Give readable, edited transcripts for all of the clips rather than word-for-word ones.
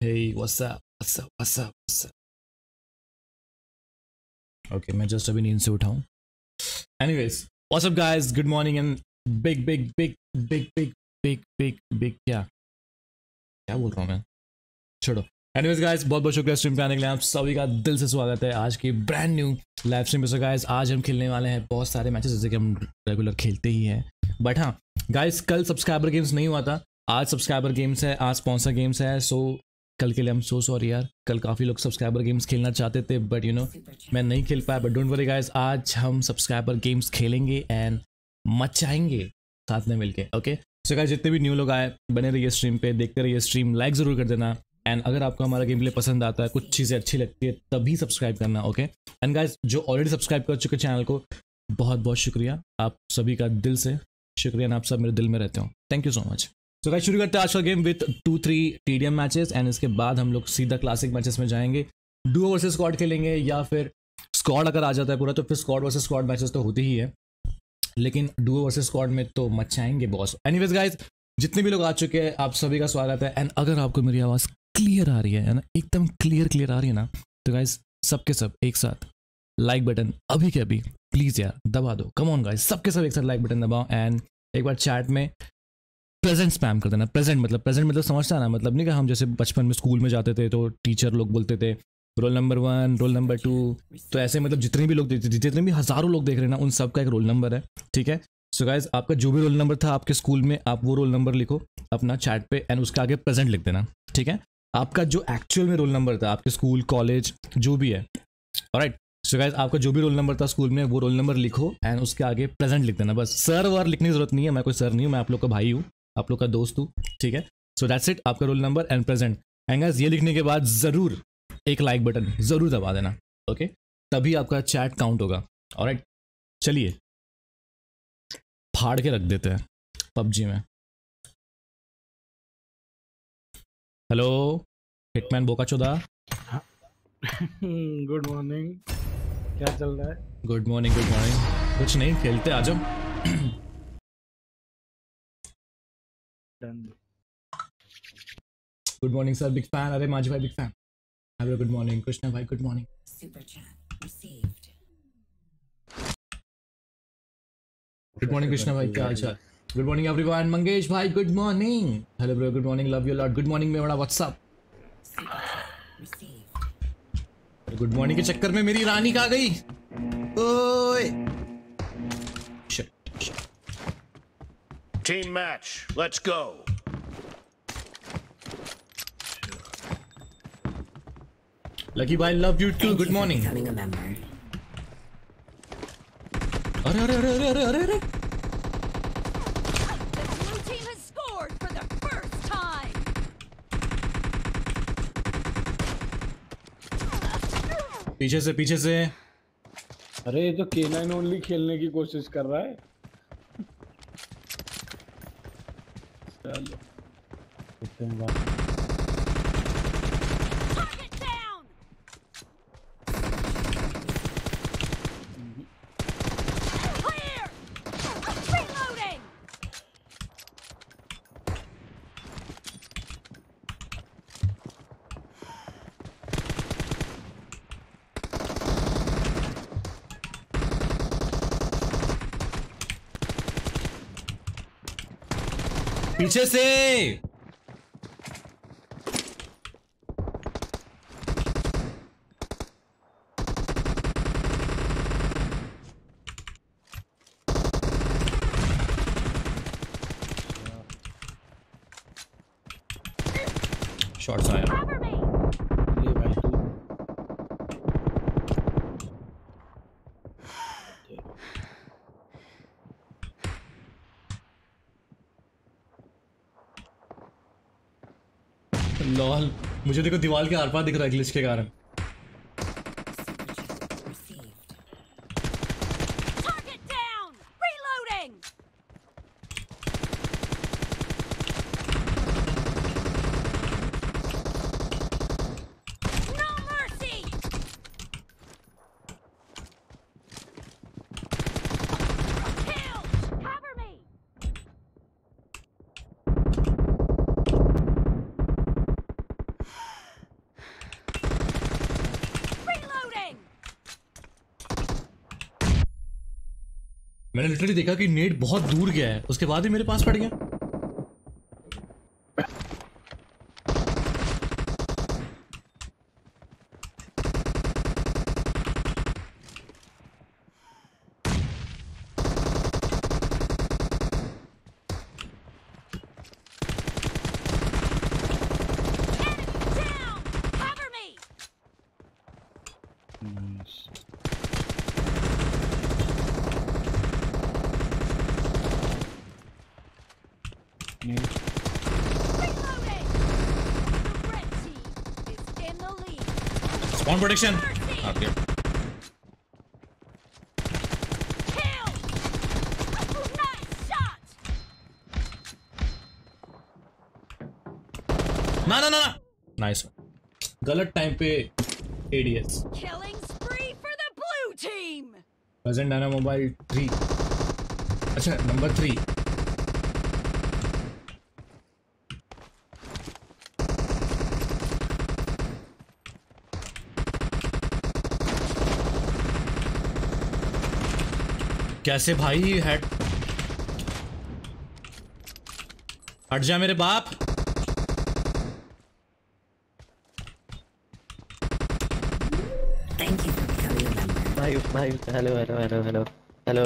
Hey, what's up? What's up? What's up? What's up? Okay, मैं just अभी नींद से उठाऊं। Anyways, what's up guys? Good morning and big क्या बोल रहा हूँ मैं? छोड़ो। Anyways guys, बहुत बहुत शुक्रिया स्ट्रीम पे आने के लिए। आप सभी का दिल से स्वागत है आज की ब्रांड न्यू लाइव स्ट्रीम पे। गाइस आज हम खेलने वाले हैं बहुत सारे मैचेस जैसे कि हम रेगुलर खेलते ही हैं, बट हाँ गाइस कल सब्सक्राइबर गेम्स नहीं हुआ था, आज सब्सक्राइबर गेम्स है, आज स्पॉन्सर गेम्स है। सो कल के लिए हम सो सॉरी यार, कल काफ़ी लोग सब्सक्राइबर गेम्स खेलना चाहते थे बट यू नो मैं नहीं खेल पाया, बट डोंट वरी गाइस आज हम सब्सक्राइबर गेम्स खेलेंगे एंड मचाएंगे साथ में मिलके। ओके सो गाइस जितने भी न्यू लोग आए बने रहिए स्ट्रीम पे, देखते रहिए स्ट्रीम, लाइक ज़रूर कर देना एंड अगर आपको हमारा गेम प्ले पसंद आता है, कुछ चीज़ें अच्छी लगती है तभी सब्सक्राइब करना। ओके एंड गाइज जो ऑलरेडी सब्सक्राइब कर चुके चैनल को बहुत बहुत शुक्रिया, आप सभी का दिल से शुक्रिया, आप सब मेरे दिल में रहते हो, थैंक यू सो मच। तो गाइस शुरू करते हैं आज का game with 2-3 TDM matches and इसके बाद हम लोग सीधा क्लासिक मैचेस में जाएंगे, डुओ वर्सेस स्क्वाड खेलेंगे या फिर स्क्वाड अगर आ जाता है पूरा तो फिर स्क्वाड वर्सेस स्क्वाड मैचेस तो होती ही है, लेकिन डुओ वर्सेस स्क्वाड में तो मचाएंगे बॉस। एनीवेज गाइस जितने भी लोग आ चुके हैं आप सभी का स्वागत है एंड अगर आपको मेरी आवाज़ क्लियर आ रही है ना, एकदम क्लियर आ रही है ना, तो गाइज सबके सब एक साथ लाइक बटन अभी के अभी प्लीज़ यार दबा दो। कम ऑन गाइज सबके सब एक साथ लाइक बटन दबाओ एंड एक बार चैट में प्रेजेंट स्पैम कर देना। प्रेजेंट मतलब समझता है ना, मतलब नहीं कि हम जैसे बचपन में स्कूल में जाते थे तो टीचर लोग बोलते थे रोल नंबर 1 रोल नंबर 2, तो ऐसे मतलब जितने भी लोग जितने भी हज़ारों लोग देख रहे हैं ना उन सब का एक रोल नंबर है, ठीक है। सो गाइज आपका जो भी रोल नंबर था आपके स्कूल में, आप वो रोल नंबर लिखो अपना चैट पे एंड उसके आगे प्रेजेंट लिख देना, ठीक है। आपका जो एक्चुअल में रोल नंबर था आपके स्कूल कॉलेज जो भी है, ऑलराइट। सो गाइज आपका जो भी रोल नंबर था स्कूल में वो रोल नंबर लिखो एंड उसके आगे प्रेजेंट लिख देना, बस। सर वर लिखने की जरूरत नहीं है, मैं कोई सर नहीं हूँ, मैं आप लोग का भाई हूँ, आप लोग का दोस्त हूँ, ठीक है। सो दैट्स इट, आपका roll number and present. And guys ये लिखने के बाद ज़रूर एक लाइक बटन ज़रूर दबा देना, ओके तभी आपका चैट काउंट होगा। ऑलराइट चलिए फाड़ के रख देते हैं पबजी में। हेलो हिटमैन बोकाचोदा, गुड मॉर्निंग, क्या चल रहा है? Good morning. कुछ नहीं, खेलते आ जाओ। Good morning sir, big fan. अरे माज भाई big fan, hello good morning. Krishna भाई good morning. Super chat received. Good morning Krishna भाई, क्या हाल चाल? Good morning everyone. मंगेश भाई good morning, hello bro good morning, love you lot. Good morning मेरा WhatsApp. Good morning के चक्कर में मेरी रानी कहाँ गई? ओए team match, let's go. lucky bhai love you too, good morning. Are the team has scored for the first time. piche se are ye to K9 only khelne ki koshish kar raha hai. पीछे से shots आया। Lol मुझे देखो दीवार के are पार दिख रहा है ग्लिच के कारण। मैंने लिटरली देखा कि नेट बहुत दूर गया है, उसके बाद ही मेरे पास पड़ गया। Prediction. Okay. Kill. Nice shot. No. Nice. गलत टाइम पे ADS. Killing spree for the blue team. Present Dynamo Mobile 3. अच्छा नंबर 3. कैसे भाई, हट जा मेरे बाप। थैंक यू भाई। भाई hello hello hello hello hello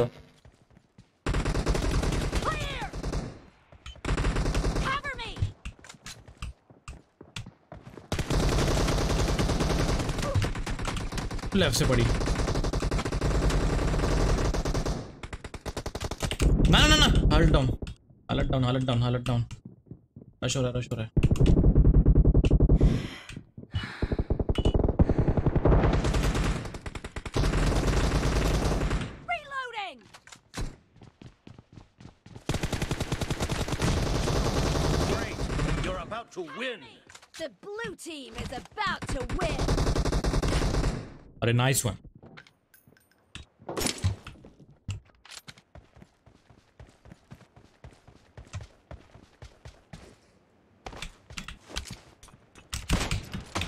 left से पड़ी। हालत डाउन। रश हो रहा है। Reloading. Great. You're about to win. The blue team is about to win. What a nice one.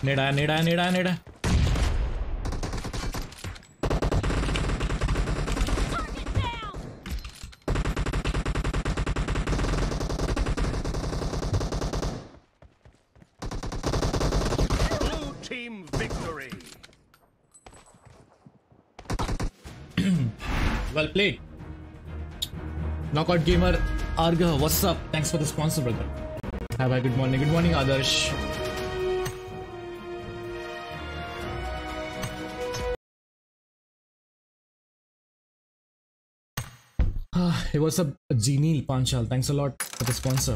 नेड़ा Blue team victory. Well played. Knockout gamer Arga, what's up? Thanks for the sponsor, brother. Have a good morning. Good morning, Adarsh. Hey, what's up, Jinil Panchal? Thanks a lot for the sponsor.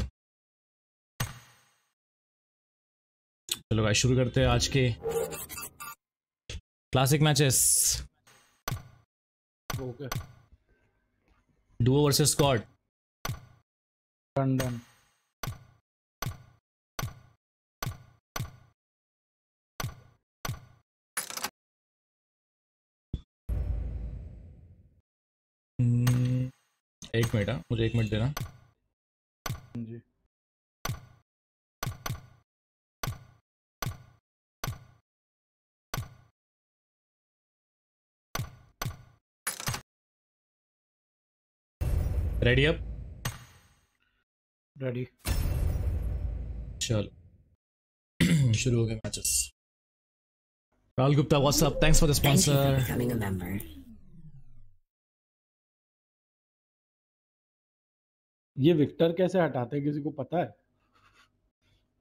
चलो guys शुरू करते हैं आज के classic matches. Okay. Duo versus squad. Done. एक minute, मुझे एक minute देना जी। Ready up? रेडी। चलो शुरू हो गए matches. Rahul Gupta WhatsApp, thanks for the sponsor. ये विक्टर कैसे हटाते हैं, किसी को पता है?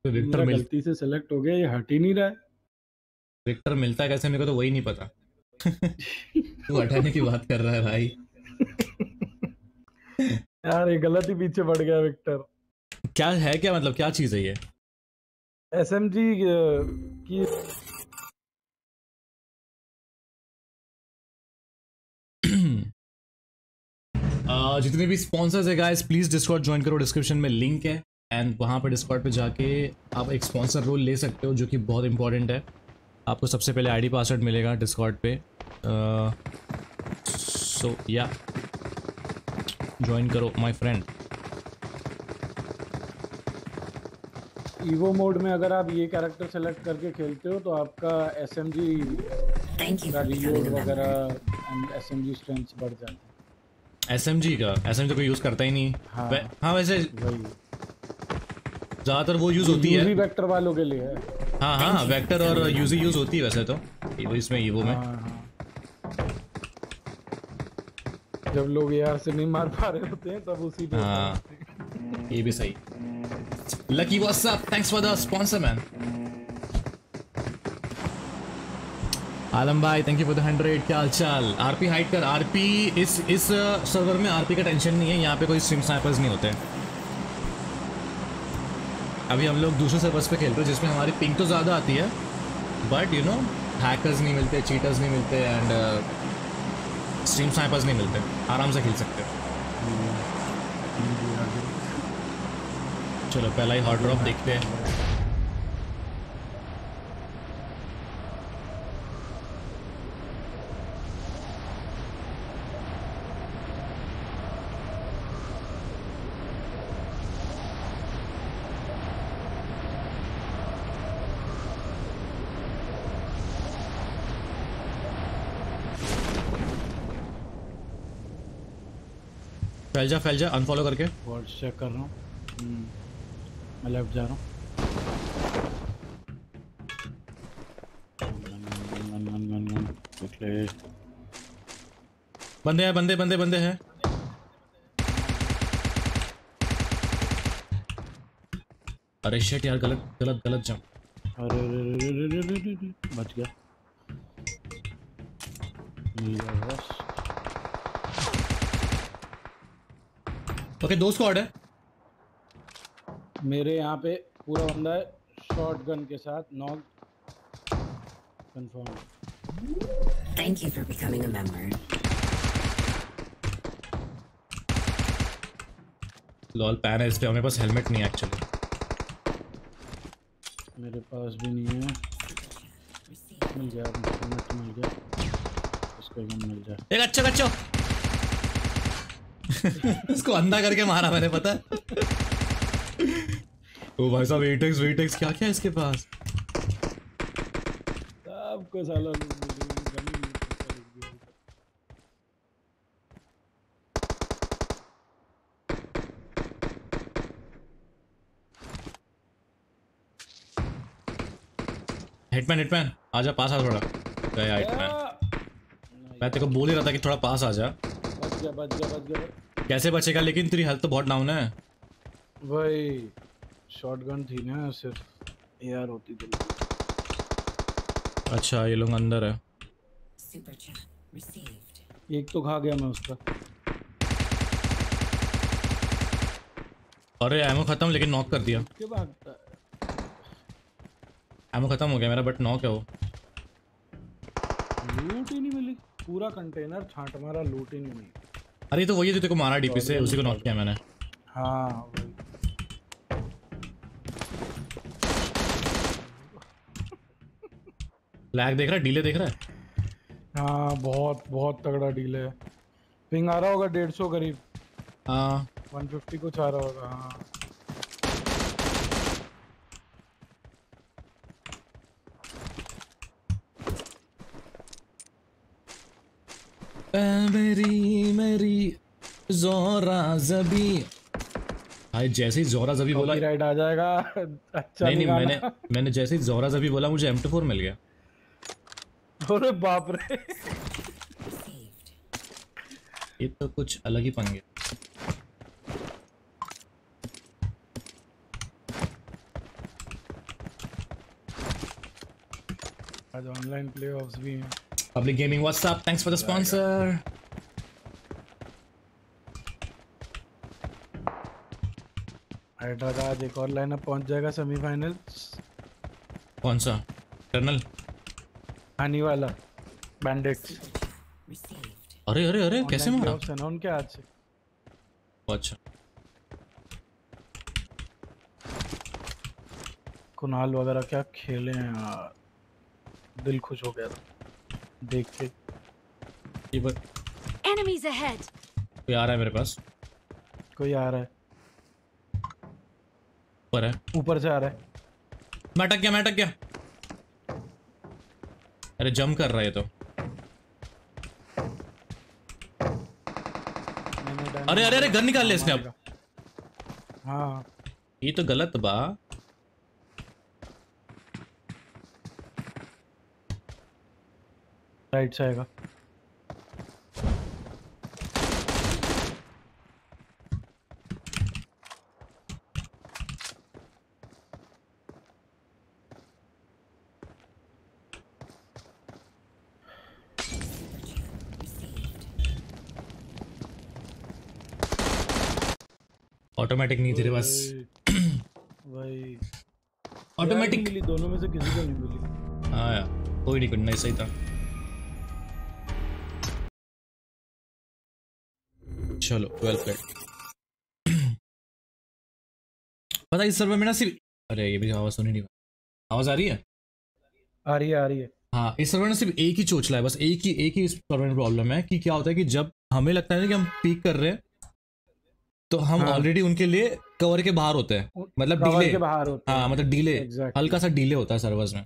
तो विक्टर गलती से सेलेक्ट हो गया, ये हट ही नहीं रहा है। विक्टर मिलता है कैसे, मेरे को तो वही नहीं पता। तू हटाने की बात कर रहा है भाई। यार ये गलती पीछे पड़ गया विक्टर। क्या है, क्या मतलब क्या चीज है ये? एसएमजी की जितने भी स्पॉन्सर्स है गाइस, प्लीज डिस्कॉर्ड ज्वाइन करो, डिस्क्रिप्शन में लिंक है एंड वहां पे डिस्कॉर्ड पे जाके आप एक स्पॉन्सर रोल ले सकते हो जो कि बहुत इंपॉर्टेंट है। आपको सबसे पहले आईडी पासवर्ड मिलेगा डिस्कॉर्ड पे। सो या ज्वाइन करो माय फ्रेंड। ईवो मोड में अगर आप ये कैरेक्टर सेलेक्ट करके खेलते हो तो आपका एसएमजी रिवॉर्ड वगैरह एंड एसएमजी स्ट्रेंथ बढ़ जाती है। एसएमजी का, एसएमजी को यूज करता ही नहीं। हाँ, हाँ वैसे ज्यादातर वो यूज होती है वेक्टर वालों के लिए। हाँ हाँ वेक्टर और यूजी यूज होती है वैसे तो इसमें ईवो में। जब लोग यार से नहीं मार पा रहे होते हैं तब उसी पे। हाँ ये भी सही। Lucky WhatsApp thanks for the sponsor man. Alam भाई थैंक यू फॉर द 100। क्या हाल चाल। आरपी हाइड कर। आरपी इस सर्वर में आरपी का टेंशन नहीं है, यहाँ पे कोई स्ट्रीम स्नाइपर्स नहीं होते। अभी हम लोग दूसरे सर्वर्स पे खेलते हैं जिसमें हमारी पिंग तो ज़्यादा आती है बट यू नो हैकर्स नहीं मिलते, चीटर्स नहीं मिलते एंड स्ट्रीम स्नाइपर्स नहीं मिलते, आराम से खेल सकते। चलो पहला ही हॉट ड्रॉप देखते हैं। फैल जा अनफॉलो करके व्हाट्सएप कर रहा हूँ। मैं लेफ्ट जा रहा हूँ। बंदे हैं बंदे हैं। अरे शिट यार गलत जंप। अरे बच गया। ओके दो स्क्वाड है मेरे यहाँ पे। पूरा बंदा है शॉटगन के साथ। Knock confirm. Thank you for becoming a member. Lol pan है इस पे। हमारे पास हेलमेट नहीं है एक्चुअली। मेरे पास भी नहीं है। मिल गया हेलमेट, मिल गया उसको भी मिल जाए। एक अच्छा उसको अंधा करके मारा मैंने पता है। ओ भाई साहब वेटेक्स क्या क्या है इसके पास। सबको साला हिटमैन आजा पास आ थोड़ा। गया हिटमैन। मैं तेरे को बोल ही रहा था कि थोड़ा पास आ जा। बच गया। कैसे बचेगा लेकिन तेरी हेल्थ तो बहुत डाउन है भाई। शॉटगन थी ना सिर्फ, एआर होती थी। अच्छा ये लोग अंदर है। एक तो खा गया मैं उसका। अरे एमो खत्म लेकिन नॉक कर दिया। एमो खत्म हो गया मेरा बट नॉक है वो। लूट ही नहीं मिली। पूरा कंटेनर छांट मारा लूट ही नहीं मिली। अरे तो वही जो तेरे को मारा डीपी से, उसी को नॉक किया मैंने। हाँ लैग देख रहा है, डीले देख रहा है। हाँ बहुत तगड़ा डीले है। पिंग आ रहा होगा 150 करीब। हाँ 150 कुछ आ रहा होगा। हाँ मेरी जोरा जबी भाई। जैसे ही जोरा जबी बोला राइट आ जाएगा। अच्छा नहीं मैंने जैसे ही जोरा जबी बोला मुझे M24 मिल गया। अरे बाप रे ये तो कुछ अलग ही पंगे। आज ऑनलाइन प्ले ऑफ्स भी हैं। Public Gaming, what's up? Thanks for the sponsor. Hydra का एक और लाइनअप पहुंच जाएगा सेमीफाइनल। कौन सा? टनल आने वाला बैंडिट्स। अरे अरे अरे कैसे मारा? उनके हाथ से। अच्छा कुणाल वगैरह क्या खेले हैं यार। दिल खुश हो गया था देख के। ये बस एनिमीज अहेड। कोई आ रहा है मेरे पास। कोई आ रहा है ऊपर है। ऊपर से आ रहा है। मैं अटक गया। अरे जंप कर रहा है ये तो। अरे अरे अरे गन निकाल ले इसने अब। हाँ ये तो गलत बा। राइट से आएगा। ऑटोमेटिक नहीं तेरे पास भाई। ऑटोमेटिक मिली दोनों में से किसी को नहीं मिली। हाँ यार कोई नहीं, कुछ नहीं, सही था। चलो 12 प्लेट। पता इस सर्वर में ना सिर्फ, अरे ये भी आवाज सुनी नहीं, आवाज आ रही है? आ रही है, आ रही है। हाँ इस सर्वर में सिर्फ एक ही चोचला है, बस एक ही इस सर्वर में प्रॉब्लम है कि क्या होता है कि जब हमें लगता है ना कि हम पीक कर रहे हैं तो हम ऑलरेडी उनके लिए कवर के बाहर होते हैं, मतलब डीले के बाहर होते हैं। हाँ मतलब डीले, हल्का सा डीले होता है सर्वर्स में,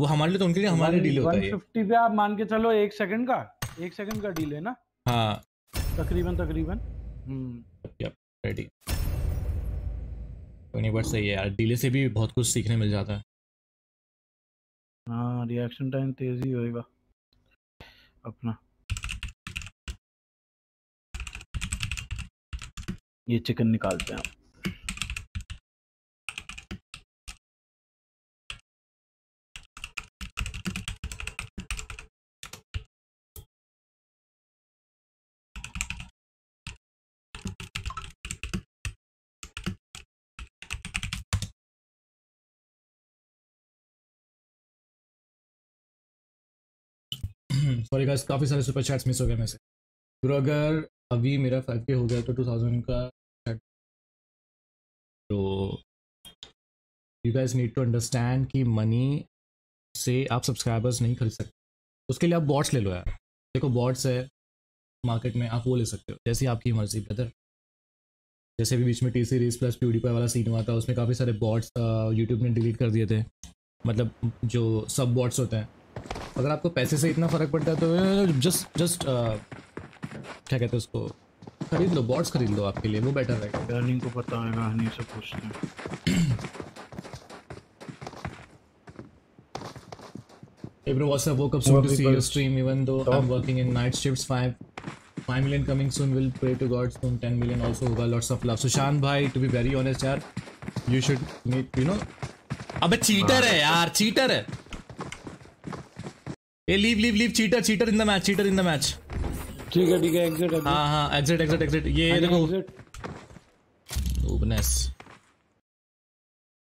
वो हमारे लिए तो उनके लिए हमारे डीले होता है। 150 पे आप मान के चलो एक सेकंड का डीले ना। हाँ तकरीबन रेडी। बट सही है यार, डीले से भी बहुत कुछ सीखने मिल जाता है। हाँ रिएक्शन टाइम तेजी होएगा अपना। ये चिकन निकालते हैं। सॉरी गाइस काफी सारे सुपर चैट्स मिस हो गए मेरे से। तो अगर अभी मेरा 5K हो गया तो 2000 का तो you guys need to understand कि मनी से आप सब्सक्राइबर्स नहीं खरीद सकते। उसके लिए आप बॉट्स ले लो यार, देखो बॉट्स है मार्केट में, आप वो ले सकते हो जैसी आपकी मर्जी ब्रदर। जैसे भी बीच में T-Series प्लस PewDiePie वाला सीन हुआ था, उसमें काफ़ी सारे बॉट्स यूट्यूब ने डिलीट कर दिए थे, मतलब जो सब बॉट्स होते हैं। अगर आपको पैसे से इतना फ़र्क पड़ता है तो जस्ट क्या कहते हैं उसको, खरीद लो बॉट्स, खरीद लो आपके लिए वो बेटर रहेगा। अर्निंग को पता है ना, नहीं सब पूछते। एब्रो व्हाट्सएप वो कब सुन to see your stream even though I am working in night shifts 5 million coming soon will pray to God soon 10 million also होगा लॉट्स ऑफ लव। सुशांत भाई टू बी वेरी ऑनेस्ट यार you should need you know. अबे cheater है यार, cheater है ए, leave leave leave, cheater in the match, cheater in the match. ठीक है एग्जिट। हाँ हाँ एग्जिट। ये देखो ओपनेस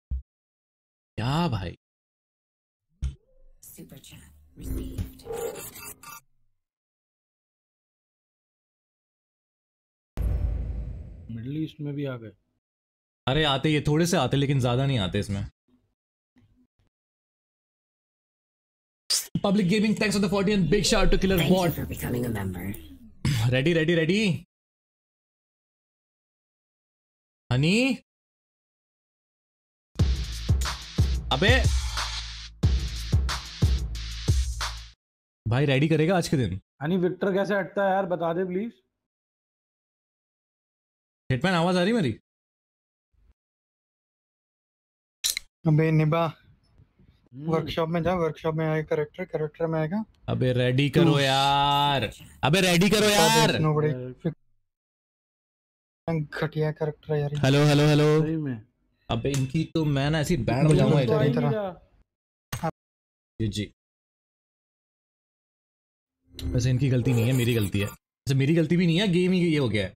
क्या भाई। Super chat received. Middle East में भी आ गए। अरे आते ये थोड़े से आते, लेकिन ज्यादा नहीं आते इसमें। Public Gaming thanks for the 40 and big shout to Killer Bot for becoming a member. Ready. Honey. अबे भाई रेडी करेगा आज के दिन। हनी विक्टर कैसे हटता है यार बता दे प्लीज। हिटमैन आवाज आ रही मेरी? अबे निभा वर्कशॉप में जा, वर्कशॉप में आए कैरेक्टर में आएगा। अबे रेडी करो यार, अबे रेडी करो यार। घटिया कैरेक्टर यार। हेलो अबे इनकी तो मैं ना ऐसी बैंड बजाऊंगा इधर जी। वैसे इनकी गलती नहीं है, मेरी गलती है। वैसे मेरी गलती भी नहीं है, गेम ही ये हो गया है।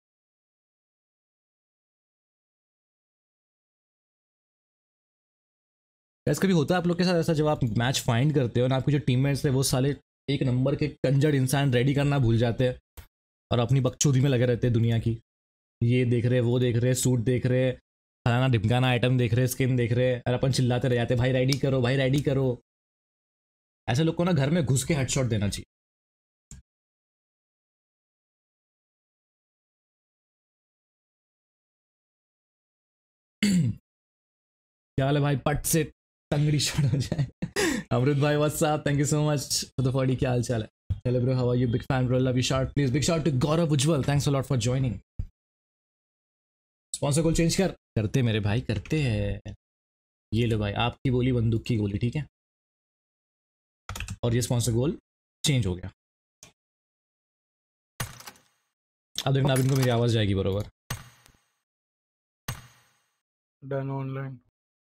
ऐसा कभी होता है आप लोग के साथ ऐसा, जब आप मैच फाइंड करते हो ना, आपके जो टीममेट्स हैं वो साले एक नंबर के कंजर इंसान, रेडी करना भूल जाते हैं और अपनी बकचोदी में लगे रहते हैं दुनिया की। ये देख रहे, वो देख रहे, सूट देख रहे, फलाना ढिमकाना आइटम देख रहे, स्किन देख रहे, और अपन चिल्लाते रह जाते भाई रेडी करो, भाई रेडी करो। ऐसे लोग को ना घर में घुस के हेडशॉट देना चाहिए। क्या हाल है भाई? पट से तंगड़ी शॉट हो जाए। अमृत भाई WhatsApp thank you so much for the 40। क्या हाल चाल है? Hello bro how are you? Big fan bro, love you shot please. Big shot to Gaurav Ujjwal, thanks a lot for joining. Sponsor goal change कर, करते मेरे भाई करते हैं। ये लो भाई आपकी गोली बंदूक की गोली, ठीक है। और ये स्पॉन्सर गोल चेंज हो गया। अब देखना आप इनको मेरी आवाज़ जाएगी बराबर। Done online.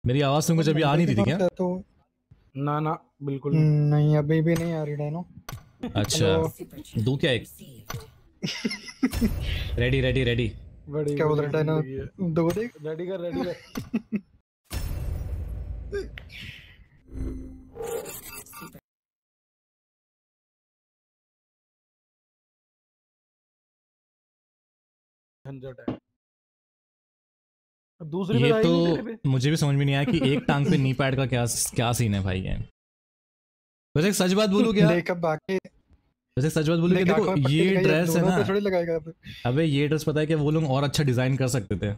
मेरी आवाज़ तुमको जब भी आ नहीं थी क्या? तो ना ना बिल्कुल नहीं, अभी भी नहीं आ रही डायनो। अच्छा दो क्या एक? रेडी रेडी रेडी क्या बोल रहा है डायनो? दो देख रेडी कर रेडी कर। दूसरी ये तो मुझे भी समझ में नहीं आया कि एक टांग पे नी पैड का क्या क्या सीन है भाई। ये वैसे एक सच बात बोलूं क्या? वैसे सच बात बोलूं क्या? देखो ये ड्रेस है ना, अबे ये ड्रेस पता है कि वो लोग और अच्छा डिजाइन कर सकते थे।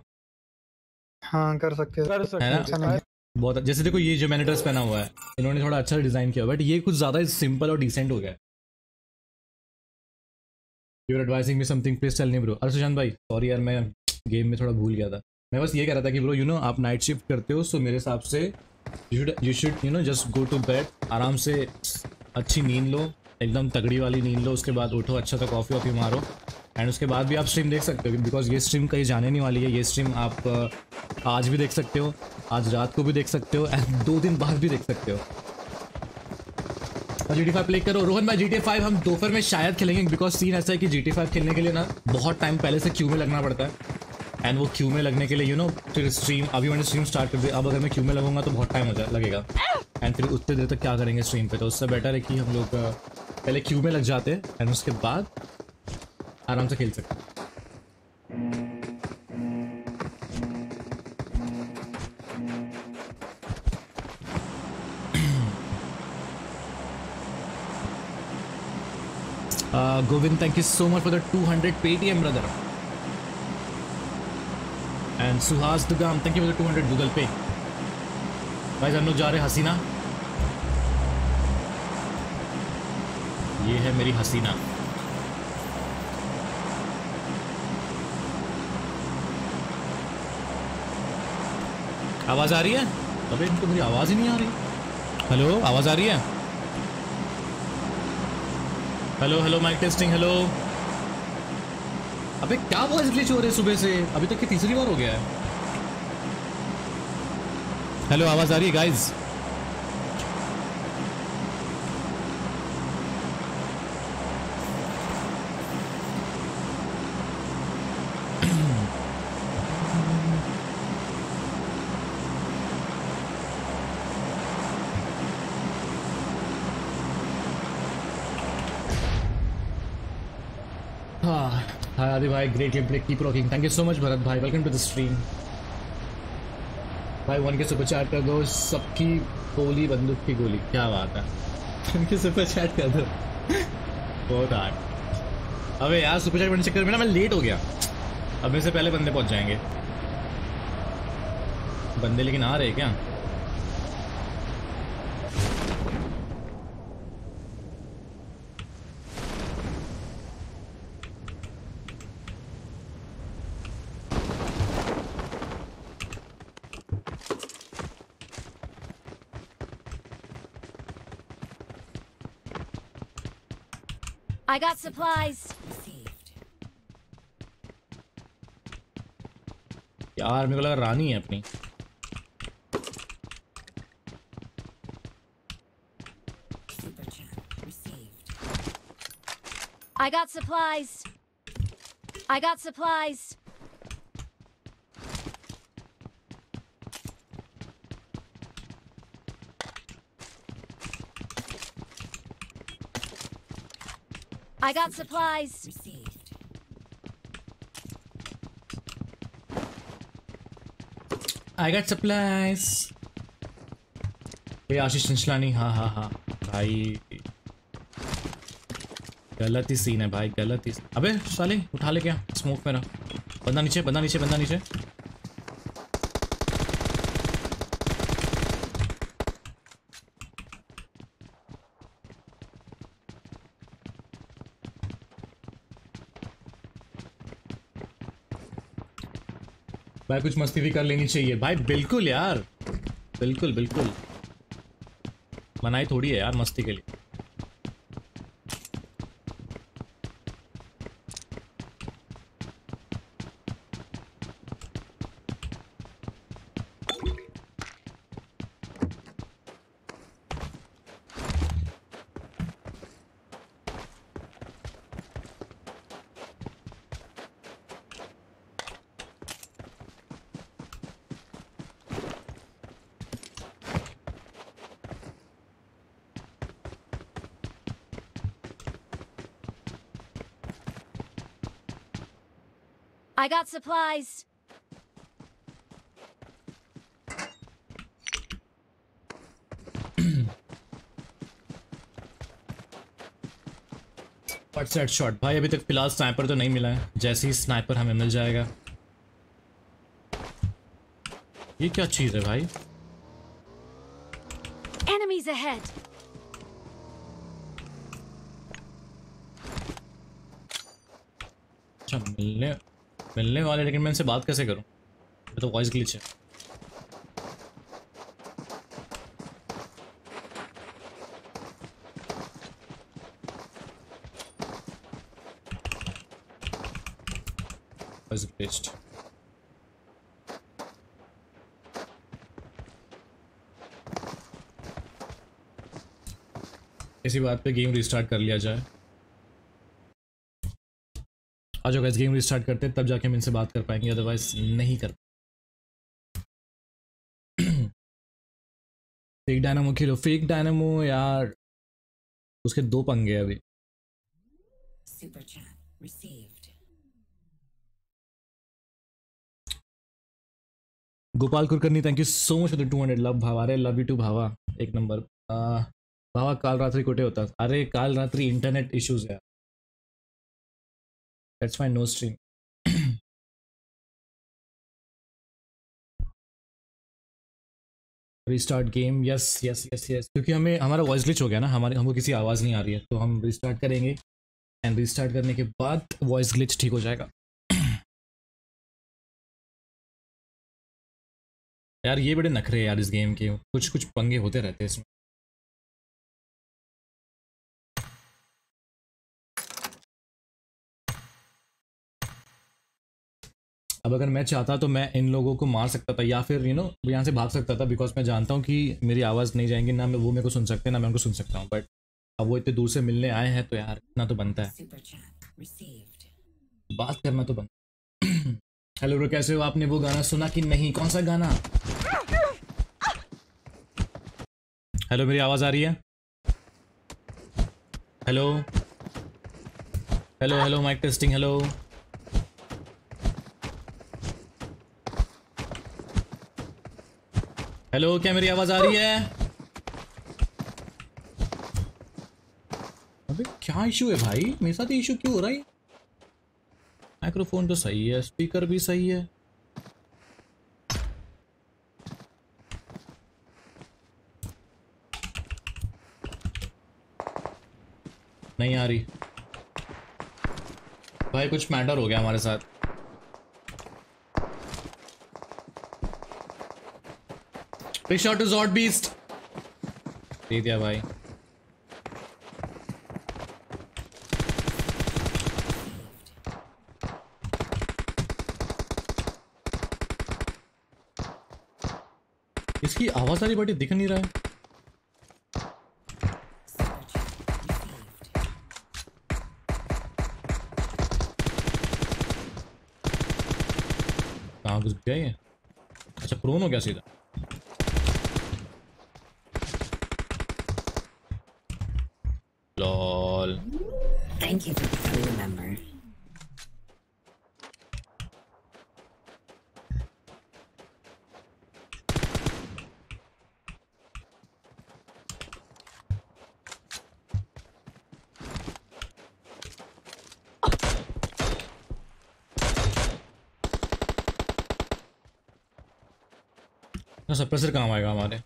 हाँ कर सकते है ना, बहुत। जैसे देखो ये जो मैंने ड्रेस पहना हुआ है इन्होंने थोड़ा अच्छा डिजाइन किया, बट ये कुछ ज्यादा सिंपल और डिसेंट हो गया। You're advising me something, please tell me bro। अरे सुशांत भाई सॉरी यार, मैं गेम में थोड़ा भूल गया था। मैं बस ये कह रहा था कि ब्रो यू नो आप नाइट शिफ्ट करते हो, सो मेरे हिसाब से you should you know just go to bed, आराम से अच्छी नींद लो, एकदम तगड़ी वाली नींद लो। उसके बाद उठो, अच्छा सा कॉफ़ी वॉफ़ी मारो, एंड उसके बाद भी आप स्ट्रीम देख सकते हो, बिकॉज ये स्ट्रीम कहीं जाने नहीं वाली है। ये स्ट्रीम आप आज भी देख सकते हो, आज रात को भी देख सकते हो, एंड 2 दिन बाद भी देख सकते हो। और GTA 5 प्ले करो रोहन भाई। GTA 5 हम दोपहर में शायद खेलेंगे, बिकॉज सीन ऐसा है कि GTA 5 खेलने के लिए ना बहुत टाइम पहले से क्यू में लगना पड़ता है, एंड वो क्यू में लगने के लिए यू नो फिर स्ट्रीम, अभी मैंने स्ट्रीम स्टार्ट कर दी, अब अगर मैं क्यू में लगूंगा तो बहुत टाइम लगेगा, एंड फिर उतने देर तक क्या करेंगे स्ट्रीम पे। तो उससे बेटर है कि हम लोग पहले क्यू में लग जाते हैं, एंड उसके बाद आराम से खेल सकते हैं। Govind, thank you so much for the 200 Paytm brother, and Suhas Dugam, thank you for the 200 Google Pay। Guys, हम लोग जा रहे हैं हसीना। ये है मेरी हसीना। आवाज आ रही है? अबे इनको मेरी आवाज ही नहीं आ रही। हेलो, आवाज आ रही है? Hello hello, mic testing. Hello, अबे क्या वॉइस ग्लिच हो रही है सुबह से, अभी तक की तीसरी बार हो गया है। हेलो, आवाज आ रही है गाइस? भाई great game play, keep rocking. Thank you so much Bharat भाई, वेलकम टू द स्ट्रीम भाई। 1K सुपर चैट कर दो, सबकी गोली बंदूक की गोली, क्या बात है। 1K सुपर चैट कर दो, बहुत हार्ड। अबे यार सुपर चैट बनने चक्कर में ना मैं लेट हो गया, अब मेरे से पहले बंदे पहुंच जाएंगे। बंदे लेकिन आ रहे क्या? I got supplies. यार मेरे को लगा रानी है अपनी। I got supplies. I got supplies. I got supplies. Received. I got supplies. ये आशीष चंचलानी, हाँ भाई गलत ही सीन है भाई, गलत ही। अबे साले उठा ले क्या स्मोक मेरा। बंदा नीचे, बंदा नीचे, बंदा नीचे। भाई कुछ मस्ती भी कर लेनी चाहिए भाई। बिल्कुल यार, बिल्कुल बिल्कुल, मनाही थोड़ी है यार मस्ती के लिए। I got supplies. What's that shot? भाई अभी तक फिलहाल स्नाइपर तो नहीं मिला है, जैसे ही स्नाइपर हमें मिल जाएगा। ये क्या चीज है भाई? Enemies ahead. अच्छा मिलने वाले, लेकिन मैं इनसे बात कैसे करूं? ये तो वॉइस ग्लिच है। Voice glitch. इसी बात पे गेम रिस्टार्ट कर लिया जाए। आ जाओ गाइस, गेम रिस्टार्ट करते हैं, तब जाके हम इनसे बात कर पाएंगे, अदरवाइज नहीं कर। फेक डायनामो खेलो। फेक डायनामो यार, उसके दो पंगे अभी। Super chat received. Gopal Kulkarni thank you so much for the 200 love भावा। अरे लव यू टू भावा, एक नंबर भावा। काल रात्रि कोटे होता। अरे काल रात्रि इंटरनेट इश्यूज है। That's my no stream. Restart game. Yes, yes, yes, yes. क्योंकि हमें हमारा वॉइस ग्लिच हो गया ना, हमारे हमको किसी आवाज़ नहीं आ रही है, तो हम रिस्टार्ट करेंगे एंड रिस्टार्ट करने के बाद वॉइस ग्लिच ठीक हो जाएगा। यार ये बड़े नखरे हैं यार इस गेम के, कुछ कुछ पंगे होते रहते हैं इसमें। अब अगर मैं चाहता तो मैं इन लोगों को मार सकता था, या फिर यू नो यहाँ से भाग सकता था, बिकॉज मैं जानता हूँ कि मेरी आवाज़ नहीं जाएंगी ना, मैं वो मेरे को सुन सकते हैं ना मैं उनको सुन सकता हूँ। बट अब वो इतने दूर से मिलने आए हैं तो यार इतना तो बनता है, बात करना तो बनता है। हेलो ब्रो, कैसे हो? आपने वो गाना सुना कि नहीं? कौन सा गाना? हेलो, मेरी आवाज़ आ रही है? Hello hello hello, mic testing. Hello hello, क्या मेरी आवाज आ रही है? अबे क्या इशू है भाई मेरे साथ? इशू क्यों हो रहा है? माइक्रोफोन तो सही है, स्पीकर भी सही है। नहीं आ रही भाई, कुछ मैटर हो गया हमारे साथ। शॉट टू जॉट बीस्ट दे दिया भाई। इसकी आवाज आ रही बट दिख नहीं रहा है। कहाँ घुस गया ये? अच्छा प्रोन हो गया सीधा। Thank you for becoming a member. ना सप्रेसर काम आएगा हमारे।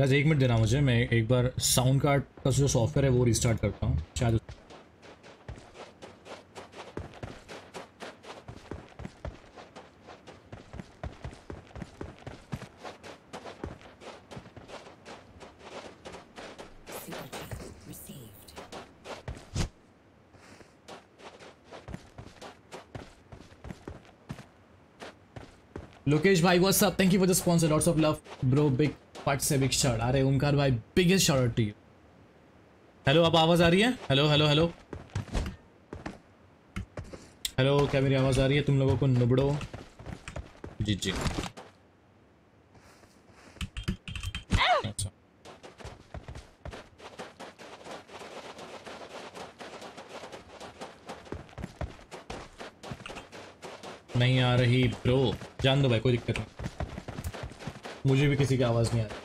बस एक मिनट देना मुझे, मैं एक बार साउंड कार्ड का जो सॉफ्टवेयर है वो रिस्टार्ट करता हूँ शायद। लोकेश भाई WhatsApp, thank you for the sponsor, lots of love bro, big part से बिग शॉट। अरे ओमकार भाई biggest shot out to you. Hello, आप आवाज़ आ रही है? हेलो हेलो हेलो हेलो, क्या मेरी आवाज़ आ रही है तुम लोगों को? नुबड़ो जी जी, नहीं आ रही ब्रो, जान दो भाई, कोई दिक्कत नहीं, मुझे भी किसी की आवाज़ नहीं आ रही।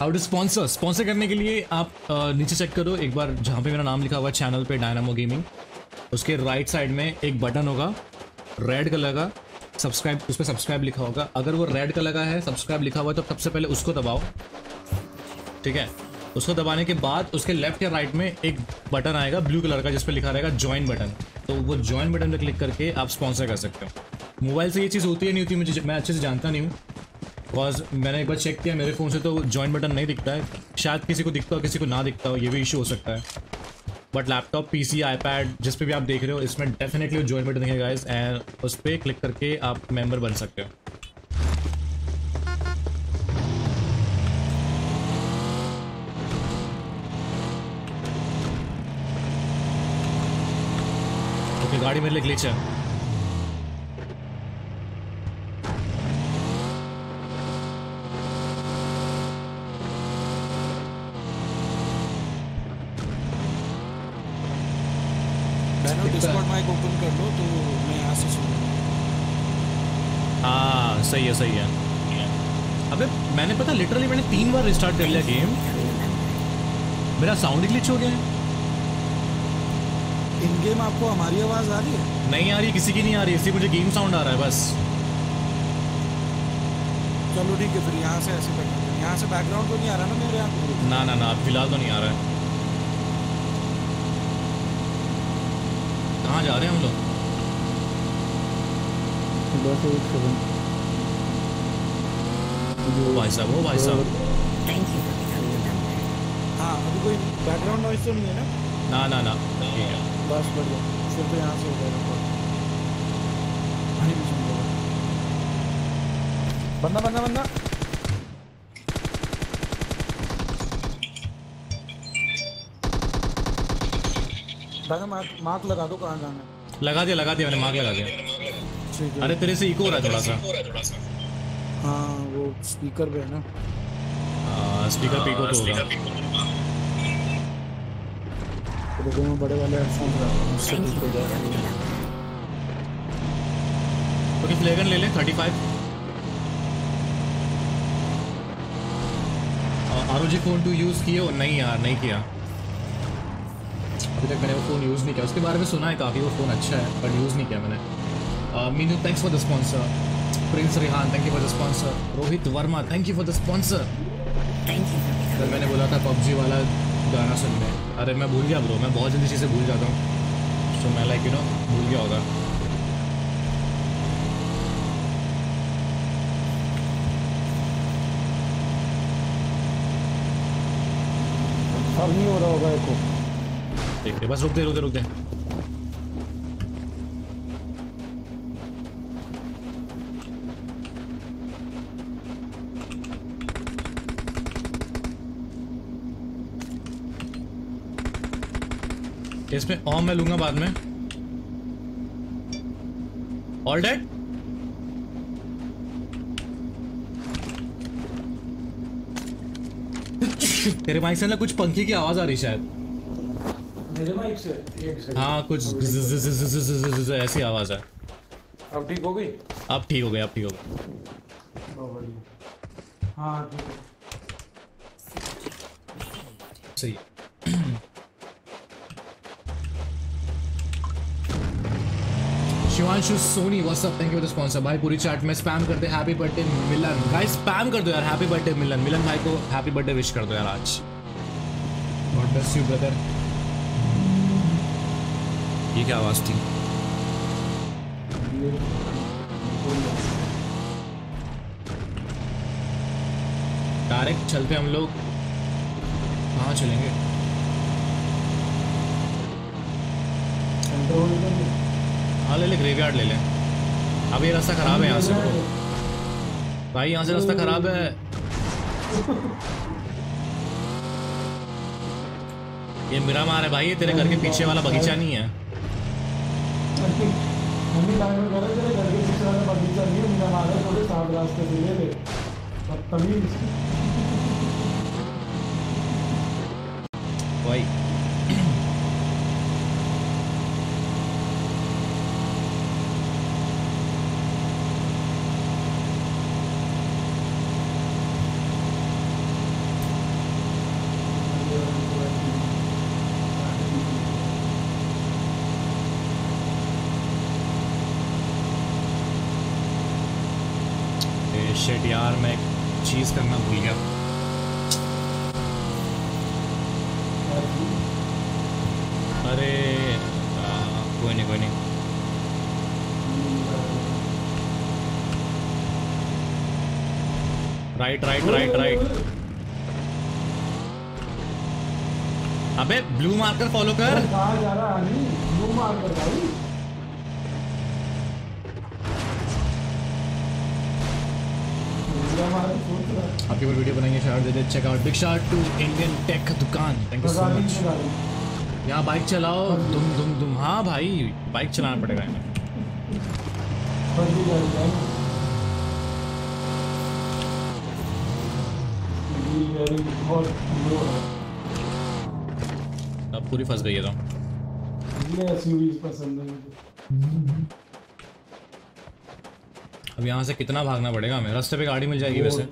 हाउ टू स्पॉन्सर, स्पॉन्सर करने के लिए आप नीचे चेक करो एक बार, जहाँ पे मेरा नाम लिखा हुआ है चैनल पे डायनामो गेमिंग, उसके राइट साइड में एक बटन होगा रेड कलर का, सब्सक्राइब, उस पर सब्सक्राइब लिखा होगा। अगर वो रेड कलर का है, सब्सक्राइब लिखा हुआ है, तो सबसे पहले उसको दबाओ, ठीक है? उसको दबाने के बाद उसके लेफ्ट या राइट में एक बटन आएगा ब्लू कलर का, जिस पर लिखा रहेगा ज्वाइन बटन, तो वो ज्वाइन बटन पर क्लिक करके आप स्पॉन्सर कर सकते हो। मोबाइल से ये चीज़ होती है नहीं होती मुझे, मैं अच्छे से जानता नहीं हूँ, बिकॉज मैंने एक बार चेक किया मेरे फ़ोन से तो ज्वाइन बटन नहीं दिखता है, शायद किसी को दिखता हो किसी को ना दिखता हो, ये भी इशू हो सकता है। बट लैपटॉप, पीसी, आईपैड, जिस पे भी आप देख रहे हो, इसमें डेफिनेटली ज्वाइन बटन दिखेगा गाइस, एंड उस पर क्लिक करके आप मेम्बर बन सकते हो। गाड़ी मेरे लिए ग्लिच है। डिस्कॉर्ड माइक ओपन कर लो तो मैं यहाँ से सुनूं। हाँ सही है सही है। अबे मैंने पता लिटरली मैंने 3 बार रिस्टार्ट कर लिया गेम, मेरा साउंड ग्लिच हो गया है। इन गेम आपको हमारी आवाज आ रही है? नहीं आ रही, किसी की नहीं आ रही, इसलिए मुझे गेम साउंड आ रहा है बस। चलो ठीक है, फिर यहाँ से ऐसे करते हैं, यहाँ से बैकग्राउंड तो नहीं आ रहा ना मेरे यहाँ? ना ना ना, फिलहाल तो नहीं आ रहा है। कहाँ जा रहे हैं हम लोग? भाई साहब, ओ भाई साहब, हाँ अभी कोई बैकग्राउंड नॉइज तो नहीं है ना? ना ना ना, बस बढ़िया, सिर्फ यहाँ से बंदा बंदा बंदा। भाई मार्क लगा दो, कहाँ जाना है? लगा दिया मैंने, मार्क लगा दिया। अरे तेरे से इको हो रहा है थोड़ा सा। हाँ वो स्पीकर पे है ना, स्पीकर पे इको तो होगा। तो मैं बड़े वाले हेडफोन रखता हूँ। ओके फ्लेगन ले लें 35 आरओजी फोन टू यूज़ किए हो? नहीं यार नहीं किया अभी तक, मैंने वो फ़ोन यूज़ नहीं किया। उसके बारे में सुना है काफ़ी, वो फ़ोन अच्छा है बट यूज़ नहीं किया मैंने। Meenu thanks for the sponsor, Prince Rihan thank you for the sponsor, Rohit Verma thank you for the sponsor. कल मैंने बोला था पबजी वाला गाना सुनने, अरे मैं भूल गया ब्रो, मैं बहुत जल्दी चीज़ें भूल जाता हूँ, सो मैं लाइक यू नो भूल गया होगा। अब नहीं हो रहा होगा एको, देखते बस, रुक दे इसमें और मैं लूंगा बाद में। ऑल डेट तेरे माइक से ना कुछ पंखे की आवाज आ रही शायद, मेरे माइक से एक हाँ कुछ ऐसी आवाज है। अब ठीक हो गई? अब ठीक हो गई। हाँ सही है। Shivanshu Soni WhatsApp, thank you for the sponsor. भाई पूरी चैट में स्पैम कर दे happy birthday Milan, guys spam कर दो यार हैप्पी बर्थडे मिलन। मिलन भाई को हैप्पी बर्थडे विश कर दो यार आज। God bless you brother. ये क्या आवाज थी? डायरेक्ट चलते हम लोग, कहाँ चलेंगे? हाँ ले ले, ग्रेवयार्ड ले ले। अब ये रास्ता खराब है यहाँ से भाई, यहाँ से रास्ता खराब है। ये मिरामार है भाई, ये तेरे घर के पीछे वाला बगीचा नहीं है। भाई शेट यार मैं एक चीज़ करना भूल गया। अरे कोई नहीं कोई नहीं, राइट राइट राइट राइट। अबे ब्लू मार्कर फॉलो कर, कहाँ जा रहा है? ब्लू मार्कर भाई, आपकी वीडियो बनाएंगे शार्ट दे दे, check out big short to Indian tech दुकान, थैंक यू सो मच। यहाँ बाइक चलाओ दुम दुम दुम। हाँ भाई बाइक चलाना पड़ेगा इन्हें। अब पूरी फंस गई है तो अब यहाँ से कितना भागना पड़ेगा हमें? रास्ते पे गाड़ी मिल जाएगी वैसे।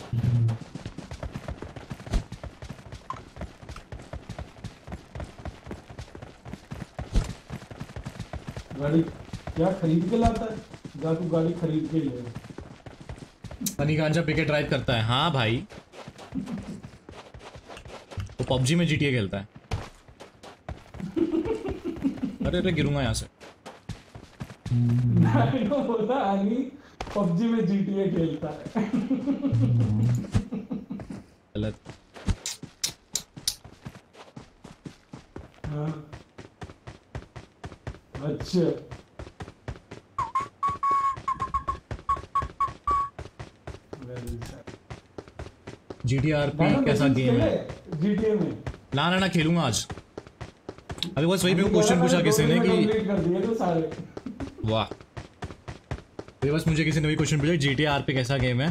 गाड़ी क्या खरीद के लाता है? जाकू गाड़ी खरीद के लिए पनी गांजा पिकेट ड्राइव करता है। हाँ भाई वो पबजी में GTA खेलता है। अरे अरे गिरूंगा यहाँ से। पबजी में GTA खेलता है। गलत। हाँ। अच्छा। GTA RP कैसा गेम है? GTA में। ना ना ना खेलूंगा आज। अभी बस वही पे क्वेश्चन पूछा किसी ने कि वाह, बस मुझे किसी ने भी क्वेश्चन पूछा GTA RP कैसा गेम है।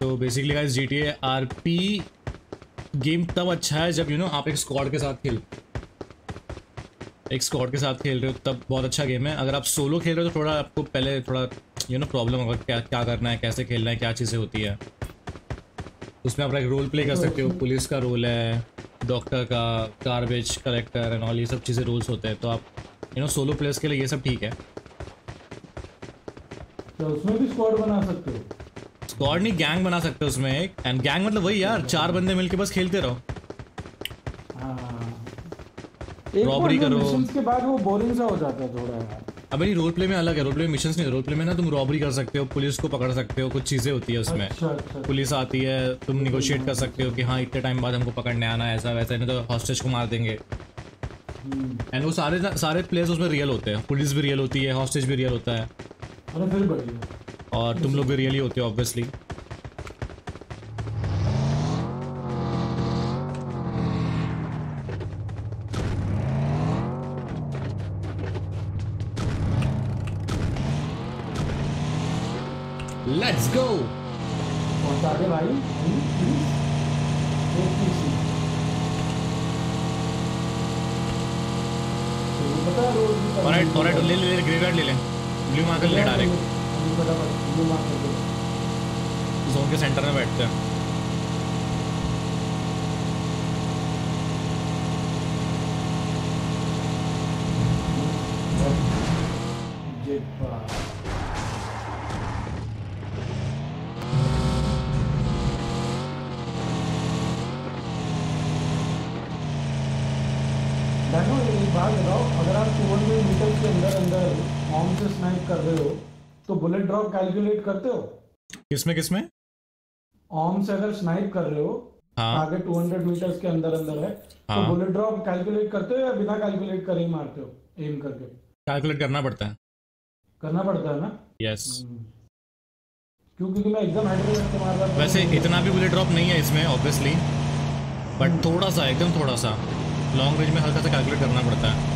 तो basically guys GTA RP game तब अच्छा है जब यू नो आप एक स्क्वाड के साथ खेल रहे हो, तब बहुत अच्छा गेम है। अगर आप सोलो खेल रहे हो तो थोड़ा आपको पहले थोड़ा यू नो प्रॉब्लम होगा, क्या करना है, कैसे खेलना है, क्या चीज़ें होती है उसमें। आप एक रोल प्ले कर सकते हो, पुलिस का रोल है, डॉक्टर का, गार्बेज कलेक्टर एंड ऑल, ये सब चीज़ें रोल्स होते हैं। तो आप यू नो सोलो प्लेयर्स के लिए ये सब ठीक है। तो उसमें भी स्क्वाड बना सकते हो, स्क्वाड नहीं गैंग बना सकते हो उसमें एक। एंड गैंग मतलब वही यार, चार बंदे मिलके बस खेलते रहो, रॉबरी करो। मिशंस के बाद वो बोरिंग सा हो जाता है थोड़ा यार। अब नहीं, रोल प्ले में अलग है, रोल प्ले में मिशंस नहीं। रोल प्ले में ना तुम रॉबरी कर सकते हो, पुलिस को पकड़ सकते हो, कुछ चीज़ें होती है उसमें। अच्छा। पुलिस आती है, तुम निगोशिएट कर सकते हो कि हाँ इतने टाइम बाद हमको पकड़ने आना है, ऐसा वैसा, नहीं तो हॉस्टेज को मार देंगे। एंड वो सारे प्लेयर्स उसमें रियल होते हैं, पुलिस भी रियल होती है, हॉस्टेज भी रियल होता है, और तुम लोग भी रियली होते हो ऑब्वियसली। लेट्स गो भाई। ऑलराइट ऑलराइट, ले ले ग्रेवयार्ड ले ले, ब्लू मार्कर ले डायरेक्ट जोन के सेंटर में बैठते हैं। PewDiePie. भाग लगाओ, अगर आप 200 मीटर के अंदर अंदर आर्म से स्नाइप कर रहे हो तो बुलेट ड्रॉप कैलकुलेट करते हो? किसमें किसमें? आर्म से अगर स्नाइप कर रहे हो, हाँ। आगे 200 मीटर के अंदर अंदर है, हाँ। तो बुलेट ड्रॉप कैलकुलेट करते हो या बिना कैलकुलेट करे ही मारते हो एम करके? कैलकुलेट करना पड़ता है, करना पड़ता है ना? यस, क्योंकि मैं एकदम हाइड्रोजन से मार रहा था। वैसे इतना भी बुलेट ड्रॉप नहीं है इसमें ऑब्वियसली, बट थोड़ा सा, एकदम थोड़ा सा लॉन्ग रेंज में हल्का सा कैलकुलेट करना पड़ता है।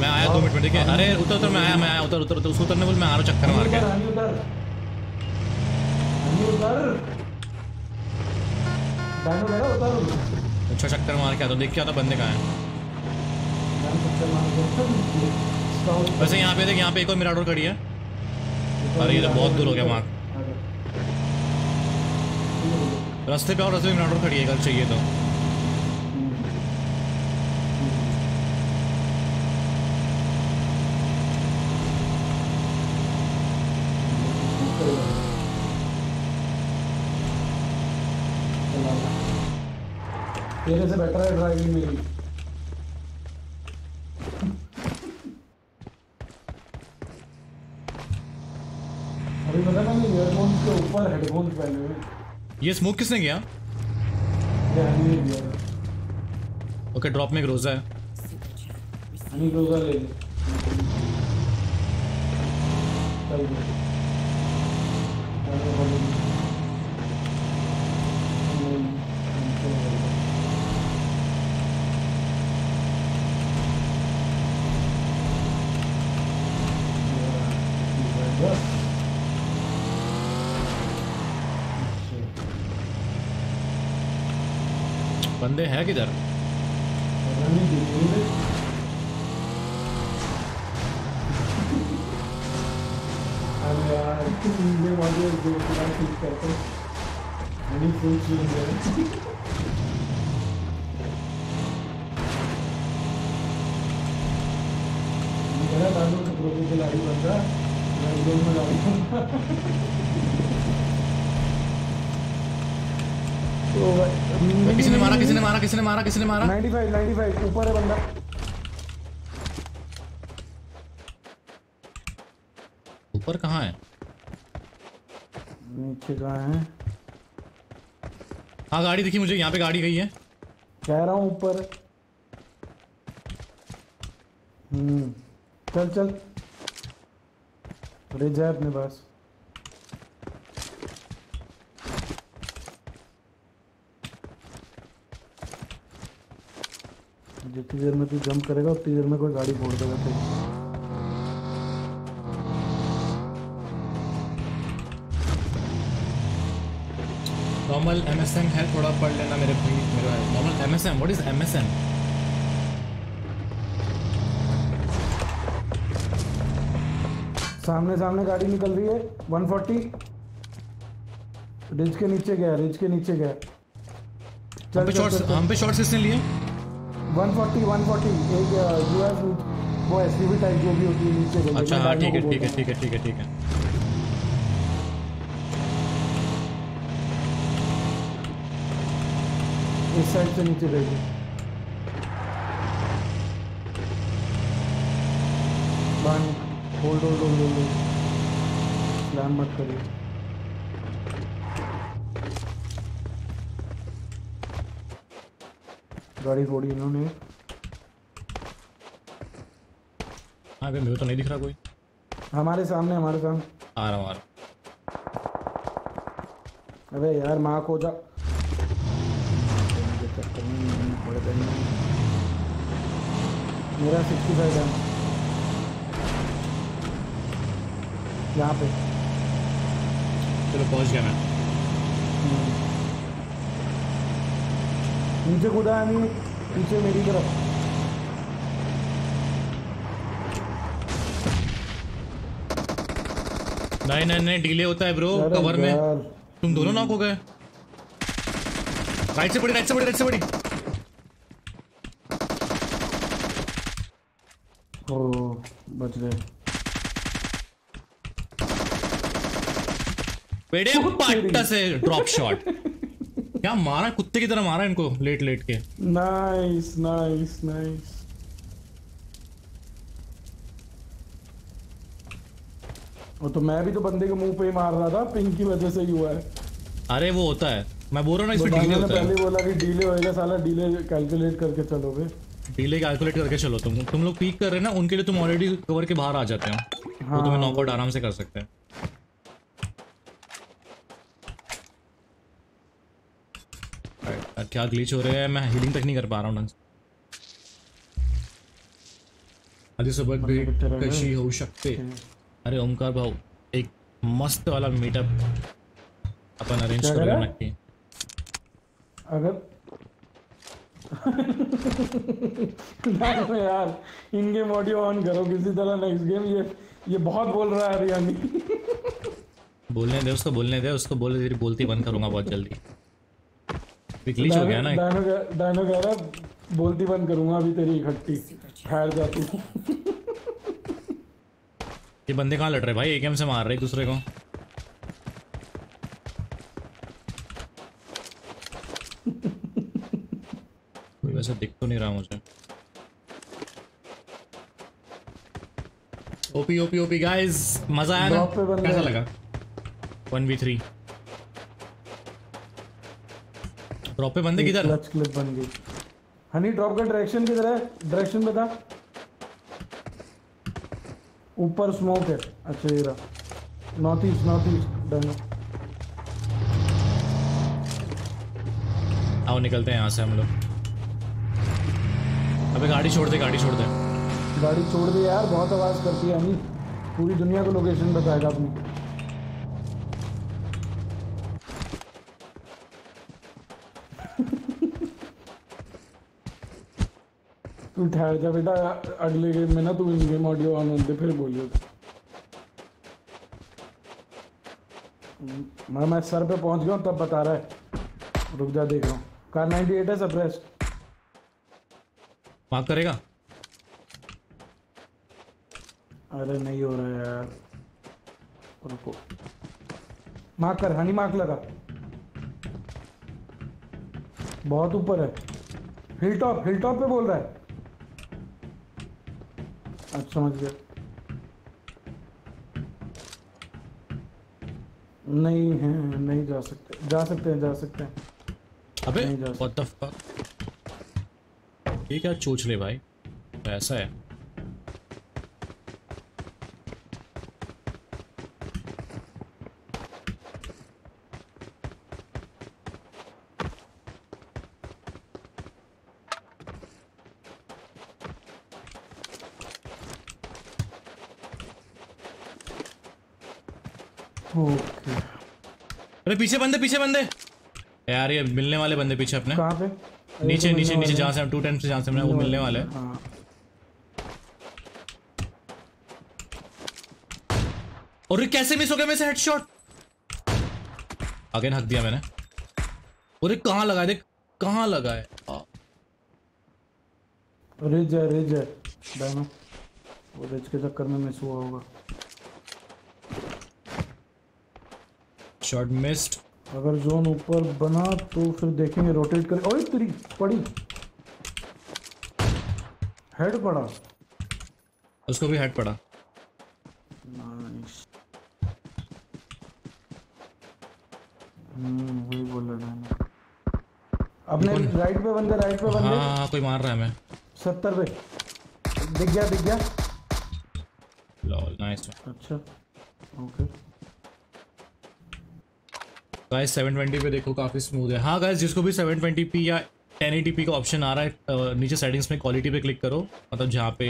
मैं आया 2 मिनट में, ठीक है? अरे उतर उतर, मैं आया उतर उसको उतरने बोल, मैं आ रहा हूँ चक्कर मार के। अच्छा चक्कर मार के आता हूँ, देख के आता बंदे कहाँ है। वैसे यहाँ पे देख, यहाँ पे एक और मिराडोर खड़ी है। अरे ये तो बहुत दूर हो गया मार। रास्ते पे और रास्ते पे मिराडोर खड़ी है, कल चाहिए तो। तेरे से बेटर है ड्राइविंग मेरी। अभी पता ना, मैंने ईयरफोन के ऊपर हेडफोन पहने हुए। ये स्मोक किसने किया? ओके, ड्रॉप में ग्रोजा है, ग्रोजा ले ले। बंदे हैं किधर? किसने मारा? 95 ऊपर है बंदा। ऊपर कहाँ है? नीचे कहाँ है? हाँ गाड़ी दिखी मुझे, यहाँ पे गाड़ी गई है, कह रहा हूँ ऊपर। चल रेंज है अपने पास। जितनी देर में तू जंप करेगा उतनी देर में कोई गाड़ी फोड़ देगा। नॉर्मल MSM है, थोड़ा पढ़ लेना मेरे भाई। मेरा normal MSM, what is MSM? सामने गाड़ी निकल रही है, 140 रिज के नीचे गया। हम पे शॉट्स इसने लिए। 140 एक यूएस वो एसयूवी टाइप जो भी होती है नीचे गई। अच्छा हाँ, ठीक है। इस साइड से नीचे गई। बंद होल्ड स्लैम मत करिए। गाड़ी फोड़ी इन्होंने। हाँ भाई, मुझे तो नहीं दिख रहा कोई। हमारे सामने आ रहा। अबे यार माँ को जा, मेरा 65 है यहाँ पे। चलो पहुँच गया मैं। नीचे कूदा है नहीं, पीछे मेरी तरफ। नहीं नहीं नहीं डिले होता है ब्रो कवर में। तुम दोनों नॉक हो गए। राइट से पड़ी राइट से पड़ी राइट से पड़ी। ओह बच गए। बेड़े पट्टा से ड्रॉप शॉट। क्या मारा कुत्ते की तरह मारा इनको लेट लेट के। Nice nice nice. वो तो मैं भी तो बंदे के मुंह पे ही मार रहा था, पिंक की वजह से ही हुआ है। अरे वो होता है, मैं बोल रहा हूँ ना इसमें डिले होता है। पहले बोला कि डिले होएगा, साला डिले कैलकुलेट करके चलोगे। डिले कैलकुलेट करके चलो। तुम लोग पीक कर रहे ना, उनके लिए तुम ऑलरेडी कवर के बाहर आ जाते हो। हाँ। वो तुम्हें नॉकआउट आराम से कर सकते हैं। क्या ग्लिच हो रहे हैं, मैं हीलिंग तक नहीं कर पा रहा हूँ। अली सुबह कैसी हो सकते। अरे ओमकार भाऊ एक मस्त वाला मीटअप अपन अरेंज करना है। अगर नहीं यार इन गेम ऑडियो ऑन करो किसी तरह नेक्स्ट गेम। ये बहुत बोल रहा है हरियाणी। बोलने दे उसको, बोलने दे उसको, बोले तेरी बोलती बंद करूंगा बहुत जल्दी। ग्लिच हो गया ना। डायनो कह रहा बोलती बंद करूंगा अभी तेरी इकट्ठी ठहर जाती। ये बंदे कहाँ लड़ रहे भाई, एक एम से मार रहे एक दूसरे को। कोई वैसा दिख तो नहीं रहा मुझे। ओपी ओपी ओपी गाइस मजा आया ना, कैसा लगा 1v3? ड्रॉप पे बंदे किधर? क्लच क्लिप बन गई। हनी ड्रॉप का डायरेक्शन किधर है, डायरेक्शन बता। ऊपर स्मोक है। अच्छा ये रहा north east, north east done. आओ निकलते हैं यहाँ से हम लोग। अबे गाड़ी छोड़ दे, गाड़ी छोड़ दे, गाड़ी छोड़ दे यार। बहुत आवाज़ करती है हनी, पूरी दुनिया को लोकेशन बताएगा अपनी। तू ठहर जा बेटा, अगले गेम में ना तू इन गेम ऑडियो ऑन होते फिर बोलियो। मैं सर पे पहुंच गया हूं तब बता रहा है। रुक जा देख रहा हूं। कार 98 है सप्रेस्ड। माफ करेगा। अरे नहीं हो रहा यार, रुको। मार्क कर हनी, मार्क लगा। बहुत ऊपर है, हिलटॉप, हिलटॉप पे बोल रहा है। अच्छा समझ गया। नहीं है, नहीं जा सकते। जा सकते हैं, जा सकते हैं। अबे व्हाट द फक, ये क्या चोच ले भाई। ऐसा है पीछे बंदे, पीछे बंदे यार। ये मिलने वाले बंदे पीछे अपने। कहां पे? नीचे नीचे नीचे, जहां से हम 2 टाइम से जहां से हमने वो मिलने वाले हैं। हां और ये कैसे मिस हो गया मेरे से हेडशॉट। अगेन हक दिया मैंने। और ये कहां लगा है देख, कहां लगा है। रिज है, रिज है डायनो। वो रिज के चक्कर में मिस हुआ होगा। Shot missed. अगर जोन ऊपर बना तो फिर देखेंगे, रोटेट कर। ओए तेरी पड़ी हेड पड़ा, उसको भी हेड पड़ा। नाइस। वही बोल रहा था। अपने राइट पे बंदे, राइट पे बंदे। हां कोई मार रहा है मैं 70 पे। दिख गया, दिख गया। Lol nice. अच्छा ओके गाइस 720 पे देखो काफ़ी स्मूथ है। हाँ गाइस जिसको भी 720p या 1080p का ऑप्शन आ रहा है, नीचे सेटिंग्स में क्वालिटी पे क्लिक करो। मतलब जहाँ पे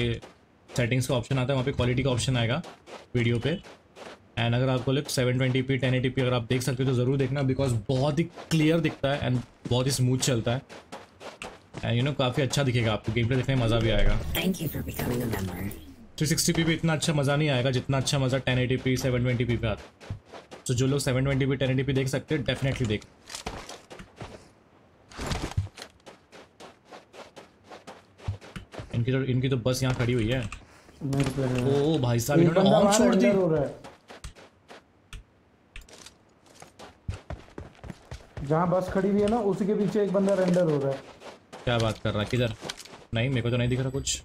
सेटिंग्स का ऑप्शन आता है वहाँ पे क्वालिटी का ऑप्शन आएगा वीडियो पे। एंड अगर आपको लग 720p 1080p अगर आप देख सकते हो तो ज़रूर देखना, बिकॉज बहुत ही क्लियर दिखता है एंड बहुत ही स्मूथ चलता है। एंड यू नो काफ़ी अच्छा दिखेगा आपको, गेम प्ले देखने में मज़ा भी आएगा। 360p पे इतना अच्छा मज़ा नहीं आएगा जितना अच्छा मज़ा 1080p 720p पे आता है। तो जो लोग 720p 1080p देख सकते हैं डेफिनेटली देख। इनकी तो बस यहाँ खड़ी हुई है। ओ भाई साहब इन्होंने ऑन छोड़ दी। जहाँ बस खड़ी हुई है ना उसी के पीछे एक बंदा रेंडर हो रहा है। क्या बात कर रहा है, किधर? नहीं मेरे को तो नहीं दिख रहा कुछ।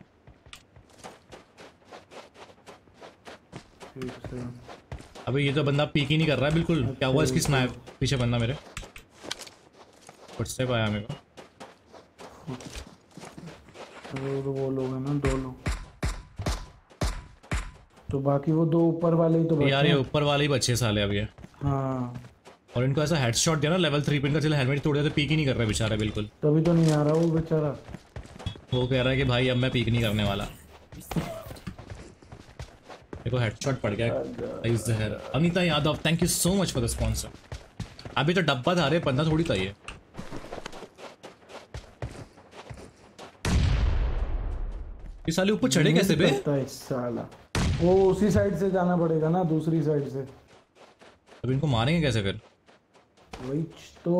अबे ये तो बंदा पीक ही नहीं कर रहा है बिल्कुल। क्या हुआ इसकी स्नाइप? पीछे बंदा मेरे व्हाट्सएप आया मेरे को। वो लोग हैं ना दो लोग, तो बाकी वो दो ऊपर वाले ही तो बचे यार। ये ऊपर वाले ही बचे साले अब ये। हाँ और इनको ऐसा हेडशॉट दिया ना लेवल 3 पे, इनका चल हेलमेट तोड़ दिया तो पीक ही नहीं कर रहा बेचारा बिल्कुल। तभी तो नहीं आ रहा वो बेचारा, वो कह रहा है कि भाई अब मैं पीक नहीं करने वाला। देखो हेडशॉट पड़ गया भाई जहर। Amita Yadav thank you so much for the sponsor. अभी तो डब्बा था रे, बंदा थोड़ी था ये। साले ऊपर चढ़े कैसे बे? साला वो उसी साइड से जाना पड़ेगा ना, दूसरी साइड से। अब इनको मारेंगे कैसे फिर? वही तो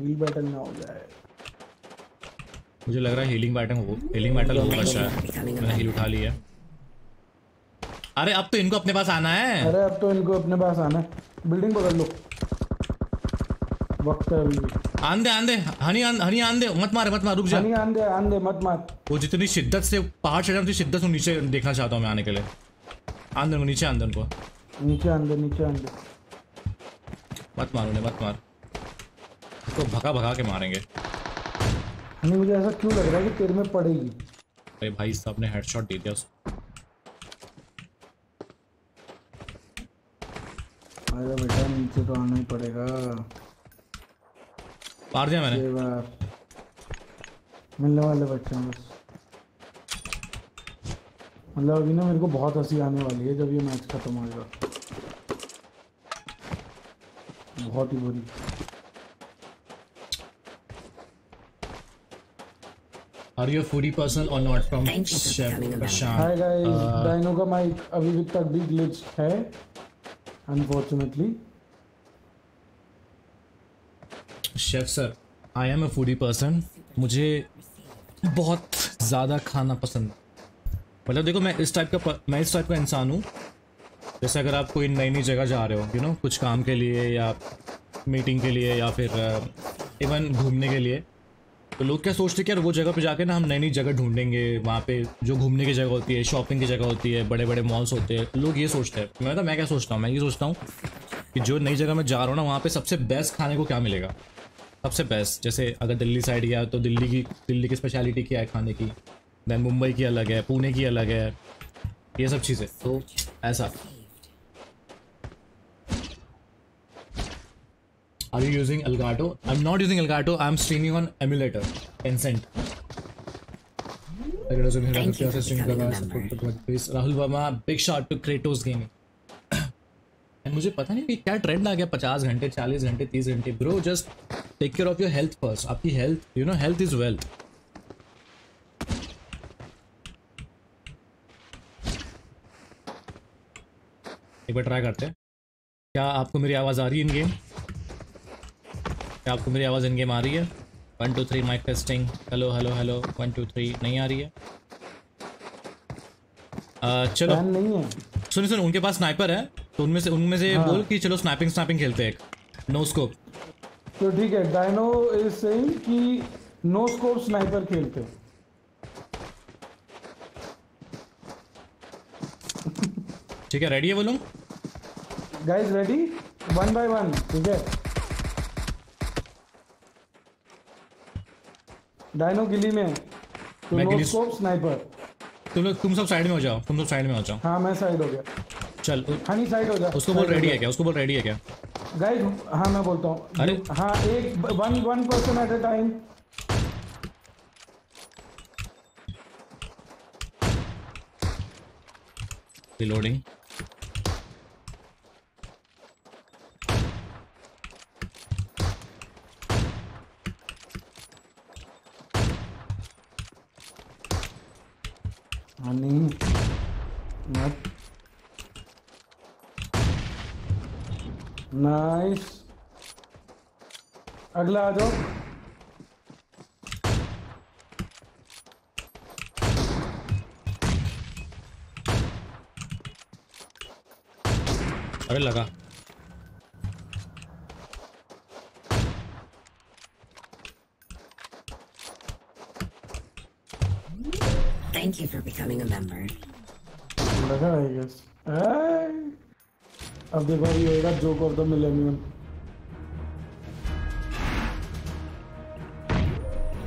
हील बैटल ना हो जाए। मुझे लग रहा है हीलिंग बैटल होगा शायद। मैंने हील उठा ली है। अरे अब तो इनको अपने पास आना है। बिल्डिंग पकड़ लो, वक्त है अभी। आंदे हनी आंदे मत मार रुक जा। आंदे मत मार। वो जितनी शिद्दत से पहाड़ चढ़ा उतनी शिद्दत से नीचे देखना चाहता हूँ मैं आने के लिए। नीचे आंदे मत मारो ने मत मार। इसको भगा के मारेंगे। नहीं मुझे ऐसा क्यों लग रहा है कि तेरे में पड़ेगी। अरे भाई साहब ने हेडशॉट दे दिया उसको। अरे बेटा नीचे तो आना ही पड़ेगा। मार दिया मैंने। मिलने वाले बच्चे हैं बस। मतलब अभी ना मेरे को बहुत हंसी आने वाली है जब ये मैच खत्म होगा। बहुत ही बुरी। Are you a foodie person or not? From Chef Prashant. Hi guys, Dino का माइक अभी तक भी ग्लिच है unfortunately. Chef sir I am a foodie person. मुझे बहुत ज़्यादा खाना पसंद, मतलब देखो मैं इस टाइप का इंसान हूँ। जैसे अगर आप कोई नई जगह जा रहे हो यू नो कुछ काम के लिए या मीटिंग के लिए या फिर इवन घूमने के लिए, तो लोग क्या सोचते हैं कि यार वो जगह पे जाके ना हम नई जगह ढूंढेंगे। वहाँ पे जो घूमने की जगह होती है, शॉपिंग की जगह होती है, बड़े बड़े मॉल्स होते हैं, लोग ये सोचते हैं। मैं क्या सोचता हूँ, मैं ये सोचता हूँ कि जो नई जगह मैं जा रहा हूँ ना वहाँ पर सबसे बेस्ट खाने को क्या मिलेगा, सबसे बेस्ट। जैसे अगर दिल्ली साइड गया तो दिल्ली की स्पेशलिटी क्या है खाने की, दैन मुंबई की अलग है, पुणे की अलग है, ये सब चीज़ें। तो ऐसा are you using Elgato? I am not using Elgato, I am streaming on emulator Tencent. Rahul Verma big shot to Kratos gaming. मुझे पता नहीं कि क्या ट्रेंड आ गया 50 घंटे 40 घंटे 30 घंटे। Bro just take care of your health first. आपकी health you know health is wealth. एक बार ट्राई करते हैं। क्या आपको मेरी आवाज आ रही है इन गेम? क्या आपको मेरी आवाज इन गेम आ रही है? 1 2 3 माइक टेस्टिंग। हेलो 1 2 3। नहीं आ रही है। चलो सुन उनके पास स्नाइपर है तो उनमें से हाँ। बोल कि चलो स्नैपिंग खेलते हैं एक नो स्कोप। तो ठीक है डायनो इज सेइंग कि नो स्कोप स्नाइपर खेलते हैं। ठीक है रेडी है वो लोग? गाइस रेडी 1 by 1 ठीक है। डायनो गिली में तो नो स्कोप स्नाइपर। तुम सब साइड में हो जाओ। हाँ मैं साइड हो गया। चल हनी साइड हो जा। उसको बोल रेडी है क्या? गाइस हाँ मैं बोलता हूँ। अरे हाँ एक one person at a time. Reloading. Honey nice. अगला आ जाओ। अरे लगा Thank you for becoming a member. लगा I guess. अब देखो ये होगा joke of the millennium.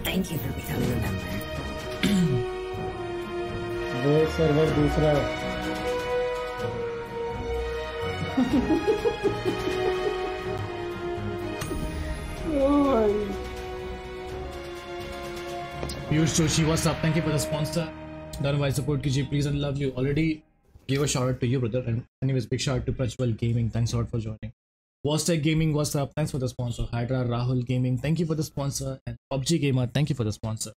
Thank you for becoming a member. ये सर्वर दूसरा है। Piyush Joshi, what's up? Thank you for the sponsor. Otherwise, support KG, please and love you. Already gave a shout out to you, brother. And anyways, big shout out to Prachwal Gaming. Thanks a lot for joining. WhatsApp Gaming, what's up? Thanks for the sponsor. Hydra Rahul Gaming, thank you for the sponsor. And PUBG Gamer, thank you for the sponsor.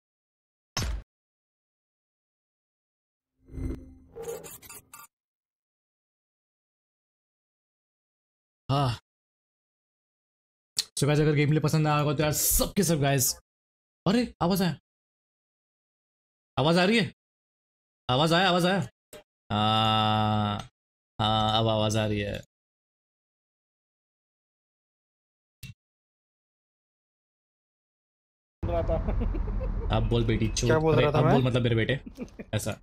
हाँ, so guys, अगर game play पसंद आया होगा तो यार सबके सब guys, अरे आवाज आ रही है, आवाज आया हाँ अब आवाज आ रही है। आप बोल बेटी, क्या बोल रहा था मैं? बोल मतलब मेरे बेटे ऐसा।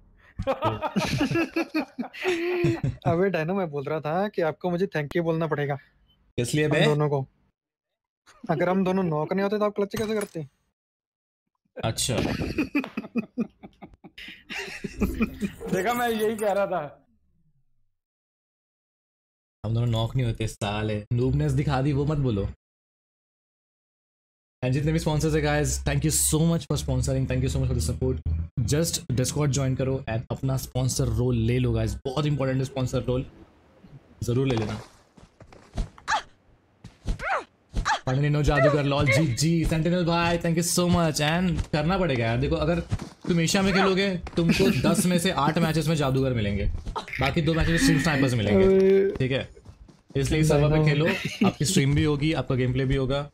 अबे डायनो, मैं बोल रहा था कि आपको मुझे थैंक यू बोलना पड़ेगा। इसलिए बे दोनों को, अगर हम दोनों नॉक नहीं होते तो आप क्लच कैसे करते? अच्छा देखा, मैं यही कह रहा था, हम दोनों नॉक नहीं होते। साले नूबनेस दिखा दी, वो मत बोलो। एंड जितने भी स्पॉन्सर्स है guys, thank you so much for sponsoring, thank you so much for the support. Just Discord join करो एंड अपना स्पॉन्सर रोल ले लो गाइस, बहुत इंपॉर्टेंट है स्पॉन्सर रोल, जरूर ले लेना। पंडिनो जादूगर लॉल जी सेंटिनल भाई, thank you so much. And करना पड़ेगा यार, देखो अगर तुम एशिया में खेलोगे तुमको 10 में से 8 मैचेस में जादूगर मिलेंगे, बाकी 2 मैचेस में स्नाइपर्स मिलेंगे, ठीक है? इसलिए सर्वर पे खेलो, आपकी स्ट्रीम भी होगी, आपका गेम प्ले भी होगा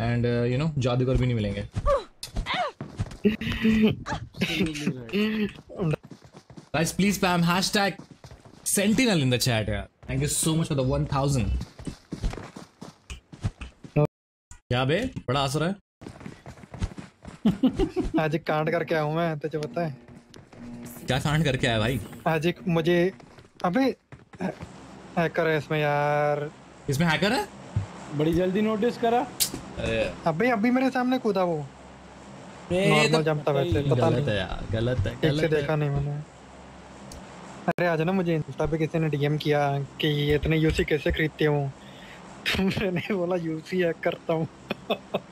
एंड यू नो जादूगर भी नहीं मिलेंगे। Guys please spam #Sentinel in the chat यार। Thank you so much for the 1000। क्या बे बड़ा असर है। आज एक कांड करके आया हूं मैं, तुझे पता है? क्या कांड करके आया भाई? आज एक मुझे अबे हैकर है इसमें यार। इसमें हैकर है? बड़ी जल्दी नोटिस करा। अबे अभी मेरे सामने कूदा वो। जमता वैसे गलत है यार, गलत है, गलत है। देखा नहीं मैंने। अरे आज ना मुझे इंस्टा पे किसी ने डीएम किया कि ये इतने यूसी कैसे खरीदते हो? तो मैंने बोला यूसी हैक करता हूँ।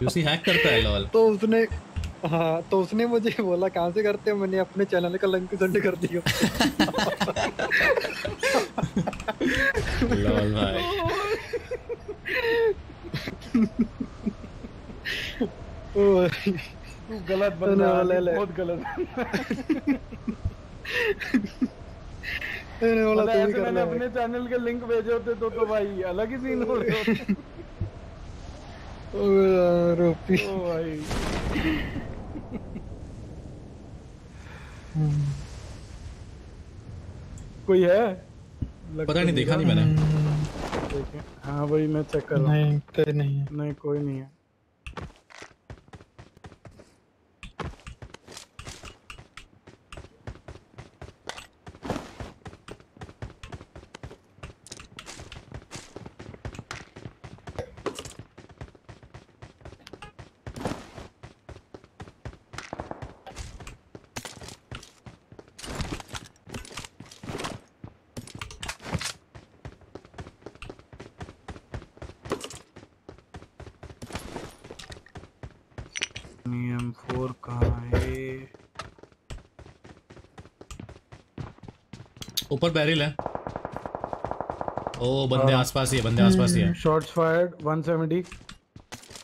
यूसी हैक करता है लॉल। तो उसने, हाँ तो उसने मुझे बोला कहाँ से करते हो? मैंने अपने चैनल का लिंक सेंड कर दिया। लॉल भाई। तू गलत बंदा, बहुत गलत। मैंने अपने चैनल के लिंक भेजे होते तो भाई अलग ही सीन हो रहे होते। रोपी ओ भाई। कोई है? पता नहीं, देखा नहीं मैंने। हाँ वही मैं चेक कर रहा हूँ। नहीं कोई नहीं है। ऊपर बैरिल है। ओ बंदे आसपास ही है, बंदे आसपास ही है। Shots fired 170।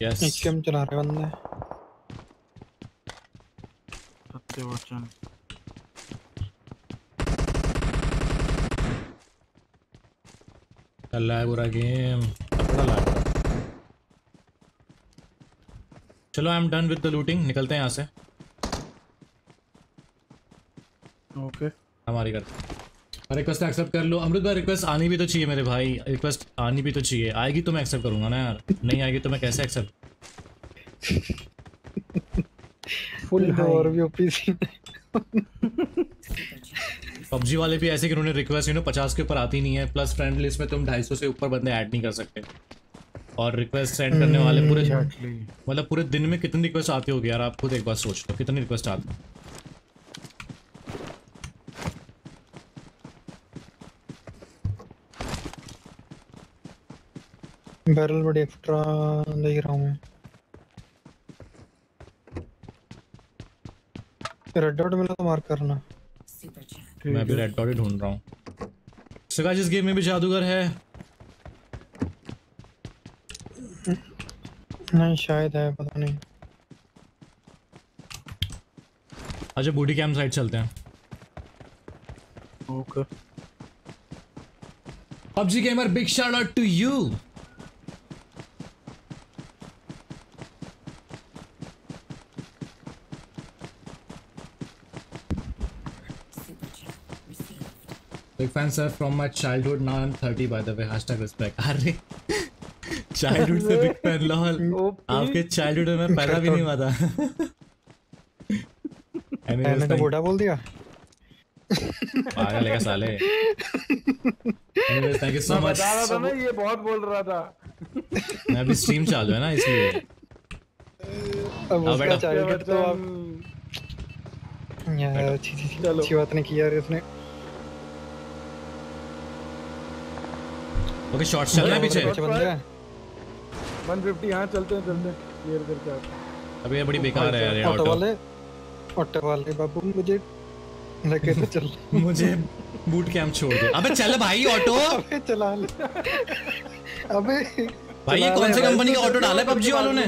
यस एचएम चला रहे बंदे। सत्य वचन। है बुरा गेम बड़ा लाग रहा है। चलो I am done with the looting, निकलते हैं यहाँ से। ओके हमारी करते हैं। रिक्वेस्ट एक्सेप्ट कर लो अमृत भाई, रिक्वेस्ट आनी भी तो चाहिए मेरे भाई, रिक्वेस्ट आनी भी तो चाहिए। आएगी तो मैं एक्सेप्ट करूंगा ना यार, नहीं आएगी तो मैं कैसे एक्सेप्ट फुल पबजी वाले भी ऐसे कि उन्होंने रिक्वेस्ट यू नो 50 के ऊपर आती नहीं है, प्लस फ्रेंड लिस्ट में तुम 250 से ऊपर बंदे ऐड नहीं कर सकते, और रिक्वेस्ट सेंड करने वाले पूरे मतलब पूरे दिन में कितनी रिक्वेस्ट आती होगी यार, आप खुद एक बार सोच लो कितनी रिक्वेस्ट आती है। बैरल बड़ी एक्स्ट्रा ले रहा हूं मैं। रेड डॉट मिला तो मार करना, मैं भी रेड डॉट ही ढूंढ रहा हूँ। सगा जिस गेम में भी जादूगर है नहीं, शायद है पता नहीं। अच्छा बूटी कैंप साइड चलते हैं। Okay PUBG gamer big shout out to you. Fans are from my childhood, now I'm 30 by the way, #respect। अरे childhood से big fan lol, आपके childhood में पैदा भी नहीं हुआ था। मैंने तो बूढ़ा बोल दिया, पागल है साले। Thank you so much। बता रहा था ना ये बहुत बोल रहा था। मैं अभी stream चालू है ना इसलिए। अब उसका childhood तो आप यार अच्छी बात नहीं की यार इसने। ओके शॉट्स चल रहा है पीछे 150। हां चलते हैं चलते हैं क्लियर करके आते। अबे ये बड़ी बेकार है यार ये ऑटो वाले बाबू मुझे लेके तो चल मुझे बूट कैंप छोड़ दे। अबे चल भाई ऑटो, अबे चला ले, अबे भाई ये कौन से कंपनी का ऑटो डाला है पबजी वालों ने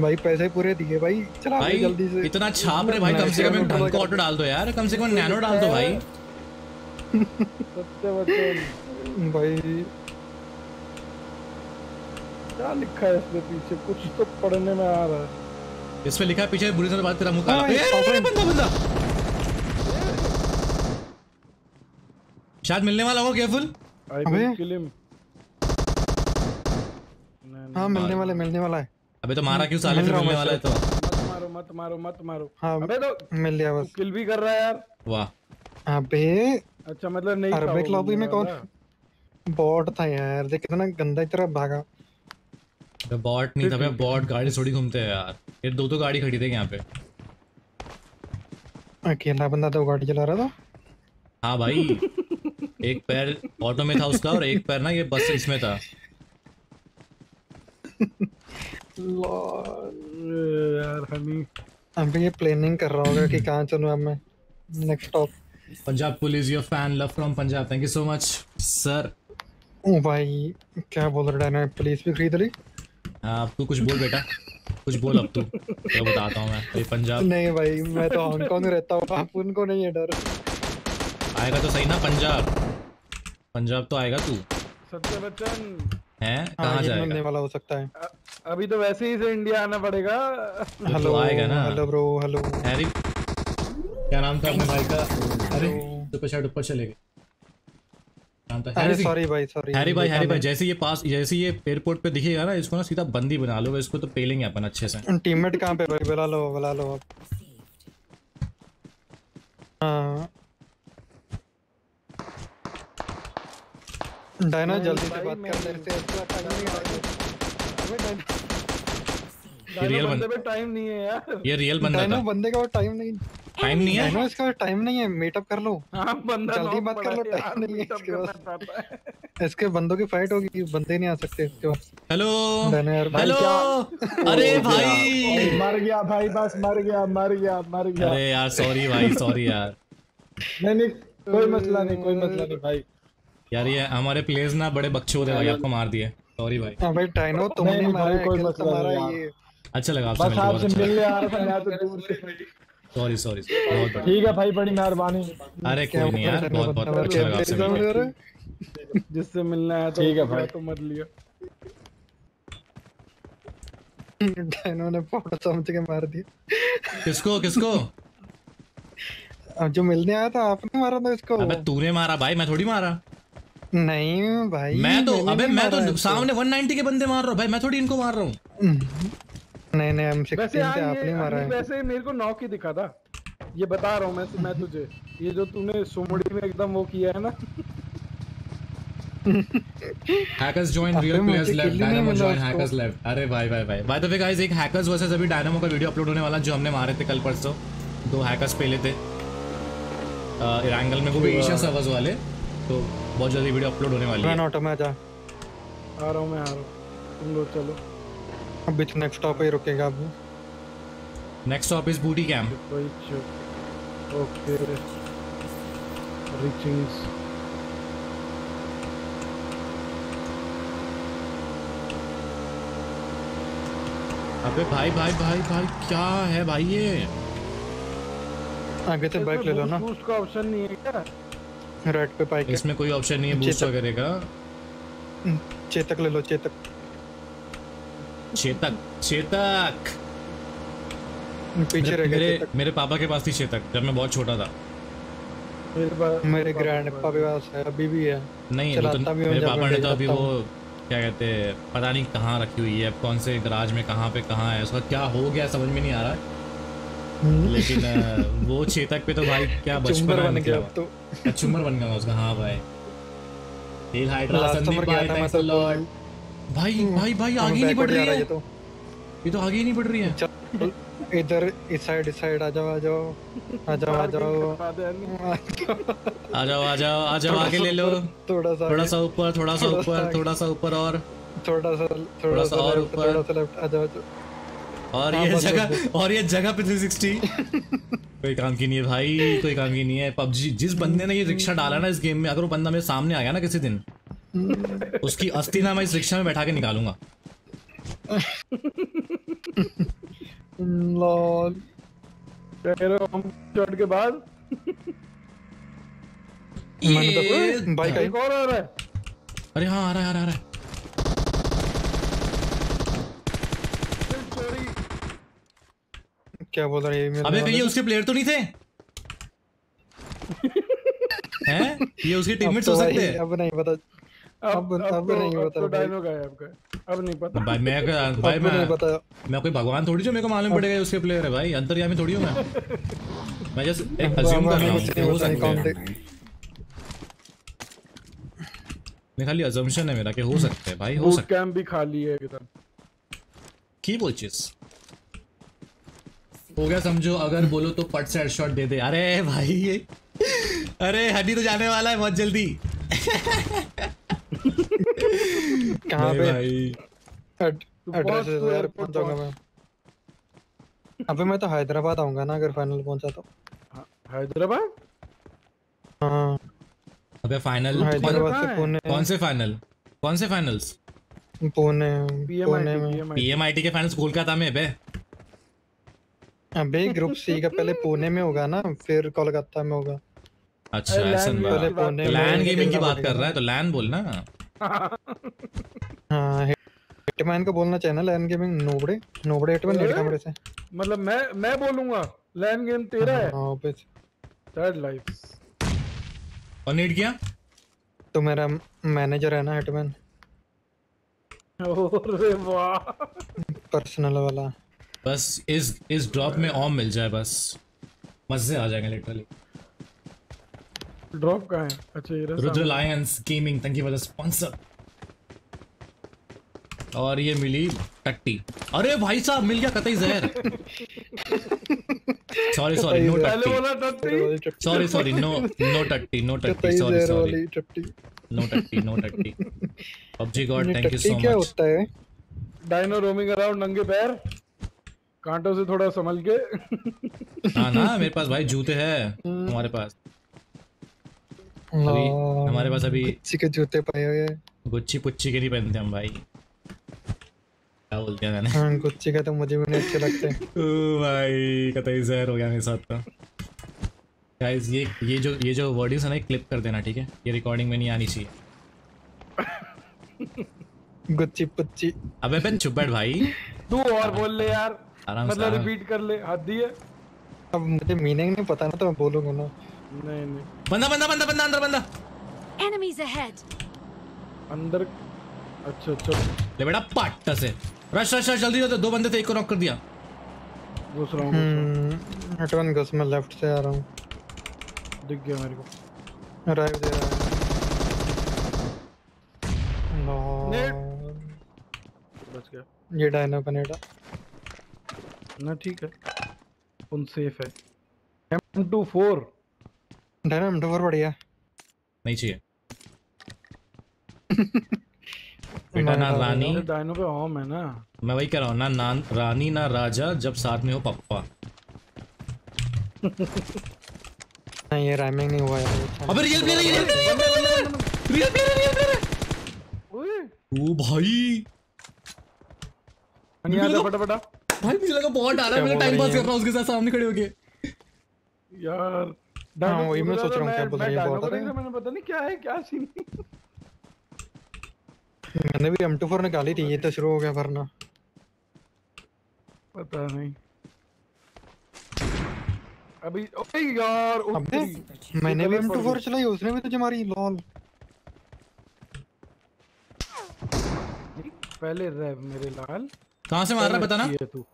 भाई, पैसे पूरे दिए भाई चला ले जल्दी से। इतना छाप रहे भाई, कम से कम एक ढंग का ऑटो डाल दो यार, कम से कम नैनो डाल दो भाई। भाई क्या लिखा है इसमें पीछे, कुछ तो पढ़ने में आ रहा है। इसमें लिखा है पीछे बुरी तरह बात तेरा मुंह काला। बंदा शायद मिलने वाला हो, केयरफुल। हाँ मिलने वाला है। अबे तो मारा क्यों साले, मिलने वाला है तो मत मारो। हाँ अबे तो मिल गया बस, किल भी कर रहा है यार। वाह अबे अच्छा मतलब नहीं अरबिक लॉबी में कौन बॉट था यार, देख कितना गंदा की तरह भागा। तो बॉट नहीं था भाई, बॉट गाड़ी छोड़ी घूमते हैं यार, ये दो गाड़ी खड़ी थी यहाँ पे। अकेला बंदा तो गाड़ी चला रहा था। हाँ भाई एक पैर ऑटो में था उसका और एक पैर ना ये बस इसमें था। यार हम ये प्लानिंग कर रहा होगा कि कहाँ चलूँ अब मैं next stop. Punjab police your fan love from Punjab, thank you so much sir. ओ भाई क्या बोल रहा है ना, पुलिस भी खरीद ली। आप तू कुछ बोल बेटा, कुछ बोल अब तू, मैं बताता हूँ मैं ये पंजाब। नहीं भाई मैं तो हांगकांग में रहता हूँ, आप उनको नहीं है डर। आएगा तो सही ना पंजाब, पंजाब तो आएगा तू। सत्य बच्चन है कहाँ जाएगा, मिलने वाला हो सकता है। अभी तो वैसे ही से इंडिया आना पड़ेगा। हेलो आएगा ना, हेलो ब्रो, हेलो हैरी। क्या नाम था अपने भाई का? अरे ऊपर चले गए, नाम था हैरी। सॉरी भाई सॉरी हैरी भाई। जैसे ये एयरपोर्ट पे दिखेगा ना, इसको ना सीधा बंदी बना लो, इसको तो पेलेंगे अपन अच्छे से। टीममेट कहाँ पे भाई, बुला लो आप। हाँ डायना जल्दी से बात कर लेते, रियल बंदे पे टाइम नहीं है यार, ये रियल बंदा था, बंदे का टाइम नहीं है इसका, टाइम नहीं है। मीटअप कर लो। हाँ, बंदा जल्दी बात कर लो, टाइम नहीं है इसके। इसके बंदों की फाइट होगी, बंदे नहीं आ सकते इसके पास। हेलो हेलो, अरे भाई मर गया भाई, बस मर गया। अरे यार सॉरी भाई, सॉरी यार। नहीं कोई मसला नहीं भाई। यार ये हमारे प्लेयर्स ना बड़े बकचोद है भाई, आपको मार दिए, सॉरी भाई। हां भाई टाइनो तुमने नहीं मारा, कोई मसला नहीं। अच्छा लगा आपसे मिलने आ रहा था मैं तो दूर से, सॉरी बहुत ठीक है भाई, बड़ी मेहरबानी। अरे कोई नहीं यार, बहुत बहुत अच्छा लगा आपसे। जिससे मिलना है तो ठीक है भाई, तो मत लियो। इन्होंने पाउडर समझ के मार दिया। किसको किसको? अब जो मिलने आया था आपने मारा था इसको? अबे तूने मारा भाई, मैं थोड़ी मारा। नहीं भाई मैं तो अबे मैं तो सामने 190 के बंदे मार रहा हूँ भाई, मैं थोड़ी इनको मार रहा हूँ। नहीं M16 से आपने मारा है। वैसे मेरे को नॉक ही दिखा था, ये बता रहा हूँ मैं तुझे। ये जो तूने सुमड़ी में एकदम वो किया है ना, hackers join real players left, Dynamo join hackers left। अरे भाई भाई भाई by the way guys, एक hackers वर्सेस अभी Dynamo का वीडियो अपलोड होने वाला, जो हमने मारे थे कल परसों, दो hackers पहले थे इरांगल में, वो भी ईशा सर्वर्स वाले। तो बहुत जल्दी वीडियो अपलोड होने वाली है। मैं ऑटो में आ रहा हूं, मैं आ रहा हूं, तुम लोग चलो। अब बीच नेक्स्ट स्टॉप पे रुकेगा, अब नेक्स्ट स्टॉप इज बूटी कैंप। ओके रीचिंग्स अबे भाई भाई भाई भाई क्या है भाई ये? आगे तो बाइक ले लो ना। बूस्ट का ऑप्शन नहीं है क्या? रेड पे बाइक इसमें कोई ऑप्शन नहीं है बूस्ट वगैरह का। चेतक ले लो, चेतक शेतक शेतक पीछे रह गए। मेरे पापा के पास थी शेतक जब मैं बहुत छोटा था। मेरे ग्रैंडपा के पास है, अभी भी है। नहीं तो मेरे पापा ने तो अभी वो क्या कहते हैं, पता नहीं कहाँ रखी हुई है, कौन से गराज में, कहाँ पे कहाँ है, उसका क्या हो गया समझ में नहीं आ रहा। लेकिन वो शेतक पे तो भाई क्या बचपन बन गया, तो चुम्बर बन गया उसका। हाँ भाई तेल हाइड्रा संदीप भाई, थैंक्स अ लॉट भाई। भाई भाई आगे नहीं बढ़ रही है ये तो आगे नहीं बढ़ रही है। इधर इस साइड आ जाओ आ जाओ आ जाओ आ जाओ आ जाओ आ जाओ आ जाओ, आगे ले लो थोड़ा सा ऊपर, थोड़ा सा ऊपर, थोड़ा सा ऊपर और थोड़ा सा और ऊपर, आ जाओ। और ये जगह पे 360 कोई काम की नहीं है भाई, कोई काम की नहीं है। पबजी जिस बंदे ने ये रिक्शा डाला ना इस गेम में, अगर वो बंदा मेरे सामने आ गया ना किसी दिन, उसकी अस्थि ना मैं इस रिक्शा में बैठा के निकालूंगा। लॉल के बाद ये बाइक आई और आ रहा है। अरे हाँ आ रहा है क्या बोल रहा है ये? अबे कहीं उसके प्लेयर तो नहीं थे? हैं ये उसके टीममेट्स हो सकते हैं। अब नहीं पता, अब नहीं पता तो डायनो का है आपका। अब नहीं पता भाई, मैं नहीं पता। मैं कोई भगवान थोड़ी जो मेरे को मालूम पड़ेगा उसके प्लेयर है भाई, अंतर्यामी थोड़ी हूं मैं जस्ट एक अज्यूम कर रहा हूं। मैं खाली अजम्पशन है मेरा कि हो सकता है भाई, हो सकता है। कैंप भी खाली है एकदम। की बोल चीज हो गया समझो, अगर बोलो तो पट से हेडशॉट दे दे। अरे भाई ये अरे हड्डी तो जाने वाला है बहुत जल्दी। कहाँ पे भाई? अबे मैं तो हैदराबाद आऊंगा ना अगर फाइनल पहुंचा तो। हैदराबाद? हाँ। अबे फाइनल कौन से फाइनल्स? पुणे PMIT के फाइनल्स कोलकाता में। अबे ग्रुप सी का पहले पुणे में होगा ना, फिर कोलकाता में होगा। अच्छा लैन गेमिंग की बात कर रहा है तो लैन बोलना। हाँ हिटमैन को बोलना चाहिए ना, लैन गेमिंग। नोबड़े हिटमैन हिटमैन से मतलब मैं बोलूंगा लैन गेम तेरा है। हां पे थर्ड लाइफ और नीड किया तो मेरा मैनेजर है ना हिटमैन। अरे वाह पर्सनल वाला। बस इस ड्रॉप में ऑम मिल जाए बस मजे आ जाएंगे लिटरली। ड्रॉप कहाँ है? अच्छा ये Rudra lions gaming thank you for the sponsor. और ये मिली टट्टी। अरे भाई साहब मिल गया कतई जहर। सॉरी नो टट्टी, सॉरी नो टट्टी सॉरी नो टट्टी। PUBG god thank you so much. क्या होता है डायनो रोमिंग अराउंड नंगे पैर? कांटों से थोड़ा संभल के। हां ना मेरे पास भाई जूते हैं हमारे पास। अभी हमारे पास अभी गुच्ची के जूते पाए हुए हैं। गुच्ची पुच्ची के नहीं पहनते हम भाई, क्या बोलते हैं मैंने। गुच्ची का तो मुझे भी नहीं अच्छे लगते। ओ भाई कतई जहर हो गया मेरे साथ तो। गाइस ये जो वर्डिंग्स है ना क्लिप कर देना ठीक है, ये रिकॉर्डिंग में नहीं आनी चाहिए। गुच्ची पुच्ची। अबे बन चुप बैठ भाई। तू और बोल ले यार, मतलब रिपीट कर ले। हद ही है। अब मुझे मीनिंग नहीं पता ना तो मैं बोलूंगा ना। नहीं नहीं। बंदा बंदा बंदा बंदा अंदर बंदा। Enemies ahead. अंदर। अच्छा अच्छा। ले बेटा पाट्टा से। रश रश रश जल्दी जाओ। दो बंदे थे, एक को नॉक कर दिया। घुस रहा हूँ। हटवन घुस, मैं लेफ्ट से आ रहा हूँ। दिख गया मेरे को। राइव दे रहा है। नो। नेट। बच गया। ये डायनो कनेडा। ना ठीक है। उन सेफ है। M24। डायनो M24 बढ़िया। नहीं चाहिए। बेटा ना रानी डायनो पे होम है ना। मैं वही कह रहा हूँ ना, ना रानी ना राजा, जब साथ में हो पप्पा। नहीं ये राइमिंग नहीं हुआ है। अबे रियल प्लेयर है, रियल प्लेयर, रियल प्लेयर। ओए ओ भाई नहीं आता फटाफट। भाई मुझे लगा बहुत आ रहा है, मैं टाइम पास कर रहा हूँ उसके साथ सामने खड़े होके यार। डायनो वही मैं सोच रहा हूँ क्या बोल रही है, बहुत आ रहा है। मैंने पता नहीं क्या है, क्या सीन। मैंने भी M24 निकाली थी, ये तो शुरू हो गया भरना। पता नहीं अभी। ओए यार मैंने भी M24 चलाई, उसने भी तुझे मारी। लॉल पहले रैब मेरे लाल। कहां से मार रहा है बताना तू।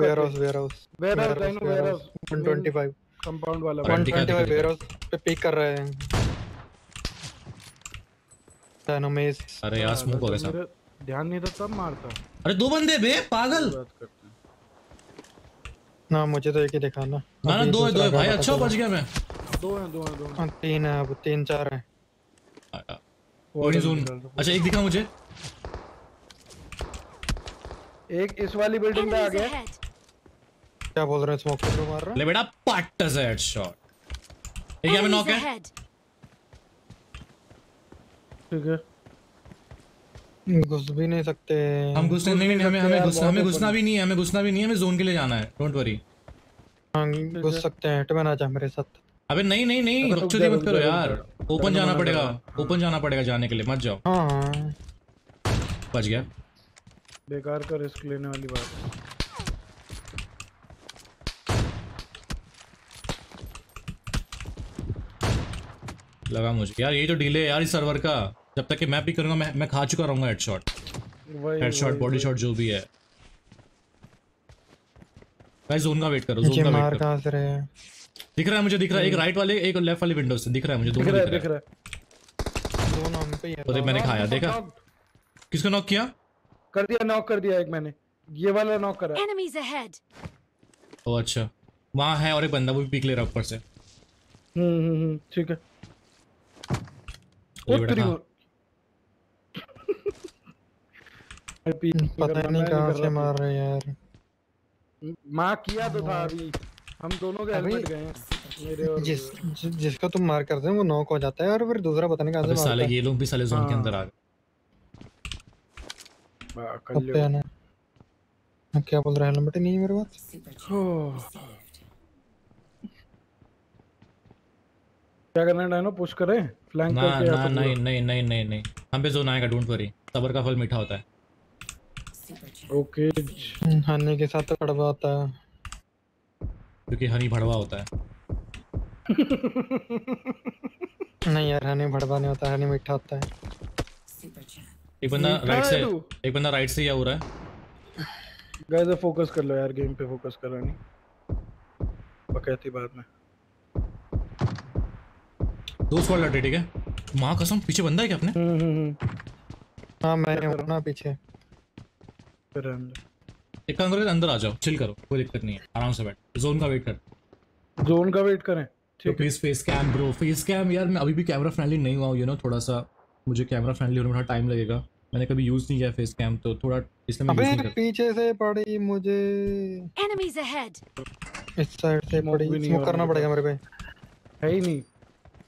वेयरहाउस 125 कंपाउंड वाला 125 वेयरहाउस पे पिक कर रहे हैं। अरे यार स्मोक हो गया साहब, ध्यान नहीं था तब मारता। अरे दो बंदे बे पागल। ना मुझे तो एक ही दिखा ना। ना दो है, दो है भाई। अच्छा बच गया मैं। दो हैं तीन है अब, तीन चार हैं। अच्छा एक दिखा मुझे, एक इस वाली बिल्डिंग पे आ गया। क्या बोल रहे हैं, स्मोक पे मार रहा है। ले बेटा पट से हेडशॉट। ये क्या नॉक है? ठीक है, घुस भी नहीं सकते हम। घुसने नहीं, हमें हमें घुसना भी नहीं है, हमें घुसना भी नहीं है। हमें जोन के लिए जाना है, डोंट वरी। हम घुस सकते हैं, हिटमैन आ जा मेरे साथ। अबे नहीं नहीं नहीं, बकचोदी मत करो यार। ओपन जाना पड़ेगा, ओपन जाना पड़ेगा। जाने के लिए मत जाओ। हां बच गया। बेकार का रिस्क लेने वाली बात लगा मुझे यार। ये तो डिले है यार इस सर्वर का। जब तक कि मैं पिक करूंगा, मैं खा चुका रहूंगा हेडशॉट, बॉडी शॉट जो भी है। भाई जोन का वेट करो, जोन का वेट करो। से रहे हैं दिख रहा है मुझे, दिख रहा है एक राइट वाले एक लेफ्ट वाले विंडो से दिख रहा है मुझे। दोनों दिख रहा है, दोनों हम पे ही है। तो मैंने खाया देखा। किसको नॉक किया? कर दिया नॉक, कर दिया एक मैंने। ये वाला नॉक कर रहा है। Enemies ahead. ओ अच्छा वहां है और एक बंदा, वो भी पिक ले रहा है ऊपर से। ठीक है। पता नहीं कहां से मार रहे यार। मार किया तो था अभी। हम दोनों के हेलमेट गए हैं मेरे और जिसका तुम मार करते हो वो नॉक हो जाता है, और फिर दूसरा पता नहीं कहां से मारता है। साले ये लोग भी साले जोन के अंदर आ गए। क्या बोल रहा है? हेलमेट नहीं मेरे पास। क्या करना है डायनो, पुश करें फ्लैंक करके? ना नहीं नहीं नहीं नहीं नहीं, हम पे जोन आएगा, डोंट वरी। सबर का फल मीठा होता है। ओके हनी के साथ तो कड़वा होता है, क्योंकि हनी भड़वा होता है। नहीं यार हनी भड़वा नहीं होता, हनी मीठा होता है। एक बंदा राइट से या हो रहा है। गाइस फोकस कर लो यार, गेम पे फोकस कर। हनी बकैती बात में दो स्क्वाड लड़ रहे, ठीक है। मां कसम पीछे बंदा है क्या अपने? हां मैंने अपना पीछे फिर अंदर। एक अंदर अंदर आ जाओ, चिल करो, कोई दिक्कत नहीं है। आराम से बैठ, जोन का वेट कर, जोन का वेट करें। ठीक है। Face cam bro, face cam यार मैं अभी भी कैमरा फ्रेंडली नहीं हुआ हूं यू नो। थोड़ा सा मुझे कैमरा फ्रेंडली होने में थोड़ा टाइम लगेगा। मैंने कभी यूज नहीं किया फेस कैम, तो थोड़ा इसलिए मैं यूज नहीं करता। पीछे से पड़ी मुझे, एनिमीज अहेड। इस साइड से पड़ी, स्मोक करना पड़ेगा मेरे पे। है ही नहीं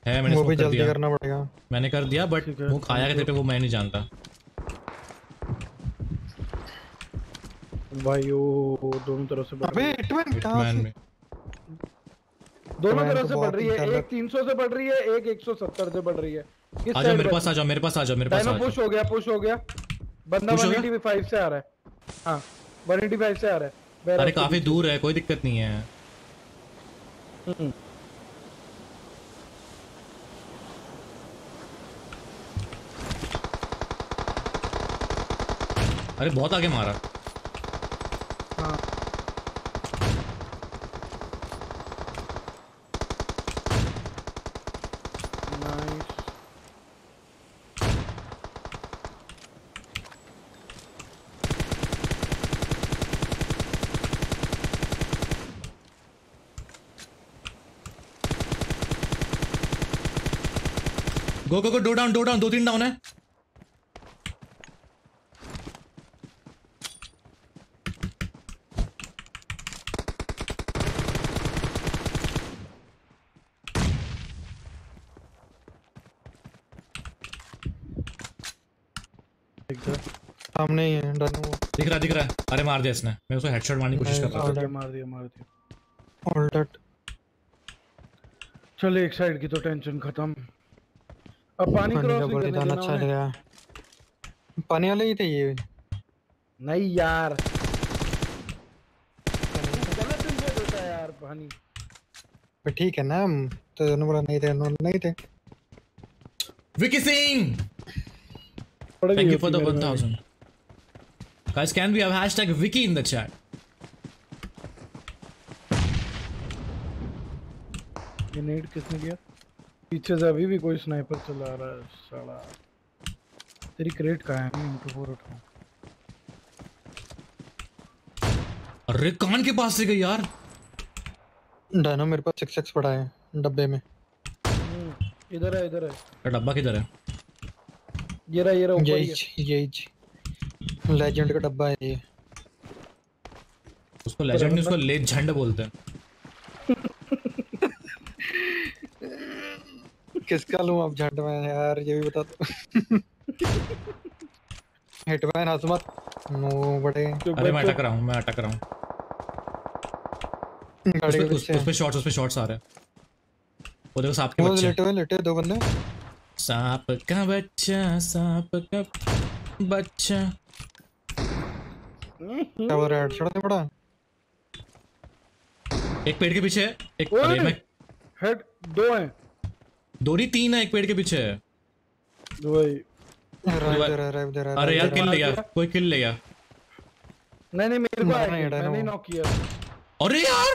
है, मैंने वो भी जल्दी करना पड़ेगा। मैंने कर दिया बट वो खाया के थे वो मैं नहीं जानता भाई। वो दोनों तरफ से। अबे हिटमैन कहां से? दोनों तरफ से बढ़ रही है, एक 300 से बढ़ रही है, एक 170 से बढ़ रही है। आ जाओ मेरे पास, आ जाओ मेरे पास, आ जाओ मेरे पास। पुश हो गया, पुश हो गया बंदा, 185 से आ रहा है। हां 185 से आ रहा है। अरे काफी दूर है, कोई दिक्कत नहीं है। अरे बहुत आगे मारा। हाँ। नाइस। गो गो गो, दो डाउन, दो डाउन, 2-3 डाउन है। सामने ही है, दिख रहा, दिख रहा है। अरे मार दिया इसने, मैं उसको हेडशॉट मारने की कोशिश कर रहा था। मार दिया, मार दिया, ऑल डट। चल एक साइड की तो टेंशन खत्म। अब पानी क्रॉस करने देना अच्छा लगा। पानी वाले ही थे ये। नहीं यार गलत इनवेट होता है यार पानी पे। ठीक है ना, तो दोनों बोला नहीं थे, नहीं थे। Vicky Singh, thank you for the 1000. Guys, can we have #Wiki in the chat? ये नेट किसने किया? पीछे से अभी भी कोई स्नाइपर चला रहा है साला। तेरी क्रेट कहाँ है? M24 उठाऊं। अरे कान के पास से गई यार। डायनो मेरे पास 6x पड़ा है डब्बे में। इधर है, इधर है। डब्बा किधर है? ये रहा, ये रहा ऊपर। ये लेजेंड का डब्बा है ये। उसको लेजेंड नहीं, उसको लेजेंड बोलते हैं। किसका लूं अब झंड में यार, ये भी बता दो। हिटमैन हंस मत नो बड़े। अरे मैं अटक रहा हूं, मैं अटक रहा हूं। उस पे शॉट्स, उस पे शॉट्स आ रहे हैं। वो देखो सांप के बच्चे लेटे हुए, लेटे दो बंदे। सांप का बच्चा, सांप का बच्चा। हेडशॉट पड़ा। एक पेड़ के पीछे है, एक हेड। दो हैं, दो नहीं तीन है। एक पेड़ के पीछे है। अरे यार किल ले गया, कोई किल ले गया। नहीं नहीं मेरे को आया, मैंने नॉक किया। अरे यार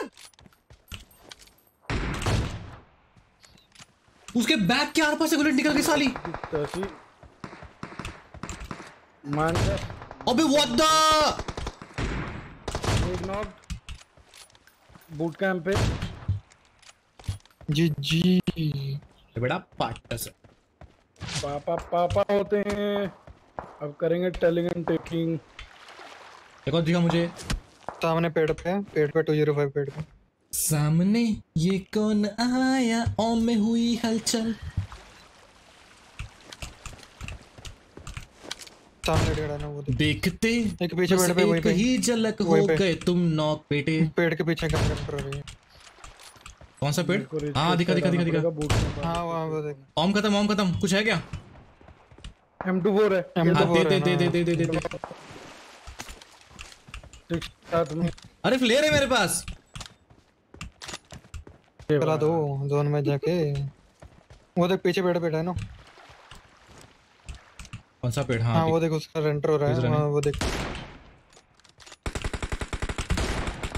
उसके बैक के आर-पार से बुलेट निकल के साली। अबे व्हाट द बूट कैंप पे जी जी बेटा पार्टनर से पापा पापा होते हैं। अब करेंगे टेलिंग एंड टेकिंग। देखो दिखा मुझे सामने पेड़ पे, पेड़ पे 205 पेड़ पे सामने। ये कौन आया और में हुई हलचल। देखते एक पीछे पेड़ पे, एक ही झलक हो गए तुम नॉक बेटे। पेड़ के पीछे कौन सा पेड़? हाँ दिखा दिखा दिखा दिखा। हाँ ओम खत्म, ओम खत्म। कुछ है क्या? M24 है। दे दे दे दे। अरे फ्लेयर है मेरे पास, चला दो जोन में जाके। वो देख पीछे पेड़ पेड़ है ना। कौन सा पेड़? हाँ वो देख उसका रेंटर हो रहा है वो देख।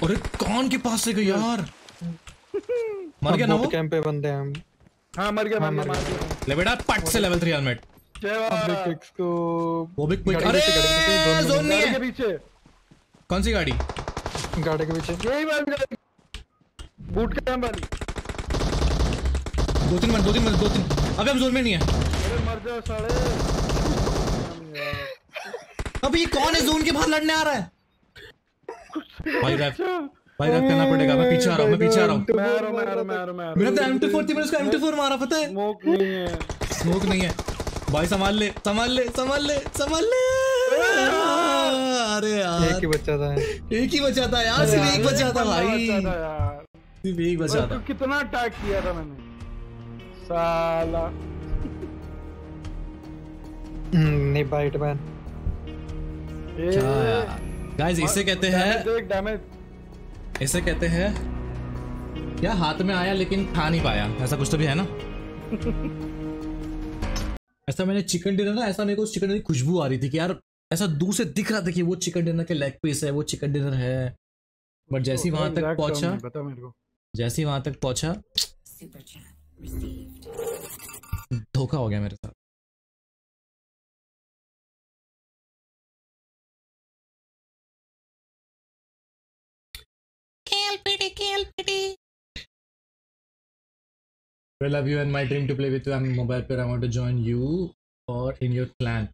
अरे कौन के पास से गई यार? मर गया ना वो? कैंप पे बंदे हैं हम। हाँ मर गया, मर गया। ले बेटा पट से लेवल 3 हेलमेट। वो भी क्विक। अरे जोन नहीं है। पीछे कौन सी गाड़ी? गाड़ी के पीछे यही वाली बूट कैंप वाली। 2-3 मिनट। अबे हम जोन में नहीं है। अरे मर जाओ साले। अबे ये कौन है जोन के बाहर लड़ने आ रहा है? भाई रैप करना पड़ेगा। मैं पीछे आ रहा हूं, मैं पीछे आ रहा हूं। मैं आ रहा हूं। मेरा M24 थी, मैंने उसका M24 मारा पता है। स्मोक नहीं है, स्मोक नहीं है भाई। संभाल ले। अरे यार एक ही बचा था यार, सिर्फ एक बचा था भाई, सिर्फ एक बचा था। कितना अटैक किया था मैंने साला। निब्बा हिटमैन गाइस इसे कहते हैं, इसे कहते हैं क्या हाथ में आया लेकिन खा नहीं पाया, ऐसा कुछ तो भी है ना। ऐसा मैंने चिकन डिनर ना, ऐसा मेरे को चिकन डिनर की खुशबू आ रही थी कि यार ऐसा दूर से दिख रहा था कि वो चिकन डिनर के लेग पीस है, वो चिकन डिनर है, बट जैसे ही वहां तक पहुंचा, बता मेरे को, जैसे ही वहां तक पहुंचा धोखा हो गया मेरे साथ। I love you and my dream to play with you. I'm mobile player. I want to join you or in your clan.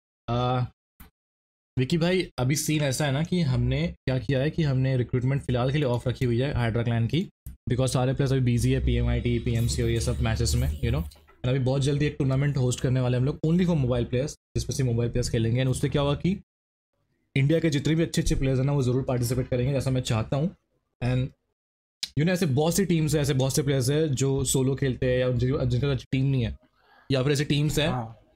Vicky भाई अभी सीन ऐसा है ना कि हमने क्या किया है कि हमने रिक्रूटमेंट फिलहाल के लिए ऑफ रखी हुई है हाइड्रा क्लैन की, बिकॉज सारे प्लेयर्स अभी बिजी है PMIT PMC और ये सब मैचेस में, यू नो। और अभी बहुत जल्दी एक टूर्नामेंट होस्ट करने वाले हम लोग ओनली फॉर मोबाइल प्लेयर्स, जिसमें से मोबाइल प्लेयर्स खेलेंगे। एंड उससे क्या होगा कि इंडिया के जितने भी अच्छे अच्छे प्लेयर्स हैं ना वो जरूर पार्टिसिपेट करेंगे, जैसा मैं चाहता हूँ। एंड यू नो ऐसे बहुत सी टीम्स हैं, ऐसे बहुत से प्लेयर्स हैं जो सोलो खेलते हैं या जिनका अच्छी टीम नहीं है, या फिर ऐसे टीम्स हैं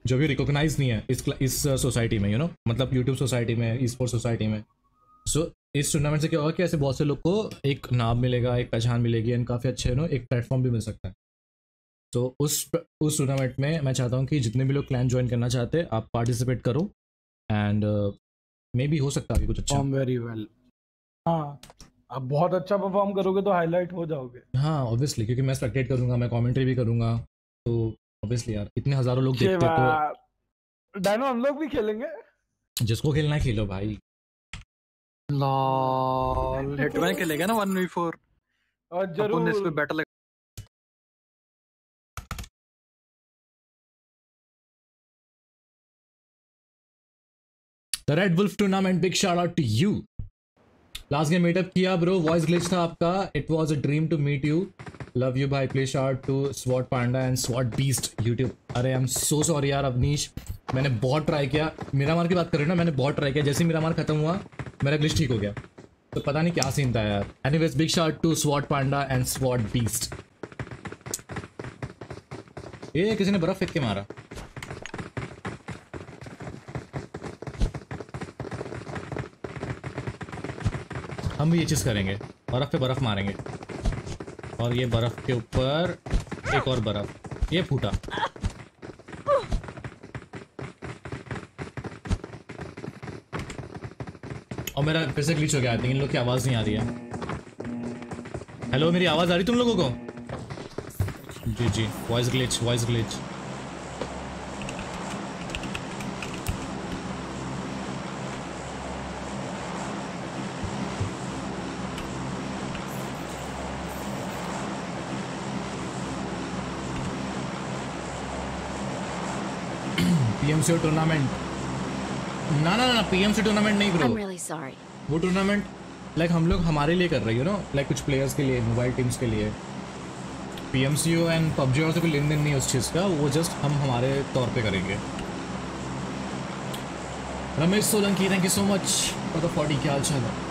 जो भी रिकॉग्नाइज नहीं है इस सोसाइटी में, यू नो, मतलब यूट्यूब सोसाइटी में, ई स्पोर्ट्स सोसाइटी में। सो इस टूर्नामेंट से क्या होगा कि ऐसे बहुत से लोग को एक नाम मिलेगा, एक पहचान मिलेगी, एंड काफ़ी अच्छे यू नो एक प्लेटफॉर्म भी मिल सकता है। तो उस टूर्नामेंट में मैं चाहता हूँ कि जितने भी लोग क्लैन ज्वाइन करना चाहते हैं आप पार्टिसिपेट करो, एंड मे बी हो सकता है कुछ अच्छा। वेरी वेल, हाँ आप बहुत अच्छा परफॉर्म करोगे तो हाईलाइट हो जाओगे। हाँ ऑब्वियसली, क्योंकि मैं स्पेक्टेट करूंगा, मैं कमेंट्री भी करूंगा, तो ऑब्वियसली यार इतने हजारों लोग देखते हैं तो डायनो हम लोग भी खेलेंगे, जिसको खेलना है खेलो भाई। लॉल हिटमैन खेलेगा ना 1v4 और जरूर इस पे battle. The red wolf tournament, big shout out to you. Last game meetup किया ब्रो, वॉइस ग्लिच था आपका। It was a dream to meet you, love you भाई। Play short to स्वॉट Panda and स्वॉट beast YouTube. अरे I am so sorry यार अवनीश, मैंने बहुत try किया। मिरामार की बात कर रहे हो ना, मैंने बहुत ट्राई किया, जैसे ही मिरामार खत्म हुआ मेरा ग्लिच ठीक हो गया, तो पता नहीं क्या सीन था यार। Anyways big short to स्वॉट Panda and स्वॉट beast. ये किसी ने बर्फ फेंक के मारा। हम भी ये चीज़ करेंगे, बर्फ़ पे बर्फ़ मारेंगे, और ये बर्फ़ के ऊपर एक और बर्फ़। ये फूटा और मेरा फिर से ग्लिच हो गया। आई थिंक इन लोग की आवाज़ नहीं आ रही है। हेलो, मेरी आवाज़ आ रही तुम लोगों को? जी जी, voice glitch, voice glitch. PMC tournament? ना ना ना, PMC टूर्नामेंट नहीं ब्रो। I'm really sorry. वो टूर्नामेंट लाइक हम लोग हमारे लिए कर रहे हो ना, लाइक कुछ प्लेयर्स के लिए, मोबाइल टीम्स के लिए। PMC एंड PUBG और से कोई लेन देन नहीं है उस चीज़ का, वो जस्ट हम हमारे तौर पे करेंगे। Ramesh Solanki, thank you so much for the 40। क्या हाल चाल है?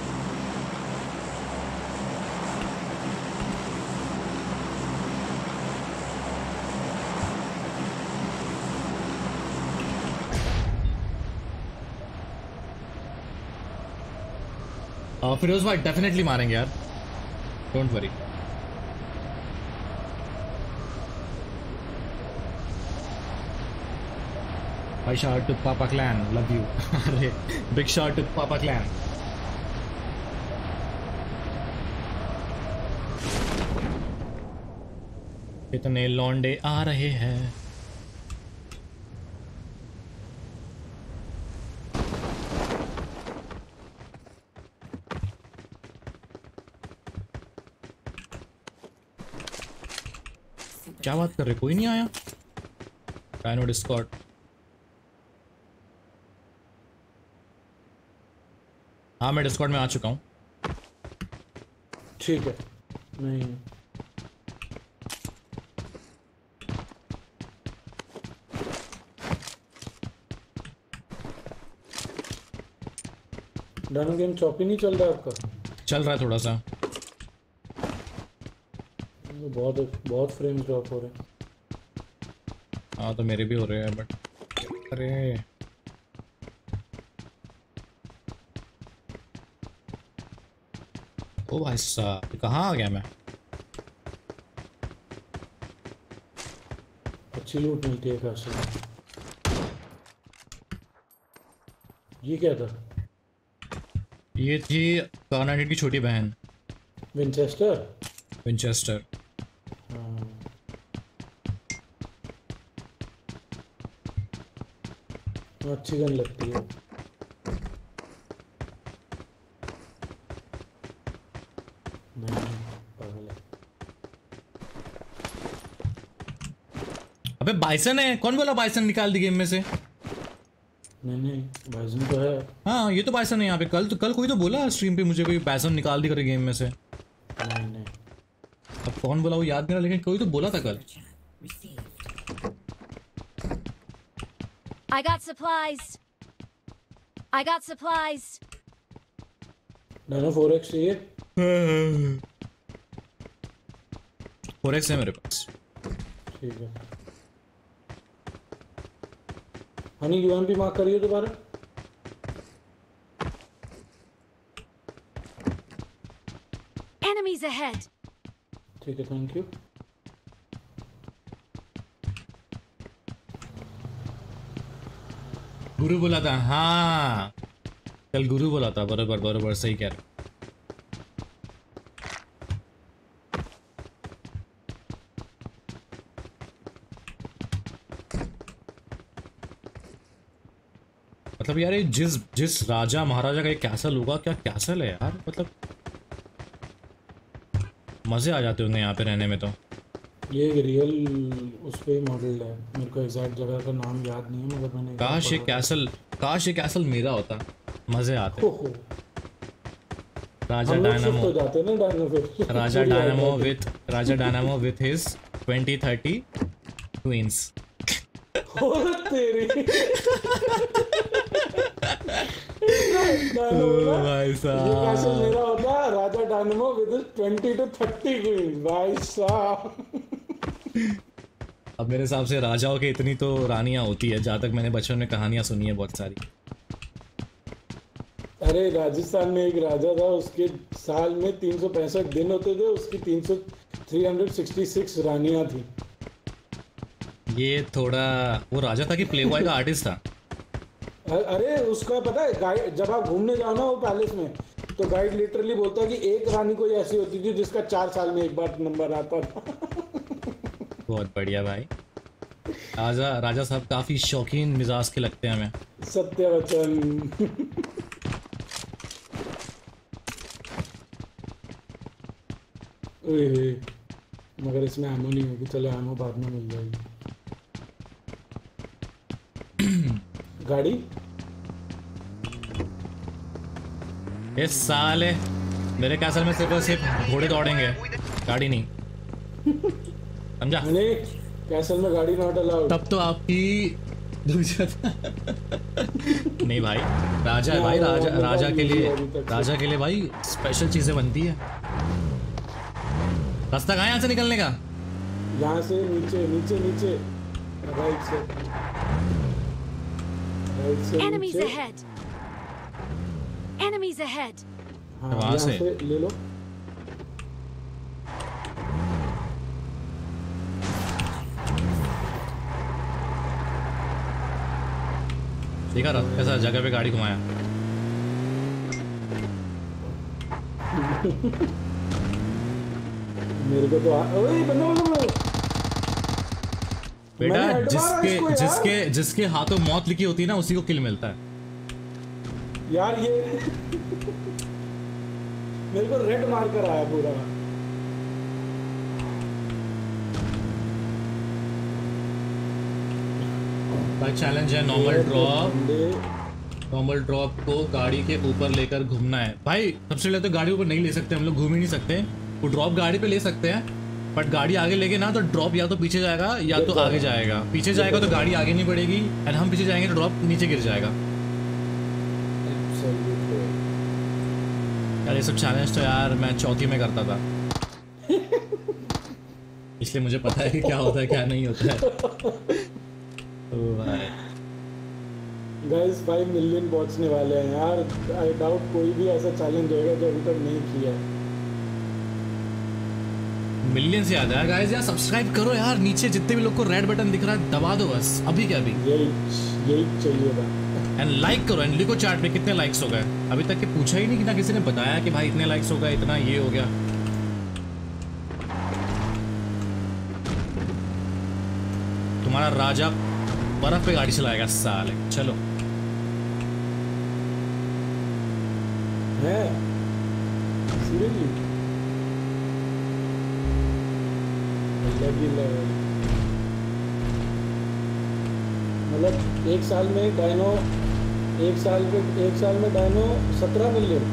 फिरोज भाई डेफिनेटली मारेंगे यार, डोंट वरी। भाई शॉट टू पापा क्लैन, लव यू। अरे बिग शॉट टू पापा क्लैन। कितने लौंडे आ रहे हैं। क्या बात कर रहे, कोई नहीं आया? Dyno Discord. हाँ मैं डिस्कॉर्ड में आ चुका हूँ। ठीक है, नहीं डायनो गेम चौपी नहीं चल रहा है आपका? चल रहा है थोड़ा सा, बहुत फ्रेम ड्रॉप हो रहे हैं। हाँ तो मेरे भी हो रहे हैं, बट अरे ओ भाई साहब, कहाँ आ गया मैं? अच्छी लूट मिलती है काश। ये क्या था? ये थी कार्नाइट की छोटी बहन। विंचेस्टर। अच्छी गन लगती है। अबे बाइसन है, कौन बोला बाइसन निकाल दी गेम में से? नहीं बाइसन तो है। हाँ ये तो बाइसन है यहाँ पे। कल कोई तो बोला स्ट्रीम पे मुझे, कोई बाइसन निकाल दी करे गेम में से। नहीं अब कौन बोला वो याद नहीं रहा, लेकिन कोई तो बोला था कल। I got supplies. Nano 4x चाहिए? 4x है मेरे पास। ठीक है। हनी यूएमपी मार्क करिए दोबारा। Enemies ahead. ठीक है, थैंक यू। गुरु बोला था, हाँ कल गुरु बोला था। बराबर सही कह रहे। मतलब यार ये जिस राजा महाराजा का ये कैसल होगा, क्या कैसल है यार। मतलब मजे आ जाते होंगे यहाँ पे रहने में। तो ये रियल उस पे मॉडल है, मेरे को एग्जैक्ट जगह का नाम याद नहीं है मगर मैंने काश ये कैसल मेरा होता, मजे आते। Raja Dynamo with his 20-30 twins. तेरी भाई साहब मेरा होता, राजा डायनामो विद 20-30 ट्विंस। भाई साहब अब मेरे हिसाब से राजाओं के इतनी तो रानियां होती है, जहाँ तक मैंने बचपन में कहानियां सुनी है बहुत सारी। अरे राजस्थान में एक राजा था, उसके साल में 365 दिन होते थे, उसकी 366 रानियां थी। ये थोड़ा वो राजा था कि प्लेबॉय का आर्टिस्ट था? अरे उसका पता है, जब आप घूमने जाओ ना वो पैलेस में, तो गाइड लिटरली बोलता कि एक रानी कोई ऐसी होती थी जिसका 4 साल में एक बार नंबर आता था। बहुत बढ़िया भाई, राजा साहब काफी शौकीन मिजाज के लगते हैं हमें। सत्य वचन। मगर इसमें एमो नहीं होगी, चलो एमो बाद में मिल जाएगी। गाड़ी इस साल है मेरे कैसल में सिर्फ घोड़े दौड़ेंगे, गाड़ी नहीं। समझा? कैसल में गाड़ी नॉट अलाउड। तब तो आपकी नहीं भाई, राजा के लिए भाई स्पेशल चीजें बनती है। रास्ता कहाँ यहाँ से निकलने का? यहाँ से नीचे राइट से Enemies ahead. Enemies ahead. वहाँ से ले लो। देखा रहा कैसा जगह पे गाड़ी घुमाया। मेरे को तो ओए बंदा बेटा, जिसके हाथों मौत लिखी होती है ना, उसी को किल मिलता है यार। ये मेरे को रेड मार कर आया पूरा। चैलेंज है नॉर्मल ड्रॉप को गाड़ी के ऊपर लेकर घूमना है। भाई सबसे पहले तो गाड़ी ऊपर नहीं ले सकते हम लोग, घूम ही नहीं सकते। वो ड्रॉप गाड़ी पे ले सकते हैं, बट गाड़ी आगे लेके ना तो ड्रॉप या तो पीछे जाएगा या तो आगे जाएगा। पीछे जाएगा तो गाड़ी आगे नहीं बढ़ेगी, एंड हम पीछे जाएंगे तो ड्रॉप नीचे गिर जाएगा। यार ये सब चैलेंज तो यार मैं चौथी में करता था, इसलिए मुझे पता है कि क्या होता है क्या नहीं होता है। गाइस 5 मिलियन पहुंचने वाले हैं यार। आई डाउट कोई भी ऐसा चैलेंज होगा जो अभी तक नहीं किया है। मिलियन से याद है गाइस, यार सब्सक्राइब करो यार, नीचे जितने भी लोग को रेड बटन दिख रहा है दबा दो बस अभी के अभी, यही चाहिएगा। एंड लाइक करो, एंड लिखो चार्ट में कितने लाइक्स हो गए। अभी तक के पूछा ही नहीं कि ना किसी ने बताया कि भाई इतने लाइक्स हो गए, इतना ये हो गया। तुम्हारा राजा बर्फ पे गाड़ी चलाएगा साले, चलो है। मतलब एक साल में डायनो 17 मिलियन।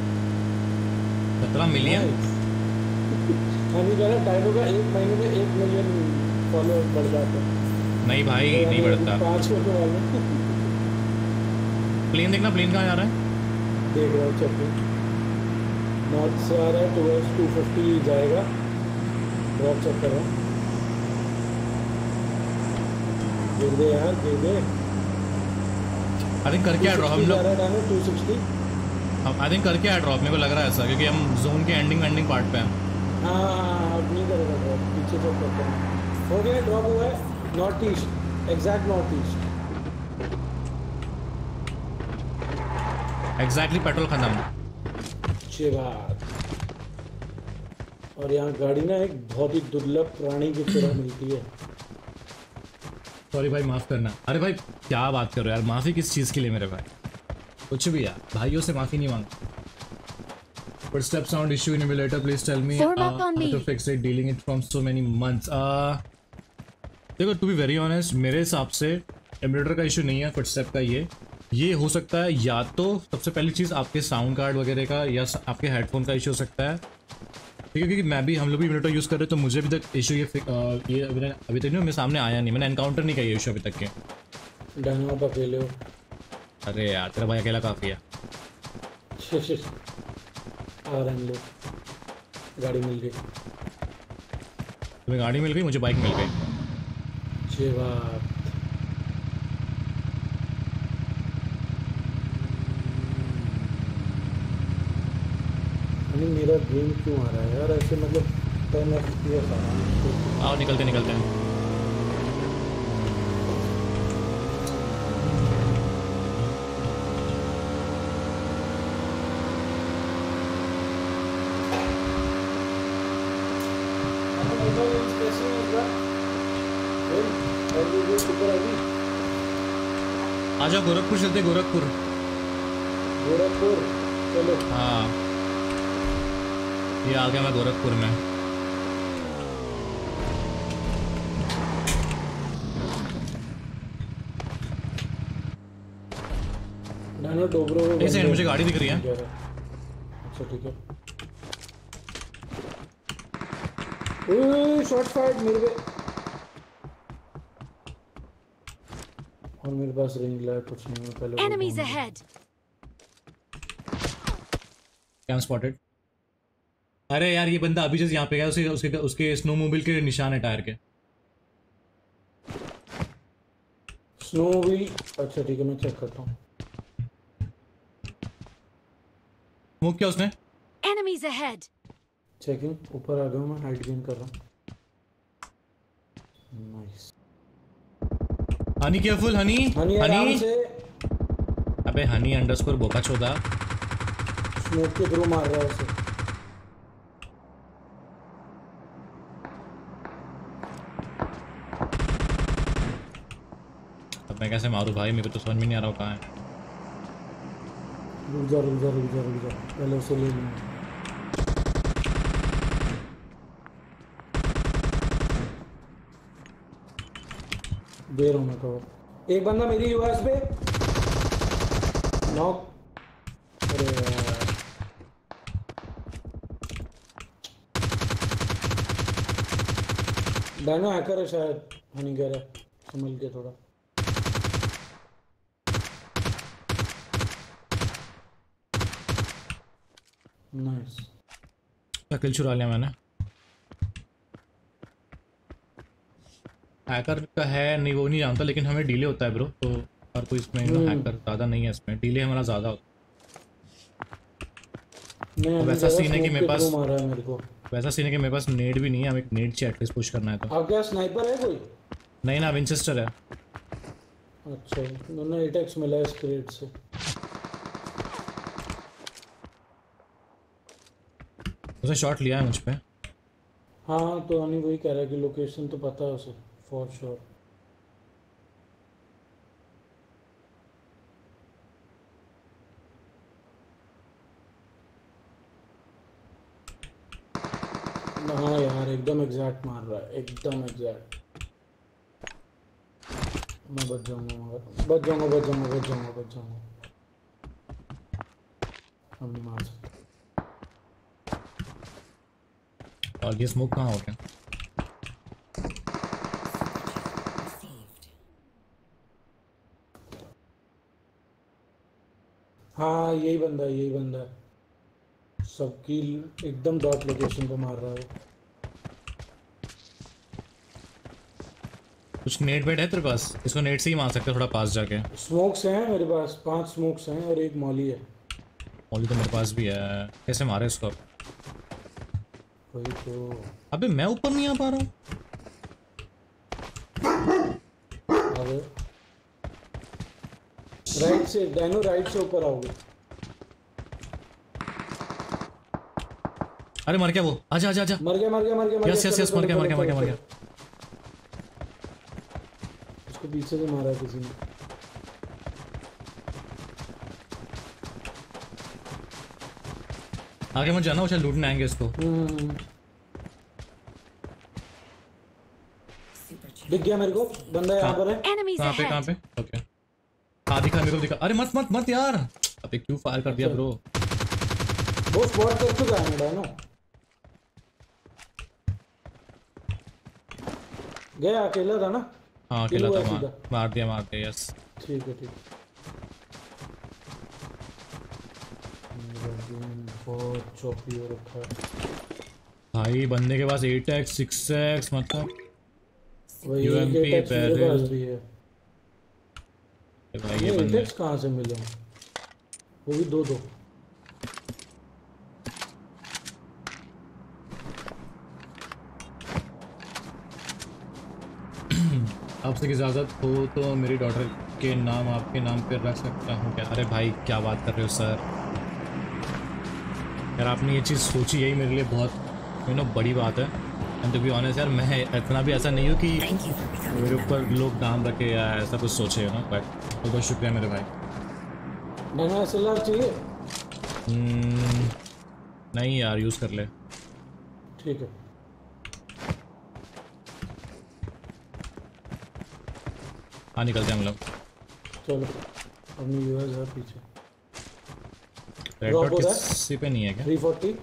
हम डायनो का एक महीने में 1 मिलियन फॉलोअर बढ़ जाता है। नहीं भाई तो नहीं बढ़ता, 5 मिनट वाले। प्लेन देखना, प्लेन कहाँ जा रहा है देख रहा हूँ, चप्पी नॉर्थ से आ रहा है, टूवर्ड्स 250 जाएगा, ड्रॉप चेक कर रहा हूँ। दे यार दे। I think करके ड्रॉप हम लोग 260 आई थिंक करके ड्रॉप, मेरे को लग रहा है ऐसा, क्योंकि हम जोन के एंडिंग पार्ट पे हैं। हाँ अब नहीं करेगा, पीछे ड्रॉप करते हैं। हो गया ड्रॉप हुआ है, north east, exact north east, exactly petrol खत्म। अच्छी बात। और यहाँ गाड़ी ना एक बहुत ही दुर्लभ प्राणी की तरह मिलती है। सॉरी भाई माफ़ करना। अरे भाई क्या बात कर रहे हो यार, माफ़ी किस चीज़ के लिए मेरे भाई, कुछ भी यार, भाइयों से माफ़ी नहीं मांगता। Footstep sound issue in emulator, please tell me how to fix it, dealing it from so many months. देखो टू बी वेरी ऑनेस्ट, मेरे हिसाब से एमुलेटर का इशू नहीं है, फुटस्टेप का ये हो सकता है, या तो सबसे पहली चीज़ आपके साउंड कार्ड वगैरह का या आपके हेडफोन का इशू हो सकता है, ठीक है, क्योंकि मैं भी हम लोग भी एमुलेटर यूज़ कर रहे हैं, तो मुझे अभी तक इशू ये अभी तक नहीं, मेरे सामने आया नहीं, मैंने एनकाउंटर नहीं किया ये इशू अभी तक के। डायनो आप अकेले हो? अरे यार तेरा भाई अकेला काफ़ी है। और हम लोग गाड़ी मिल गई, तुम्हें गाड़ी मिल गई, मुझे बाइक मिल गई। अच्छी बात। मेरा गेम क्यों आ रहा है यार ऐसे, मतलब आओ निकलते हैं। आजा गोरखपुर चलते, गोरखपुर चलो। हाँ ये आ गया मैं गोरखपुर में। डोबरो मुझे गाड़ी दिख रही है। अच्छा ठीक है। शॉर्ट फायर मिल गए और मेरे पास रेंज लाइट कुछ नहीं है। पहले एनिमीज अहेड, कैम स्पॉटेड। अरे यार ये बंदा अभी जस्ट यहाँ पे गया, उसके स्नोमोबिल के निशान है टायर के। स्नोमोबिल अच्छा ठीक है, मैं चेक करता हूँ। स्मोक किया उसने। Enemies ahead. चेकिंग, ऊपर आ गया मैं, हाइट गेन कर रहा हूँ। Nice. Honey careful, honey honey honey. अबे हनी अंडरस्कोर बोका चोदा। स्मोक के थ्रू मार रहा है उसे। मैं कैसे मारूं भाई, मेरे को तो समझ में नहीं आ रहा कहाँ है। रुक जा पहले उसे ले लूँ। दे रहा हूँ मैं कवर। एक बंदा मेरी यूएस पे नॉक। डायनो हैकर है शायद, हनी कह रहा है, संभल के थोड़ा। नाइस। शक्ल चुरा लिया मैंने। हैकर का है नहीं वो नहीं जानता, लेकिन हमें डिले होता है ब्रो, तो हर कोई इसमें हैकर ज़्यादा नहीं है, इसमें डिले हमारा ज़्यादा होता है। वैसा सीन है कि मेरे पास वैसा सीन है कि मेरे पास नेड भी नहीं है, हमें एक नेड चाहिए एटलीस्ट पुश करना है तो। आपके पास स्नाइपर है कोई? नहीं ना, विंचेस्टर है। अच्छा, मैंने एटैक्स मिला है स्क्रेड से। उसने शॉट लिया है मुझ पे। हाँ तो अनिल वही कह रहा है कि लोकेशन तो पता है उसे फॉर श्योर। हाँ यार एकदम एग्जैक्ट मार रहा है, एकदम एग्जैक्ट। मैं बच जाऊंगा। अब नहीं मार सकता। और ये स्मोक कहाँ हो गया? हाँ यही बंदा है। सबकी एकदम डॉट लोकेशन पे मार रहा है। कुछ नेट बेड है तेरे पास? इसको नेट से ही मार सकते हैं थोड़ा पास जाके। स्मोक्स हैं मेरे पास, 5 स्मोक्स हैं और 1 मॉली है। मॉली तो मेरे पास भी है। कैसे मारे इसको? कोई तो अबे मैं ऊपर नहीं आ पा रहा हूँ। अबे राइट से डायनो, राइट से ऊपर आओगे। अरे मर गया वो। आजा। मर गया। यस मर गया। इसको पीछे से मारा किसी ने। आगे मत जाना, वो शायद लूटने आएंगे इसको। दिख गया मेरे को बंदा। यहाँ पर है। कहाँ पे? ओके हाँ दिखा मेरे को, दिखा। अरे मत यार, अबे क्यों फायर कर दिया ब्रो? वो स्पॉट कर चुका है मेरा ना, गया अकेला था ना। हाँ अकेला था, मार दिया। यस ठीक है। बहुत चौपी हो रखा है भाई बंदे के पास। 8x 6x मतलब यूएमपी पैरेल भाई। ये बंदे कहाँ से मिले? वो भी 2-2। आपसे इजाज़त हो तो मेरी डॉटर के नाम आपके नाम पर रख सकता हूँ क्या? अरे भाई क्या बात कर रहे हो सर, यार आपने ये चीज़ सोची, यही मेरे लिए बहुत बड़ी बात है। एंड टू बी ऑनेस्ट यार, मैं इतना भी ऐसा नहीं हूँ कि मेरे ऊपर लोग नाम रखे या ऐसा कुछ सोचे ना। बट बहुत बहुत शुक्रिया मेरे भाई। नहीं यार यूज़ कर ले, ठीक है। हाँ निकलते हैं हम लोग, चलो। अपनी व्यूअर्स है पीछे। रेड डॉट किसी पे नहीं है क्या? 340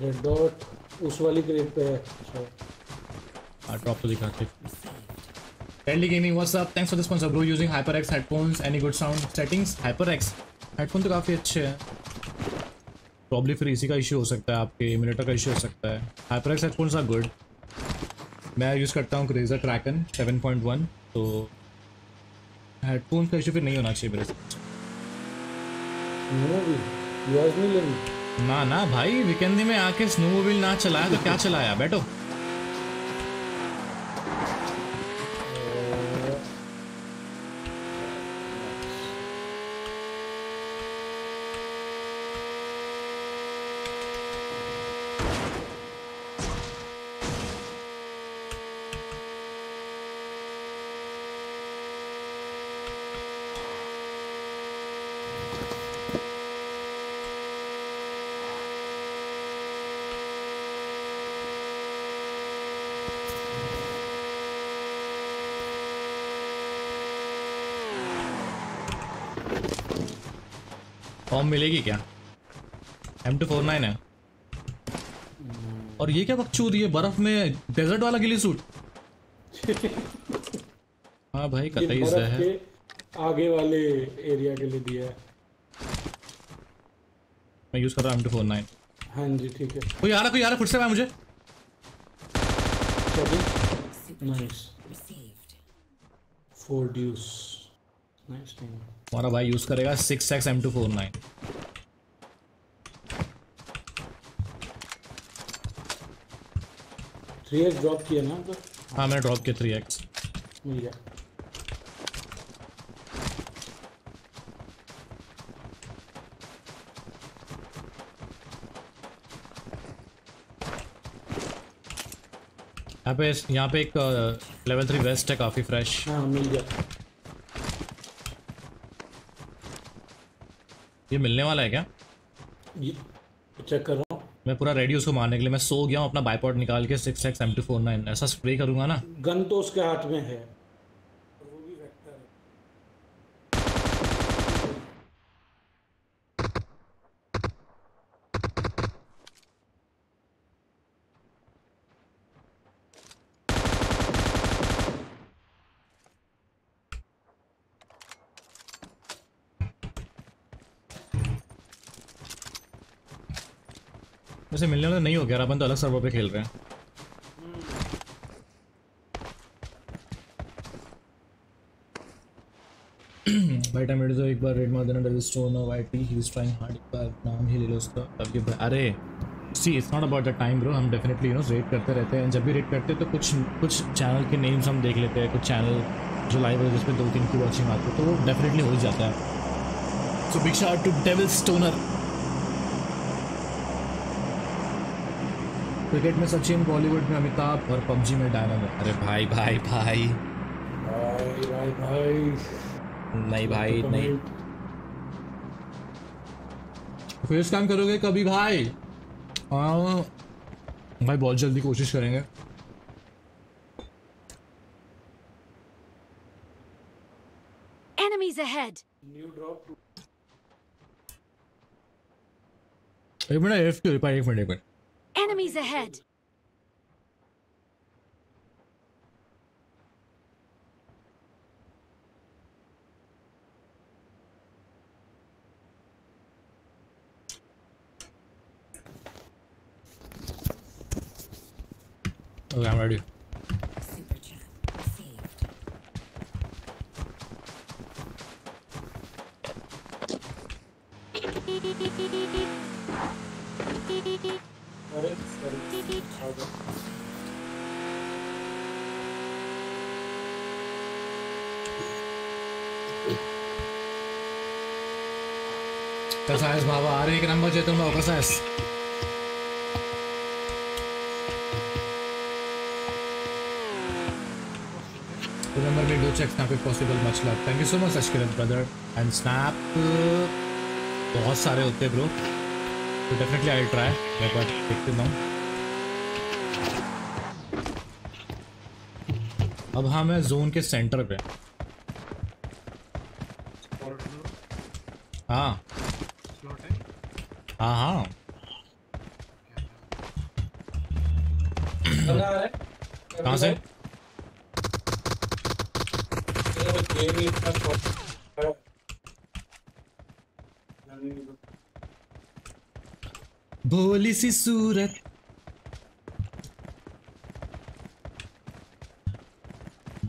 रेड डॉट उस वाली क्रेट पे है। हां ड्रॉप तो दिखाते। Daily gaming WhatsApp, thanks for the sponsor bro. Using HyperX headphones, any good sound settings? HyperX headphone तो काफ़ी अच्छे हैं। प्रॉब्ली फिर इसी का इशू हो सकता है, आपके एमुलेटर का इशू हो सकता है। HyperX headphones are good. मैं यूज़ करता हूँ क्रेजर ट्रैकन 7.1, तो हेडफोन का इशू फिर नहीं होना चाहिए मेरे से। ना भाई, वीकेंड में आके स्नो मोबिल ना चलाया तो क्या चलाया? बैठो मिलेगी क्या? M249 है। और ये क्या बकचोदी है बर्फ में? डेजर्ट वाला गिली सूट। हाँ भाई कतई जहर है। आगे वाले एरिया के लिए दिया है। मैं यूज कर रहा हूँ M249। हाँ जी ठीक है। कोई आ रहा फुट से भाई मुझे। Nice. Four deuce. Nice time. हमारा भाई यूज करेगा 6x M249। 3x ड्रॉप किया ना तो? हाँ मैंने ड्रॉप किया 3x मिल गया। यहाँ पे एक लेवल 3 वेस्ट है काफी फ्रेश। हाँ मिल गया। ये मिलने वाला है क्या? ये चेक कर रहा हूँ मैं पूरा रेडी उसको मारने के लिए। मैं सो गया हूँ, अपना बाइपॉड निकाल के 6x M249 ऐसा स्प्रे करूंगा ना। गन तो उसके हाथ में है, वो भी से मिलने वाला नहीं हो गया। अपन तो अलग सर्वर पे खेल रहे हैं। भाई टाइम रेड जो एक बार रेड मार देना डबल स्टोन और YT he is trying hard. एक बार नाम ही ले लो उसका तब ये। अरे see it's not about the time bro, हम डेफिनेटली यू नो रेड करते रहते हैं। जब भी रेड करते हैं तो कुछ चैनल के नेम्स हम देख लेते हैं, कुछ चैनल जो लाइव है जिसमें 2-3 की वॉचिंग आती है तो वो डेफिनेटली हो ही जाता है। So big shout to devil stoner. Cricket में सचिन, बॉलीवुड में अमिताभ और पबजी में डायनामो। अरे भाई भाई भाई भाई भाई भाई नहीं भाई नहीं, फेस काम करोगे कभी भाई? हाँ भाई बहुत जल्दी कोशिश करेंगे। Enemies ahead. New drop. एक मिनट एक minute Enemies ahead. Okay, I'm ready. Size बाबा आ रही है कि नंबर चेतन में होगा size. Remember me do check snap if possible, much love. Thank you so much Ashkiran brother and snap बहुत सारे होते हैं ब्रो तो definitely I'll try। मैं बात देखते हूँ। अब हम है zone के center पे। हाँ हाँ हाँ कहाँ से? भोली सी सूरत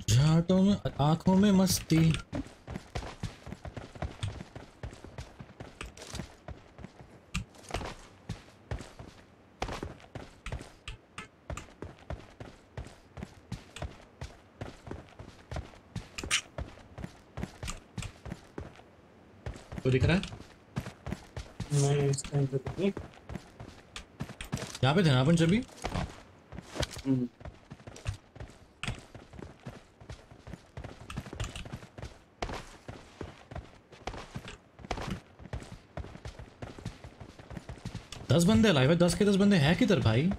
झाटों में आंखों में मस्ती। दिख रहा है नहीं यहाँ पे धनापन जबी। दस बंदे लाइव है, 10 के 10 बंदे हैं किधर भाई?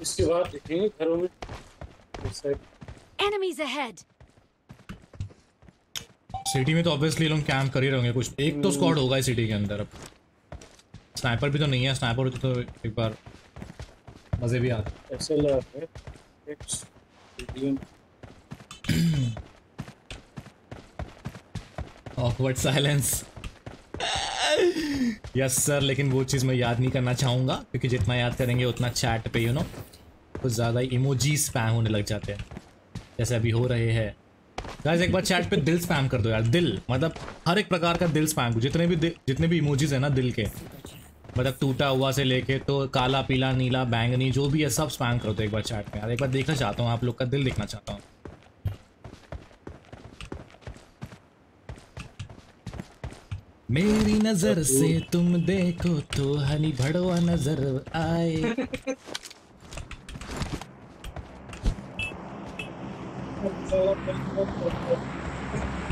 इसके बाद देखेंगे घरों में। Enemies ahead. सिटी में तो ऑब्वियसली लोग कैंप कर ही रहेंगे। कुछ एक तो स्क्वाड होगा इस सिटी के अंदर। अब स्नाइपर भी तो नहीं है, स्नाइपर होते तो एक बार मजे भी आते। Awkward silence yes sir. लेकिन वो चीज़ मैं याद नहीं करना चाहूँगा क्योंकि जितना याद करेंगे उतना चैट पे यू नो कुछ ज़्यादा इमोजी स्पैम होने लग जाते हैं जैसे अभी हो रहे हैं। गाइस एक बार चैट पे दिल स्पैम कर दो यार। दिल मतलब हर एक प्रकार का दिल स्पैम, जितने भी इमोजीज है ना दिल के मतलब टूटा हुआ से लेके तो काला पीला नीला बैंगनी जो भी है सब स्पैम कर दो एक बार चैट में यार। एक बार देखना चाहता हूँ, आप लोग का दिल देखना चाहता हूँ। मेरी नजर से तुम देखो तो हनी भड़वा नजर आए।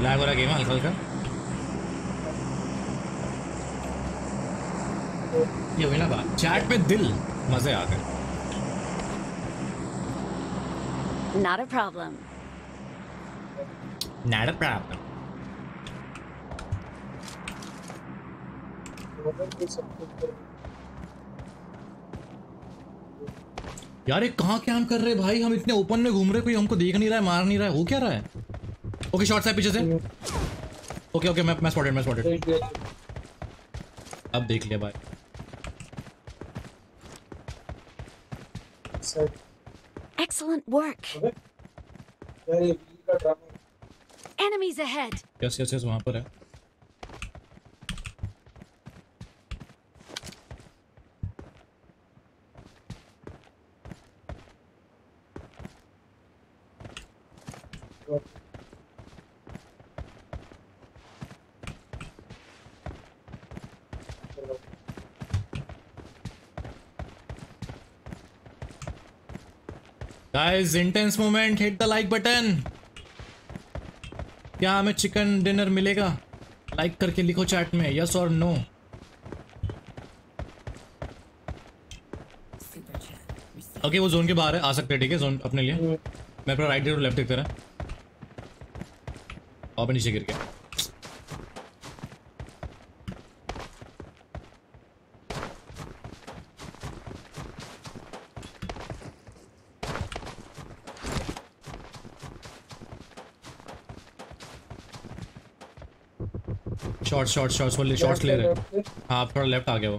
लैग हो रहा गेम हल्का हल्का। ये हुई ना बात, चैट में दिल मजे आ गए। Not a problem. Not a problem. यार एक कहाँ क्या कर रहे भाई, हम इतने ओपन में घूम रहे, कोई हमको देख नहीं रहा है, मार नहीं रहा है, हो क्या रहा है? ओके शॉट्स है पीछे से। ओके ओके मैं स्पॉटेड, मैं स्पॉटेड। अब देख लिया भाई। Excellent work. Enemies ahead. Yes yes yes वहाँ पर है। Guys, intense moment, hit the like button. क्या हमें चिकन डिनर मिलेगा? लाइक करके लिखो चैट में यस और नो। ओके वो जोन के बाहर है, आ सकते हैं ठीक है जोन अपने लिए। मैं अपना राइट और लेफ्ट देखते रहा और नीचे गिर गया। शॉट शॉट शॉट बोले शॉट्स ले रहे हैं। हाँ थोड़ा लेफ्ट आ गया वो।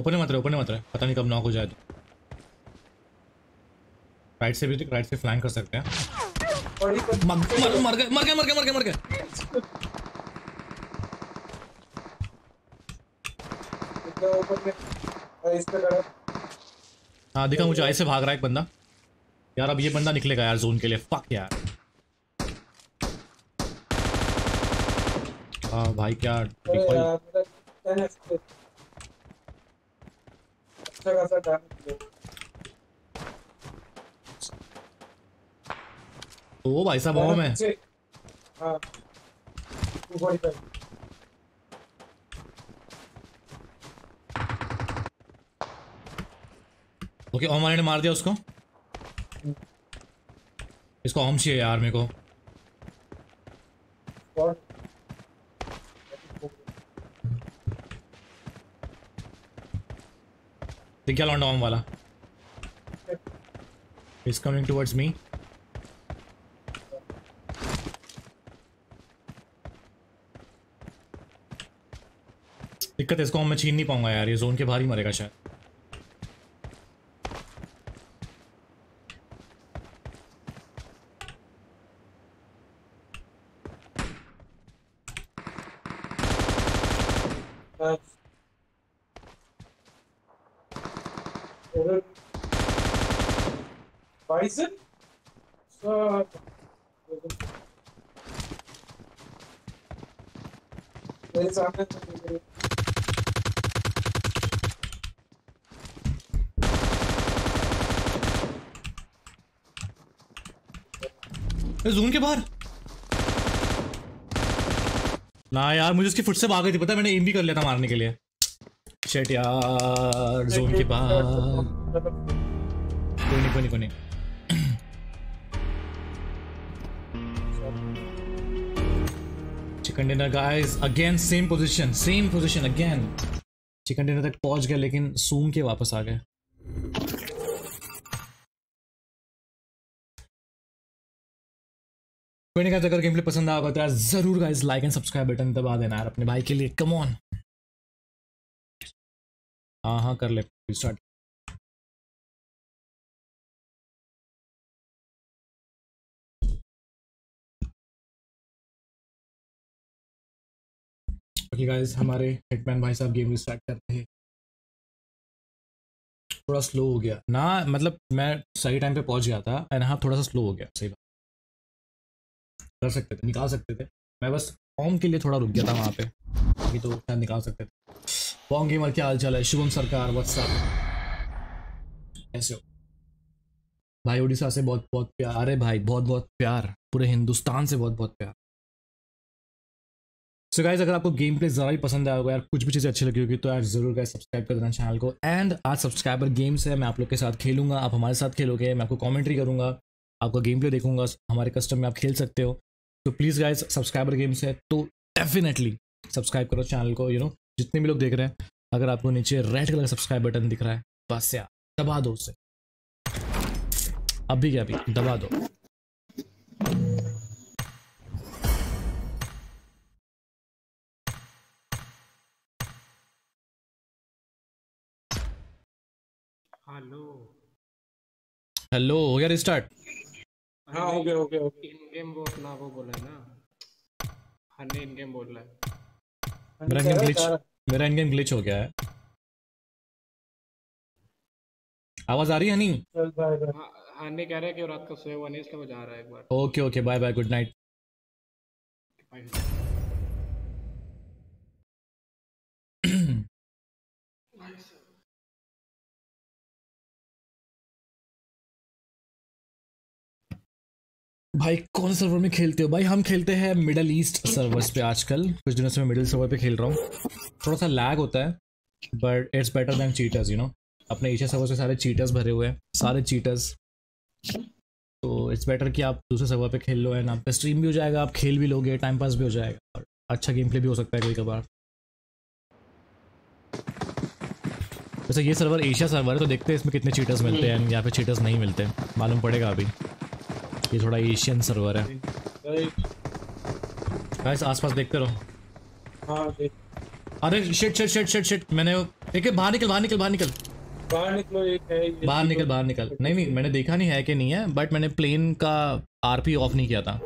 ओपन मत रहे, ओपन मत रहे, पता नहीं कब नॉक हो जाए। राइट से भी राइट से फ्लैंक कर सकते हैं। मर गए। हाँ देखा मुझे, ऐसे भाग रहा है एक बंदा यार। अब ये बंदा निकलेगा यार जोन के लिए। फक यार। हाँ भाई क्या ओ भाई साहब बॉम है। ओके ओम वाले ने मार दिया उसको। इसको ओम चाहिए यार मेरे को। दिख गया लौंडा ओम वाला। Is coming towards me. दिक्कत है इसको मैं छीन नहीं पाऊंगा यार, ये जोन के बाहर ही मरेगा शायद। ज़ून के बाहर ना यार, मुझे उसकी फुट से भाग गई थी पता है, मैंने एम भी कर लिया था मारने के लिए। शिट यार ज़ून के बाहर। कोई नहीं chicken dinner guys again same position again. Chicken dinner तक पहुंच गए लेकिन सूम के वापस आ गए। अगर गेम प्ले पसंद आया तो यार जरूर guys like and subscribe button दबा देना यार अपने भाई के लिए। Come on. हाँ हाँ कर ले स्टार्ट। बाकी गाइस हमारे हिटमैन भाई साहब गेम स्टार्ट कर रहे हैं। थोड़ा स्लो हो गया ना, मतलब मैं सही टाइम पे पहुंच गया था एंड हाँ थोड़ा सा स्लो हो गया। सही बात, कर सकते थे, निकाल सकते थे। मैं बस फॉर्म के लिए थोड़ा रुक गया था वहाँ पे, बाकी तो शायद निकाल सकते थे। बॉन्ग गेमर क्या हाल चाल है? शुभम सरकार व्हाट्सएप, कैसे हो भाई? उड़ीसा से बहुत बहुत प्यार। अरे भाई बहुत बहुत प्यार, पूरे हिंदुस्तान से बहुत बहुत प्यार। सो गाइस अगर आपको गेम प्ले ज़रा भी पसंद आया होगा यार, कुछ भी चीज़ें अच्छी लगी होगी तो यार जरूर गाइस सब्सक्राइब कर देना चैनल को। एंड आज सब्सक्राइबर गेम्स है, मैं आप लोग के साथ खेलूंगा, आप हमारे साथ खेलोगे, मैं आपको कॉमेंट्री करूंगा, आपका गेम प्ले देखूंगा, हमारे कस्टम में आप खेल सकते हो। तो प्लीज़ गाइज सब्सक्राइबर गेम्स है तो डेफिनेटली सब्सक्राइब करो चैनल को। यू नो जितने भी लोग देख रहे हैं, अगर आपको नीचे रेड कलर का सब्सक्राइब बटन दिख रहा है बस यार दबा दो उसे, अभी क्या अभी दबा दो। हेलो हेलो, हो गया रिस्टार्ट? हाँ हो गया हो गया। इन गेम वो अपना वो बोला है ना, हाँ इन गेम बोल रहा है। मेरा एंड गेम ग्लिच हो गया है। आवाज आ रही है नहीं? हाँ नहीं, कह रहा है कि रात का सोया हुआ नहीं इसलिए वो जा रहा है एक बार। Okay okay, bye bye, good night. भाई कौन सर्वर में खेलते हो? भाई हम खेलते हैं मिडल ईस्ट सर्वर्स पे आजकल, कुछ दिनों से मैं मिडल सर्वर पे खेल रहा हूँ। थोड़ा सा लैग होता है but it's better than cheaters, you know. अपने एशिया सर्वर पे सारे चीटर्स भरे हुए हैं, सारे चीटर्स। तो इट्स बेटर कि आप दूसरे सर्वर पे खेल लो एंड आपका स्ट्रीम भी हो जाएगा, आप खेल भी लोगे, टाइम पास भी हो जाएगा और अच्छा गेम प्ले भी हो सकता है कभी कभार। वैसे ये सर्वर एशिया सर्वर है तो देखते हैं इसमें कितने चीटर्स मिलते हैं या फिर चीटर्स नहीं मिलते, मालूम पड़ेगा। अभी ये थोड़ा एशियन सर्वर है गाइस, आसपास देखते रहो। हाँ देख, अरे shit shit shit shit shit, मैंने एक बाहर निकल बाहर निकल बाहर निकल बाहर निकलो, एक है बाहर निकल बाहर निकल। नहीं नहीं मैंने देखा नहीं है कि नहीं है, बट मैंने प्लेन का आरपी ऑफ नहीं किया था।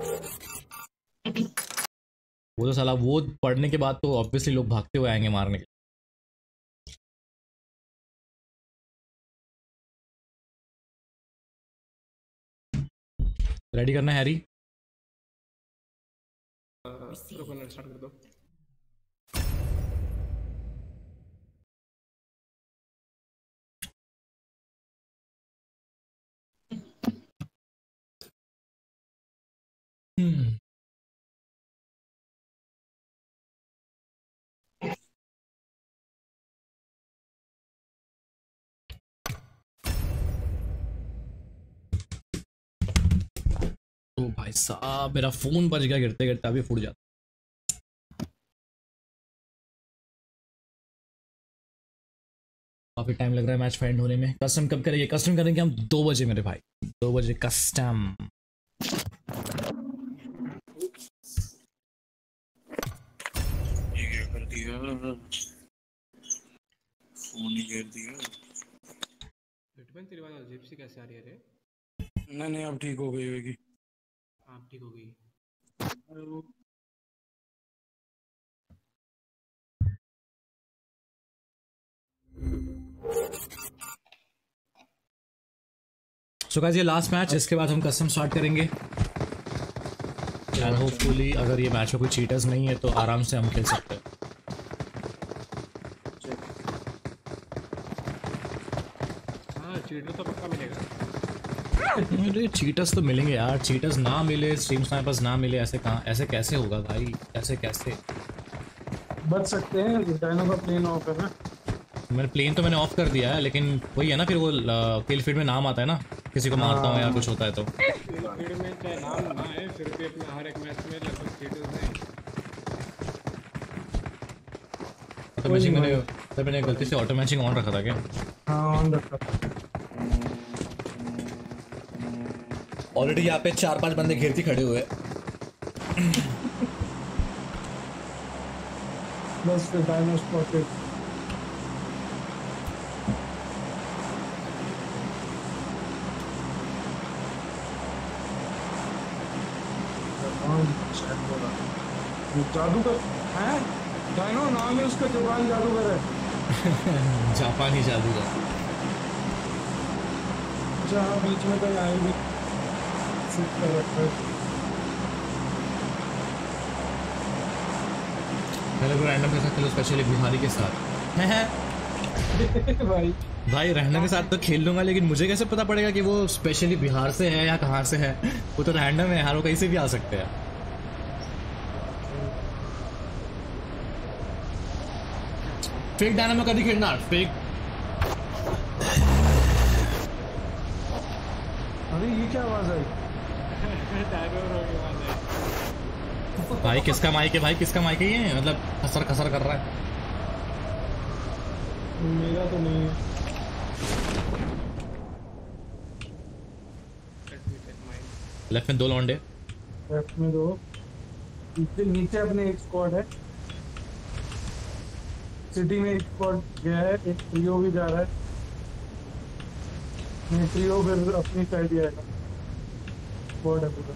वो तो साला वो पढ़ने के बाद तो ऑब्वियसली लोग भागते हुए आएंगे मारने के। रेडी करना है हैरी, स्टार्ट कर दो। तो भाई साहब मेरा फोन बज गया गिरते गिरते, अभी फूट जाता। काफी टाइम लग रहा है मैच फाइंड होने में। कस्टम कब करेंगे? कस्टम करेंगे हम 2 बजे मेरे भाई, 2 बजे कस्टम। ये क्या कर दिया, फोन ही गिर दिया। हिटमैन तेरी आवाज अजीब सी कैसे आ रही है रे? नहीं नहीं अब ठीक हो गई होगी, आप ठीक हो गई। सो गाइस ये लास्ट मैच, इसके बाद हम कस्टम स्टार्ट करेंगे एंड होपफुली अगर ये मैच में कोई चीटर्स नहीं है तो आराम से हम खेल सकते हैं। हाँ चीटर तो पक्का मिलेगा। अरे चीटर्स तो मिलेंगे यार, चीटर्स ना मिले, स्ट्रीम स्नाइपर्स ना मिले, ऐसे कहाँ, ऐसे कैसे होगा भाई, ऐसे कैसे बच सकते हैं? डायनो का प्लेन ऑफ है ना, मेरे प्लेन तो मैंने ऑफ कर दिया है, लेकिन वही है ना फिर वो किल फीड में नाम आता है ना, किसी को मारता हूँ या कुछ होता है तो फीड में चाहे नाम ना है फिर भी अपना हर एक मैच में लगभग चीटर्स हैं। तो मैचिंग मैंने तब मैंने गलती से ऑटो मैचिंग ऑन रखा था क्या? हाँ ऑन रखा था। ऑलरेडी यहाँ पे 4-5 बंदे घेर के खड़े हुए बस फिर डायनासोर पे। जादू का है डायनो नाम है उसका, जापानी जादूगर है। जापानी जादूगर। अच्छा हाँ, बीच में तो आई भी पहले को रैंडम के साथ खेलो, स्पेशली बीमारी के साथ। भाई भाई रैंडम के साथ तो खेल लूंगा, लेकिन मुझे कैसे पता पड़ेगा कि वो स्पेशली बिहार से है या कहाँ से है। वो तो रैंडम है यार, वो कहीं से भी आ सकते हैं। फेक डायनामो कभी खेलना, फेक। अरे ये क्या आवाज आई? भाई किसका माइक है? भाई किसका माइक है ये? मतलब खसर खसर कर रहा है। मेरा तो नहीं है। लेफ्ट में दो लौंडे, लेफ्ट में दो, इसके नीचे अपने एक स्क्वाड है, सिटी में एक स्क्वाड गया है, एक ट्रियो भी जा रहा है, ट्रियो फिर अपनी साइड जाएगा, स्क्वाड है पूरा।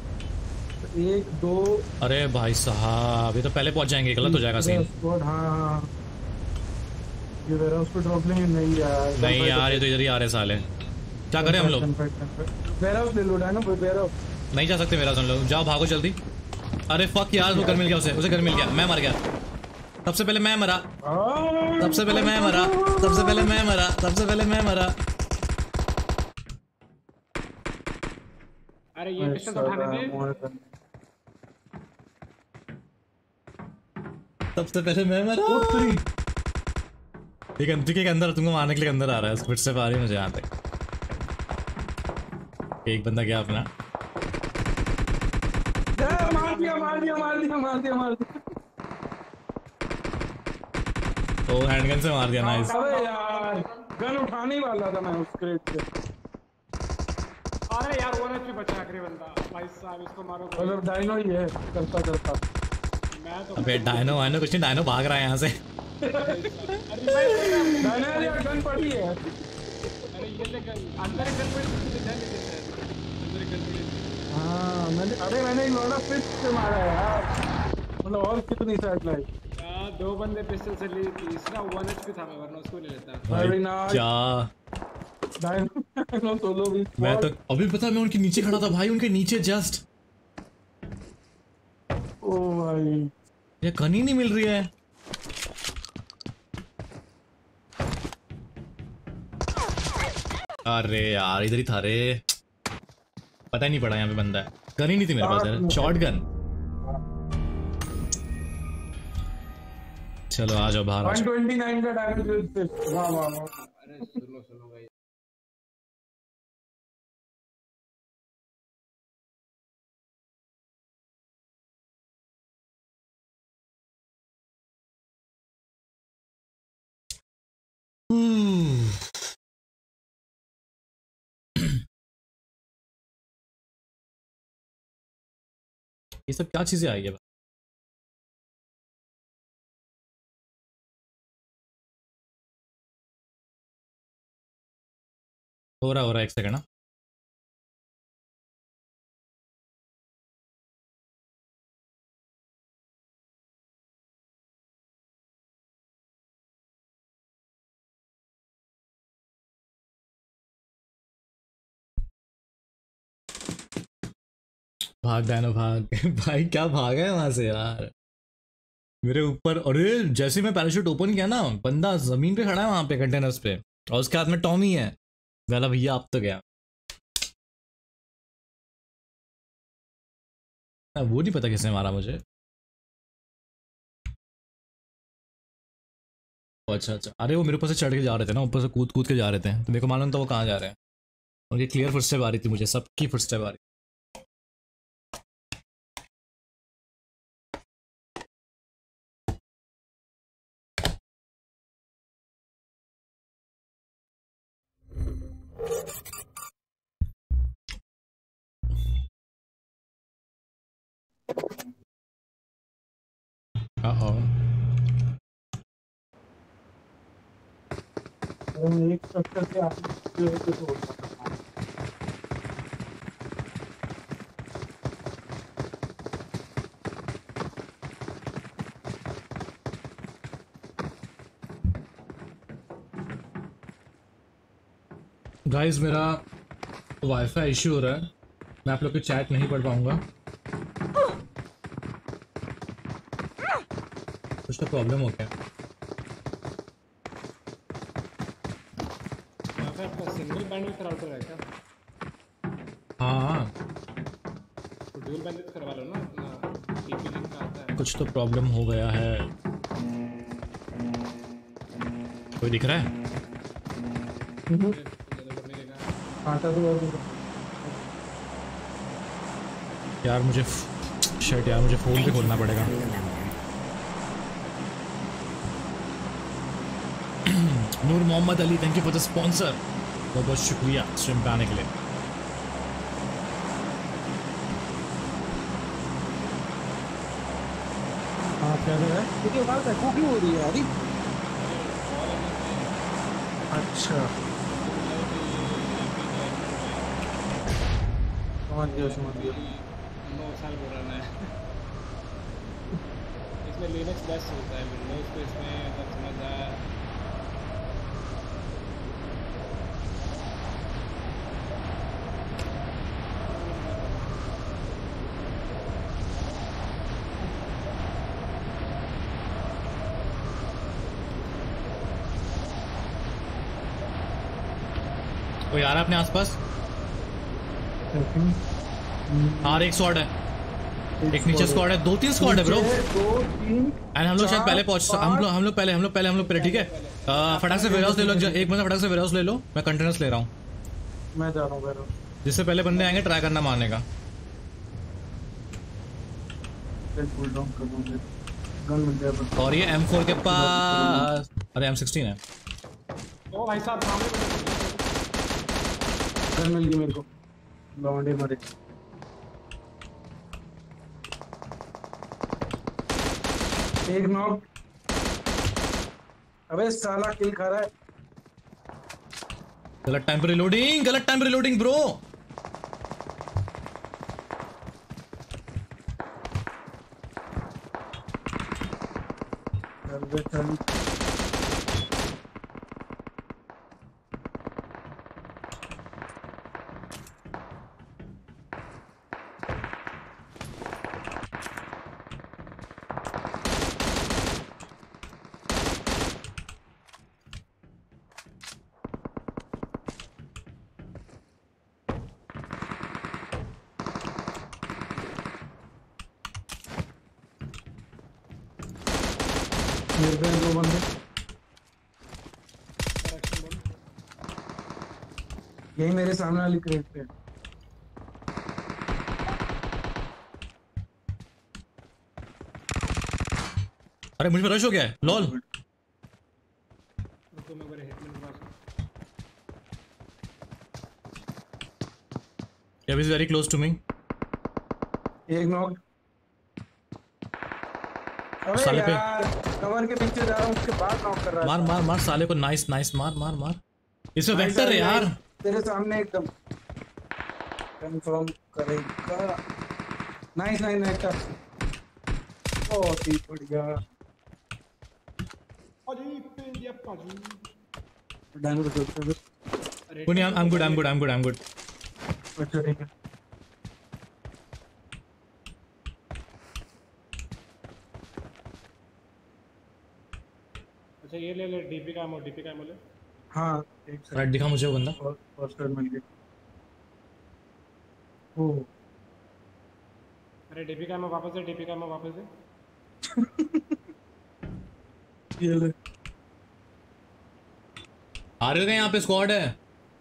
तो एक दो, अरे भाई साहब ये तो पहले पहुंच जाएंगे, गलत हो जाएगा सीन। स्क्वाड हाँ ये जरा उसको ड्रॉप लेंगे। नहीं यार नहीं यार, ये तो इधर ही आ रहे साले, क्या करें हम लोग? वेयरहाउस ले लो ना, वेयरहाउस नहीं जा सकते, वेयरहाउस हम लोग। जाओ भागो जल्दी। अरे फक यार, वो घर मिल गया उसे, उसे घर मिल गया। मैं मर गया, सबसे पहले मैं मरा, सबसे पहले मैं मरा, सबसे पहले मैं मरा, सबसे पहले मैं मरा। अरे ये पिस्टल उठाने दे, सबसे पहले मैं मरा। ठीक है, ठीक है, अंदर तुमको मारने के लिए अंदर आ रहा है, फिर से पा रही है मुझे यहाँ तक। एक बंदा गया अपना, मार दिया मार दिया मार दिया मार दिया मार दिया, तो हैंडगन से मार दिया। नाइस। अबे यार गन उठाने वाला था मैं उस क्रेट से। अरे यार वो ना बचा आखिरी बंदा, भाई साहब इसको मारो। मतलब डायनो ही है करता करता। मैं तो अबे डायनो वायनो कुछ नहीं, डायनो भाग रहा है यहाँ से। अरे गन पड़ी है। अरे ये ले गन, अंदर गन पड़ी है, अंदर गन पड़ी है। हां मैंने, अरे मैंने लौड़ा पिच से मारा यार, मतलब और कितनी शॉट लगी यार। दो बंदे पिस्टल से ली, तीसरा 1 एचपी था, मैं वरना उसको ले लेता। अरे ना क्या डायनो सोलो भी। मैं तो अभी पता, मैं उनके नीचे खड़ा था भाई, उनके नीचे जस्ट। ओ भाई ये गन ही नहीं मिल रही है। अरे यार इधर ही था रे, पता ही नहीं पड़ा यहाँ पे बंदा है। गन ही नहीं थी मेरे पास यार, शॉटगन। चलो आ जाओ बाहर। 129 का टारगेट। वाह वाह वाह। अरे सुनो सुनो भाई, ये सब क्या चीजें आई है। हो रहा एक सेकंड ना। भाग डायनो भाग। भाई क्या भागा है वहां से यार मेरे ऊपर। अरे जैसे मैं पैराशूट ओपन किया ना, बंदा जमीन पे खड़ा है वहां पे कंटेनर्स पे, और उसके हाथ में टॉमी है। वाला भैया आप तो गया ना, वो नहीं पता किसने मारा मुझे। अच्छा, अरे वो मेरे ऊपर से चढ़ के जा रहे थे ना, ऊपर से कूद कूद के जा रहे थे, तो मेरे को मालूम था वो कहाँ जा रहे हैं। उनकी क्लियर फुटस्टेप आ रही थी मुझे, सबकी फुटस्टेप आ रही थी। एक चक्कर से आगे गाइस मेरा वाईफाई इश्यू हो रहा है, मैं आप लोग की चैट नहीं पढ़ पाऊंगा, कुछ तो प्रॉब्लम हो गया। आपका सिंगल बैंडविड्थ राउटर है क्या? हाँ तो डुअल बैंडविड्थ करवा लो ना, अपना टीपी लिंक का आता है। कुछ तो प्रॉब्लम हो गया है। कोई दिख रहा है? यार मुझे शर्ट, यार मुझे फोन भी खोलना पड़ेगा। Noor Mohammad Ali thank you for the sponsor, बहुत बहुत शुक्रिया स्ट्रीम पे आने के लिए। क्या कर रहा है? क्योंकि बात है कुकिंग हो रही है अभी। अच्छा साल पुराना है, इसमें लिनक्स बेस्ट होता है, विंडोज पे इसमें तब समझ आया। कोई आ रहा अपने आसपास? और एक स्क्वाड है, एक नीचे स्क्वाड है, दो तीन स्क्वाड है ब्रो। एंड हम लोग शायद पहले पहुंच, हम लोग पहले ठीक है। फटाक से वेयरहाउस ले लो, एक बंदा फटाक से वेयरहाउस ले लो, मैं कंटेनर्स ले रहा हूं। मैं जा रहा हूं वेयरहाउस, जिससे पहले बंदे आएंगे ट्राई करना मारने का। और ये M4 के पास, अरे M16 है। ओ भाई साहब सामने गन मिल गई मेरे को, लौंडे मरे। एक नॉक, अबे साला किल खा रहा है। गलत टाइम पे रिलोडिंग, गलत टाइम पे रिलोडिंग ब्रो। यही मेरे सामने वाली क्रेट पे। अरे मुझ पे रश हो गया है लॉल। ये is very close to me. एक नॉक। साले पे कवर के पीछे जा रहा हूं, उसके बाद नॉक कर रहा है। मार मार मार साले को, नाइस नाइस, मार मार मार। इसमें वेक्टर है यार तेरे सामने, एकदम कंफर्म करेगा। नाइस नाइस नाइस, बहुत ही बढ़िया। अरे ये पाजी डायनो करते हो? नहीं आई एम गुड। अच्छा ठीक है, अच्छा ये ले ले डीपी का मोले। हां एक राइट दिखा मुझे, वो बंदा फर्स्ट टाइम मिल गया। ओ अरे डीपी का मैं वापस है। ये ले आ रहे हैं, यहां पे स्क्वाड है।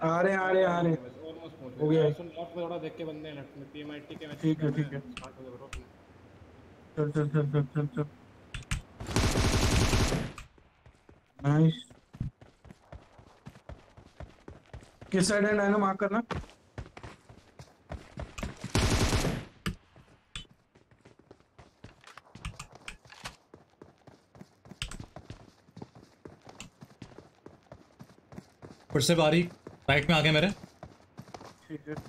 आ रहे ऑलमोस्ट हो गया। सुन लेफ्ट में थोड़ा देख के बंदे हैं, लेफ्ट में पीएमआईटी के। ठीक है चल। नाइस, किस साइड है डायनो? मार्क करना। फिर से बारी राइट में आ गए मेरे। ठीक है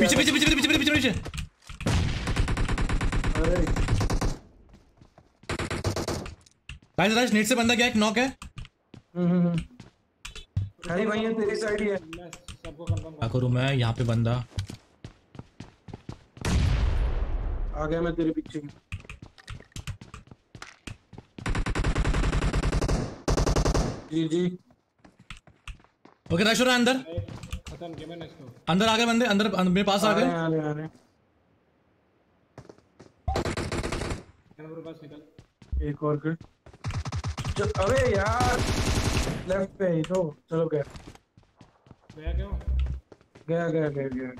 पीछे पीछे पीछे पीछे पीछे पीछे पीछे। राज नेट से बंदा क्या एक नॉक है। अरे भाई ये तेरी साइड ही है। सबको कंफर्म क्या करूं मैं, यहां पे बंदा आ गया। मैं तेरे पीछे जी जी। ओके राज और अंदर खत्म गेम है इसको। अंदर आ गए बंदे, अंदर मेरे पास आ गए। मेरे पास निकल एक और कर। अबे यार लेफ्ट पे ही तो चलो। गया गया क्यों? गया गया गया गया।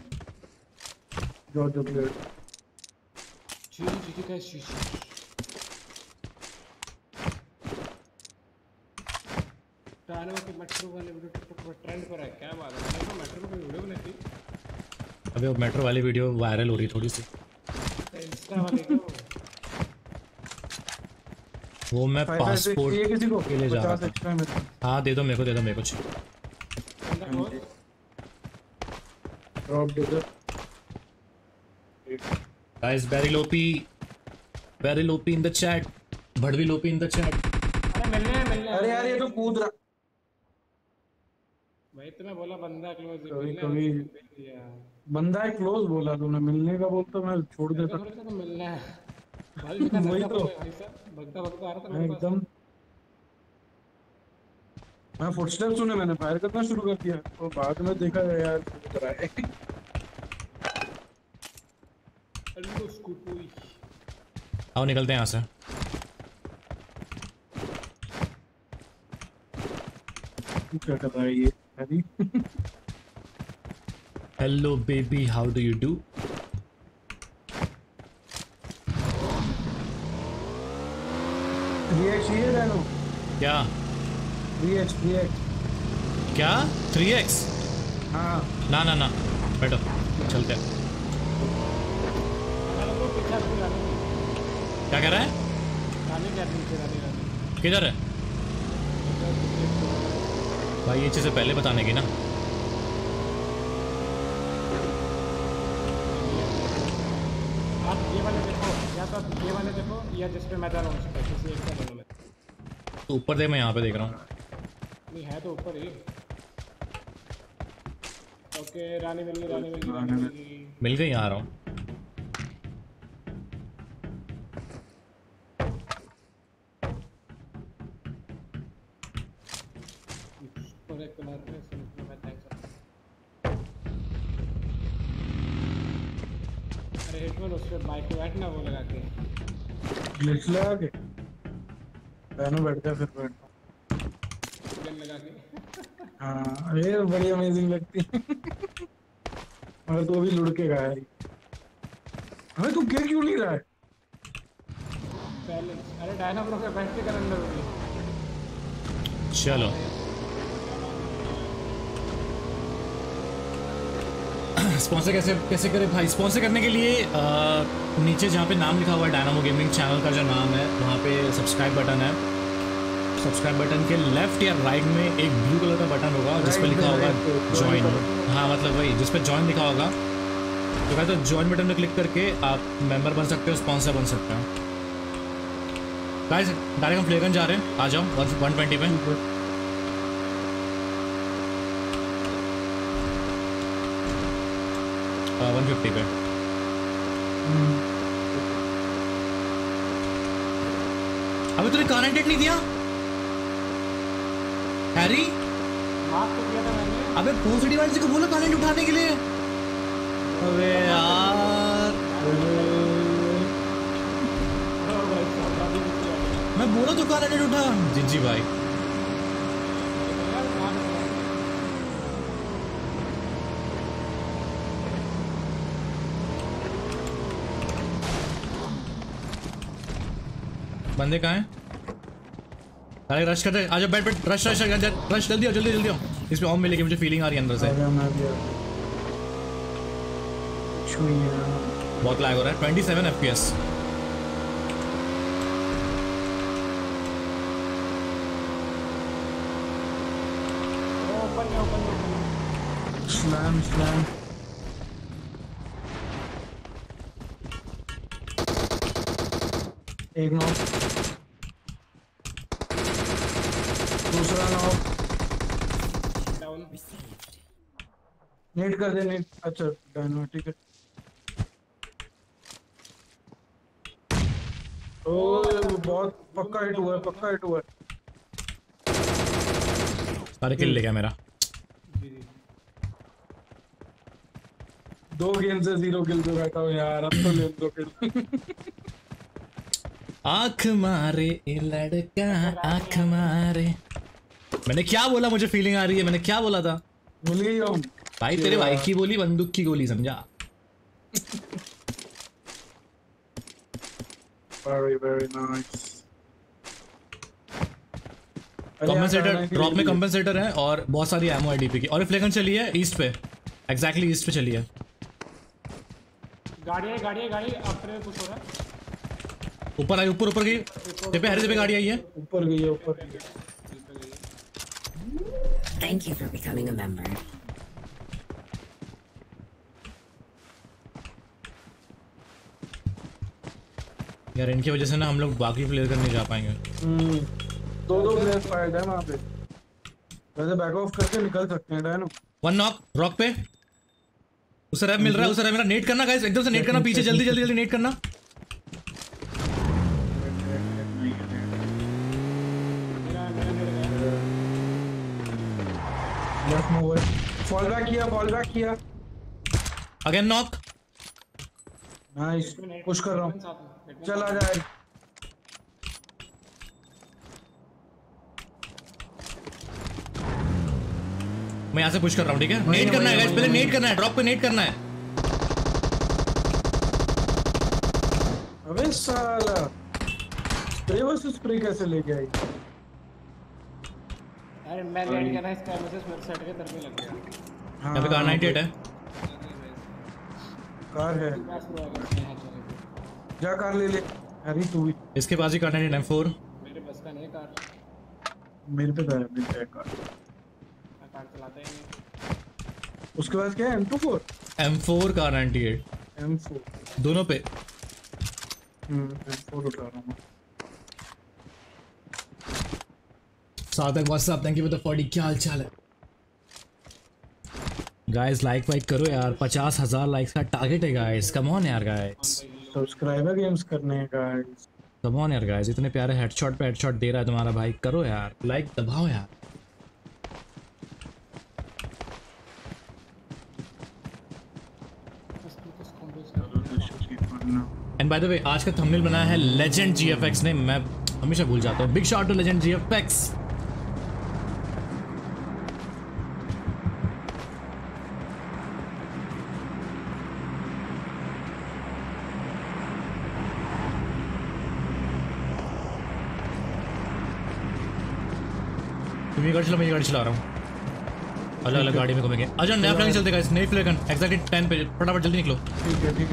जो जो प्लेयर चीज चीज का चीज। टाइम के मेट्रो वाले वीडियो ट्रेंड पर है क्या बात है? मेट्रो की वीडियो बनाई थी। अबे वो मेट्रो वाली वीडियो वायरल हो रही थोड़ी सी इंस्टा वाले। वो मैं पासपोर्ट ये किसी को अकेले जा रहा था। हां दे दो मेरे को, दे दो मेरे को ड्रॉप दे दो। Guys very लोपी in the chat, भड़वी लोपी इन द चैट। अरे मिलने मिलने। अरे यार ये तो कूद रहा भाई। तूने बोला बंदा क्लोज मिलने, कभी बंदा क्लोज बोला तूने, मिलने का बोलता मैं छोड़ देता। तो मिलना है वही तो भगता भगता आ रहा था मेरे पास एकदम। मैं फुटस्टेप सुने, मैंने फायर करना शुरू कर दिया और बाद में देखा यार उधर आए। अल्लो स्कूटी आओ निकलते हैं यहां से। क्या कर रहा है ये अभी? Hello baby how do you do. क्या 3x क्या 3x? हाँ ना ना ना बैठो चलते हैं। क्या कह रहा है? किधर है भाई? ये चीज़ें पहले बताने की ना। आप ये वाले देखो या तो आप ये वाले देखो या जिसपे मैं जा रहा हूँ किसी एक का दोनों में। तो ऊपर देख, मैं यहाँ पे देख रहा हूँ। नहीं है तो ऊपर ही। ओके रानी मिल गई, रानी मिल गई, रानी मिल गई। यहाँ आ रहा हूँ। अरे हेडफोन उस पर माइक पे बैठना, वो लगा के ग्लिच लगा के बैनो बैठता है फिर बैठता गन लगा के। हाँ अरे बड़ी अमेजिंग लगती है। मगर तू अभी लुढ़केगा यार। अबे तू क्या क्यों नहीं रहा है पहले? अरे डायनामो पे बैठ के कर अंदर होगी। चलो स्पॉन्सर कैसे कैसे करें भाई? स्पॉन्सर करने के लिए नीचे जहाँ पे नाम लिखा हुआ है डायनामो गेमिंग चैनल का जो नाम है वहाँ पे सब्सक्राइब बटन है। सब्सक्राइब बटन के लेफ्ट या राइट में एक ब्लू कलर का बटन होगा जिस पर लिखा होगा ज्वाइन। हाँ मतलब वही जिस पर ज्वाइन लिखा होगा। तो कहते हैं ज्वाइन बटन पर क्लिक करके आप मेम्बर बन सकते हो, स्पॉन्सर बन सकते हो। गाइस डायरेक्ट हम प्लेगन जा रहे हैं, आ जाओ 120 पे। अबे तूने कनेक्टेड नहीं दिया हैरी? माफ कर दिया था मैंने। अबे पूछ डिवाइस से को बोला कनेक्ट उठाने के लिए। अबे यार मैं बोला तो कनेक्ट उठा। जिंजी भाई बंदे कहाँ हैं? अरे रश करते आजा, बैठ बैठ रश रश रश जल्दी आओ, जल्दी जल्दी आओ। इसमें ऑम मिलेगी, मुझे फीलिंग आ रही है अंदर से। बहुत लैग हो रहा है 27 FPS। स्लैम स्लैम एक नॉक, दूसरा नॉक, डाउन। नेट कर दे, नेट। अच्छा डायनो, ठीक है। ओ बहुत पक्का हिट हुआ है, पक्का हिट हुआ है। सारे किल ले गया मेरा। दो गेम से जीरो किल पे बैठा हूं यार, अब तो ले दो किल। आंख मारे लड़का आंख मारे। मैंने क्या बोला? मुझे फीलिंग आ रही है। मैंने क्या बोला था? भूल गई हो भाई। तेरे भाई की बोली बंदूक की गोली, समझा? very very nice। Compensator drop में कंपेंसेटर है और बहुत सारी एमओ है डीपी की। और फ्लेगन चली है ईस्ट पे, एग्जैक्टली ईस्ट पे चली है। गाड़ी गाड़ी गाड़ी अपने कुछ हो रहा है। ऊपर आई, ऊपर ऊपर गई। पे हरी पे गाड़ी आई है, ऊपर गई है, ऊपर। Thank you for becoming a member. यार इनकी वजह से ना हम लोग बाकी प्लेयर करने जा पाएंगे। दो दो प्लेयर्स फाइट है वहां पे। वैसे बैक ऑफ करके निकल सकते हैं डायनो। वन नॉक रॉक पे। उसे रैप मिल रहा है, उसे रैप मेरा। नेट करना गाइस, एकदम से नेट करना पीछे, जल्दी जल्दी जल्दी नेट करना। Left move. फॉल बैक किया, फॉल बैक किया। Again knock. नाइस, पुश कर रहा हूं। चल आ जा। मैं यहाँ से पुश कर रहा हूँ, ठीक है? नेट करना है गाइस, पहले नेट करना है, ड्रॉप पे नेट करना है। अबे साला ट्रेवस स्प्रे कैसे लेके आई? अरे मैं लैंड करना है, इसका मैसेज वेबसाइट के तरफ ही लग गया। यहाँ पे कार 98 है, कार है। जा कार ले ले। अरे तू भी इसके पास ही कार 98 है। 4 मेरे पास का नहीं है कार, मेरे पे कार है। कार चलाते हैं। उसके बाद क्या है? M24, M4 का 98, M4 दोनों पे। M4 उठा रहा हूँ। Sadhak WhatsApp, thank you for the 40। क्या हाल चाल है गाइस? लाइक वाइक करो यार, 50,000 लाइक्स का टारगेट है गाइस। कम ऑन यार गाइस, सब्सक्राइबर गेम्स करने हैं गाइस। कम ऑन यार गाइस, इतने प्यारे हेडशॉट पे हेडशॉट दे रहा है तुम्हारा भाई। करो यार, लाइक दबाओ यार। एंड बाय द वे, आज का थंबनेल बनाया है लेजेंड GFX ने। मैं हमेशा भूल जाता हूँ। Big shot to legend GFX। तुम ये गाड़ी चला, मैं ये गाड़ी चला रहा हूँ। अलग अलग गाड़ी में घूमेंगे। अच्छा नया फ्लैग चलते गाइस, नई फ्लैगन एग्जैक्टली 10 पे। फटाफट जल्दी निकलो।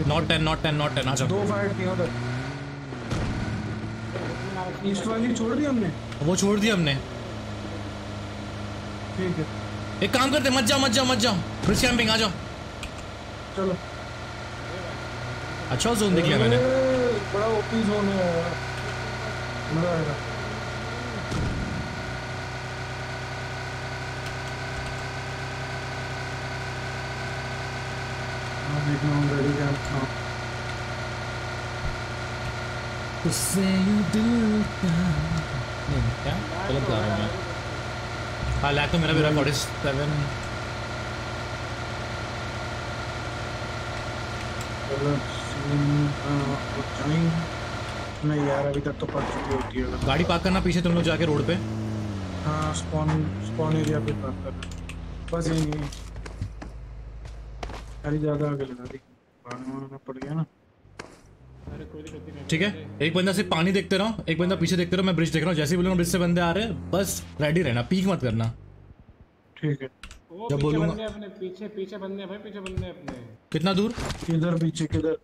Not 10, not 10, not 10। अच्छा दो फाइट किया उधर। ईस्ट वाली छोड़ दी हमने, वो छोड़ दी हमने। ठीक है, एक काम करते, मत जाओ मत जाओ मत जाओ। ब्रिज कैंपिंग आ जाओ, चलो। अच्छा जोन देख लिया मैंने, बड़ा ओपी जोन है, मजा आएगा। हाँ लैग तो मेरा भी 47। नहीं यार अभी तक तो पड़ चुकी होती है। गाड़ी पार्क करना पीछे तुम लोग जाके रोड पे। हाँ स्पॉन एरिया पे पार्क करना बस। यही अरे ज्यादा आगे लगा दी, पानी पड़ गया ना। ठीक है, एक बंदा सिर्फ पानी देखते रहो, एक बंदा पीछे देखते रहो। मैं ब्रिज देख रहा हूँ, जैसे ही बोलूंगा ब्रिज से बंदे आ रहे हैं, बस रेडी रहना, पीक मत करना। ठीक है, जब बोलूंगा। पीछे पीछे बंदे हैं भाई, पीछे बंदे हैं अपने। कितना दूर? किधर पीछे? किधर?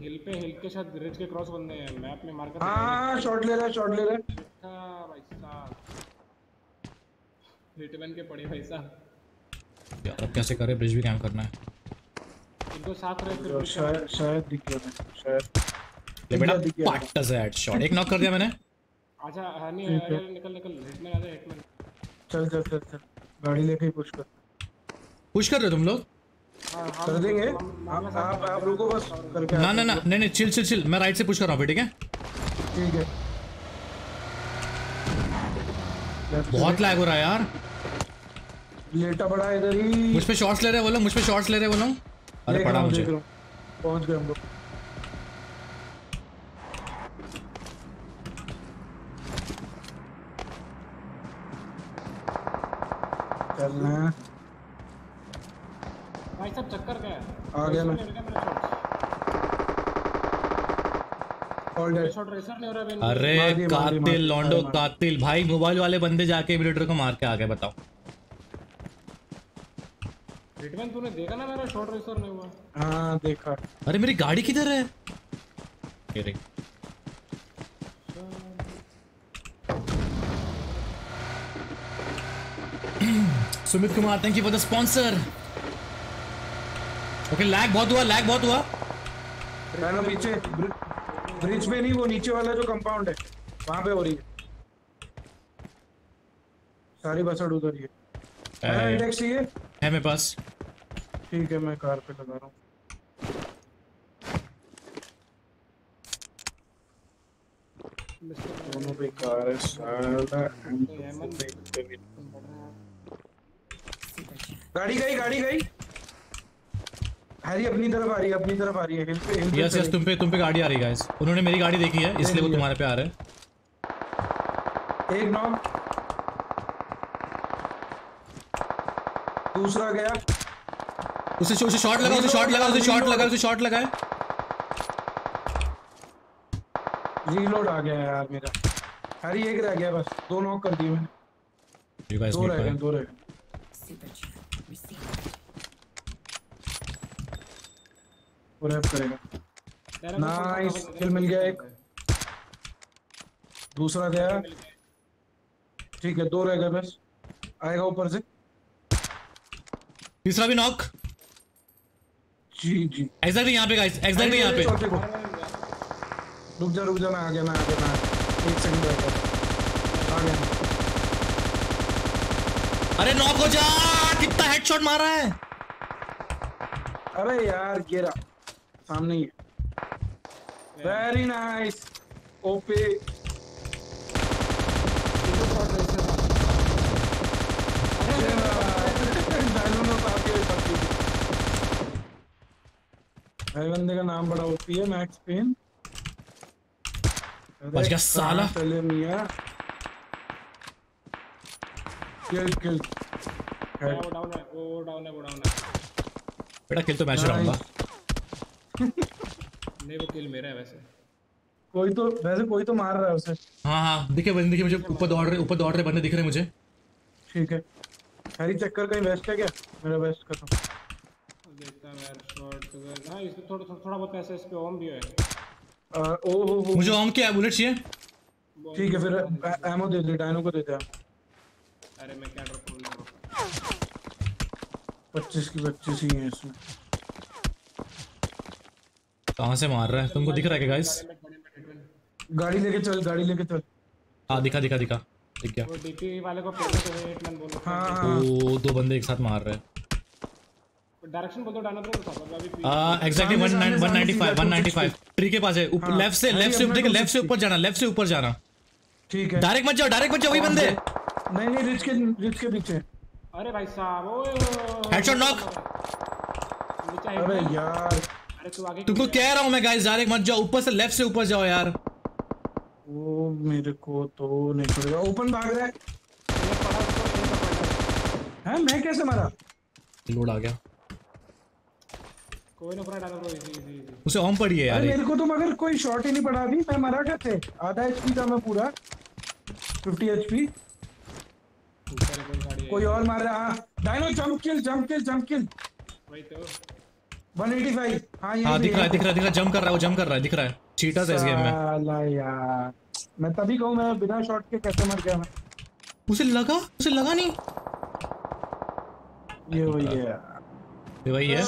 हिल पे, हिल के साथ ब्रिज के क्रॉस बंदे हैं। मैप में मार्क कर। हां शॉट ले रहा है, शॉट ले रहा है। अच्छा भाई साहब हिटमैन के पड़े भाई साहब। यार अब कैसे करें, ब्रिज भी कैंप करना है। इनको साथ रहे फिर शायद दिख जाए, शायद ये बेटा पार्ट से हेडशॉट एक नॉक कर दिया मैंने। अच्छा हनी निकल निकल हिटमैन आ रहा है हिटमैन। चल चल चल चल गाड़ी लेके ही पुश कर रहे हो तुम लोग? कर देंगे आप रुको बस करके। ना ना ना नहीं नहीं चिल चिल चिल मैं राइट से पुश कर रहा हूं ठीक है ठीक है। बहुत लैग हो रहा है यार लेटा पड़ा है इधर ही। मुझ पे शॉट्स ले रहे हैं वो लोग अरे पड़ा मुझे पहुंच गए हम लोग। चलना भाई सब चक्कर गया आ गया मैं ऑल डेड शॉट रेसर नहीं हो रहा है। अरे कातिल लॉन्डो कातिल भाई मोबाइल वाले बंदे जाके एमुलेटर को मार के आ गए बताओ। रिटमैन तूने देखा ना मेरा शॉट रेसर नहीं हुआ? हां देखा। अरे मेरी गाड़ी किधर है? ये देख Sumit Kumar thank you for the sponsor. Okay lag बहुत हुआ मैंने पीछे ब्रिज में नहीं वो नीचे वाला जो कंपाउंड है वहां पे हो रही है सारी बसड़ उधर ही है। है इंडेक्स ये है मेरे पास ठीक है मैं कार पे लगा रहा हूं। दोनों पे कार है साला गाड़ी गई हैरी अपनी तरफ आ रही है हिल पे यस यस तुम पे गाड़ी आ रही है गाइस। उन्होंने मेरी गाड़ी देखी है इसलिए वो तुम्हारे पे आ रहे हैं। एक नॉक दूसरा गया उसे शॉट लगा उसे शॉट लगा है। रीलोड आ गया यार मेरा। हैरी एक रह गया बस दो नॉक कर दिए मैंने दो रह गए। करेगा नाइस किल मिल गया एक दूसरा गया ठीक है दो रह गए बस आएगा ऊपर से तीसरा भी नॉक। जी जी एग्जैक्टली यहाँ पे गाइस एग्जैक्टली यहाँ पे। रुक जा मैं आ गया एक सेकंड आ गया। अरे नॉक हो जा कितना हेडशॉट मारा है। अरे यार गिरा सामने ही है। वेरी नाइस ओपी भाई बंदे का नाम बड़ा ओपी है मैक्स पेन बच गया साला। किल वो डाउन है बेटा किल तो मैं चलाऊंगा नहीं वो किल मेरा है वैसे कोई तो मार रहा है उसे। हां देखिए बंदे मुझे ऊपर दौड़ रहे बंदे दिख रहे मुझे ठीक है। हैरी चक्कर कहीं वेस्ट है क्या? मेरा वेस्ट कर देखता हूं यार शॉट कर। हां इसको थोड़ा बहुत पैसे इस पे ओम भी है। ओ हो मुझे ओम के बुलेट चाहिए ठीक है फिर एमो दे दे डायनो को दे दे। अरे मैं क्या ड्रॉप करूंगा 25 ही है इसमें। कहां से मार रहा है तुमको दिख रहा है क्या गाइस? गाड़ी लेके चल हां दिखा वो डीपी वाले को पहले तो हिटमैन बोलो। हां वो दो बंदे एक साथ मार रहे हैं। डायरेक्शन बोल दो डायनो ब्रो साहब अभी एग्जैक्टली 195 ट्री के पास है ऊपर लेफ्ट से ऊपर जाना ठीक है। डायरेक्ट मत जाओ वही बंदे नहीं रिच के पीछे। अरे भाई साहब ओए हेडशॉट नॉक। अरे यार अरे तू आगे तुमको कह रहा हूं मैं गाइस डायरेक्ट मत जाओ ऊपर से लेफ्ट से ऊपर जाओ यार। ओ मेरे को तो नहीं पड़ेगा ओपन भाग रहा है हैं मैं कैसे मारा लोड आ गया कोई ना पूरा डालो इजी उसे ओम पड़ी है यार। मेरे को तो मगर कोई शॉट ही नहीं पड़ा अभी मैं मारा कैसे? आधा एचपी था मैं पूरा 50 एचपी कोई और मार रहा है। डायनो जंप किल वही तो 185 हां ये दिख रहा जंप कर रहा है दिख रहा है। चीटर है इस गेम में साला यार मैं तभी कहूं मैं बिना शॉट के कैसे मर गया मैं। उसे लगा नहीं ये वही है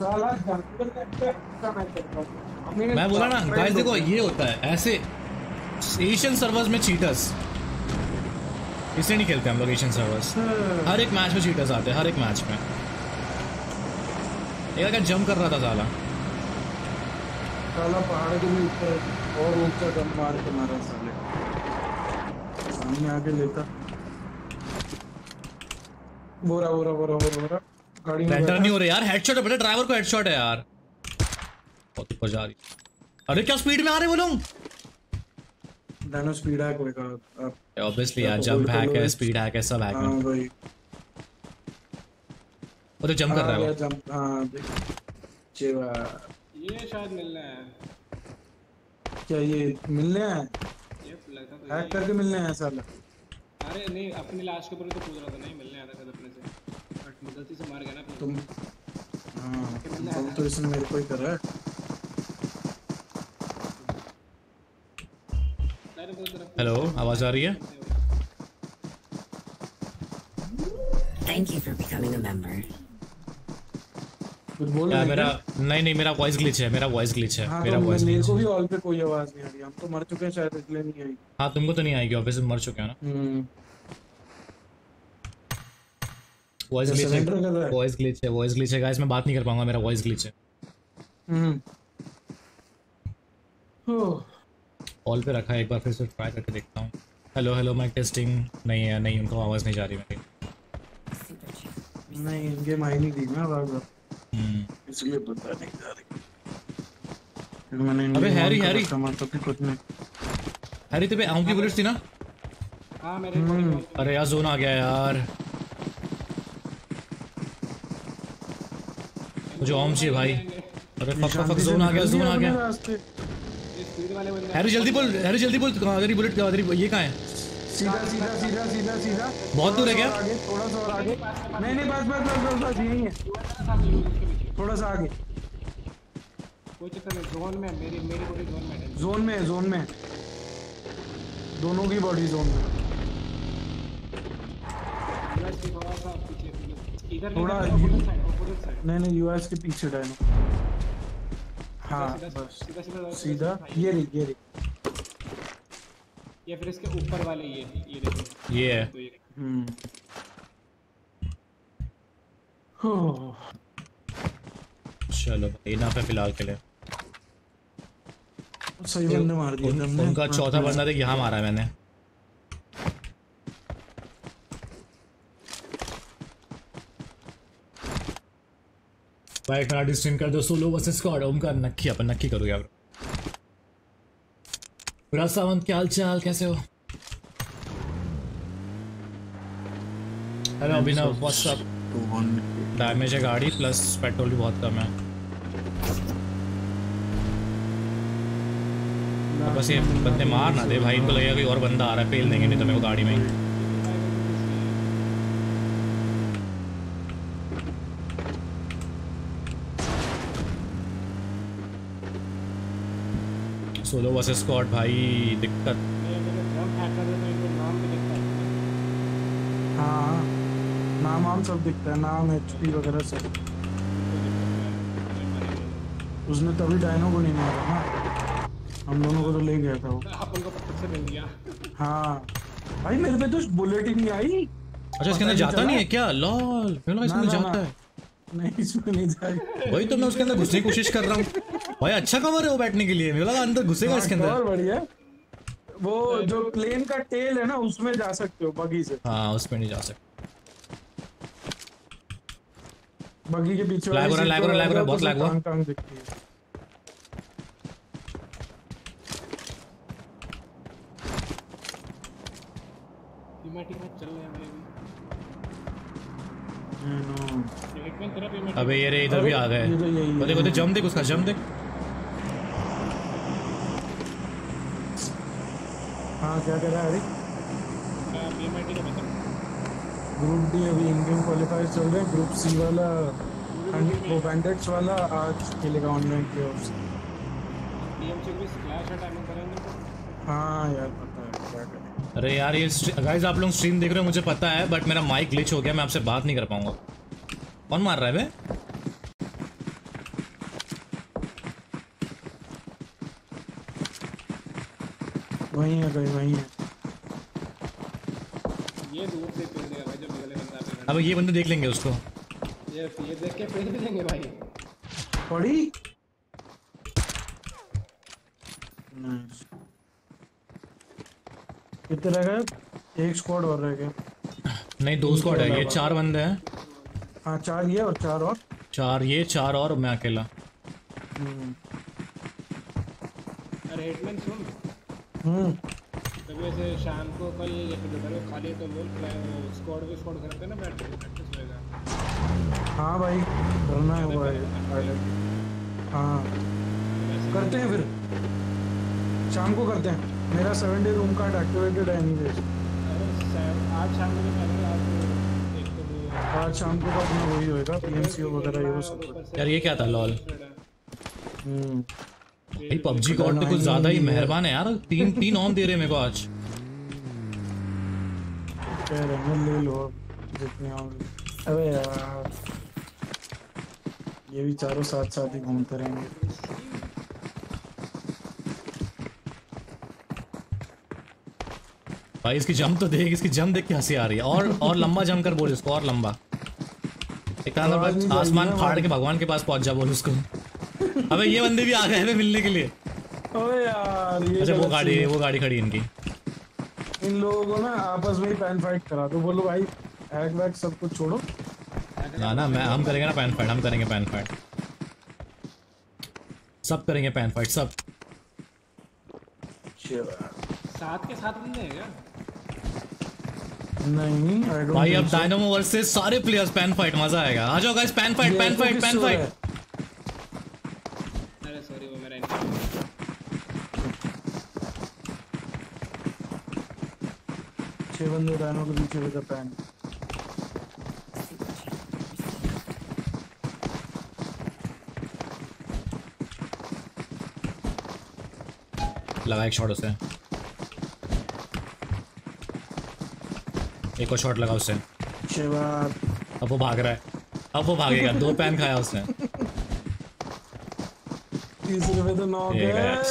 साला जंप कर रहा है। मैं बोला ना गाइस, देखो ये होता है ऐसे एशियन सर्वर्स में चीटर्स, इसलिए नहीं खेलते हम लोग एशियन सर्वर्स। हर एक मैच में चीटर्स आते हैं, हर एक मैच में। ये क्या जंप कर रहा था साला, साला पहाड़ के ऊपर और ऊंचा जंप मार के मारा साले, सामने आके लेता। बोरा बोरा बोरा बोरा गाड़ी में रेंटर नहीं हो रहा यार। हेडशॉट है, पहले ड्राइवर को हेडशॉट है यार, बहुत ऊपर जा रही। अरे क्या स्पीड में आ रहे वो लोग, डायनो स्पीड हैक होएगा ऑब्वियसली यार, जंप हैक है, स्पीड हैक है, सब हैक है। हां भाई वो तो जंप कर रहा है वो, जंप। हां चेवा ये शायद मिलना है क्या, ये मिलने है, ये लगता है हैक करके मिलने है साला। अरे नहीं अपनी लाश के ऊपर तो कूद रहा था, नहीं मिलने आया था अपने से, बट गलती से मार गया ना तुम। हां तो इसने मेरे को ही कर रहा है। हेलो आवाज आ रही है? Thank you for becoming a member. यार मेरा नहीं मेरा वॉइस ग्लिच है, मेरा वॉइस ग्लिच है। हाँ, मेरा वॉइस ग्लिच को भी ऑल पे कोई आवाज नहीं आ रही। हम तो मर चुके हैं शायद, इसलिए नहीं आई। हां तुमको तो नहीं आएगी ऑब्वियसली, मर चुके हो ना। वॉइस ग्लिच है, वॉइस ग्लिच है, वॉइस ग्लिच है गाइस, मैं बात नहीं कर पाऊंगा, मेरा वॉइस ग्लिच है। ऑल पे रखा है, एक बार फिर से ट्राई करके देखता हूँ। Hello hello mic testing. नहीं है, नहीं उनको आवाज़ नहीं जा रही मेरी, नहीं गेम आई नहीं थी ना आवाज़, इसलिए पता नहीं जा रही मैंने। अबे हैरी हैरी हैरी तेरे पे आऊं की बुलेट थी ना? हाँ मेरे। अरे यार जोन आ गया यार, मुझे आऊं चाहिए भाई। अरे फक फक जोन आ गया, जोन आ गया। हैरी जल्दी बोल, हैरी जल्दी बोल, तेरी बुलेट का ये कहाँ है? सीधा सीधा सीधा सीधा सीधा, बहुत दूर है क्या? थोड़ा सा और आगे। नहीं नहीं बस बस बस बस यही है, थोड़ा सा आगे। कोई चक्कर नहीं, जोन में मेरी मेरी बॉडी जोन में, जोन में जोन में दोनों की बॉडी जोन में। थोड़ा नहीं नहीं यूएस के पीछे डायनो। हाँ बस सीधा सीधा सीधा, ये रही ये रही, या फिर इसके ऊपर वाले ये देखो ये है। चलो भाई ना पे फिलहाल के लिए सही बंदे मार दिए हमने। उनका चौथा बंदा था, यहाँ मारा मैंने। भाई स्ट्रीम कर दो सोलो वर्सेस स्क्वाड। ओमकार नक्की, अपन नक्की करो यार। पूरा सावंत क्या हाल चाल, कैसे हो? हेलो अभिनव व्हाट्सअप। डैमेज है गाड़ी, प्लस पेट्रोल भी बहुत कम है। तो बस ये बंदे मार ना दे भाई, इनको लगेगा कोई और बंदा आ रहा है, पेल देंगे नहीं तो मेरे को गाड़ी में। सोलो वर्सेस स्क्वाड भाई दिक्कत। हाँ नाम आम सब दिखता है, नाम एचपी वगैरह सब। उसने तभी डायनो को नहीं मारा ना, हम दोनों को तो ले गया था वो। आप उनको पत्थर से मिल गया। हाँ भाई मेरे पे तो बुलेट ही नहीं आई। अच्छा इसके अंदर जाता नहीं है क्या? लॉल इसमें जाता है नहीं, इसमें नहीं जाएगा। वही तो मैं उसके अंदर घुसने की कोशिश कर रहा हूँ भाई। अच्छा कवर है वो बैठने के लिए, मुझे लगा अंदर घुसेगा इसके अंदर। और बढ़िया वो जो प्लेन का टेल है ना, उसमें जा सकते हो बगी से। हाँ उसमें नहीं जा सकते, बगी के पीछे लैग हो रहा, लैग हो रहा, लैग हो रहा, बहुत लैग हो रहा। अबे ये रे इधर भी आ गए। तो देखो तो जम देख, उसका जम देख। हाँ क्या कर रहा है अरे? ग्रुप डी अभी इंडियन क्वालिफायर चल रहे हैं, ग्रुप सी वाला वो बैंडेट्स वाला आज खेलेगा ऑनलाइन प्लेऑफ्स। हाँ यार पता है क्या करें। अरे यार ये गाइस आप लोग स्ट्रीम देख रहे हो मुझे पता है, बट मेरा माइक ग्लिच हो गया, मैं आपसे बात नहीं कर पाऊंगा। कौन मार रहा है बे? वहीं है भाई, वहीं है। ये दूर से खेल लेगा भाई, जब अगले बंदा पे। अब ये बंदे देख लेंगे उसको, ये देख के फेंक भी देंगे भाई। पड़ी नाइस। कितने रह गए? एक स्क्वाड और रह गए। नहीं, दो स्क्वाड है। ये चार बंदे हैं। हाँ, चार ये और चार और चार, ये चार और मैं अकेला। अरे हिटमैन सुन, तभी ऐसे शाम को कल दोपहर को खाली तो बोल, स्क्वाड भी स्क्वाड करते हैं ना, बैठ के प्रैक्टिस होएगा। हाँ भाई, करना है भाई। हाँ करते हैं, फिर शाम को करते हैं। मेरा 7 डे रूम कार्ड एक्टिवेटेड है एनीवेज। आज शाम को अपना वही होएगा, पीएमसी वगैरह ये वो सब। यार ये क्या था लॉल? भाई पबजी गॉड तो कुछ ज्यादा ही मेहरबान है यार। तीन ऑन दे रहे मेरे को आज। कह रहे हैं ले लो जितने ऑन। अबे यार ये भी चारों साथ ही घूमते रहेंगे। भाई इसकी जंप तो देख, इसकी जंप देख के हंसी आ रही है। और लंबा जंप कर बोल इसको, और लंबा। एक आसमान फाड़ के भगवान के पास पहुंच जा बोल उसको। अबे ये बंदे भी आ गए हैं मिलने के लिए। अबे यार ये अच्छा, वो गाड़ी खड़ी इनकी। इन लोगों को ना आपस में ही पैन फाइट करा दो। बोलो भाई हैक वैक सब कुछ छोड़ो ना, ना मैं हम करेंगे ना पैन फाइट। हम करेंगे पैन फाइट, सब करेंगे पैन फाइट सब। साथ के साथ बंदे हैं क्या? नहीं भाई, अब डायनामो वर्सेस सारे प्लेयर्स पैन फाइट, मजा आएगा। आ जाओ guys, pan fight pan fight pan fight. अरे सॉरी वो मेरा छह बंदे डायनो के पीछे होता पैन। लगा एक शॉट उसे, एक और शॉट लगा उससे। अब वो भाग रहा है, अब वो भागेगा। 2 पैन खाया उसने। तो नॉक है।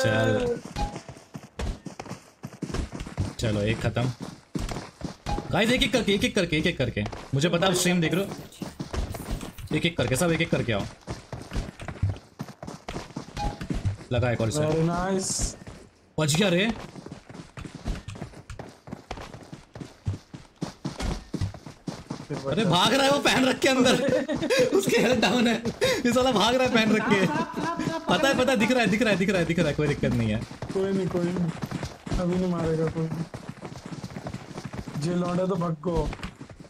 चलो एक खत्म। गाइस एक एक करके मुझे पता आप स्ट्रीम देख रहे हो। एक एक करके सब, एक एक करके आओ। लगा एक और से, बच गया रे। अरे भाग रहा है वो पैन रख के अंदर। उसके हेड डाउन है, इस वाला भाग रहा है पैन रख के। पता है दिख रहा है। कोई दिक्कत नहीं है, कोई नहीं अभी नहीं मारेगा कोई। जे लौंडा तो भक्को,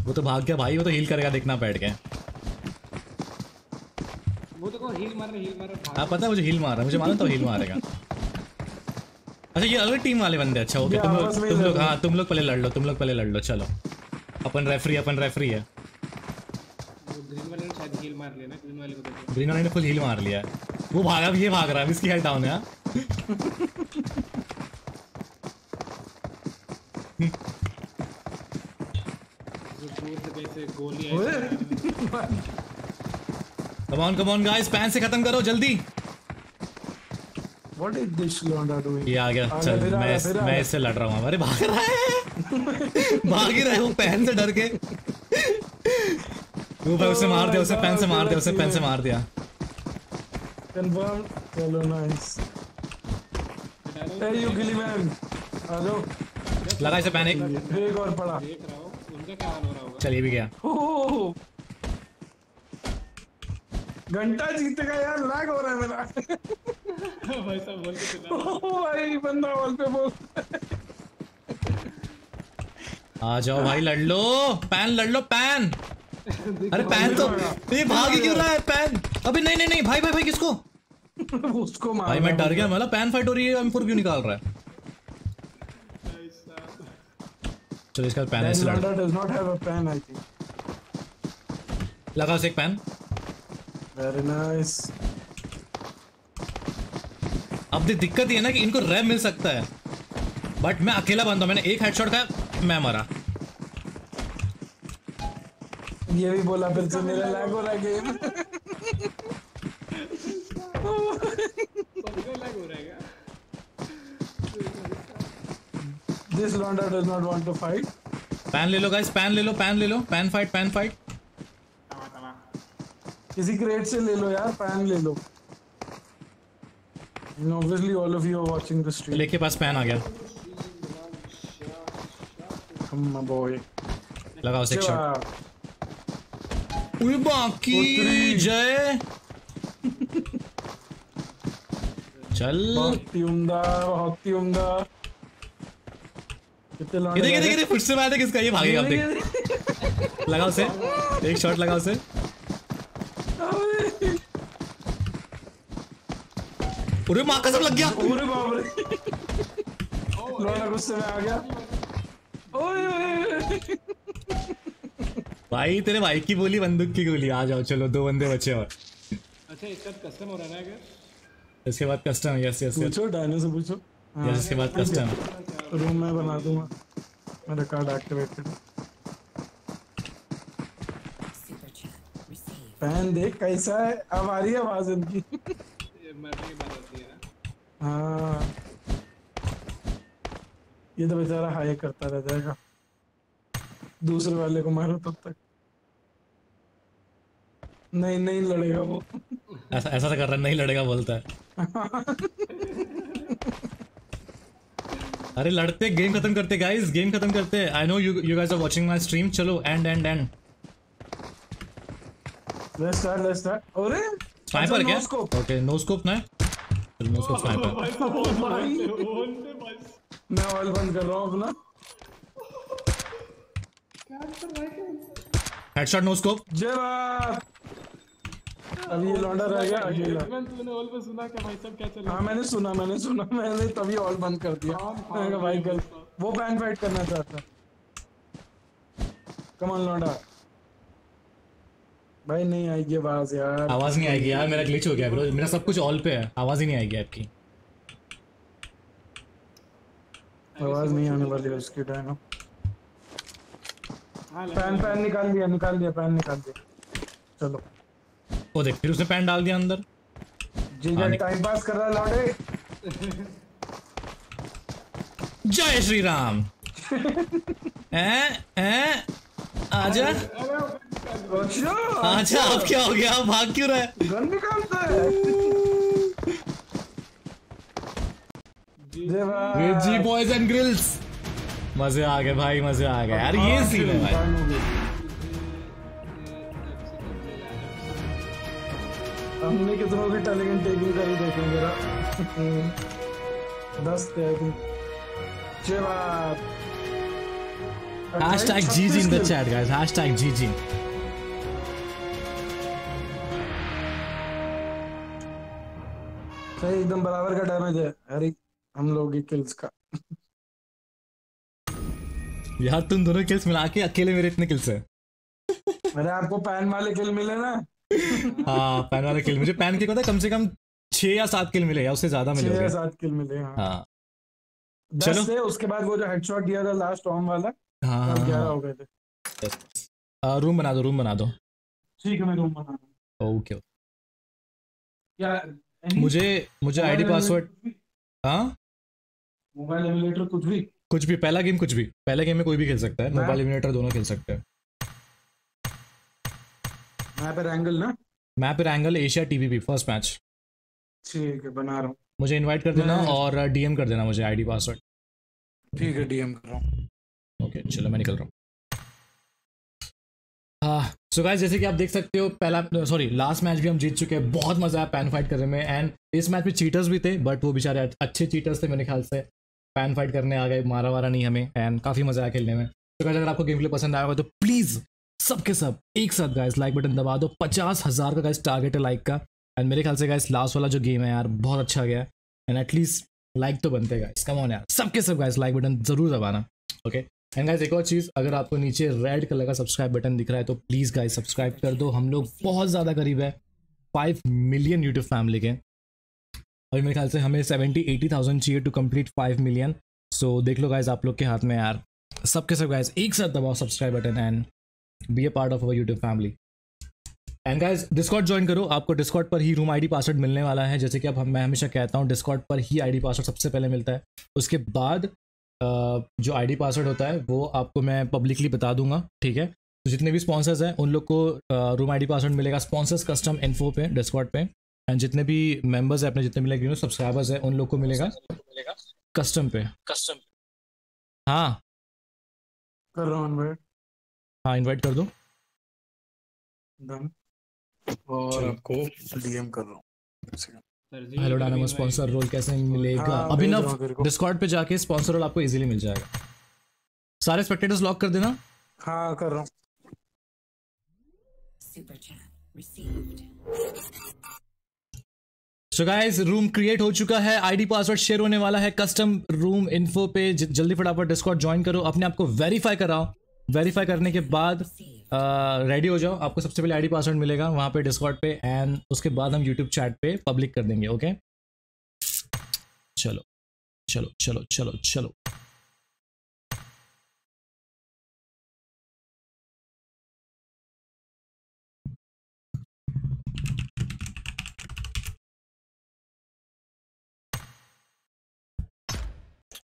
वो तो भाग गया भाई। वो तो हील करेगा, देखना बैठ के। वो तो हील मार रहा। हां पता है, मुझे हील मार रहा है, मुझे मालूम था हील मारेगा। अच्छा ये अलग टीम वाले बंदे। अच्छा ओके, तुम लोग हां तुम लोग पहले लड़ लो, चलो अपन रेफरी है। ग्रीन वाले ने शायद हील मार लिया ना, ग्रीन वाले को देखो। ग्रीन वाले ने फुल हील मार लिया है। वो भागा भी, ये भाग रहा है, इसकी हेड डाउन है। गोली कम ऑन गाइस, पैन से खत्म करो जल्दी। व्हाट इज दिस लौंडा डूइंग? ये आ गया। चल मैं इससे लड़ रहा हूं। अरे भाग रहा है, भाग ही रहे हो पैन से डर के। वो भाई उसे मार दिया, उसे पैन से मार दिया। कंफर्म। चलो नाइस। यू गिली मैन आ जाओ। लगा इसे पैन, एक और पड़ा। देख रहा हूं उनका क्या हाल हो रहा होगा। चलिए भी गया। घंटा जीतेगा यार, लैग हो रहा है मेरा। भाई साहब बोल के चला। ओ भाई बंदा वॉल पे बोल। आ जाओ भाई, लड़ लो पैन। अरे पैन तो ये भाग ही क्यों रहा है पैन? अबे नहीं भाई किसको? उसको मार भाई, मैं डर गया। मतलब पैन फाइट हो रही है, M4 क्यों निकाल रहा है? चलो इसका पैन है। लंडा does not have a pan I think. लगा उसे एक पैन। Very nice. अब दिक्कत ये है ना कि इनको रैप मिल सकता है, बट मैं अकेला बंदा हूं। मैंने एक हेडशॉट खाया, मैं मरा। ये भी बोला फिर से मेरा लैग हो रहा है गेम। सबको लैग हो रहा है क्या? This Londa does not want to fight. Pan ले लो guys, pan ले लो, pan ले लो, pan fight, pan fight. किसी crate से ले लो यार, pan ले लो. And obviously all of you are watching the stream. लेके पास pan आ गया. My boy. लगाओ एक shot. उई बाकी जय. चल. बहुत ही उम्दा कितने फुट से मारा था किसका ये भागेगा आप देख लगाओ से एक शॉट लगाओ से पूरे माँ का सब लग गया पूरे बाप रे लोना गुस्से में आ गया ओए भाई तेरे भाई की गोली बंदूक की गोली आ जाओ चलो दो बंदे बचे और अच्छा इसका कस्टम हो रहा है ना क्या इसके बाद कस्टम यस यस पूछो डायनो से पूछो यार इसके बाद कस्टम रूम में बना दूंगा मेरा कार्ड एक्टिवेट कर पैन देख कैसा है अब आ रही है आवाज इनकी मरने बात होती है हाँ ये तो बेचारा हाई करता रह जाएगा दूसरे वाले को मारो तब तक नहीं नहीं लड़ेगा वो ऐसा तो कर रहा नहीं लड़ेगा बोलता है अरे लड़ते गेम खत्म करते गाइस गेम खत्म करते I know you guys are watching my stream चलो एंड लेट्स स्टार्ट अरे स्नाइपर क्या ओके नो स्कोप ना चलो नो स्कोप स्नाइपर मैं ऑल बंद कर रहा हूं अपना क्या कर रहा है हेडशॉट नो स्कोप जय बाप अब ये लौंडा रह गया अकेला। तूने ऑल पे सुना क्या भाई सब क्या चल रहा है? हाँ मैंने सुना तभी ऑल बंद कर दिया। मैंने कहा भाई कल वो पैन फाइट करना चाहता। कम ऑन लौंडा। भाई नहीं आएगी आवाज यार। आवाज नहीं आएगी यार मेरा ग्लिच हो गया ब्रो मेरा सब कुछ ऑल पे है आवाज ही नहीं आएगी आपकी। आवाज नहीं आने वाली है उसकी डायनो। पैन निकाल दिया। चलो वो देख फिर उसने पैन डाल दिया अंदर जिधर टाइम पास कर रहा लौड़े जय श्री राम आजा अब क्या हो गया भाग क्यों रहा है गन निकालता है वेजी बॉयज एंड ग्रिल्स मजे आ गए भाई मजे आ गए यार ये सीन है भाई हमने कितनों की टैलेंट टेकिंग करी देखो मेरा 10 टैग जवाब #GG in the chat guys #GG सही एकदम बराबर का डैमेज है अरे हम लोग की किल्स का यार तुम दोनों किल्स मिला के अकेले मेरे इतने किल्स हैं अरे आपको पैन वाले किल मिले ना हाँ पैन वाले किल मुझे पैन के पता कम से कम 6 या 7 किल मिले या उससे ज्यादा मिले 6 या 7 किल मिले हाँ चलो से उसके बाद वो जो हेडशॉट दिया था लास्ट टॉम वाला हाँ 11 हो गए थे रूम बना दो ठीक है मैं रूम बना रहा हूँ ओके क्या मुझे आईडी पासवर्ड हाँ मोबाइल एमुलेटर कुछ भी पहला गेम में कोई भी खेल सकता है मोबाइल एमुलेटर दोनों खेल सकते हैं map angle Asia TVP first match ठीक है बना रहा हूँ मुझे इनवाइट कर देना और डीएम कर देना मुझे आईडी पासवर्ड ठीक है डीएम कर रहा हूँ ओके चलो मैं निकल रहा हूँ हाँ सो गाइस जैसे कि आप देख सकते हो लास्ट मैच भी हम जीत चुके हैं बहुत मजा आया पैन फाइट करने में एंड इस मैच में चीटर्स भी थे बट वो बेचारे अच्छे चीटर्स थे मेरे ख्याल से पैन फाइट करने आ गए मारा वारा नहीं हमें एंड काफ़ी मजा आया खेलने में तो गाइस अगर आपको गेम प्ले पसंद आया होगा तो प्लीज़ सबके सब एक साथ गाइस लाइक बटन दबा दो 50,000 का गाइस टारगेट है लाइक का एंड मेरे ख्याल से गाइस लास्ट वाला जो गेम है यार बहुत अच्छा गया एंड एटलीस्ट लाइक तो बनते गाइस कम ऑन यार सबके सब गाइस लाइक बटन जरूर दबाना ओके एंड गाइस एक और चीज़ अगर आपको नीचे रेड कलर का सब्सक्राइब बटन दिख रहा है तो प्लीज़ गाइस सब्सक्राइब कर दो हम लोग बहुत ज़्यादा करीब है 5 मिलियन यूट्यूब फैमिली के और मेरे ख्याल से हमें 70-80,000 चाहिए टू कम्प्लीट 5 मिलियन सो देख लो गाइस आप लोग के हाथ में यार सबके सब गाइस एक साथ दबाओ subscribe button and be a part of our YouTube family and guys Discord join करो आपको डिस्कॉर्ड पर ही रूम आईडी पासवर्ड मिलने वाला है जैसे कि मैं हमेशा कहता हूँ डिस्कॉर्ड पर ही आईडी पासवर्ड सबसे पहले मिलता है उसके बाद जो आईडी पासवर्ड होता है वो आपको मैं पब्लिकली बता दूंगा, ठीक है। तो जितने भी स्पॉन्सर्स हैं उन लोग को रूम आईडी पासवर्ड मिलेगा स्पॉन्सर्स कस्टम इन्फो पे डिस्कॉर्ड पे, एंड जितने भी मेंबर्स हैं अपने जितने भी लाइक सब्सक्राइबर्स हैं उन लोग को मिलेगा कस्टम पे। कस्टम हाँ कर रहा हूँ इनवाइट, हाँ इनवाइट कर दो और आपको डीएम कर रहा हूँ। हेलो डायनामो, स्पॉन्सर रोल कैसे मिलेगा? हाँ, अभिनव डिस्कॉर्ड पे जाके स्पॉन्सर रोल आपको इजीली मिल जाएगा। सारे स्पेक्टेटर्स लॉक कर देना। हाँ कर रहा हूँ। सो गाइस रूम क्रिएट हो चुका है, आईडी पासवर्ड शेयर होने वाला है कस्टम रूम इन्फो पे। जल्दी फटाफट डिस्कॉर्ड ज्वाइन करो, अपने आप को वेरीफाई कराओ। वेरीफाई करने के बाद रेडी हो जाओ, आपको सबसे पहले आईडी पासवर्ड मिलेगा वहाँ पे डिस्कॉर्ड पे, एंड उसके बाद हम यूट्यूब चैट पे पब्लिक कर देंगे। ओके चलो चलो चलो चलो चलो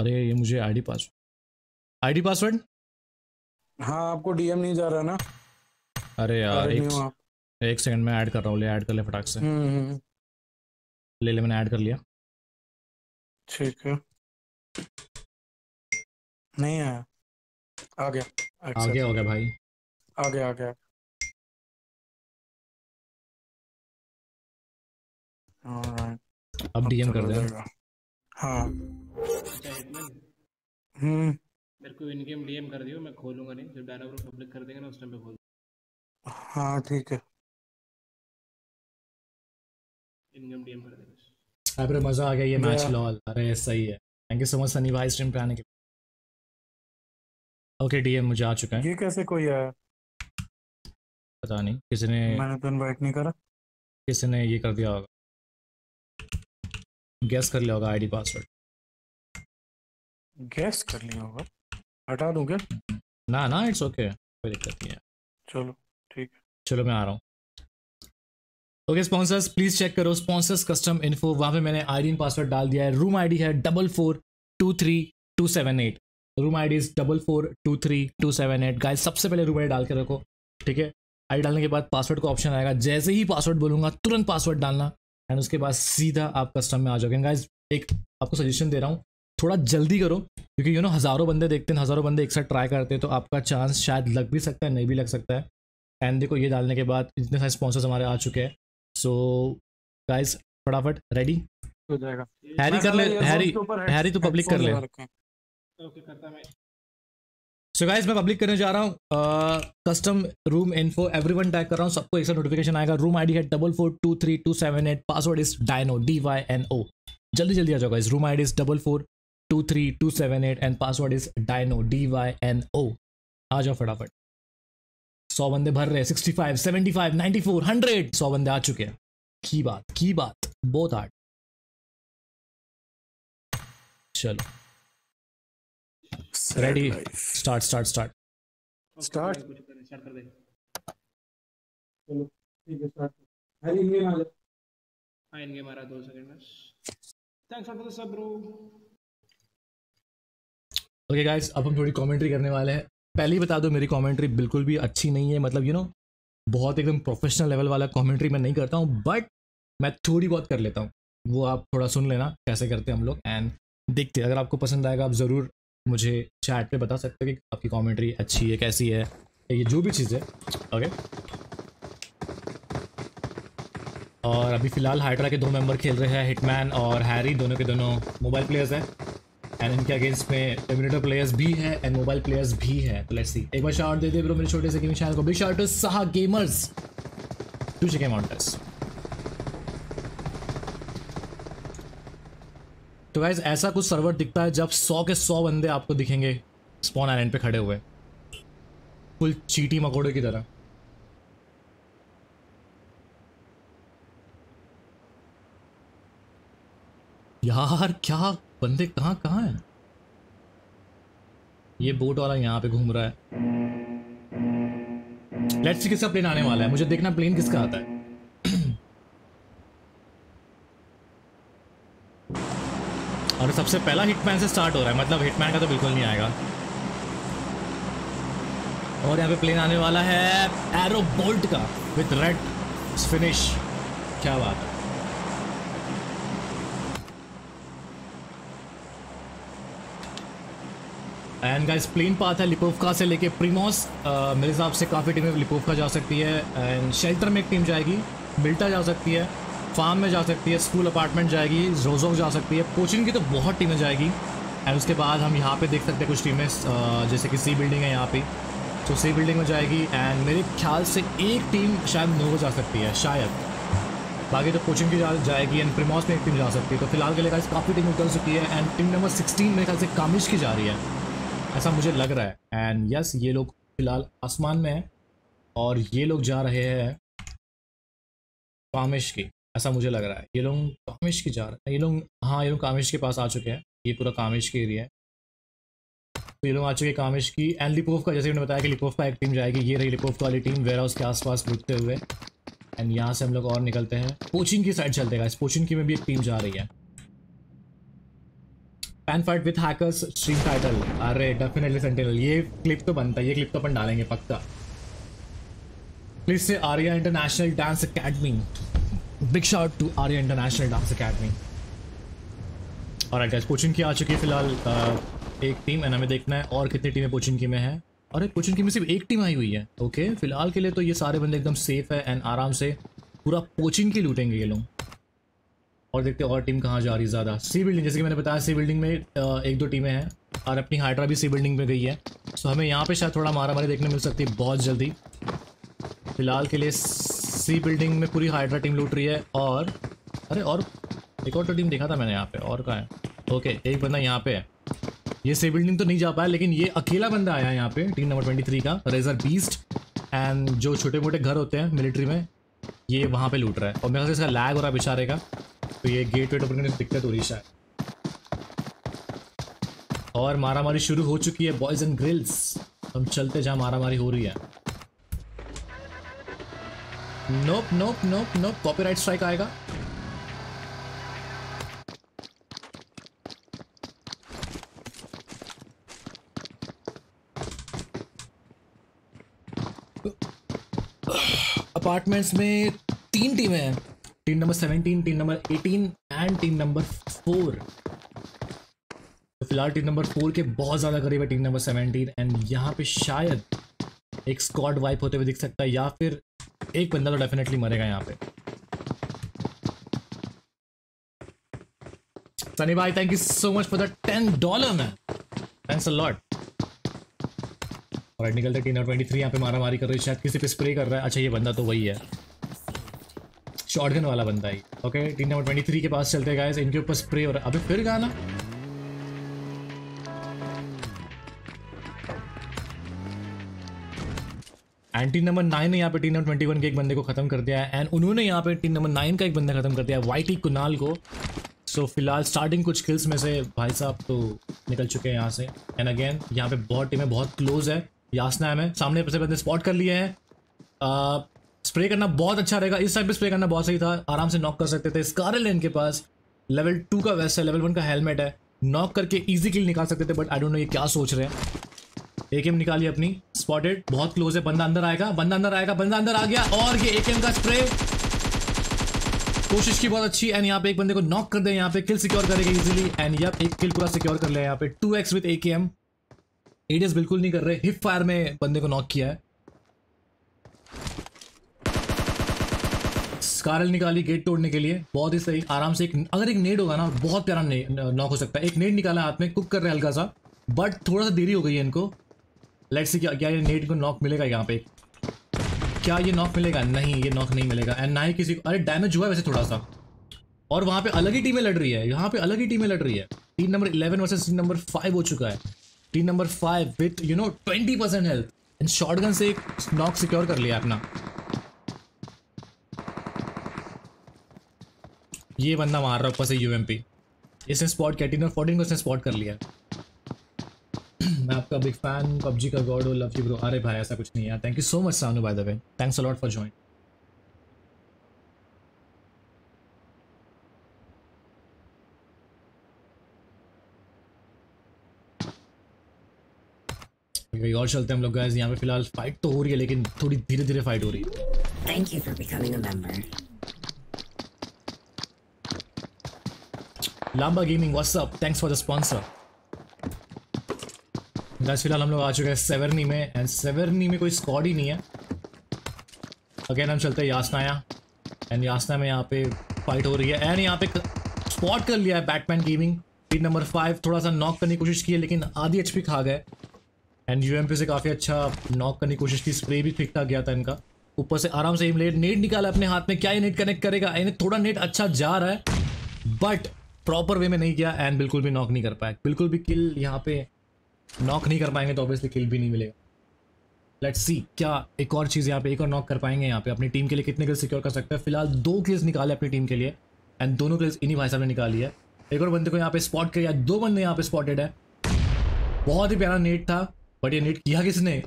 अरे ये मुझे आईडी पासवर्ड हाँ आपको डीएम नहीं जा रहा ना? अरे यार एक सेकंड में ऐड कर रहा हूँ, ले ऐड कर ले फटाक से। ले ले मैंने ऐड कर लिया, ठीक है। नहीं आया, आ गया आ गया हो गया भाई, आ गया आ गया। अब डीएम कर देगा हाँ। मेरे को इन गेम डीएम कर दियो, मैं खोलूंगा नहीं। जब डायनामो पब्लिक कर देंगे ना उस टाइम पे खोल। हाँ ठीक है, इन गेम डीएम कर देंगे। अरे मजा आ गया ये मैच लॉल, अरे सही है। Thank you so much Sunny भाई स्ट्रीम पे आने के लिए। ओके डीएम मुझे आ चुका है। ये कैसे कोई आया पता नहीं, किसी ने, मैंने तो इनवाइट नहीं करा, किसी ने ये कर दिया होगा, गेस कर लिया होगा आईडी पासवर्ड, गेस कर लिया होगा। हटा दूं क्या? ना ना इट्स ओके, कोई दिक्कत नहीं है। चलो ठीक है, चलो मैं आ रहा हूँ। ओके स्पॉन्सर्स प्लीज चेक करो, स्पॉन्सर्स कस्टम इन्फो, वहाँ पे मैंने आईडी पासवर्ड डाल दिया है। रूम आईडी है 4423278, रूम आईडी इज 4423278। गाइस सबसे पहले रूम आईडी डाल के रखो, ठीक है। आईडी डालने के बाद पासवर्ड का ऑप्शन आएगा, जैसे ही पासवर्ड बोलूंगा तुरंत पासवर्ड डालना, एंड उसके बाद सीधा आप कस्टम में आ जाओगे। गाइस एक आपको सजेशन दे रहा हूँ, थोड़ा जल्दी करो क्योंकि यू नो हज़ारों बंदे देखते हैं, हज़ारों बंदे एक साथ ट्राई करते हैं, तो आपका चांस शायद लग भी सकता है नहीं भी लग सकता है। एंड देखो ये डालने के बाद इतने सारे स्पॉन्सर्स हमारे आ चुके हैं। सो गाइस फटाफट रेडी हो जाएगा। हैरी कर ले, हैरी तो पब्लिक कर ले। सो गाइस मैं पब्लिक करने जा रहा हूँ custom room info, everyone tag कर रहा हूँ सबको, एक साथ नोटिफिकेशन आएगा। रूम आईडी है 4423278, पासवर्ड इज डायनो DYNO। जल्दी जल्दी आ जाओ guys, room ID is 4423278 and password is Dyno DYNO। आ जाओ फटाफट, 100 बंदे भर रहे, 65 75 94 100, 100 बंदे आ चुके हैं। की बात बहुत हार्ड। चलो रेडी, स्टार्ट कर दे। चलो ठीक है स्टार्ट। हरी गेम आ गया, हां इन गेम आ रहा 2 सेकंड में। Thanks for the sub bro. Okay guys अब हम थोड़ी कमेंट्री करने वाले हैं। पहले ही बता दो मेरी कमेंट्री बिल्कुल भी अच्छी नहीं है, मतलब यू नो बहुत एकदम प्रोफेशनल लेवल वाला कमेंट्री मैं नहीं करता हूँ, बट मैं थोड़ी बहुत कर लेता हूँ, वो आप थोड़ा सुन लेना कैसे करते हैं हम लोग, एंड देखते अगर आपको पसंद आएगा आप ज़रूर मुझे चैट पे बता सकते हो कि आपकी कमेंट्री अच्छी है कैसी है, ये जो भी चीज़ है। ओके और अभी फ़िलहाल हाइड्रा के 2 मेंबर खेल रहे हैं, हिटमैन और हैरी, दोनों के दोनों मोबाइल प्लेयर्स हैं, एंड इनके अगेंस्ट में एम्युलेटर प्लेयर्स भी है एंड मोबाइल प्लेयर्स भी है। तो लेट्स सी, एक बार शाउट दे दे ब्रो मेरे छोटे से गेमिंग चैनल को, big shout to Saha gamers to check out us. तो गाइस ऐसा कुछ सर्वर दिखता है जब 100 के 100 बंदे आपको दिखेंगे स्पॉन आइलैंड पे खड़े हुए, फुल चीटी मकोड़े की तरह। यार क्या बंदे कहाँ हैं? ये बोट वाला यहाँ पे घूम रहा है। लेट्स सी किसका प्लेन आने वाला है, मुझे देखना प्लेन किसका आता है। और सबसे पहला हिटमैन से स्टार्ट हो रहा है, मतलब हिटमैन का तो बिल्कुल नहीं आएगा। और यहाँ पे प्लेन आने वाला है एरो बोल्ट का विथ रेड फिनिश, क्या बात है। एंड गाइस प्लेन पाथ है लिपोवका से लेके प्रीमोस, मेरे हिसाब से काफ़ी टीमें लिपोवका जा सकती है, एंड शेल्टर में एक टीम जाएगी, मिल्टा जा सकती है, फार्म में जा सकती है, स्कूल अपार्टमेंट जाएगी, रोजोक जा सकती है, कोचिंग की तो बहुत टीमें जाएगी। एंड उसके बाद हम यहाँ पे देख सकते हैं कुछ टीमें, जैसे कि सी बिल्डिंग है यहाँ पे, तो सी बिल्डिंग में जाएगी। एंड मेरे ख्याल से एक टीम शायद नोवो जा सकती है शायद, बाकी तो कोचिंग की जाएगी, एंड प्रीमोस में एक टीम जा सकती है। तो फिलहाल के लिए काफ़ी टीम निकल चुकी है, एंड टीम नंबर 16 मेरे ख्याल से कामिश की जा रही है, ऐसा मुझे लग रहा है। एंड यस ये लोग फिलहाल आसमान में हैं और ये लोग जा रहे हैं कामिश की, ऐसा मुझे लग रहा है। ये लोग कामिश की जा रहे हैं, ये लोग, हाँ ये लोग कामिश के पास आ चुके हैं, ये पूरा कामिश के एरिया है, तो ये लोग आ चुके हैं कामिश की। एंड लिपोवका, जैसे मैंने बताया कि लिपोवका एक टीम जाएगी, ये रही लिपोवका वाली टीम वेयर हाउस के आसपास घूमते हुए। एंड यहाँ से हम लोग और निकलते हैं पोचिंग की साइड चलते हैं, इस पोचिंग की में भी एक टीम जा रही है। Pan fight with hackers stream title, अरे डेफिनेटली सेंटिनल, ये क्लिप तो बनता है, ये क्लिप तो अपन डालेंगे पक्का। प्लीज से Arya international dance academy, big shout to Arya international dance academy. Alright guys Pochinki आ चुकी है फिलहाल एक टीम, एंड हमें देखना है और कितनी टीमें पोचिंकी में हैं। और एक पोचिंकी में सिर्फ एक टीम आई हुई है, ओके फिलहाल के लिए तो ये सारे बंदे एकदम सेफ है, एंड आराम से पूरा पोचिंकी लूटेंगे ये लोग। और देखते हैं और टीम कहाँ जा रही है ज़्यादा। सी बिल्डिंग, जैसे कि मैंने बताया सी बिल्डिंग में एक दो टीमें हैं, और अपनी हाइड्रा भी सी बिल्डिंग में गई है, सो हमें यहाँ पे शायद थोड़ा मारा मारी देखने मिल सकती है बहुत जल्दी। फिलहाल के लिए सी बिल्डिंग में पूरी हाइड्रा टीम लूट रही है, और अरे और एक और तो टीम देखा था मैंने यहाँ पर, और कहाँ है, ओके एक बंदा यहाँ पर है, ये सी बिल्डिंग तो नहीं जा पाया, लेकिन ये अकेला बंदा आया है यहाँ पर टीम नंबर 23 का रेजर बीस्ट। एंड जो छोटे मोटे घर होते हैं मिलिट्री में, ये वहाँ पर लूट रहा है, और मेरे ख्याल से इसका लैग हो रहा है बेचारे का, तो ये गेट वेट ओपन करने से दिक्कत हो रही है। और मारा मारी शुरू हो चुकी है बॉयज एंड ग्रिल्स, हम चलते जहाँ मारा मारी हो रही है। Nope nope nope nope, copyright strike आएगा। अपार्टमेंट्स में तीन टीमें हैं, team number 17, team number 18 and team number 4। तो फिलहाल टीम नंबर 4 के बहुत ज़्यादा करीब है टीम नंबर 17, एंड यहाँ पे शायद एक स्क्वाड वाइप होते हुए दिख सकता है, या फिर एक बंदा तो डेफिनेटली मरेगा यहाँ पे। सनी भाई thank you so much for the $10 man, thanks a lot. और निकलते टीम नंबर 23 यहाँ पे मारा मारी कर रही है, शायद किसी पे स्प्रे कर रहा है। अच्छा ये बंदा तो वही है, शॉटगन वाला बंदा ही। ओके टीम नंबर 23 के पास चलते गाइस, इनके ऊपर स्प्रे हो रहा है। अबे फिर गाना एंड टीम नंबर 9 ने यहाँ पे टीम नंबर 21 के एक बंदे को खत्म कर दिया है, एंड उन्होंने यहाँ पे टीम नंबर 9 का एक बंदा खत्म कर दिया है वाईटी कुनाल को। सो फिलहाल स्टार्टिंग कुछ किल्स में से भाई साहब तो निकल चुके हैं यहाँ से। एंड अगेन यहाँ पे बहुत टीमें बहुत क्लोज है, यासना में सामने से बंदे स्पॉट कर लिए हैं। स्प्रे करना बहुत अच्छा रहेगा, इस टाइम पे स्प्रे करना बहुत सही था, आराम से नॉक कर सकते थे। स्कारल है इनके पास, लेवल 2 का वेस्ट है, लेवल 1 का हेलमेट है, नॉक करके इजी किल निकाल सकते थे, बट आई डोंट नो ये क्या सोच रहे हैं। एकेएम निकाली अपनी, स्पॉटेड, बहुत क्लोज है, बंदा अंदर आएगा, बंदा अंदर आएगा, बंदा अंदर आ गया, और ये एकेएम का स्प्रे, कोशिश की बहुत अच्छी। एंड यहाँ पे एक बंदे को नॉक कर दे, यहाँ पे किल सिक्योर करेगा इजिली, एंड यप एक किल पूरा सिक्योर कर लिया यहाँ पे। 2x विद एकेएम, एडीएस बिल्कुल नहीं कर रहे, हिप फायर में बंदे को नॉक किया है। स्कारल निकाली गेट तोड़ने के लिए, बहुत ही सही, आराम से एक, अगर एक नेड होगा ना बहुत प्यारा नॉक हो सकता है। एक नेड निकाला हाथ में, कुक कर रहे हल्का सा, बट थोड़ा सा देरी हो गई है इनको। लेट्स सी क्या ये नेड को नॉक मिलेगा यहाँ पे, क्या ये नॉक मिलेगा? नहीं ये नॉक नहीं मिलेगा, एंड ना ही किसी को, अरे डैमेज हुआ है वैसे थोड़ा सा। और वहाँ पर अलग ही टीमें लड़ रही है, यहाँ पर अलग ही टीमें लड़ रही है। Team number 11 versus team number 5 हो चुका है, team number 5 with you know 20% health, and shotgun से एक नॉक सिक्योर कर लिया अपना। ये बंदा मार रहा है ऊपर से यूएमपी, इसने स्पॉट किया, टीम नंबर 14 को इसने स्पॉट कर लिया। मैं आपका बिग फैन, पबजी का गॉड, लव यू ब्रो। अरे भाई ऐसा कुछ नहीं है, thank you so much Sanu by the way, thanks a lot for join. कहीं और चलते हैं हम लोग गाइस। यहाँ पे फिलहाल फाइट तो हो रही है लेकिन थोड़ी धीरे धीरे फाइट हो रही है। Thank you for becoming a member. Lamba gaming what's up, thanks for the sponsor. Guys फिलहाल हम लोग आ चुके हैं सेवर्नी में एंड सेवर्नी में कोई स्क्वाड ही नहीं है। अगेन हम चलते हैं यासना एंड यासना में यहाँ पे फाइट हो रही है एंड यहाँ पे स्पॉट कर लिया है बैटमैन गेमिंग टीम नंबर 5। थोड़ा सा नॉक करने की कोशिश की है लेकिन आधी एचपी खा गए एंड यूएमपी से काफ़ी अच्छा नॉक करने की कोशिश की, स्प्रे भी ठीक ठाक गया था इनका। ऊपर से आराम से इमलेट नेट निकाला अपने हाथ में, क्या ये नेट कनेक्ट करेगा? इन्हें थोड़ा नेट अच्छा जा रहा है बट प्रॉपर वे में नहीं किया एंड बिल्कुल भी नॉक नहीं कर पाया, बिल्कुल भी किल यहाँ पे नॉक नहीं कर पाएंगे तो ऑब्वियसली किल भी नहीं मिलेगा। लेट्स सी क्या एक और चीज़ यहाँ पे एक और नॉक कर पाएंगे, यहाँ पे अपनी टीम के लिए कितने किल्स सिक्योर कर सकते हैं। फिलहाल 2 किल्स निकाले अपनी टीम के लिए एंड दोनों किल्स इन्हीं भाई साहब ने निकाली है। एक और बंदे को यहाँ पे स्पॉट किया, 2 बंदे यहाँ पे स्पॉटेड है। बहुत ही प्यारा नेट था बट ये नेट किया किसने?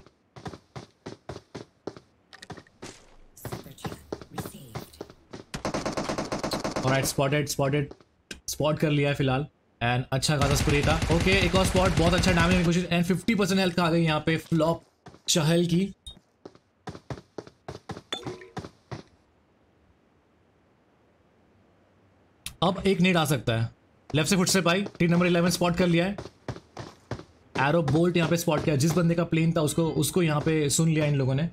ऑलराइट स्पॉट कर लिया है फिलहाल एंड अच्छा खासा स्प्रे था। ओके एक और स्पॉट, बहुत अच्छा डैमेज की कोशिश एंड 50% हेल्थ आ गई यहाँ पे फ्लॉप चहल की। अब एक नेट आ सकता है लेफ्ट से फुट से भाई। टीम नंबर 11 स्पॉट कर लिया है, एरो बोल्ट यहाँ पे स्पॉट किया, जिस बंदे का प्लेन था उसको यहाँ पे सुन लिया इन लोगों ने।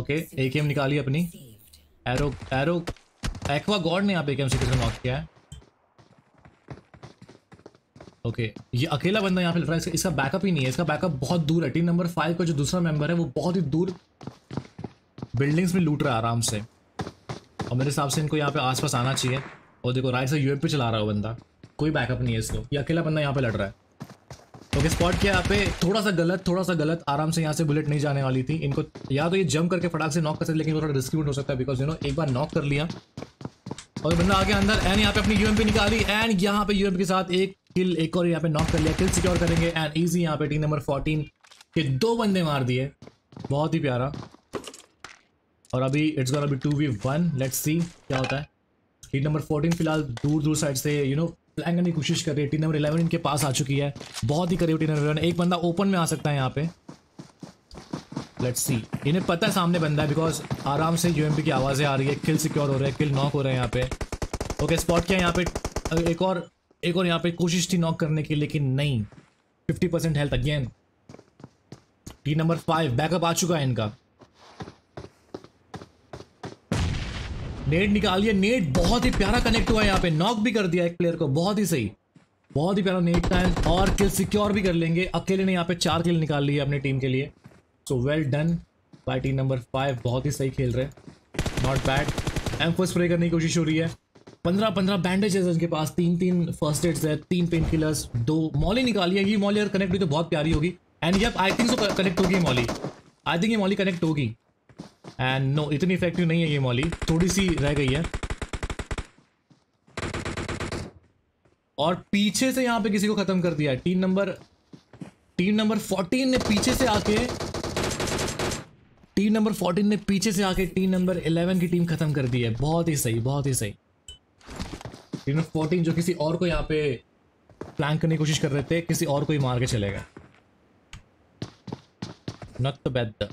ओके एकेएम निकाली अपनी, एरो एक्वा गॉड ने यहाँ पे एकेएम से किसने नॉक किया है। ओके ये अकेला बंदा यहाँ पे लड़ रहा है, इसका बैकअप ही नहीं है, इसका बैकअप बहुत दूर है। टीम नंबर 5 का जो दूसरा मेंबर है वो बहुत ही दूर बिल्डिंग्स में लूट रहा है आराम से और मेरे हिसाब से इनको यहाँ पे आसपास आना चाहिए। और देखो राइट से यूएमपी चला रहा है बंदा, कोई बैकअप नहीं है इसको, ये अकेला बंदा यहाँ पे लड़ रहा है। ओके स्पॉट किया यहाँ पे, थोड़ा सा गलत आराम से यहाँ से बुलेट नहीं जाने वाली थी इनको, या तो ये जंप करके फटाक से नॉक कर सकते लेकिन थोड़ा रिस्की हो सकता है बिकॉज यू नो एक बार नॉक कर लिया और बंदा आगे अंदर एंड यहाँ पे अपनी यूएमपी निकाली एंड यहाँ पे यूएमपी के साथ एक किल, एक और यहाँ पे नॉक कर लिया, किल सिक्योर करेंगे एंड ईजी यहाँ पे टीम नंबर 14 के 2 बंदे मार दिए, बहुत ही प्यारा। और अभी it's gonna be 2v1, let's see क्या होता है। टीम नंबर 14 फिलहाल दूर साइड से यू नो फ्लैंग करने की कोशिश कर रही है। टीम नंबर 11 इनके पास आ चुकी है, बहुत ही करीब टीम नंबर 11, एक बंदा ओपन में आ सकता है यहाँ पे। लेट्स सी, इन्हें पता है सामने बंदा है बिकॉज आराम से यूएमपी की आवाज़ें आ रही है, किल सिक्योर हो रहे हैं, किल नॉक हो रहे हैं यहाँ पे। ओके स्पॉट किया यहाँ पे, एक और यहाँ पे कोशिश थी नॉक करने की लेकिन नहीं, 50% health again. Team number 5 backup आ चुका है इनका, नेट निकालिए, नेट बहुत ही प्यारा कनेक्ट हुआ है यहाँ पे, नॉक भी कर दिया एक प्लेयर को, बहुत ही सही, बहुत ही प्यारा नेट टाइम और किल सिक्योर भी कर लेंगे। अकेले ने यहाँ पे 4 किल निकाल लिए अपने टीम के लिए, so well done by team number 5, बहुत ही सही खेल रहे, not bad. Aim first spray करने की कोशिश हो रही है, 15-15 बैंडेजेस उनके पास, 3-3 फर्स्ट एड्स है, 3 पेन किलर्स, 2 मॉली निकाली है। ये मॉली अगर कनेक्ट हुई तो बहुत प्यारी होगी and yup I think so connect होगी मॉली, आई थिंक ये मॉली कनेक्ट होगी एंड नो इतनी इफेक्टिव नहीं है ये मॉली, थोड़ी सी रह गई है। और पीछे से यहाँ पे किसी को खत्म कर दिया है टीम नंबर 14 ने पीछे से आके टीम नंबर 11 की टीम खत्म कर दी है, बहुत ही सही, बहुत ही सही। टीम नंबर 14 जो किसी और को यहाँ पे फ्लैंक करने की कोशिश कर रहे थे, किसी और को ही मार के चले गए, not bad.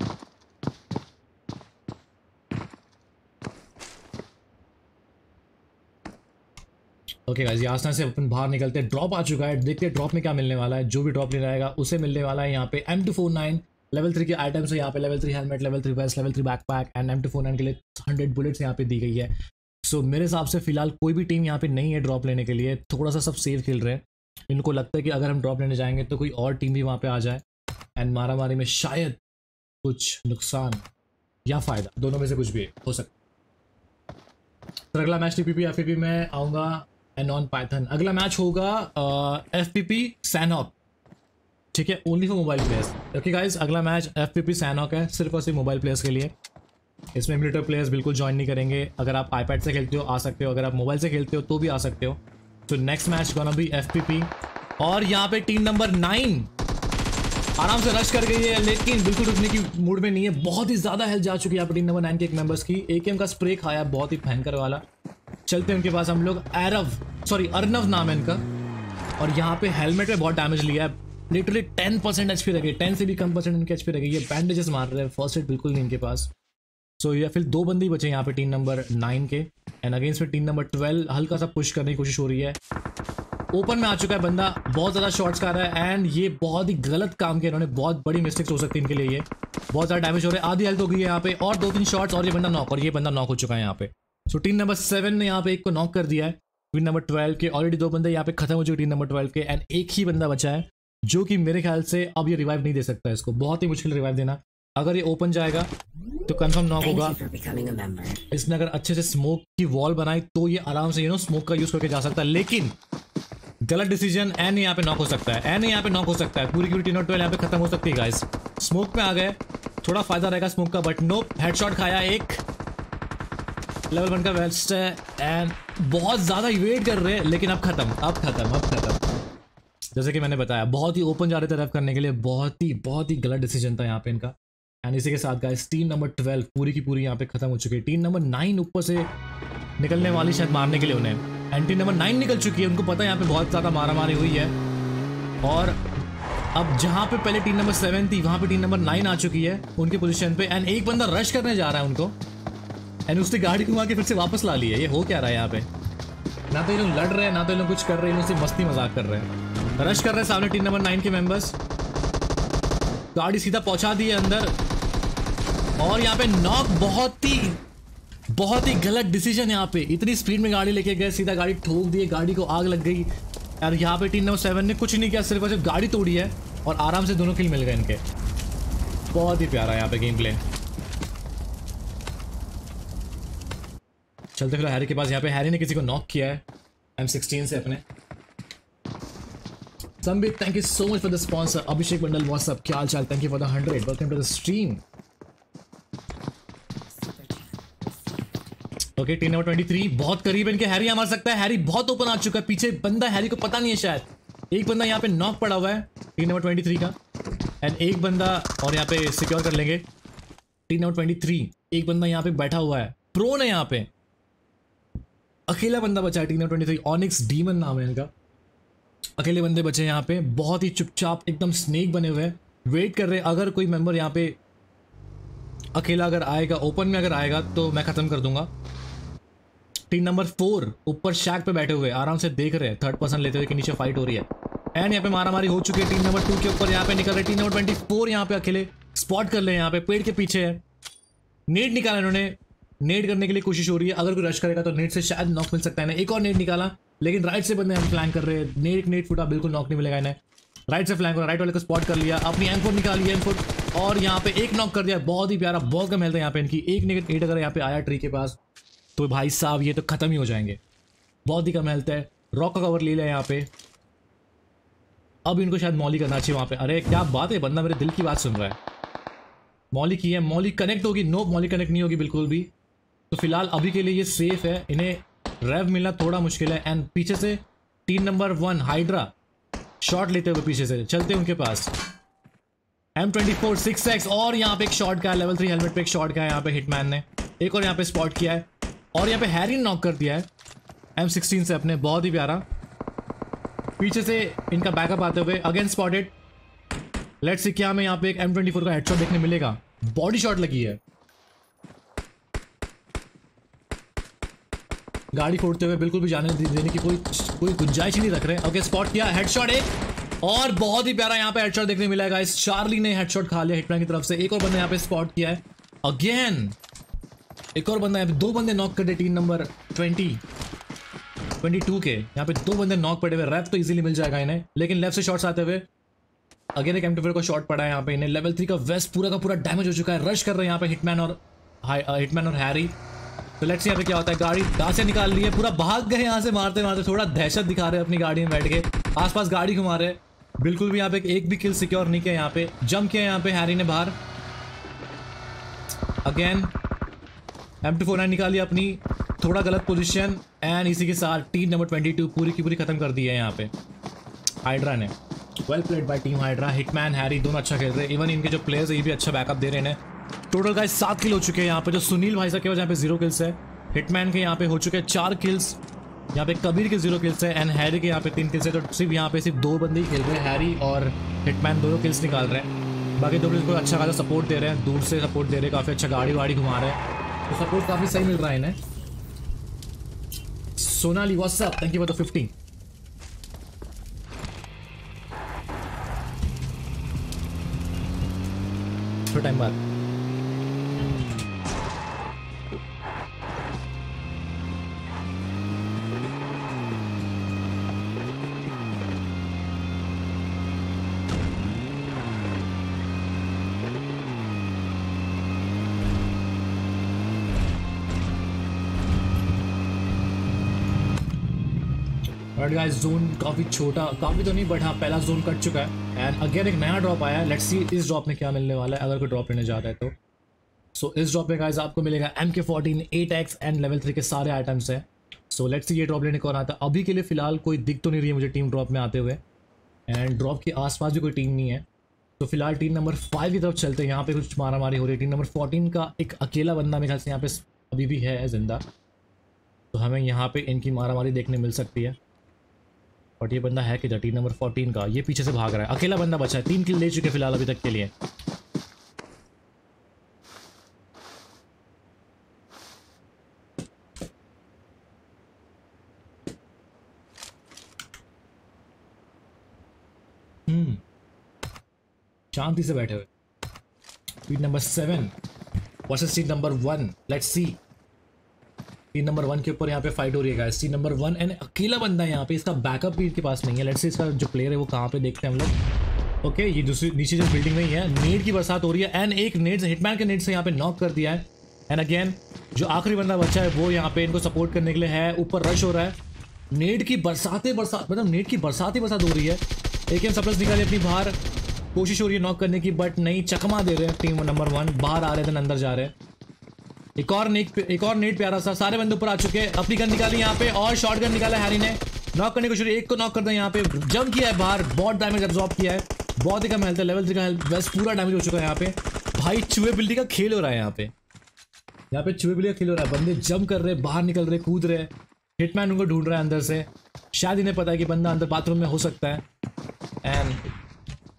Okay guys Yasnaya से अपन बाहर निकलते हैं, ड्रॉप आ चुका है, देखते हैं ड्रॉप में क्या मिलने वाला है। जो भी ड्रॉप लेना रहेगा उसे मिलने वाला है यहाँ पे M249 लेवल 3 के आइटम्स है यहाँ पे, level 3 helmet, level 3 vest, level 3 backpack and M249 के लिए 100 बुलेट्स यहाँ पे दी गई है। सो मेरे हिसाब से फिलहाल कोई भी टीम यहाँ पे नहीं है ड्रॉप लेने के लिए, थोड़ा सा सब सेफ खेल रहे हैं, इनको लगता है कि अगर हम ड्रॉप लेने जाएंगे तो कोई और टीम भी वहाँ पे आ जाए एंड मारा मारी में शायद कुछ नुकसान या फ़ायदा, दोनों में से कुछ भी हो सकता है। तो अगला मैच TPP FPP में आऊँगा एंड ऑन पाइथन, अगला मैच होगा FPP सैनहॉक, ठीक है, only for mobile players. Okay guys अगला मैच FPP सैनहॉक है, सिर्फ और सिर्फ मोबाइल प्लेयर्स के लिए, इसमें एमुलेटर प्लेयर्स बिल्कुल ज्वाइन नहीं करेंगे। अगर आप iPad से खेलते हो आ सकते हो, अगर आप मोबाइल से खेलते हो तो भी आ सकते हो। तो next match gonna be FPP और यहाँ पे टीम नंबर 9 आराम से रश कर गई है लेकिन बिल्कुल रुकने की मूड में नहीं है, बहुत ही ज़्यादा हेल्प जा चुकी है यहाँ पर टीम नंबर 9 के एक मेंबर्स की। AKM का स्प्रे खाया बहुत ही भयंकर वाला, चलते हैं उनके पास हम लोग। अर्नव नाम है इनका और यहाँ पे हेलमेट पे बहुत डैमेज लिया है, लिटरली 10% एचपी रखे, 10 से भी कम परसेंट इनके एचपी रखे। ये बैंडेजेस मार रहे हैं, फर्स्ट एड बिल्कुल नहीं इनके पास। सो या फिर दो बंदे ही बचे यहाँ पे टीम नंबर 9 के एंड अगेंस्ट में टीम नंबर 12। हल्का सा पुश करने की कोशिश हो रही है, ओपन में आ चुका है बंदा, बहुत ज़्यादा शॉट्स खा रहा है एंड ये बहुत ही गलत काम किया इन्होंने, बहुत बड़ी मिस्टेक्स हो सकती है इनके लिए। ये बहुत ज़्यादा डैमेज हो रहा है, आधी हेल्थ हो गई है यहाँ पे और 2-3 शॉट्स और ये बंदा नॉक, और ये बंदा नॉक हो चुका है यहाँ पे। सो टीम नंबर 7 ने यहाँ पे एक को नॉक कर दिया है, टीम नंबर 12 के। ऑलरेडी दो बंदे यहाँ पे खत्म हो चुके टीम नंबर 12 के एंड एक ही बंदा बचा है जो कि मेरे ख्याल से अब ये रिवाइव नहीं दे सकता है इसको, बहुत ही मुश्किल रिवाइव देना। अगर ये ओपन जाएगा तो कंफर्म नॉक होगा। इसने अगर अच्छे से स्मोक की वॉल बनाई तो ये आराम से स्मोक का यूज करके जा सकता है, लेकिन गलत डिसीजन एंड यहाँ पे नॉक हो सकता है, एंड यहाँ पे नॉक हो सकता है। पूरी टीम नंबर 12 यहाँ पे खत्म हो सकती है गाइस। स्मोक में आ गए, थोड़ा फायदा रहेगा स्मोक का, बट नो, हेडशॉट खाया एक। लेवल 1 का वेस्ट है एंड बहुत ज़्यादा वेट कर रहे हैं, लेकिन अब खत्म। जैसे कि मैंने बताया, बहुत ही ओपन जा रहे थे रफ करने के लिए, बहुत ही गलत डिसीजन था यहाँ पे इनका। एंड इसी के साथ गाइस टीम नंबर 12 पूरी की पूरी यहाँ पे खत्म हो चुकी है। टीम नंबर 9 ऊपर से निकलने वाली शायद मारने के लिए उन्हें, एंड टीम नंबर 9 निकल चुकी है। उनको पता है यहाँ पे बहुत ज़्यादा मारा मारी हुई है और अब जहाँ पे पहले टीम नंबर 7 थी वहाँ पे टीम नंबर 9 आ चुकी है उनकी पोजीशन पे एंड एक बंदा रश करने जा रहा है उनको एंड उसने गाड़ी घुमा के फिर से वापस ला ली है। ये हो क्या रहा है यहाँ पे? ना तो ये लोग लड़ रहे हैं, ना तो ये लोग कुछ कर रहे हैं, इनसे मस्ती मजाक कर रहे हैं। रश कर रहे हैं सामने टीम नंबर 9 के मेंबर्स, गाड़ी सीधा पहुंचा दी है अंदर और यहाँ पे नॉक। बहुत ही गलत डिसीजन यहाँ पे, इतनी स्पीड में गाड़ी लेके गए, सीधा गाड़ी ठोक दी, गाड़ी को आग लग गई। और यहाँ पे टीम नंबर 7 ने कुछ नहीं किया, सिर्फ और सिर्फ गाड़ी तोड़ी है और आराम से दोनों किल मिल गए इनके। बहुत ही प्यारा यहाँ पे गेम प्ले। चलते फिर हैरी के पास, यहाँ पे हैरी ने किसी को नॉक किया है M16 से अपने। Sambit thank you so much for the sponsor. Abhishek Mandal what's up, क्या हाल चाल, thank you for the 100, welcome to the stream. Okay team number 23 बहुत करीब इनके, हैरी मार सकता है, हैरी बहुत ओपन आ चुका है, पीछे बंदा हैरी को पता नहीं है शायद। एक बंदा यहाँ पे नॉक पड़ा हुआ है टीम नंबर 23 का एंड एक बंदा और यहाँ पे सिक्योर कर लेंगे टीम नंबर 23। एक बंदा यहाँ पे बैठा हुआ है, प्रोन है यहाँ पे, अकेला बंदा बचा है टीम नंबर 23, ऑनिक्स डीमन नाम है इनका। अकेले बंदे बचे यहाँ पे, बहुत ही चुपचाप एकदम स्नेक बने हुए हैं, वेट कर रहे हैं। अगर कोई मेंबर यहाँ पे अकेला अगर आएगा, ओपन में अगर आएगा तो मैं ख़त्म कर दूंगा। टीम नंबर 4 ऊपर शैक पे बैठे हुए आराम से देख रहे हैं, थर्ड पर्सन लेते हुए कि नीचे फाइट हो रही है एंड यहाँ पे मारामारी हो चुकी है। टीम नंबर 2 के ऊपर यहाँ पे निकल रहे, टीम नंबर 24 यहाँ पे अकेले स्पॉट कर रहे हैं, यहाँ पे पेड़ के पीछे है। नेट निकाला इन्होंने, नेट करने के लिए कोशिश हो रही है, अगर कोई रश करेगा तो नेट से शायद नॉक मिल सकता है ना। एक और नेट निकाला, लेकिन राइट से बंदे हम फ्लैंक कर रहे हैं, नेट फूटा, बिल्कुल नॉक नहीं मिलेगा इन्हें। राइट से फ्लैंक हो रहा, राइट वाले को स्पॉट कर लिया, अपनी M4 निकाल लिया, M4 और यहाँ पे एक नॉक कर दिया। बहुत ही प्यारा, बहुत कम हेल्थ है यहाँ पे इनकी। एक नेगेट एट अगर यहाँ पे आया ट्री के पास तो भाई साहब ये तो खत्म ही हो जाएंगे, बहुत ही कम हेल्थ है। रॉक का कवर ले लिया यहाँ पे, अब इनको शायद मॉली करना चाहिए वहाँ पे। अरे क्या बात है, बंदा मेरे दिल की बात सुन रहा है। मॉली की है, मॉली कनेक्ट होगी? नो, मॉली कनेक्ट नहीं होगी बिल्कुल भी। तो फिलहाल अभी के लिए ये सेफ है, इन्हें रेव मिलना थोड़ा मुश्किल है। एंड पीछे से टीम नंबर 1 हाइड्रा शॉट लेते हुए पीछे से चलते हैं उनके पास। M24 6x और यहाँ पे एक शॉट का लेवल 3 हेलमेट पे एक शॉट का है यहाँ पे हिटमैन ने। एक और यहाँ पे स्पॉट किया है और यहाँ पे हैरी नॉक कर दिया है M16 से अपने, बहुत ही प्यारा। पीछे से इनका बैकअप आते हुए अगेन स्पॉटेड। लेट्स सी क्या हमें यहाँ पे एक M24 का हेडशॉट देखने मिलेगा। बॉडी शॉट लगी है, गाड़ी फोड़ते हुए बिल्कुल भी जाने देने की कोई गुंजाइश ही नहीं रख रहे। ओके स्पॉट किया, हेडशॉट एक और बहुत ही प्यारा यहाँ पे हेडशॉट देखने मिलेगा। इस चार्ली ने हेडशॉट खा लिया हिटमैन की तरफ से। एक और बंदा यहाँ पे स्पॉट किया है अगेन, एक और बंदा यहाँ पे, दो बंदे नॉक कर दे टीम नंबर 22 के। यहाँ पे दो बंदे नॉक पड़े हुए, रैप तो इजीली मिल जाएगा इन्हें, लेकिन लेफ्ट से शॉट्स आते हुए अगेन एक M24 को शॉट पड़ा है यहाँ पे इन्हें। लेवल 3 का वेस्ट पूरा का पूरा डैमेज हो चुका है। रश कर रहे हैं यहाँ पे हिटमैन और हैरी। तो लेट्स यहाँ पे क्या होता है, गाड़ी यहाँ से निकाल ली है, पूरा भाग गए यहाँ से मारते मारते। थोड़ा दहशत दिखा रहे हैं अपनी गाड़ी में बैठ के, आसपास गाड़ी घुमा रहे हैं, बिल्कुल भी यहाँ पे एक भी किल सिक्योर नहीं किया। यहाँ पे जंप किया यहाँ पे हैरी ने बाहर, अगेन M249 निकाली अपनी, थोड़ा गलत पोजिशन एंड इसी के साथ टीम नंबर 22 पूरी की पूरी खत्म कर दी है यहाँ पे हाइड्रा ने। Well played by team Hydra, Hitman Harry दोनों अच्छा खेल रहे हैं। इवन इनके जो प्लेयर्स है ये भी अच्छा बैकअप दे रहे हैं। टोटल गाइस 7 किल हो चुके हैं यहाँ पे, जो सुनील भाई साहब के यहाँ पे 0 किल्स है, हिटमैन के यहाँ पे हो चुके हैं 4 किल्स यहाँ पे कबीर के 0 किल्स है एंड हैरी के यहाँ पे 3 किल्स है। तो सिर्फ यहाँ पे सिर्फ 2 बंदे ही खेल रहे हैं, हैरी और हिटमैन दोनों किल्स निकाल रहे हैं। बाकी दोनों को अच्छा खासा सपोर्ट दे रहे हैं, दूर से सपोर्ट दे रहे हैं, काफ़ी अच्छा गाड़ी वाड़ी घुमा रहे हैं, तो सपोर्ट काफ़ी सही मिल रहा है इन्हें। Sonali what's up, thank you for the 15। थोड़ा टाइम बाद गाइस जोन काफ़ी छोटा, काफ़ी तो नहीं बट हाँ पहला जोन कट चुका है एंड अगेन एक नया ड्रॉप आया है। लेट्स सी इस ड्रॉप में क्या मिलने वाला है अगर कोई ड्रॉप लेने जा रहा है तो। सो इस ड्रॉप में गाइस आपको मिलेगा MK14 8X एंड लेवल 3 के सारे आइटम्स हैं। सो लेट्स सी ये ड्रॉप लेने कौन आता है। अभी के लिए फिलहाल कोई दिख तो नहीं रही है मुझे टीम ड्रॉप में आते हुए एंड ड्रॉप के आसपास भी कोई टीम नहीं है। तो फिलहाल टीम नंबर 5 की तरफ चलते हैं। यहाँ पे कुछ मारा मारी हो रही है। टीम नंबर 14 का एक अकेला बंदा मेरे ख्याल से यहाँ पे अभी भी है जिंदा, तो हमें यहाँ पे इनकी मारा मारी देखने मिल सकती है। और ये बंदा है कि टीम नंबर 14 का, ये पीछे से भाग रहा है, अकेला बंदा बचा है। 3 किल ले चुके फिलहाल अभी तक के लिए। शांति से बैठे हुए। Team number 7 versus team number 1, let's see. Team number 1 के ऊपर यहाँ पे फाइट हो रही है गाइस। टीम नंबर 1 एंड अकेला बंदा है यहाँ पे, इसका बैकअप भी इसके पास नहीं है। लेट्स सी इसका जो प्लेयर है वो कहाँ पे देखते हैं हम लोग। ओके ये दूसरी नीचे जो बिल्डिंग में ही है। नेट की बरसात हो रही है एंड एक नेट हिटमैन के नेट से यहाँ पे नॉक कर दिया है एंड अगेन जो आखिरी बंदा बचा है वो यहाँ पे इनको सपोर्ट करने के लिए है। ऊपर रश हो रहा है, नेट की बरसात हो रही है। एक एम सप्लस निकाले अपनी बाहर, कोशिश हो रही है नॉक करने की बट नहीं, चकमा दे रहे हैं। टीम नंबर 1 बाहर आ रहे थे, अंदर जा रहे हैं। एक और नेट प्यारा सा, सारे बंदे ऊपर आ चुके हैं। अपनी गन निकाली यहाँ पे और शॉटगन निकाला हैरी ने, नॉक करने को शुरू, एक को नॉक कर दिया यहाँ पे, जंप किया है बाहर, बहुत डैमेज एब्जॉर्ब किया है, बहुत ही कम हेल्थ है, लेवल 3 का हेल्थ बस पूरा डैमेज हो चुका है यहाँ पे। भाई चूहे बिल्ली का खेल हो रहा है यहाँ पे चूहे बिल्ली का खेल हो रहा है। बंदे जंप कर रहे, बाहर निकल रहे, कूद रहे, हिटमैन उनको ढूंढ रहा है अंदर से। शायद इन्हें पता है कि बंदा अंदर बाथरूम में हो सकता है एंड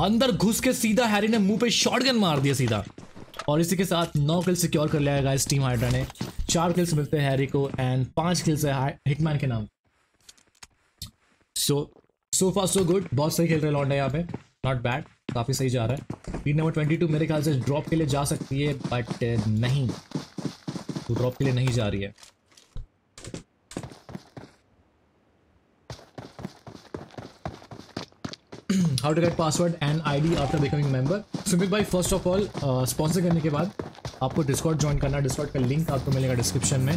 अंदर घुस के सीधा हैरी ने मुंह पे शॉटगन मार दिया सीधा, और इसी के साथ 9 किल्स सिक्योर कर लिया है गाइस टीम हाइड्रा ने। 4 किल्स मिलते हैं हैरी को एंड 5 किल्स है हिटमैन के नाम। सो फार सो गुड, बहुत सही खेल रहे लौंडे यहाँ पे, नॉट बैड, काफ़ी सही जा रहा है। टीम नंबर 22 मेरे ख्याल से ड्रॉप के लिए जा सकती है बट नहीं, वो ड्रॉप के लिए नहीं जा रही है। How to get password and ID after becoming member। Sumit भाई फर्स्ट ऑफ ऑल स्पॉन्सर करने के बाद आपको Discord ज्वाइन करना, Discord का लिंक आपको मिलेगा डिस्क्रिप्शन में।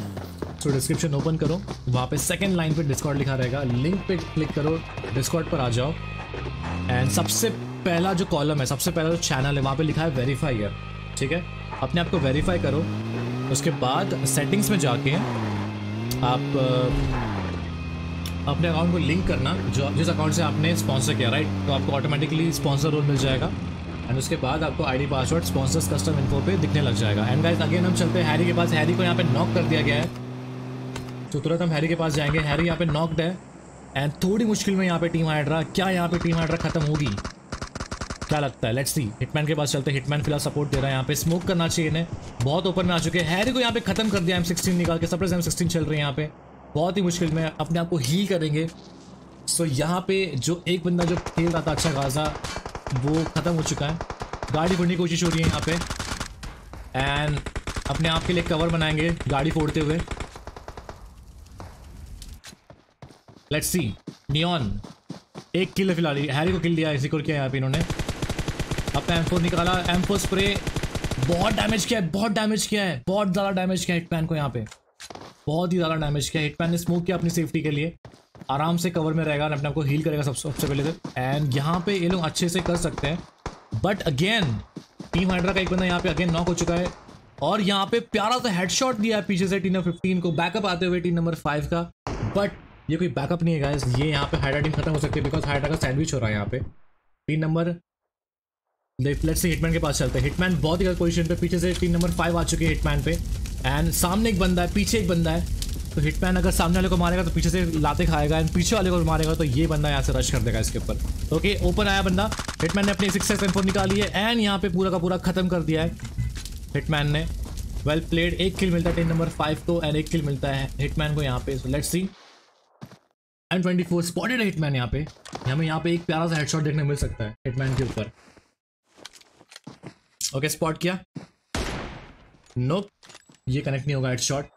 सो डिस्क्रिप्शन ओपन करो, वहाँ पे 2nd लाइन पे Discord लिखा रहेगा, लिंक पे क्लिक करो, Discord पर आ जाओ एंड सबसे पहला जो कॉलम है, सबसे पहला जो चैनल है वहाँ पे लिखा है वेरीफाई कर, ठीक है, अपने आप को वेरीफाई करो। उसके बाद सेटिंग्स में जाके आप अपने अकाउंट को लिंक करना जो जिस अकाउंट से आपने स्पॉन्सर किया, राइट, तो आपको ऑटोमेटिकली स्पॉन्सर रोल मिल जाएगा एंड उसके बाद आपको ID password sponsors custom info पे दिखने लग जाएगा। एंड गाइस अगेन हम चलते हैं हैरी के पास। हैरी को यहाँ पे नॉक कर दिया गया है, तो तुरंत हम हैरी के पास जाएंगे। हैरी यहाँ पे नॉक्ड है एंड थोड़ी मुश्किल में यहाँ पे टीम हाइड्रा, क्या यहाँ पे टीम हाइड्रा खत्म होगी क्या लगता है? Let's C. हिटमैन के पास चलते हैं, हिटमैन फिलहाल सपोर्ट दे रहा है यहाँ पे, स्मोक करना चाहिए इन्हें, बहुत ओपन में आ चुके हैं। हैरी को यहाँ पे खत्म कर दिया, M16 निकाल के, सप्रेस M16 चल रही है यहाँ पे, बहुत ही मुश्किल में अपने आप को हील करेंगे। सो यहाँ पे जो एक बंदा जो खेल रहा था अच्छा खासा वो ख़त्म हो चुका है। गाड़ी फोड़ने की कोशिश हो रही है यहाँ पे एंड अपने आप के लिए कवर बनाएंगे गाड़ी फोड़ते हुए। Let's see. नियॉन एक किल फिलहाल, हैरी को किल दिया, सिक्योर किया यहाँ पे इन्होंने। अपना M4 निकाला, M4 स्प्रे, बहुत ज़्यादा डैमेज किया है हिटमैन को यहाँ पे, बहुत ही ज़्यादा डैमेज किया। हिटमैन ने स्मोक किया अपनी सेफ्टी के लिए, आराम से कवर में रहेगा और अपने आप को हील करेगा सबसे पहले तो। एंड यहाँ पे ये लोग अच्छे से कर सकते हैं बट अगेन टीम हाइड्रा का एक बंदा यहाँ पे अगेन नॉक हो चुका है और यहाँ पे प्यारा सा हेडशॉट दिया है पीछे से टीम नंबर 15 को, बैकअप आते हुए टीम नंबर 5 का। बट ये कोई बैकअप नहीं है गाइस, ये यहाँ पे हाइड्रा टीम खत्म हो सकती है बिकॉज हाइड्रा का सैंडविच हो रहा है यहाँ पे। टीम नंबर लेट्स से हिटमैन के पास चलते हैं। हिटमैन बहुत ही गलत पोजीशन पे, पीछे से टीम नंबर 5 आ चुके हैं हिटमैन पे एंड सामने एक बंदा है, पीछे एक बंदा है तो हिटमैन अगर सामने वाले को मारेगा तो पीछे से लाते खाएगा, एंड पीछे वाले को मारेगा तो ये बंदा यहाँ से रश कर देगा इसके ऊपर। ओके ओपन आया बंदा, हिटमैन ने अपनी 6 M4 निकाली है एंड यहाँ पे पूरा का पूरा खत्म कर दिया है हिटमैन ने। वेल प्लेड, एक किल मिलता है टीम नंबर 5 को एंड एक किल मिलता है हिटमैन को यहाँ पे। So let's see, and 24 spotted है हिटमैन यहाँ पे। हमें यहाँ पे एक प्यारा सा हेडशॉट देखने मिल सकता है हिटमैन के ऊपर। ओके स्पॉट किया, नोप, ये कनेक्ट नहीं होगा हेडशॉट।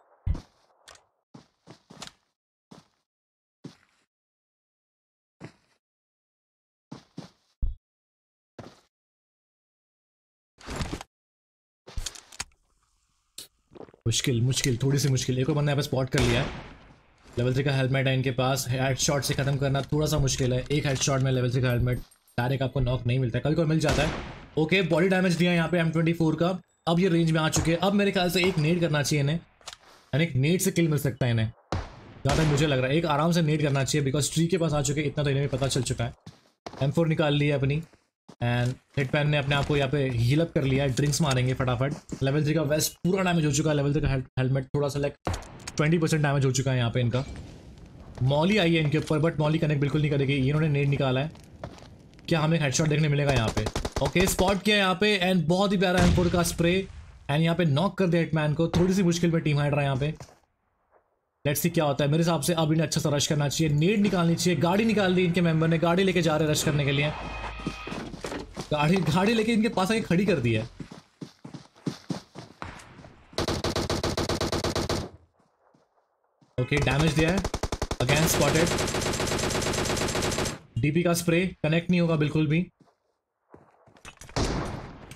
मुश्किल मुश्किल, थोड़ी सी मुश्किल। एक और बंदा यहाँ पे स्पॉट कर लिया है, लेवल 3 का हेलमेट है इनके पास। हेडशॉट से खत्म करना थोड़ा सा मुश्किल है, एक हेडशॉट में लेवल 3 का हेलमेट डायरेक्ट आपको नॉक नहीं मिलता, कभी कोई मिल जाता है। ओके बॉडी डैमेज दिया यहाँ पे M24 का। अब ये रेंज में आ चुके हैं, अब मेरे ख्याल से एक नेट करना चाहिए इन्हें, यानी एक नेट से किल मिल सकता है इन्हें, जहाँ तक मुझे लग रहा है। एक आराम से नेट करना चाहिए बिकॉज ट्री के पास आ चुके हैं, इतना तो इन्हें भी पता चल चुका है। M4 निकाल ली है अपनी, एंड हिटमैन ने अपने आप को यहाँ पे हील अप कर लिया है। ड्रिंक्स मारेंगे फटाफट। लेवल 3 का वेस्ट पूरा डैमेज हो चुका है, लेवल 3 का हेलमेट थोड़ा सा लाइक 20% डैमेज हो चुका है यहाँ पे इनका। मॉली आई है इनके ऊपर, बट मॉली कनेक्ट बिल्कुल नहीं करेगी। इन्होंने नेट निकाला है, क्या हमें हेडशॉट देखने मिलेगा यहाँ पे? ओके स्पॉट किया यहाँ पे, एंड बहुत ही प्यारा M4 का स्प्रे, एंड यहाँ पे नॉक कर दिया हिटमैन को। थोड़ी सी मुश्किल में टीम हाइड्रा यहाँ पे। लेट्स सी क्या होता है। मेरे हिसाब से अब इन्हें अच्छा सा रश करना चाहिए, नेट निकालनी चाहिए। गाड़ी निकाल दी इनके मेंबर ने, गाड़ी लेके जा रहे रश करने के लिए। गाड़ी लेके इनके पास आके खड़ी कर दी है। ओके डैमेज दिया है अगेन, स्पॉटेड। डीपी का स्प्रे कनेक्ट नहीं होगा बिल्कुल भी।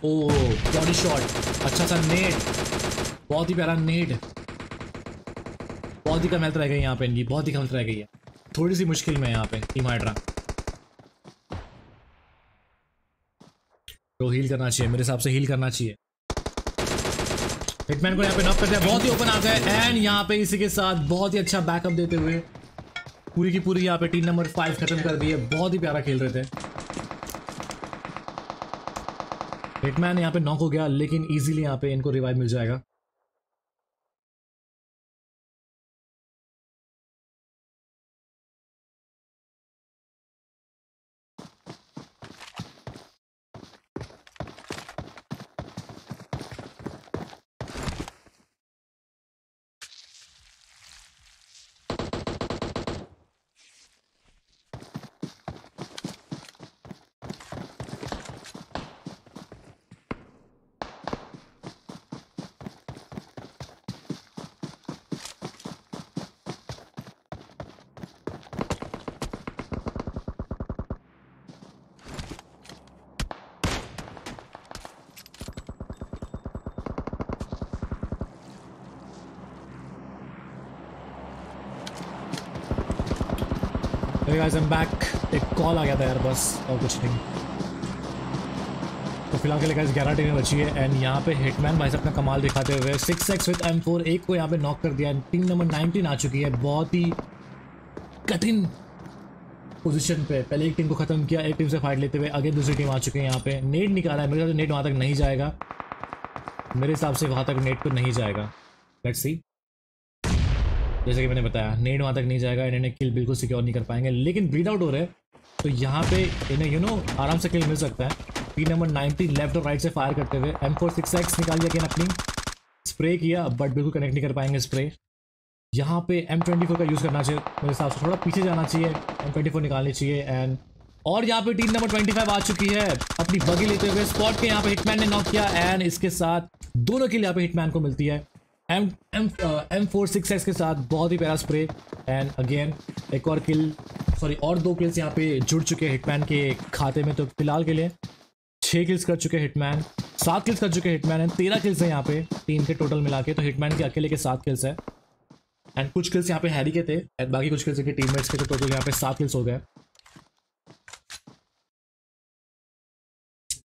ओ बॉडी शॉट, अच्छा सा नेट, बहुत ही प्यारा नेट। बहुत ही कम हेल्थ रह गई यहाँ पे इनकी, बहुत ही कम हेल्थ रह गई है, थोड़ी सी मुश्किल में है यहाँ पे टीम हाइड्रा। तो हील करना चाहिए, मेरे हिसाब से हील करना चाहिए। हिटमैन को यहाँ पे नॉक करते हैं, बहुत ही ओपन आ गए, एंड यहाँ पे इसी के साथ बहुत ही अच्छा बैकअप देते हुए पूरी की पूरी यहाँ पे टीम नंबर 5 खत्म कर दी है। बहुत ही प्यारा खेल रहे थे। हिटमैन यहाँ पे नॉक हो गया, लेकिन इजीली यहाँ पे इनको रिवाइव मिल जाएगा। Guys I am back. एक कॉल आ गया था यार, बस और कुछ नहीं। तो फिलहाल के लिए गाइस 11 टीमें बची है, एंड यहाँ पे हिटमैन भाई साहब अपना कमाल दिखाते हुए 6x विद M4 एक को यहाँ पे नॉक कर दिया। टीम नंबर 19 आ चुकी है, बहुत ही कठिन पोजीशन पे। पहले एक टीम को खत्म किया, एक टीम से फाइट लेते हुए आगे दूसरी टीम आ चुकी है। यहाँ पे नेट निकाला है, मेरे हिसाब से नेट वहाँ तक नहीं जाएगा, मेरे हिसाब से वहाँ तक नेट तो नहीं जाएगा। लेट्स सी, जैसे कि मैंने बताया नेट वहाँ तक नहीं जाएगा, इन्हें किल बिल्कुल सिक्योर नहीं कर पाएंगे। लेकिन ब्रीड आउट हो रहे तो यहाँ पे इन्हें आराम से किल मिल सकता है। टीम नंबर 19 लेफ्ट और राइट से फायर करते हुए M4 6x निकाल दिया, अपनी स्प्रे किया बट बिल्कुल कनेक्ट नहीं कर पाएंगे स्प्रे। यहाँ पे M24 का यूज़ करना चाहिए, मेरे हिसाब से थोड़ा पीछे जाना चाहिए, M24 निकालनी चाहिए। एंड और यहाँ पे टीम नंबर 25 आ चुकी है अपनी बगी लेते हुए। स्पॉट के यहाँ पे हिटमैन ने नॉक किया, एंड इसके साथ दोनों किल यहाँ पे हिटमैन को मिलती है M4 6x के साथ। बहुत ही प्यारा स्प्रे, एंड अगेन एक और किल, सॉरी और 2 किल्स यहाँ पे जुड़ चुके हैं हिटमैन के खाते में। तो फिलहाल के लिए 6 किल्स कर चुके हिटमैन, 7 किल्स कर चुके हिटमैन, एंड 13 किल्स हैं यहाँ पे टीम के टोटल मिला के। तो हिटमैन के अकेले के 7 किल्स हैं, एंड कुछ किल्स यहाँ पे हैरी के थे, एंड बाकी कुछ किल्स के टीममेट्स के। तो टोटल यहाँ पे 7 किल्स हो गए।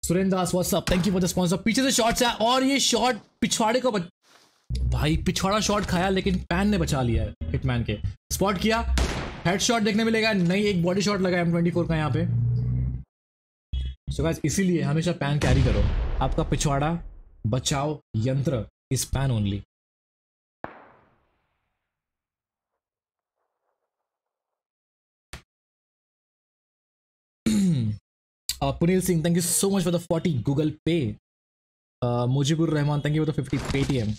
Surendra Das what's up, thank you for the sponsor. पीछे से शॉट्स है, और ये शॉट पिछवाड़े को भाई पिछवाड़ा शॉट खाया, लेकिन पैन ने बचा लिया है हिटमैन के। स्पॉट किया, हेडशॉट देखने मिलेगा नहीं, एक बॉडी शॉट लगा M24 का यहाँ पे। सो गाइस इसीलिए हमेशा पैन कैरी करो, आपका पिछवाड़ा बचाओ यंत्र इस pan only. Punil Singh, thank you so much for the 40 Google Pay. Mujibur Rahman, thank you for the 50 Paytm.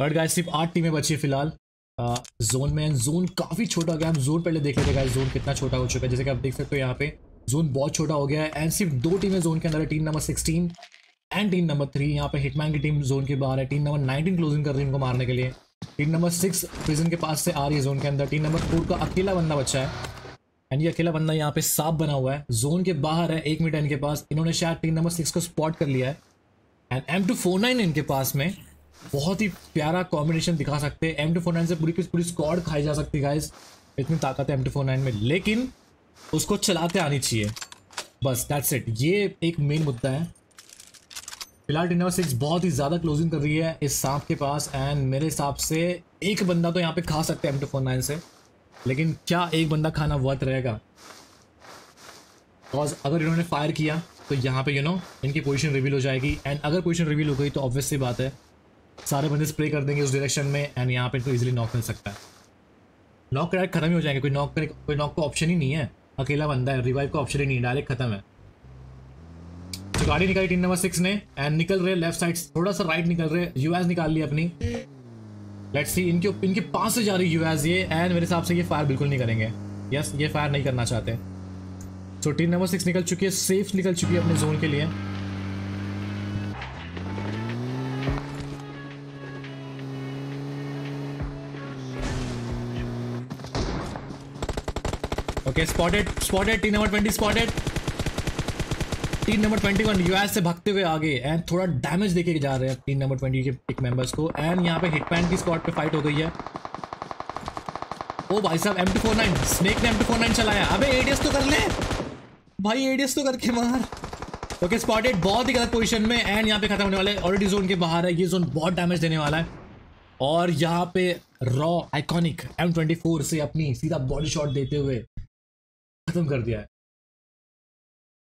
और गाइस सिर्फ 8 टीमें बची है फिलहाल जोन में। जोन काफ़ी छोटा हो गया, हम जोन पहले देख लेते हैं गाइस जोन कितना छोटा हो चुका है। जैसे कि आप देख सकते हो यहाँ पे जोन बहुत छोटा हो गया है एंड सिर्फ 2 टीमें जोन के अंदर है, team number 16 and team number 3। यहाँ पे हिटमैन की टीम जोन के बाहर है, टीम नंबर 19 क्लोजिंग कर रही है उनको मारने के लिए। टीम नंबर 6 प्रिजन के पास से आ रही है जोन के अंदर। टीम नंबर 4 का अकेला बंदा बचा है एंड ये अकेला बंदा यहाँ पे सांप बना हुआ है, जोन के बाहर है, 1 मीटर इनके पास। इन्होंने शायद टीम नंबर 6 को स्पॉट कर लिया है एंड M249 इनके पास में बहुत ही प्यारा कॉम्बिनेशन दिखा सकते हैं। M249 से पूरी स्क्वाड खाई जा सकती है गाइस, इतनी ताकत है M249 में, लेकिन उसको चलाते आनी चाहिए बस, दैट्स इट। ये एक मेन मुद्दा है। फिलहाल टीम नंबर 6 बहुत ही ज़्यादा क्लोजिंग कर रही है इस सांप के पास एंड मेरे हिसाब से एक बंदा तो यहाँ पे खा सकते हैं M249 से, लेकिन क्या एक बंदा खाना वर्थ रहेगा? बिकॉज अगर इन्होंने फायर किया तो यहाँ पे इनकी पोजीशन रिवील हो जाएगी एंड अगर पोजीशन रिवील हो गई तो ऑब्वियसली बात है सारे बंदे स्प्रे कर देंगे उस डायरेक्शन में एंड यहाँ पे इनको ईजिली नॉक मिल सकता है। नॉक डायरेक्ट खत्म ही हो जाएंगे, कोई नॉक का ऑप्शन ही नहीं है, अकेला बंदा है, रिवाइव का ऑप्शन ही नहीं, डायरेक्ट खत्म है। तो गाड़ी निकाली टीम नंबर 6 ने एंड निकल रहे लेफ्ट साइड, थोड़ा सा राइट निकल रहे, यूएस निकाल ली अपनी। लेट्स सी इनके पास से जा रही यूएस ये एंड मेरे हिसाब से ये फायर बिल्कुल नहीं करेंगे। यस, ये फायर नहीं करना चाहते। सो टीम नंबर 6 निकल चुकी है, सेफ निकल चुकी है अपने जोन के लिए। Okay, spotted team number 20, spotted team number 21 यूएस से भगते हुए आगे एंड थोड़ा डैमेज देके जा रहे हैं टीम नंबर 20 के पिक मेंबर्स को एंड यहाँ पे हिटमैन की स्क्वाड पे फाइट हो गई है। ओ भाई साहब, M249 स्नेक ने M249 चलाया। अबे एडीएस तो कर ले भाई, एडीएस तो करके मार। ओके, स्पॉटेड बहुत ही गलत पोजीशन में एंड यहाँ पे खत्म होने वाला है, ऑलरेडी जोन के बाहर है, ये जोन बहुत डैमेज देने वाला है। और यहाँ पे रॉ आइकॉनिक M24 से अपनी सीधा बॉडी शॉट देते हुए खत्म कर दिया है,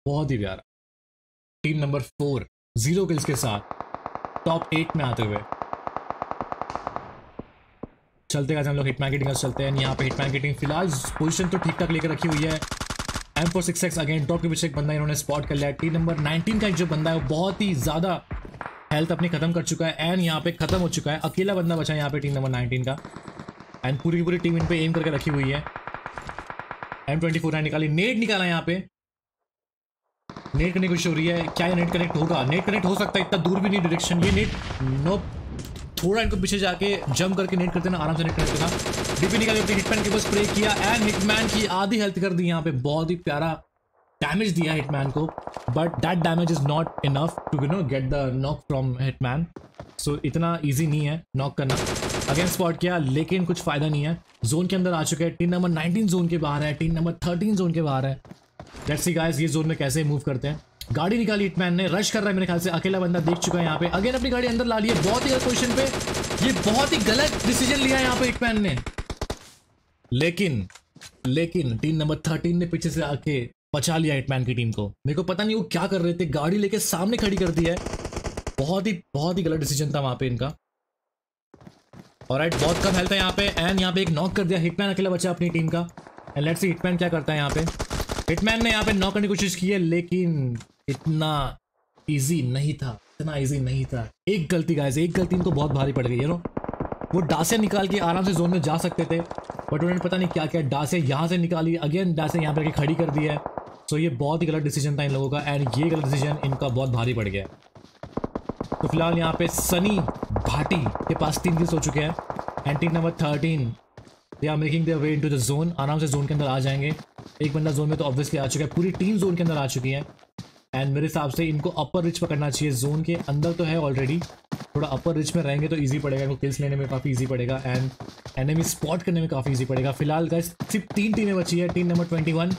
बहुत ही प्यारा। टीम नंबर 4 0 किल्स के साथ टॉप 8 में आते हुए चलते हैं। हम लोग हिटमैन की टीम चलते हैं। यहाँ पे हिटमैन की टीम फिलहाल पोजीशन तो ठीक ठाक लेकर रखी हुई है। M466 अगेन टॉप के पीछे एक बंदा इन्होंने स्पॉट कर लिया। टीम नंबर 19 का एक जो बंदा है वो बहुत ही ज़्यादा हेल्थ अपनी खत्म कर चुका है एंड यहाँ पे खत्म हो चुका है, अकेला बंदा बचा है यहाँ पे टीम नंबर 19 का एंड पूरी की पूरी टीम इन पर एम करके रखी हुई है। M24 ने निकाली, नेट निकाला, यहाँ पे नेट कनेक्ट कुछ हो रही है। क्या ये नेट कनेक्ट होगा? नेट कनेक्ट हो सकता है, इतना दूर भी नहीं डायरेक्शन। ये नेट नो, थोड़ा इनको पीछे जाके जंप करके नेट करते ना, आराम से नेट कनेक्ट करना। डीपी निकाले, हिटमैन के ऊपर स्प्रे किया एंड हिटमैन की आधी हेल्थ कर दी यहाँ पे, बहुत ही प्यारा डैमेज दिया हिटमैन को, but that damage is not enough to get the knock from Hitman. So इतना ईजी नहीं है नॉक करना। अगेन स्पॉट किया लेकिन कुछ फायदा नहीं है। जोन के अंदर आ चुके हैं, टीम नंबर 19 जोन के बाहर है, टीम नंबर 13 जोन के बाहर है। लेट्स सी गाइस ये जोन में कैसे मूव करते हैं। गाड़ी निकाली हिटमैन ने, रश कर रहा है, मेरे ख्याल से अकेला बंदा देख चुका है यहाँ पे। अगेन अपनी गाड़ी अंदर ला ली है, बहुत ही गलत पोजीशन पे, ये बहुत ही गलत डिसीजन लिया है यहाँ पे हिटमैन ने। लेकिन टीम नंबर 13 ने पीछे से आके बचा लिया हिटमैन की टीम को। मेरे को पता नहीं वो क्या कर रहे थे, गाड़ी लेके सामने खड़ी कर दी है, बहुत ही गलत डिसीजन था वहाँ पे इनका। ऑलराइट, बहुत कम हेल्थ है यहाँ पे एंड यहाँ पे एक नॉक कर दिया, हिटमैन अकेला बचा अपनी टीम का। एंड लेट्स सी हिटमैन क्या करता है यहाँ पे। हिटमैन ने यहाँ पे नॉक करने की कोशिश की है लेकिन इतना इजी नहीं था, एक गलती गाइस, एक गलती इनको बहुत भारी पड़ गई है। वो डासे निकाल के आराम से जोन में जा सकते थे, बट उन्होंने पता नहीं क्या क्या डासे यहाँ से निकाली, अगेन डासे यहाँ पर आके खड़ी कर दी है। सो ये बहुत ही गलत डिसीजन था इन लोगों का एंड ये गलत डिसीजन इनका बहुत भारी पड़ गया। तो फिलहाल यहाँ पे सनी भाटी के पास 3 किल्स हो चुके हैं and team number 13 they are making their way into the zone, आराम से जोन के अंदर आ जाएंगे। एक बंदा जोन में तो ऑब्वियसली आ चुका है, पूरी टीम जोन के अंदर आ चुकी है एंड मेरे हिसाब से इनको अपर रिच पकड़ना चाहिए। जोन के अंदर तो है ऑलरेडी, थोड़ा अपर रिच में रहेंगे तो इजी पड़ेगा इनको, किल्स लेने में काफ़ी इजी पड़ेगा एंड एनिमी स्पॉट करने में काफ़ी इजी पड़ेगा। फिलहाल गाइस सिर्फ 3 टीमें बची है, टीम नंबर 21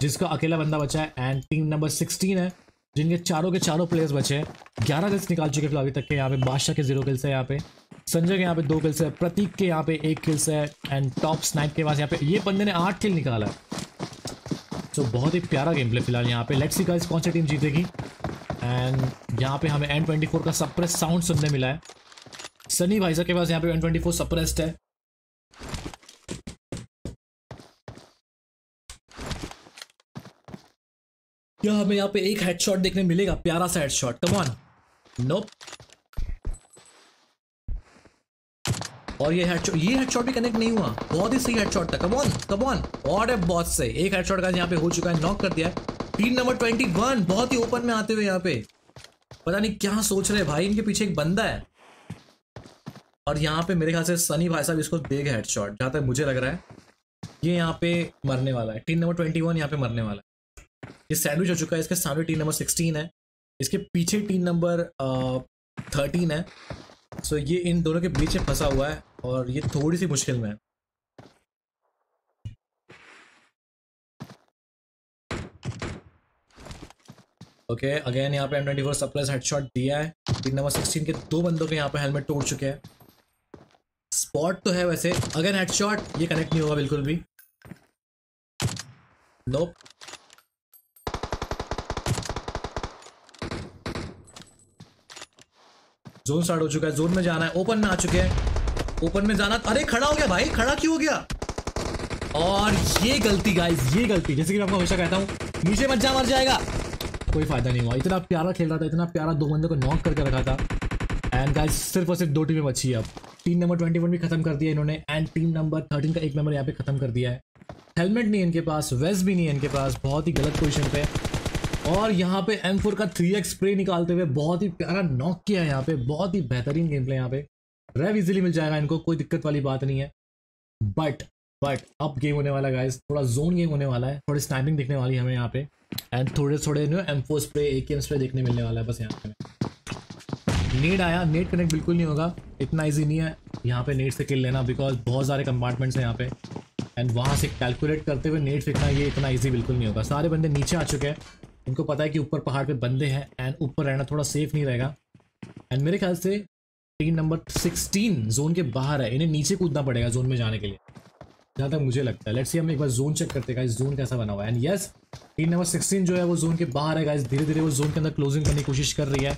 जिसका अकेला बंदा बचा है एंड टीम नंबर 16 है जिनके चारों के चारों प्लेयर्स बचे हैं। 11 किल्स निकाल चुके फिलहाल अभी तक के। यहाँ पे बादशाह के 0 किल्स है, यहाँ पे संजय के यहाँ पे 2 किल्स है, प्रतीक के यहाँ पे 1 किल्स है एंड टॉप स्नाइप के पास यहाँ पे ये बंदे ने 8 किल निकाला है। सो बहुत ही प्यारा गेम प्ले फिलहाल यहाँ पे। लेट्स सी गाइस कौन सी टीम जीतेगी एंड यहाँ पे हमें M24 का सप्रेस साउंड सुनने मिला है। सनी भाई साहब के पास यहाँ पे M24 सप्रेस्ड है। क्या हमें यहाँ पे एक हेडशॉट देखने मिलेगा? प्यारा सा हेडशॉट, कम ऑन। नोप। और ये हेडशॉट भी कनेक्ट नहीं हुआ। बहुत ही सही हेडशॉट था, कम ऑन कम ऑन। और बहुत सही, एक हेडशॉट का यहाँ पे हो चुका है, नॉक कर दिया है। टीम नंबर 21 बहुत ही ओपन में आते हुए यहाँ पे, पता नहीं क्या सोच रहे भाई, इनके पीछे एक बंदा है। और यहाँ पे मेरे ख्याल से सनी भाई साहब इसको देगा हेडशॉट, जहाँ तक मुझे लग रहा है। ये यहाँ पे मरने वाला है, टीम नंबर 21 यहाँ पे मरने वाला है। ये सैंडविच हो चुका है, इसके सामने टीम नंबर 16 है, इसके पीछे टीम नंबर 13 है। सो ये इन दोनों के बीच फंसा हुआ है और ये थोड़ी सी मुश्किल में है। ओके, अगेन यहाँ पे M24 सप्लस हेडशॉट दिया है। टीम नंबर 16 के दो बंदों के यहाँ पे हेलमेट तोड़ चुके हैं। स्पॉट तो है वैसे, अगेन हेडशॉट, ये कनेक्ट नहीं होगा बिल्कुल भी। नोप। जोन स्टार्ट हो चुका है, जोन में जाना है, ओपन में आ चुके हैं, ओपन में जाना। अरे खड़ा हो गया भाई, खड़ा क्यों हो गया? और ये गलती गाइस, ये गलती, जैसे कि मैं आपको हमेशा कहता हूँ, नीचे मत जा, मर जाएगा। कोई फायदा नहीं हुआ, इतना प्यारा खेल रहा था, इतना प्यारा, दो बंदों को नॉक करके रखा था। एंड गाइस सिर्फ और सिर्फ दो टीमें बची है अब। टीम नंबर 21 भी खत्म कर दिया इन्होंने, एंड टीम नंबर 13 का एक मेंबर यहाँ पे खत्म कर दिया है। हेलमेट नहीं है इनके पास, वेस्ट भी नहीं है इनके पास, बहुत ही गलत पोजीशन पे। और यहाँ पे M4 का 3x स्प्रे निकालते हुए बहुत ही प्यारा नॉक किया है यहाँ पे, बहुत ही बेहतरीन गेम प्ले। यहाँ पे रेव इजिली मिल जाएगा इनको, कोई दिक्कत वाली बात नहीं है। बट अब गेम होने वाला गाइस, थोड़ा जोन गेम होने वाला है, थोड़ी स्नाइपिंग दिखने वाली है हमें यहाँ पे, एंड थोड़े no M4 spray, AKM spray देखने मिलने वाला है बस। यहाँ पे नेट आया, नेट कनेक्ट बिल्कुल नहीं होगा, इतना इजी नहीं है यहाँ पे नेट से किल लेना, बिकॉज बहुत सारे कंपार्टमेंट्स हैं यहाँ पे। एंड वहाँ से कैलकुलेट करते हुए नेट फेंकना, ये इतना इजी बिल्कुल नहीं होगा। सारे बंदे नीचे आ चुके हैं, उनको पता है कि ऊपर पहाड़ पे बंदे हैं, एंड ऊपर रहना थोड़ा सेफ नहीं रहेगा। एंड मेरे ख्याल से टीम नंबर 16 जोन के बाहर है, इन्हें नीचे कूदना पड़ेगा जोन में जाने के लिए, जहाँ तक मुझे लगता है। लेट्स सी, हम एक बार जोन चेक करते हैं गाइस, जोन कैसा बना हुआ है। एंड यस, टीम नंबर 16 जो है वो जोन के बाहर है गाइस, धीरे धीरे वो जोन के अंदर क्लोजिंग करने की कोशिश कर रही है।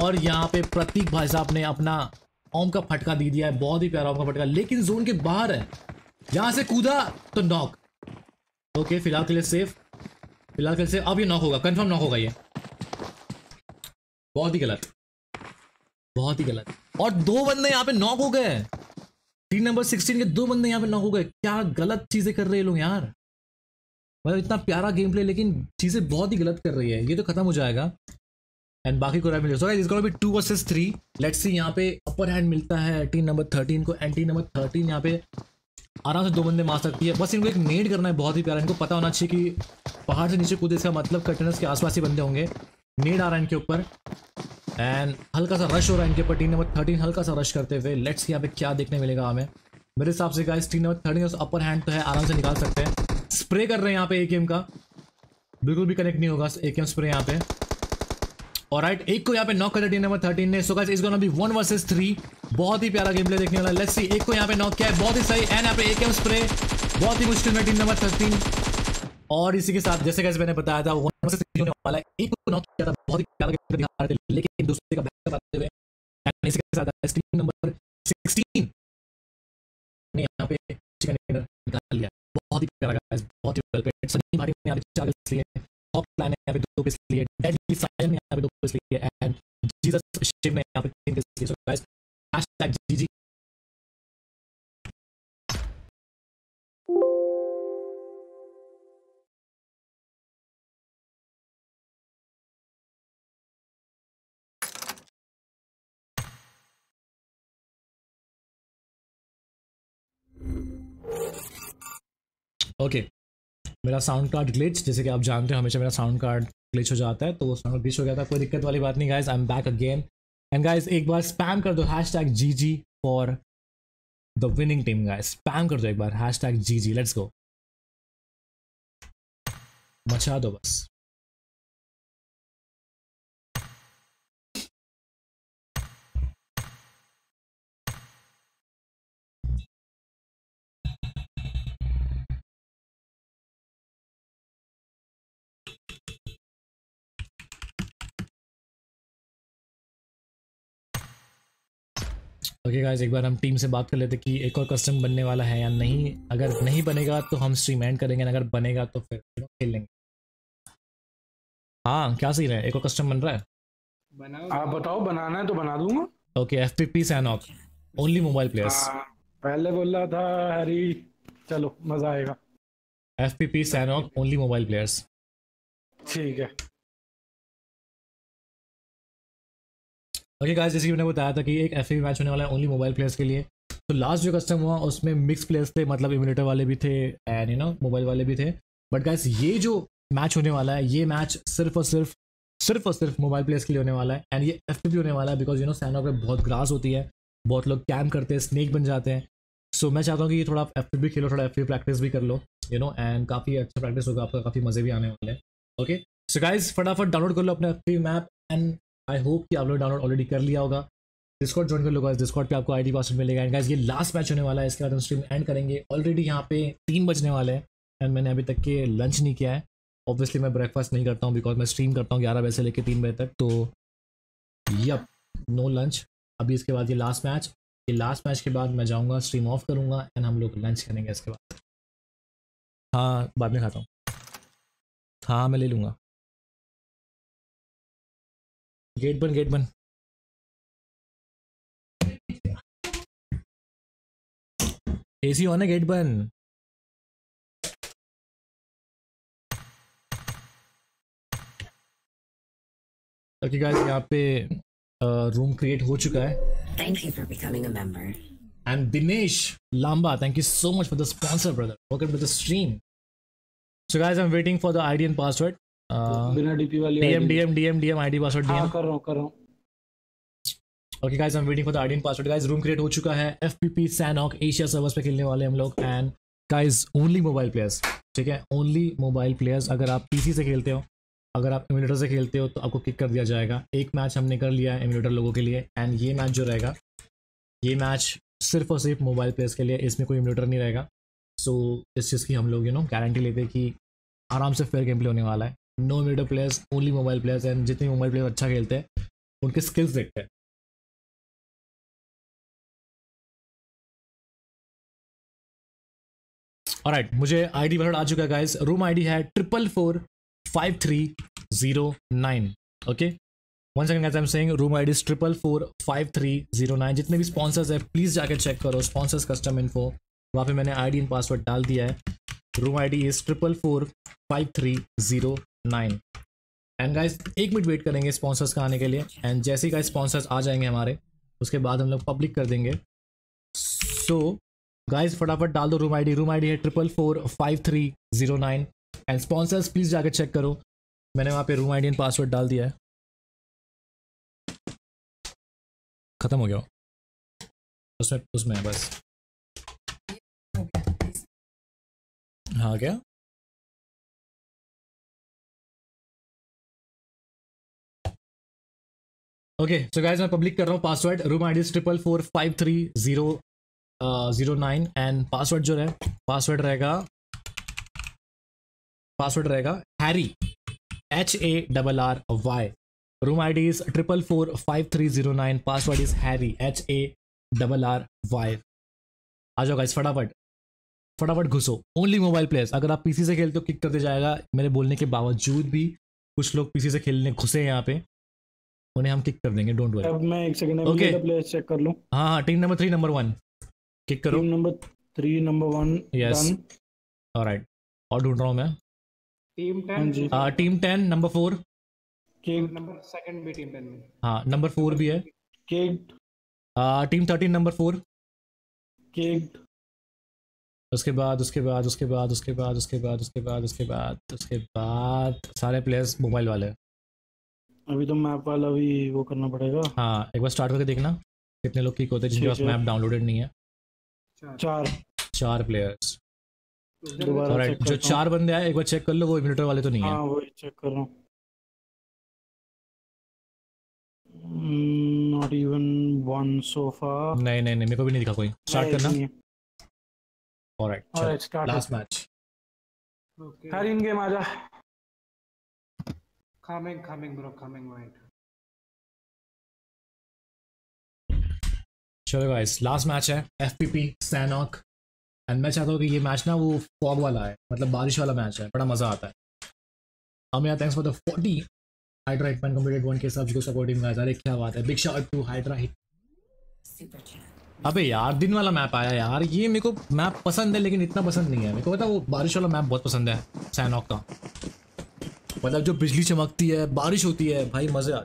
और यहाँ पे प्रतीक भाई साहब ने अपना ओम का फटका दे दिया है, बहुत ही प्यारा ओम का फटका, लेकिन जोन के बाहर है, यहाँ से कूदा तो नॉक। ओके, फिलहाल के लिए सेफ, फिलहाल के लिए सेफ। अब ये नॉक होगा, कंफर्म नॉक होगा ये। बहुत ही गलत, बहुत ही गलत। और दो बंदे यहाँ पे नॉक हो गए, टीम नंबर 16 के दो बंदे यहाँ पे नॉक हो गए। क्या गलत चीजें कर रहे हैं लोग यार, मतलब इतना प्यारा गेम प्ले, लेकिन चीजें बहुत ही गलत कर रही है। ये तो खत्म हो जाएगा एंड बाकी को राइट मिलेगा। So guys, it's gonna be 2 versus 3। Let's see, यहाँ पे अपर हैंड मिलता है टीम नंबर 13 को, एंड टीम नंबर 13 यहाँ पे आराम से दो बंदे मार सकती है। बस इनको एक नेट करना है, बहुत ही प्यारा। इनको पता होना चाहिए कि पहाड़ से नीचे कूदे, इसका मतलब कंटेनर्स के आसपास ही बंदे होंगे। नेट आ रहा है इनके ऊपर, एंड हल्का सा रश हो रहा है इनके ऊपर। टीम नंबर 13 हल्का सा रश करते हुए, लेट्स यहाँ पे क्या देखने मिलेगा हमें। मेरे हिसाब से गाइस, टीम नंबर 13 का अपर हैंड तो है, आराम से निकाल सकते हैं। स्प्रे कर रहे हैं यहाँ पे AKM का, बिल्कुल भी कनेक्ट नहीं होगा AKM स्प्रे यहाँ पे। और राइट, एक को यहाँ पे नॉक कर दिया टीम नंबर 13 ने। So guys, it's gonna be 1 versus 3। बहुत ही प्यारा गेम प्ले देखने वाला है। लेट्स सी, एक को यहाँ पे नॉक किया है, बहुत ही सही। एंड यहाँ पे AKM स्प्रे बहुत ही मुश्किल में टीम नंबर 13। और इसी के साथ, जैसे गाइस मैंने बताया था, 1 वर्सेस 3 होने वाला है। एक को नॉक किया था, बहुत ही प्यारा गेम प्ले दिखा रहे थे, लेकिन दूसरे का बैकअप आते हुए, एंड इसी के साथ टीम नंबर 16 ने यहाँ पे चिकन डिनर निकाल लिया। बहुत ही प्यारा गाइस, बहुत ही वेल प्लेड। सनी भाई ने यहाँ पे 40 लिए, टॉप प्लान ने यहाँ पे 2 किस लिए, डेडली साइलेंट ने यहाँ पे 2 किस लिए, एंड जीसस शिव ने यहाँ पे 3 किस लिए। So guys, #GG। ओके, मेरा साउंड कार्ड ग्लिच, जैसे कि आप जानते हो हमेशा मेरा साउंड कार्ड ग्लिच हो जाता है, तो वो साउंड ग्लिच हो गया था। कोई दिक्कत वाली बात नहीं guys, I am back again. And guys, एक बार स्पैम कर दो #GG for the winning team guys, spam कर दो एक बार #GG। लेट्स गो, मचा दो बस। ओके गाइस, एक बार हम टीम से बात कर लेते कि एक और कस्टम बनने वाला है या नहीं। अगर नहीं बनेगा तो हम स्ट्रीम एंड करेंगे, अगर बनेगा तो फिर खेल लेंगे। हाँ क्या सीन है, एक और कस्टम बन रहा है, बनाओ आप बताओ बनाना है तो बना दूंगा। Okay FPP Sanhok only mobile players, पहले बोल रहा था हरी, चलो मजा आएगा। FPP Sanhok only mobile players, ठीक है। ओके गाइस, जैसे कि मैंने बताया था कि एक FPP मैच होने वाला है ओनली मोबाइल प्लेयर्स के लिए। तो लास्ट जो कस्टम हुआ उसमें मिक्स प्लेयर्स थे, मतलब इम्यूलेटर वाले भी थे एंड यू नो मोबाइल वाले भी थे। बट गाइस ये जो मैच होने वाला है, ये मैच सिर्फ और सिर्फ मोबाइल प्लेयर्स के लिए होने वाला है एंड ये FPP होने वाला है बिकॉज यू नो सैनहॉक में बहुत ग्रास होती है, बहुत लोग कैम्प करते हैं, स्नेक बन जाते हैं। सो मैं चाहता हूँ कि थोड़ा आप FPP खेलो, थोड़ा FPP प्रैक्टिस भी कर लो यू नो, एंड काफ़ी अच्छा प्रैक्टिस होगा आपका, काफ़ी मजे भी आने वाले हैं। ओके सो गाइज फटाफट डाउनलोड कर लो अपना FPP map and I hope कि आप लोग डाउनलोड ऑलरेडी कर लिया होगा। डिस्कॉर्ड ज्वाइन कर लो गाइस, डिस्कॉर्ड पे आपको आईडी पासवर्ड मिलेगा। एंड गाइस ये लास्ट मैच होने वाला है, इसके बाद हम स्ट्रीम एंड करेंगे। ऑलरेडी यहाँ पे 3 बजने वाले हैं एंड मैंने अभी तक के लंच नहीं किया है। ऑब्वियसली मैं ब्रेकफास्ट नहीं करता हूँ बिकॉज मैं स्ट्रीम करता हूँ 11 बजे से लेकर 3 बजे तक, तो यप नो लंच। अभी इसके बाद ये लास्ट मैच, के बाद मैं जाऊँगा स्ट्रीम ऑफ करूँगा एंड हम लोग लंच करेंगे इसके बाद। हाँ बाद में खाता हूँ, हाँ मैं ले लूँगा। गेट बंद, गेट बंद। एसी ऑन है, गेट बंद। ओके गाइस यहाँ पे रूम क्रिएट हो चुका है। Thank you for becoming a member and Dinesh Lamba, thank you so much for the sponsor brother, welcome to the stream. So guys I am waiting for the ID and password, बिना DP वाली DM ID password DM कर रहा हूं। Okay guys I am waiting for the ID and password. Guys room create हो चुका है, FPP Sanhok Asia servers पे खेलने वाले हम लोग and guys only mobile players, ठीक है ओनली मोबाइल प्लेयर्स। अगर आप PC से खेलते हो, अगर आप एमुलेटर से खेलते हो तो आपको किक कर दिया जाएगा। एक मैच हमने कर लिया है एमुलेटर लोगों के लिए एंड ये मैच जो रहेगा, ये मैच सिर्फ और सिर्फ मोबाइल प्लेयर्स के लिए, इसमें कोई एमुलेटर नहीं रहेगा। सो इस चीज़ की हम लोग यू नो गारंटी लेते हैं कि आराम से फेयर गेम प्ले होने वाला है। No emulator players, only mobile players and जितने मोबाइल प्लेयर अच्छा खेलते हैं उनके स्किल्स देखते हैं। ऑलराइट, मुझे आईडी पासवर्ड आ चुका है गाइस। रूम आईडी है 4445309। Okay one second guys, I am saying room ID 4445309। जितने भी स्पॉन्सर्स है प्लीज जाकर चेक करो, स्पॉन्सर्स कस्टम इन्फो, वहाँ पे मैंने आईडी एंड पासवर्ड डाल दिया है। Room ID is 4445309 and guys 1 minute wait करेंगे स्पॉन्सर्स का आने के लिए एंड जैसे ही गाइस स्पॉन्सर्स आ जाएंगे हमारे, उसके बाद हम लोग पब्लिक कर देंगे। सो गाइज फटाफट डाल दो रूम आईडी। रूम आईडी है 4445309 एंड स्पॉन्सर्स प्लीज जाकर चेक करो, मैंने वहाँ पे रूम आईडी एंड पासवर्ड डाल दिया है। खत्म हो गया उसमें बस, हाँ क्या ओके। सो गाइज मैं पब्लिक कर रहा हूँ password. Room ID 4445309 and password जो है, पासवर्ड रहेगा Harry HARRY। Room ID is 4445309, password is Harry HARRY। आ जाओ गाइस फटाफट घुसो। ओनली मोबाइल प्लेयर्स, अगर आप PC से खेलते हो किक करते जाएगा। मेरे बोलने के बावजूद भी कुछ लोग PC से खेलने घुसे हैं यहाँ पे, उन्हें हम किक कर देंगे, डोंट वरी। अब मैं एक सेकंड एमुलेटर प्लेयर्स चेक कर लूं। हाँ टीम नंबर 3 नंबर 1 किक करो, team number 3 number 1 yes. Alright और ढूंढ रहा हूं मैं, टीम 10 नंबर 4 केक, नंबर 2 भी टीम 10 में, हाँ नंबर 4 भी है केक। Team 13 number 4 cake. उसके बाद सारे प्लेयर्स मोबाइल वाले। अभी तो मैप वाला भी वो करना पड़ेगा, हाँ एक बार स्टार्ट करके देखना कितने लोग किक होते हैं जिनके पास मैप डाउनलोडेड नहीं है। 4 प्लेयर्स, राइट जो 4 बंदे आए एक बार चेक कर लो, वो इम्यूलेटर वाले तो नहीं है। हाँ वो चेक कर रहा हूँ, नॉट इवन 1 सो फार। नहीं मेरे को भी नहीं दिखा कोई। स्टार्ट करना, ऑलराइट लास्ट मैच। हर इन गेम आजा, coming bro, coming right। चलो गाइस लास्ट मैच है FPP सैनहॉक एंड मैं चाहता हूँ कि ये मैच ना वो फॉग वाला है, मतलब बारिश वाला मैच है, बड़ा मजा आता है। Amaya, thanks for the 40. Hydra Hitman completed 1K subs. Go support him guys. अरे क्या बात है. Big shout to Hydra Hitman. अबे यार दिन वाला मैप आया यार. ये मेरे को मैप पसंद है लेकिन इतना पसंद नहीं है. मेरे को पता वो बारिश वाला मैप बहुत पसंद है सैनहॉक का. मतलब जो बिजली चमकती है, बारिश होती है, भाई मजे आ.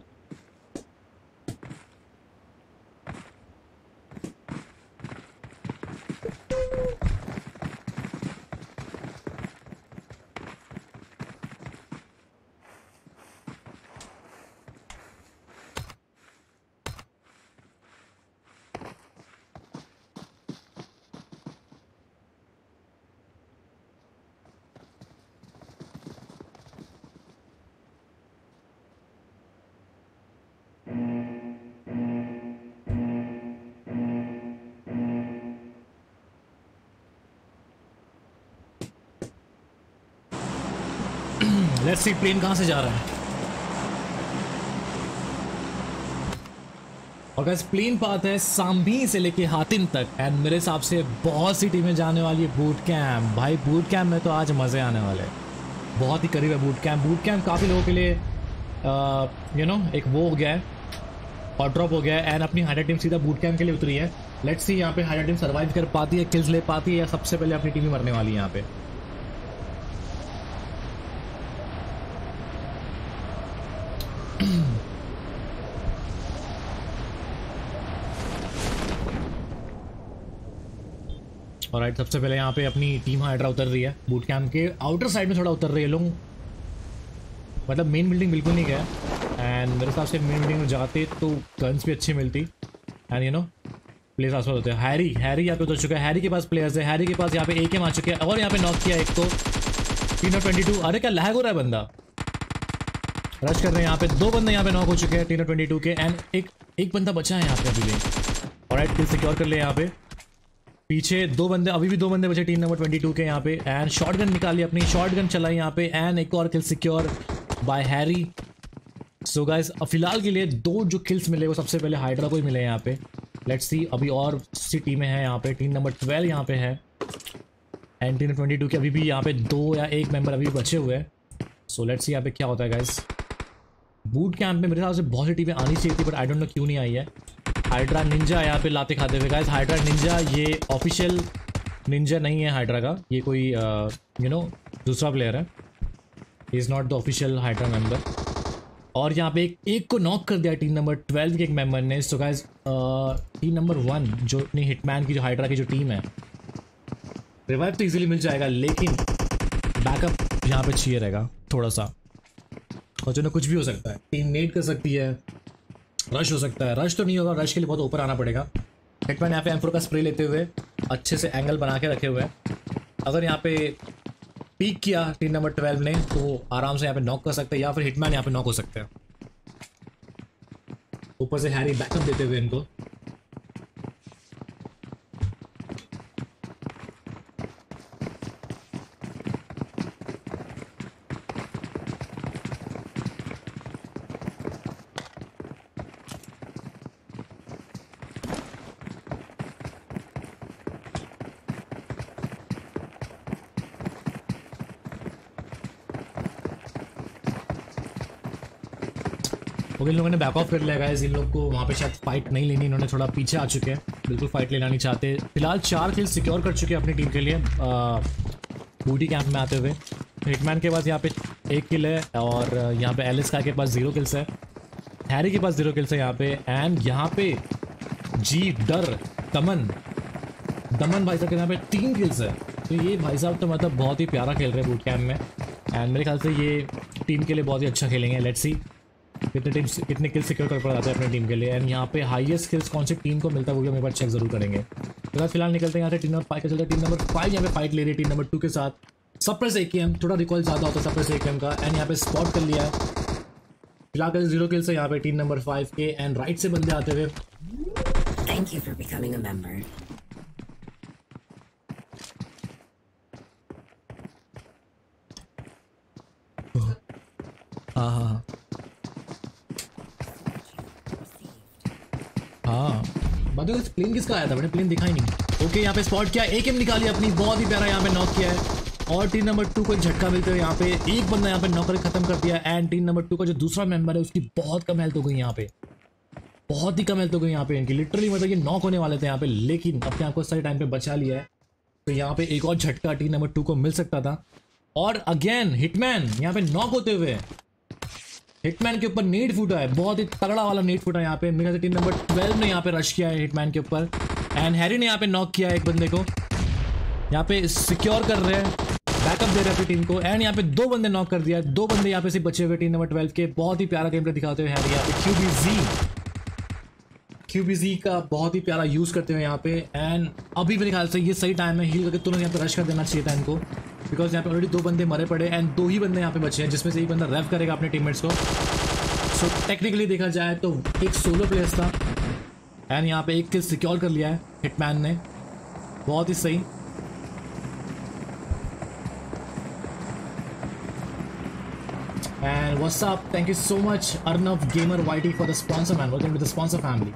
लेट्स सी प्लेन कहाँ से जा रहा है. और गाइस प्लेन पाथ है सांभी से लेके हातिम तक. एंड मेरे हिसाब से बहुत सी टीमें जाने वाली है बूट कैम्प. भाई बूट कैम्प में तो आज मजे आने वाले. बहुत ही करीब है बूट कैम्प. बूट कैम्प काफ़ी लोगों के लिए यू नो एक वो हो गया है, हॉट ड्रॉप हो गया है. एंड अपनी हाइड्रा टीम सीधा बूट कैम्प के लिए उतरी है. लेट्स सी यहाँ पे हाइड्रा टीम सर्वाइव कर पाती है, किल्स ले पाती है, या सबसे पहले अपनी टीम मरने वाली है यहाँ पे. ऑलराइट, सबसे पहले यहाँ पे अपनी टीम हाइड्रा उतर रही है. बूट कैम्प के आउटर साइड में थोड़ा उतर रही है लोग. मतलब मेन बिल्डिंग बिल्कुल नहीं गया. एंड मेरे हिसाब से मेन बिल्डिंग में जाते तो गन्स भी अच्छी मिलती. एंड यू नो प्लेस आसपास होते हैं. हैरी हैरी यहाँ पे उतर चुका है. हैरी के पास प्लेयर्स है. हैरी के पास यहाँ पे एक ही मार चुके हैं और यहाँ पे नॉक किया एक को. 322. अरे क्या लैग हो रहा है. बंदा रश कर रहे हैं यहाँ पे. दो बंदे यहाँ पे नॉक हो चुके हैं 322 के. एंड एक बंदा बचा है यहाँ पे अभी भी. ऑलराइट, किल सिक्योर कर ले. यहाँ पे पीछे दो बंदे, अभी भी दो बंदे बचे टीम नंबर 22 के यहाँ पे. एंड शॉटगन निकाली अपनी, शॉटगन चलाई यहाँ पे. एंड एक और kill secure by Harry. So guys फिलहाल के लिए दो जो किल्स मिले वो सबसे पहले हाइड्रा को ही मिले यहाँ पे. लेट्स सी अभी और सी टीमें हैं यहाँ पे. टीम नंबर 12 यहाँ पे है एंड टीम 22 के अभी भी यहाँ पे दो या एक मेम्बर अभी बचे हुए हैं. सो लेट्स सी यहाँ पे क्या होता है गाइस. बूट कैम्प में मेरे हिसाब से बहुत सी टीमें आनी चाहिए थी बट आई डोंट नो क्यों नहीं आई है. हाइड्रा निंजा यहाँ पे लाते खाते हुए गाइस. हाइड्रा निंजा ये ऑफिशियल निंजा नहीं है हाइड्रा का. ये कोई यू नो दूसरा प्लेयर है. He is not the official Hydra member. और यहाँ पे एक को नॉक कर दिया टीम नंबर 12 के एक मेंबर ने. सो गाइस टीम नंबर 1 जो अपनी हिटमैन की जो हाइड्रा की जो टीम है, रिवाइव तो ईजिली मिल जाएगा लेकिन बैकअप यहाँ पर चाहिए रहेगा थोड़ा सा. और जो ना कुछ भी हो सकता है. टीम मेट कर सकती है, रश हो सकता है. रश तो नहीं होगा, रश के लिए बहुत ऊपर आना पड़ेगा. हिटमैन यहाँ पे एम4 का स्प्रे लेते हुए अच्छे से एंगल बना के रखे हुए हैं. अगर यहाँ पे पीक किया टीम नंबर 12 ने तो आराम से यहाँ पे नॉक कर सकते हैं या फिर हिटमैन यहाँ पे नॉक हो सकते हैं. ऊपर से हैरी बैकअप देते हुए इनको. इन लोगों ने बैक ऑफ कर लिया गाइस. इन लोग को वहाँ पे शायद फाइट नहीं लेनी. इन्होंने थोड़ा पीछे आ चुके हैं, बिल्कुल फाइट लेना नहीं चाहते. फिलहाल 4 किल सिक्योर कर चुके हैं अपनी टीम के लिए बूटी कैंप में आते हुए. हिटमैन के पास यहाँ पे 1 किल है और यहाँ पे एलिस्का के पास 0 किल्स है. हैरी के पास 0 किल्स है यहाँ पे. एंड यहाँ पे जी डर तमन दमन भाई साहब के यहाँ पे 3 किल्स है. तो ये भाई साहब तो मतलब बहुत ही प्यारा खेल रहे हैं बूट कैम्प में. एंड मेरे ख्याल से ये टीम के लिए बहुत ही अच्छा खेलेंगे. लेट्स सी कितने किल्स सिक्योर कर पाते हैं अपनी टीम के लिए. एंड यहाँ पे हाईएस्ट किल्स कौन सी टीम को मिलता है वो भी हम एक बार चेक जरूर करेंगे. तो फिलहाल निकलते हैं यहाँ से. टीम नंबर 5 का चलता है. टीम नंबर 5 यहाँ पे फाइट ले रही है टीम नंबर 2 के साथ. सप्रेस एकेएम थोड़ा रिकॉल ज़्यादा होता है सप्रेस एकेएम का. एंड यहाँ पे स्पॉट कर लिया है. फिलहाल 0 किल्स है यहाँ पे टीम नंबर 5 के. एंड राइट से बंदे आते हुए. Thank you for becoming a member. हाँ हाँ बात है. प्लेन किसका आया था? मैंने प्लेन दिखाई नहीं. ओके यहाँ पे स्पॉट किया. एक एम निकाली अपनी, बहुत ही प्यारा यहाँ पे नॉक किया है. और टीम नंबर 2 को झटका मिलते हुए यहाँ पे एक बंदा यहाँ पे नौकरी खत्म कर दिया। एंड टीम नंबर 2 का जो दूसरा मेंबर है उसकी बहुत कम हेल्थ हो गई यहाँ पे, बहुत ही कम हेल्थ हो गई यहाँ पे इनकी। लिटरली मतलब ये नॉक होने वाले थे यहाँ पे, लेकिन अपने आपको सही टाइम पे बचा लिया है। तो यहाँ पे एक और झटका टीम नंबर 2 को मिल सकता था। और अगेन हिटमैन यहाँ पे नॉक होते हुए, हिटमैन के ऊपर नीड फूटा है, बहुत ही तगड़ा वाला नीड फूटा है यहाँ पे। मेरे टीम नंबर 12 ने यहाँ पे रश किया है हिटमैन के ऊपर। एंड हैरी ने यहाँ पे नॉक किया है एक बंदे को, यहाँ पे सिक्योर कर रहे हैं, बैकअप दे रहे हैं अपनी टीम को। एंड यहाँ पे दो बंदे नॉक कर दिया है, दो बंदे यहाँ पे सिर्फ बचे हुए टीम नंबर 12 के। बहुत ही प्यारा गेम प्ले दिखाते हुए हैरी यहाँ पे, क्यूबीजी का बहुत ही प्यारा यूज़ करते हुए यहाँ पे। एंड अभी मेरे ख्याल से ये सही टाइम है हील करके तुरंत यहाँ पे रश कर देना चाहिए टाइम को, बिकॉज यहाँ पे ऑलरेडी दो बंदे मरे पड़े एंड दो ही बंदे यहाँ पे बचे हैं, जिसमें से एक बंदा रेव करेगा अपने टीममेट्स को। सो टेक्निकली देखा जाए तो एक सोलो प्लेयर था। एंड यहाँ पे एक किल सिक्योर कर लिया है हिटमैन ने, बहुत ही सही। And what's up? Thank you so much, Arnav Gamer YT for the sponsor, man. Welcome to the sponsor family.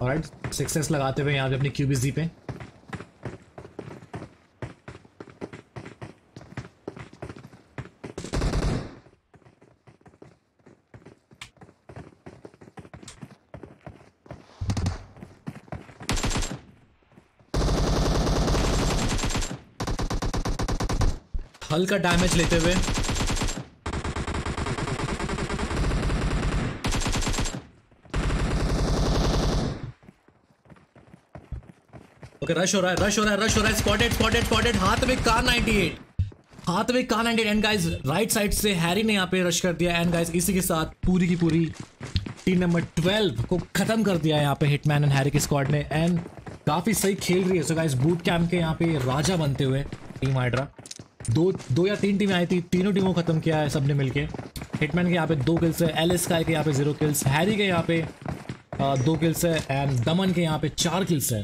All right, success लगाते हुए यहाँ पे अपने QBZ पे। हल्का डैमेज लेते हुए ओके, रश हो रहा है। स्पॉटेड। हाथ में Kar 98। And guys right side से हैरी ने यहाँ पे रश कर दिया। एंड गाइस इसी के साथ पूरी की पूरी टीम नंबर 12 को खत्म कर दिया है यहाँ पे हिटमैन एंड हैरी की स्क्वाड ने। एंड काफी सही खेल रही है। सो गाइस बूट कैंप के यहाँ पे राजा बनते हुए टीम हाइड्रा, दो या तीन टीमें आई थी, तीनों टीमों को खत्म किया है सबने मिलके। हिटमैन के यहाँ पे 2 किल्स है, एलिस के यहाँ पे 0 किल्स, हैरी के यहाँ पे 2 किल्स है एंड दमन के यहाँ पे 4 किल्स है।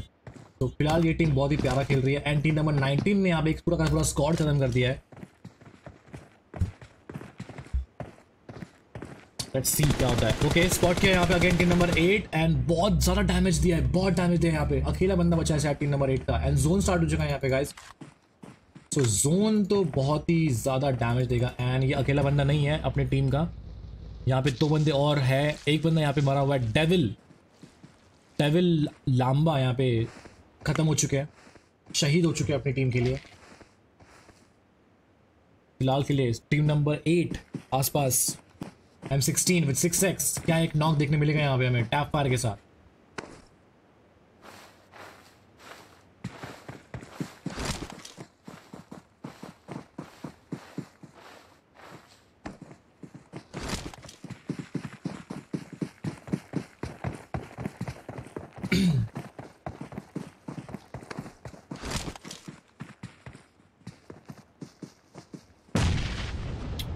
तो फिलहाल ये टीम बहुत ही प्यारा खेल रही है। एंड टीम नंबर 19 ने यहाँ पे एक पूरा स्क्वाड खत्म कर दिया है। लेट्स सी क्या होता है। ओके स्पॉट किया यहाँ पे अगेन टीम नंबर 8 एंड बहुत ज़्यादा डैमेज दिया है, बहुत डैमेज दिया है यहाँ पे। अकेला बंदा बचा है टीम नंबर 8 का एंड जोन स्टार्ट हो चुका है यहाँ पे गाइज। सो जोन तो बहुत ही ज़्यादा डैमेज देगा। एंड ये अकेला बंदा नहीं है अपने टीम का, यहाँ पे 2 बंदे और है, एक बंदा यहाँ पे मरा हुआ है। डेविल लांबा यहाँ पे ख़त्म हो चुके हैं, शहीद हो चुके हैं अपनी टीम के लिए। फिलहाल के लिए टीम नंबर 8 आसपास M16 विद 6x। क्या एक नॉक देखने मिलेगा यहाँ पे हमें टैप फायर के साथ।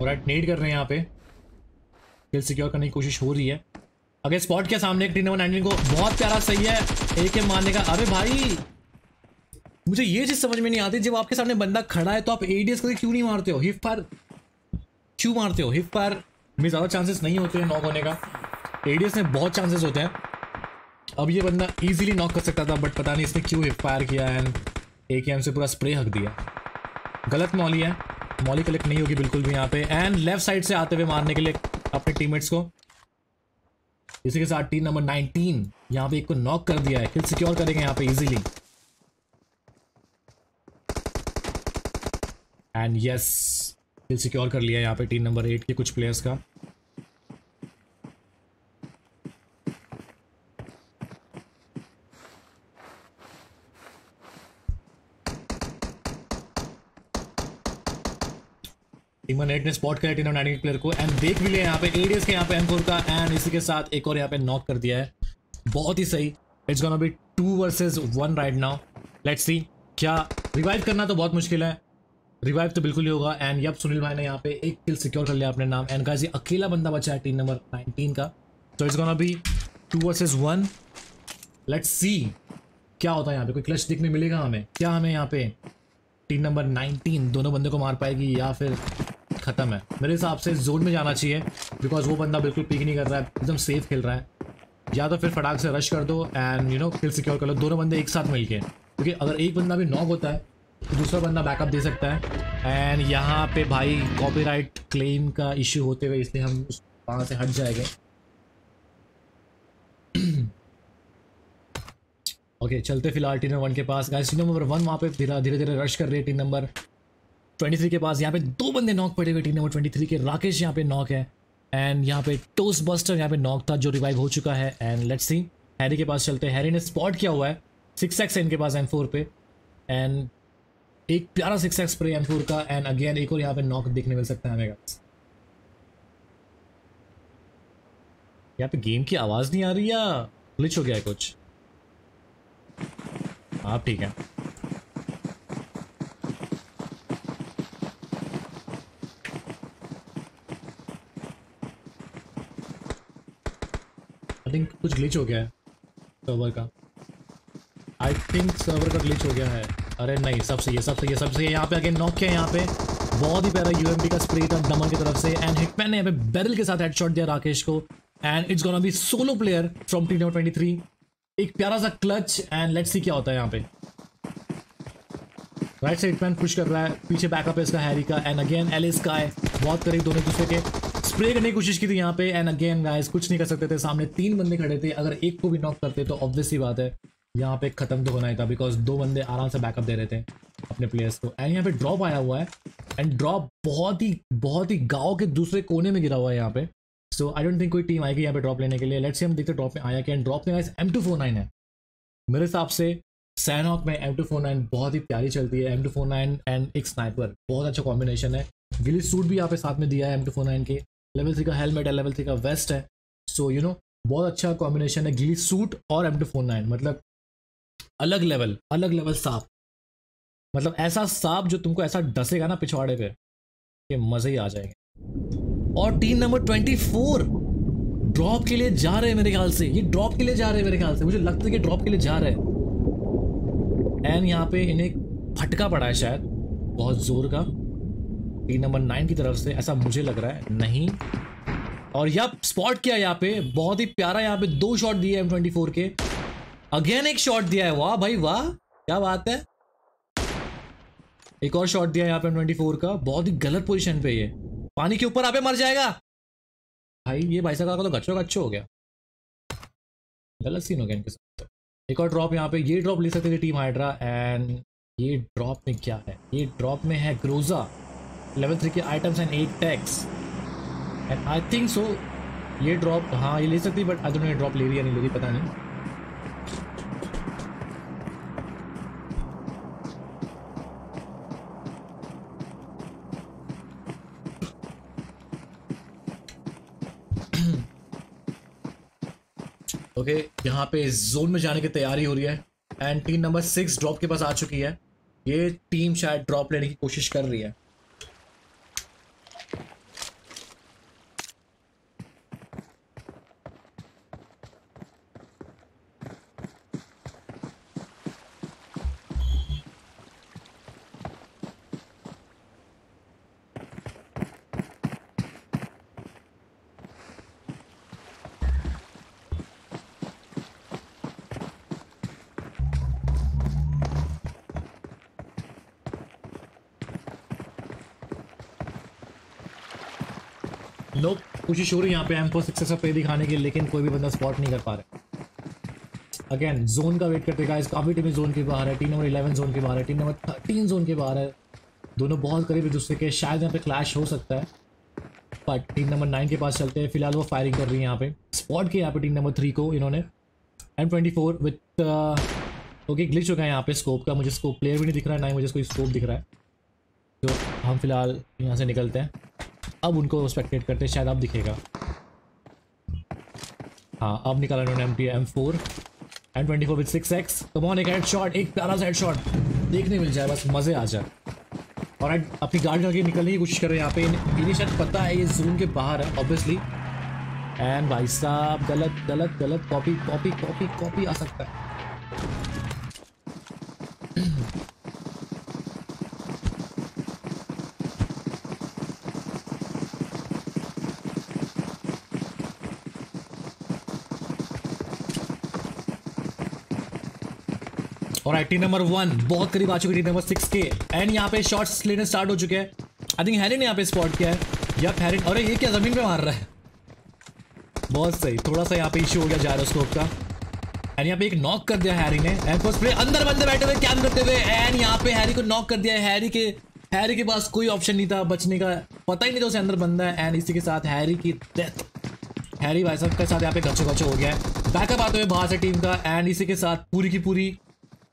ऑलराइट नीड कर रहे हैं यहाँ पे, किल सिक्योर करने की कोशिश हो रही है। अगर स्पॉट के सामने टीम नंबर 19 को बहुत प्यारा सही है एक मारने का। अरे भाई मुझे ये चीज समझ में नहीं आती, जब आपके सामने बंदा खड़ा है तो आप एडीएस करके क्यों नहीं मारते हो, हिप पर क्यों मारते हो। हिप पर में ज़्यादा चांसेस नहीं होते हैं नॉक होने का, एडीएस में बहुत चांसेस होते हैं। अब ये बंदा इजीली नॉक कर सकता था बट पता नहीं इसने क्यों हिप फायर किया एंड एकेएम से पूरा स्प्रे हक दिया। गलत मॉली है, मॉली कलेक्ट नहीं होगी बिल्कुल भी यहाँ पे। एंड लेफ्ट साइड से आते हुए मारने के लिए अपने टीममेट्स को। इसी के साथ टीम नंबर 19 यहाँ पे एक को नॉक कर दिया है, किल सिक्योर करेंगे यहाँ पे easily. And yes kill secure कर लिया यहाँ पे टीम नंबर 8 के कुछ प्लेयर्स का। टीम नंबर 8 ने स्पॉट किया टीम नंबर 19 प्लेयर को एंड देख भी लिया यहाँ पे एडीएस के यहाँ पे M4 का। एंड इसी के साथ एक और यहाँ पे नॉक कर दिया है, बहुत ही सही। It's gonna be 2 versus 1 right now. Let's see क्या रिवाइव करना तो बहुत मुश्किल है, रिवाइव तो बिल्कुल ही होगा। एंड यप सुनील भाई ने यहाँ पे एक किल सिक्योर कर लिया अपने नाम। एंड गाइस ये अकेला बंदा बचा है टीम नंबर 19 का। So it's gonna be 2 versus 1। Let's see क्या होता है यहाँ पे, कोई क्लच देखने मिलेगा हमें क्या। हमें यहाँ पे टीम नंबर 19 दोनों बंदों को मार पाएगी या फिर खत्म है। मेरे हिसाब से जोन में जाना चाहिए बिकॉज वो बंदा बिल्कुल पिक नहीं कर रहा है, एकदम सेफ खेल रहा है। या तो फिर फटाक से रश कर दो and you know kill secure कर लो दोनों बंदे एक साथ मिलके, क्योंकि अगर एक बंदा भी नॉक होता है तो दूसरा बंदा बैकअप दे सकता है। एंड यहाँ पे भाई कॉपीराइट क्लेम का इशू होते हुए इसलिए हम वहाँ से हट जाएंगे। ओके चलते फिलहाल टीम नंबर 1 के पास। गाइस टीम नंबर 1 वहाँ पे धीरे धीरे रश कर रही है टीम नंबर 23 के पास। यहाँ पे दो बंदे नॉक पड़े हुए टीम नंबर 23 के, राकेश यहाँ पे नॉक है एंड यहाँ पे टोस्ट बस्टर यहाँ पे नॉक था जो रिवाइव हो चुका है। एंड लेट्स सी हैरी के पास चलते हैं, हैरी ने स्पॉट किया हुआ है 6x इनके पास M4 पे एंड एक प्यारा 6x स्प्रे M4 का एंड अगेन एक और यहाँ पे नॉक देखने मिल सकता है हमें। यहाँ पे गेम की आवाज़ नहीं आ रही या ग्लिच हो गया है कुछ? आप ठीक है, कुछ ग्लिच हो गया है सर्वर का, आई थिंक सर्वर का ग्लिच हो गया है। अरे नहीं सब सही है, सब सही है, सब सही है। यहाँ पे आगे नॉक है, यहाँ पे बहुत ही प्यारा यूएमपी का स्प्रे था दमन की तरफ से एंड हिटमैन ने यहाँ पे बैरल के साथ हेडशॉट दिया राकेश को and it's gonna be solo player from team number 23। एक प्यारा सा क्लच एंड लेट्स सी क्या होता है यहाँ पे। राइट से हिटमैन पुश कर रहा है, पीछे बैकअप है इसका हैरी का एंड अगेन एलिस का है, बहुत करीब दोनों दूसरे के, स्प्रे करने की कोशिश की थी यहाँ पे एंड अगेन गाइस कुछ नहीं कर सकते थे। सामने तीन बंदे खड़े थे, अगर एक को भी नॉक करते तो ऑब्वियस ही बात है यहाँ पे खत्म तो होना ही था, बिकॉज दो बंदे आराम से बैकअप दे रहे थे अपने प्लेयर्स को। एंड यहाँ पे ड्रॉप आया हुआ है एंड ड्रॉप बहुत ही गाँव के दूसरे कोने में गिरा हुआ है यहाँ पे। सो आई डोंट थिंक कोई टीम आएगी यहाँ पे ड्रॉप लेने के लिए। लेट्स से हम देखते ड्रॉप में आया क्या। ड्रॉप में गाइस M249 है मेरे हिसाब से, सैनहॉक में M249 बहुत ही प्यारी चलती है। M249 एंड एक स्नाइपर बहुत अच्छा कॉम्बिनेशन है। गिली सूट भी यहाँ पे साथ में दिया है M249 के, लेवल 3 का हेलमेट है, लेवल 3 का वेस्ट है। सो यू नो बहुत अच्छा कॉम्बिनेशन है गिली सूट और M249, मतलब अलग लेवल सांप, मतलब ऐसा सांप जो तुमको ऐसा डसेगा ना पिछवाड़े पे कि मजे ही आ जाएंगे। और टीम नंबर 24 ड्रॉप के लिए जा रहे हैं मेरे ख्याल से, ये ड्रॉप के लिए जा रहे हैं मेरे ख्याल से, मुझे लगता है कि ड्रॉप के लिए जा रहे हैं। एंड यहाँ पे इन्हें फटका पड़ा है शायद बहुत जोर का टीम नंबर 9 की तरफ से, ऐसा मुझे लग रहा है। नहीं और यह स्पॉट किया यहाँ पे, बहुत ही प्यारा यहाँ पे दो शॉट दिए M24 के, अगेन एक शॉट दिया है, वाह भाई वाह क्या बात है। एक और शॉट दिया यहाँ पे M24 का, बहुत ही गलत पोजीशन पे, ये पानी के ऊपर आप मर जाएगा भाई, ये भाई साहब का तो गच्छो हो गया, गलत सीन हो गया इनके साथ। एक और ड्रॉप यहाँ पे, ये ड्रॉप ले सकते थे टीम हाइड्रा एंड ये ड्रॉप में क्या है, ये ड्रॉप में है ग्रोजा, लेवल 3 के आइटम्स एंड 8 टैक्स एंड आई थिंक सो ये ड्रॉप हाँ ये ले सकती है, बट आई डोंट नो ये ड्रॉप ले रही है नहीं ले रही पता नहीं। ओके यहाँ पे जोन में जाने की तैयारी हो रही है एंड टीम नंबर 6 ड्रॉप के पास आ चुकी है, ये टीम शायद ड्रॉप लेने की कोशिश कर रही है। कोशिश हो रही है यहाँ पे M4 सक्सेस पे दिखाने की, लेकिन कोई भी बंदा स्पॉट नहीं कर पा रहा। अगेन जोन का वेट करते गाइस, काफी टीमें जोन के बाहर है, टीम नंबर 11 जोन के बाहर है, टीम नंबर 13 जोन के बाहर है, दोनों बहुत करीब एक दूसरे के, शायद यहाँ पे क्लैश हो सकता है। बट टीम नंबर 9 के पास चलते हैं, फिलहाल वो फायरिंग कर रही है यहाँ पे, स्पॉट किया यहाँ पे टीम नंबर 3 को इन्होंने M24 विथ ओके ग्लिच हो गया यहाँ पे स्कोप का, मुझे स्कोप प्लेयर भी नहीं दिख रहा है, ना ही मुझे कोई स्कोप दिख रहा है, तो हम फिलहाल यहाँ से निकलते हैं। अब उनको स्पेक्टेट करते हैं, शायद अब दिखेगा, हाँ अब निकाला उन्होंने M4 M24 with 6x। Come on एक हेडशॉट, एक प्यारा सा हेडशॉट देखने मिल जाए बस मज़े आ जाए। और अपनी गाड़ी लगा के निकलने की कोशिश कर रहे हैं यहाँ पे, इन्हें शायद पता है ये जूम के बाहर है ऑब्वियसली। एंड भाई साहब गलत गलत गलत कॉपी कॉपी कॉपी कॉपी आ सकता है। और आईटी नंबर 1 बहुत करीब आ चुके हैं टी नंबर 6 के, एंड यहाँ पे शॉट्स लेने स्टार्ट हो चुके हैं। आई थिंक हैरी ने यहाँ पे स्पॉट किया है या हैरी। अरे ये क्या जमीन पे मार रहा है, बहुत सही। थोड़ा सा यहाँ पे इश्यू हो गया जायरोस्कोप का, एंड यहाँ पे एक नॉक कर दिया हैरी ने। अंदर बंदे बैठे हुए कैम करते हुए, एंड यहाँ पे हैरी को नॉक कर दिया। हैरी के पास कोई ऑप्शन नहीं था बचने का, पता ही नहीं था उसे अंदर बंदा है, एंड इसी के साथ हैरी की डेथ। हैरी भाई साहब के साथ यहाँ पे गच्चो गच्चो हो गया है। बैकअप आते हुए बाहर से टीम का, एंड इसी के साथ पूरी की पूरी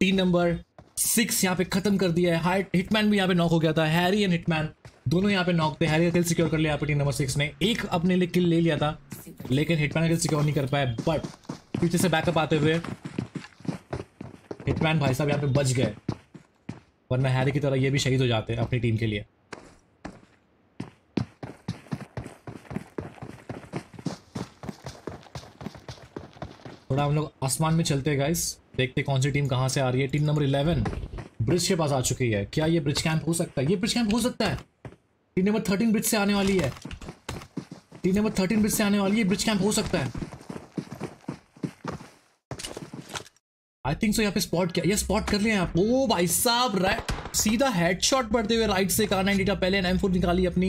टीम नंबर 6 यहाँ पे खत्म कर दिया है। हिटमैन भी यहाँ पे नॉक हो गया था, हैरी एंड हिटमैन दोनों यहाँ पे नॉक थे। हैरी का किल सिक्योर कर लिया यहाँ पे टीम नंबर 6 ने, एक अपने लिए किल ले लिया था, लेकिन हिटमैन का किल सिक्योर नहीं कर पाया। बट पीछे से बैकअप आते हुए हिटमैन भाई साहब यहाँ पे बच गए, वरना हैरी की तरह ये भी शहीद हो जाते हैं अपनी टीम के लिए। थोड़ा हम लोग आसमान में चलते हैं गाइस, देखते कौन सी टीम कहाँ से आ रही है। टीम नंबर 11 ब्रिज के पास आ चुकी है। क्या ये ब्रिज कैंप हो सकता है? ये ब्रिज कैंप हो सकता है। टीम नंबर 13 ब्रिज से आने वाली है। टीम नंबर 13 ब्रिज से आने वाली है, ब्रिज कैंप हो सकता है। आई थिंक सो यहाँ पे स्पॉट किया, ये स्पॉट कर लिया आप। ओ भाई साहब, राइट सीधा हेडशॉट पड़ते हुए राइट से कार 90 पहले M4 निकाली अपनी,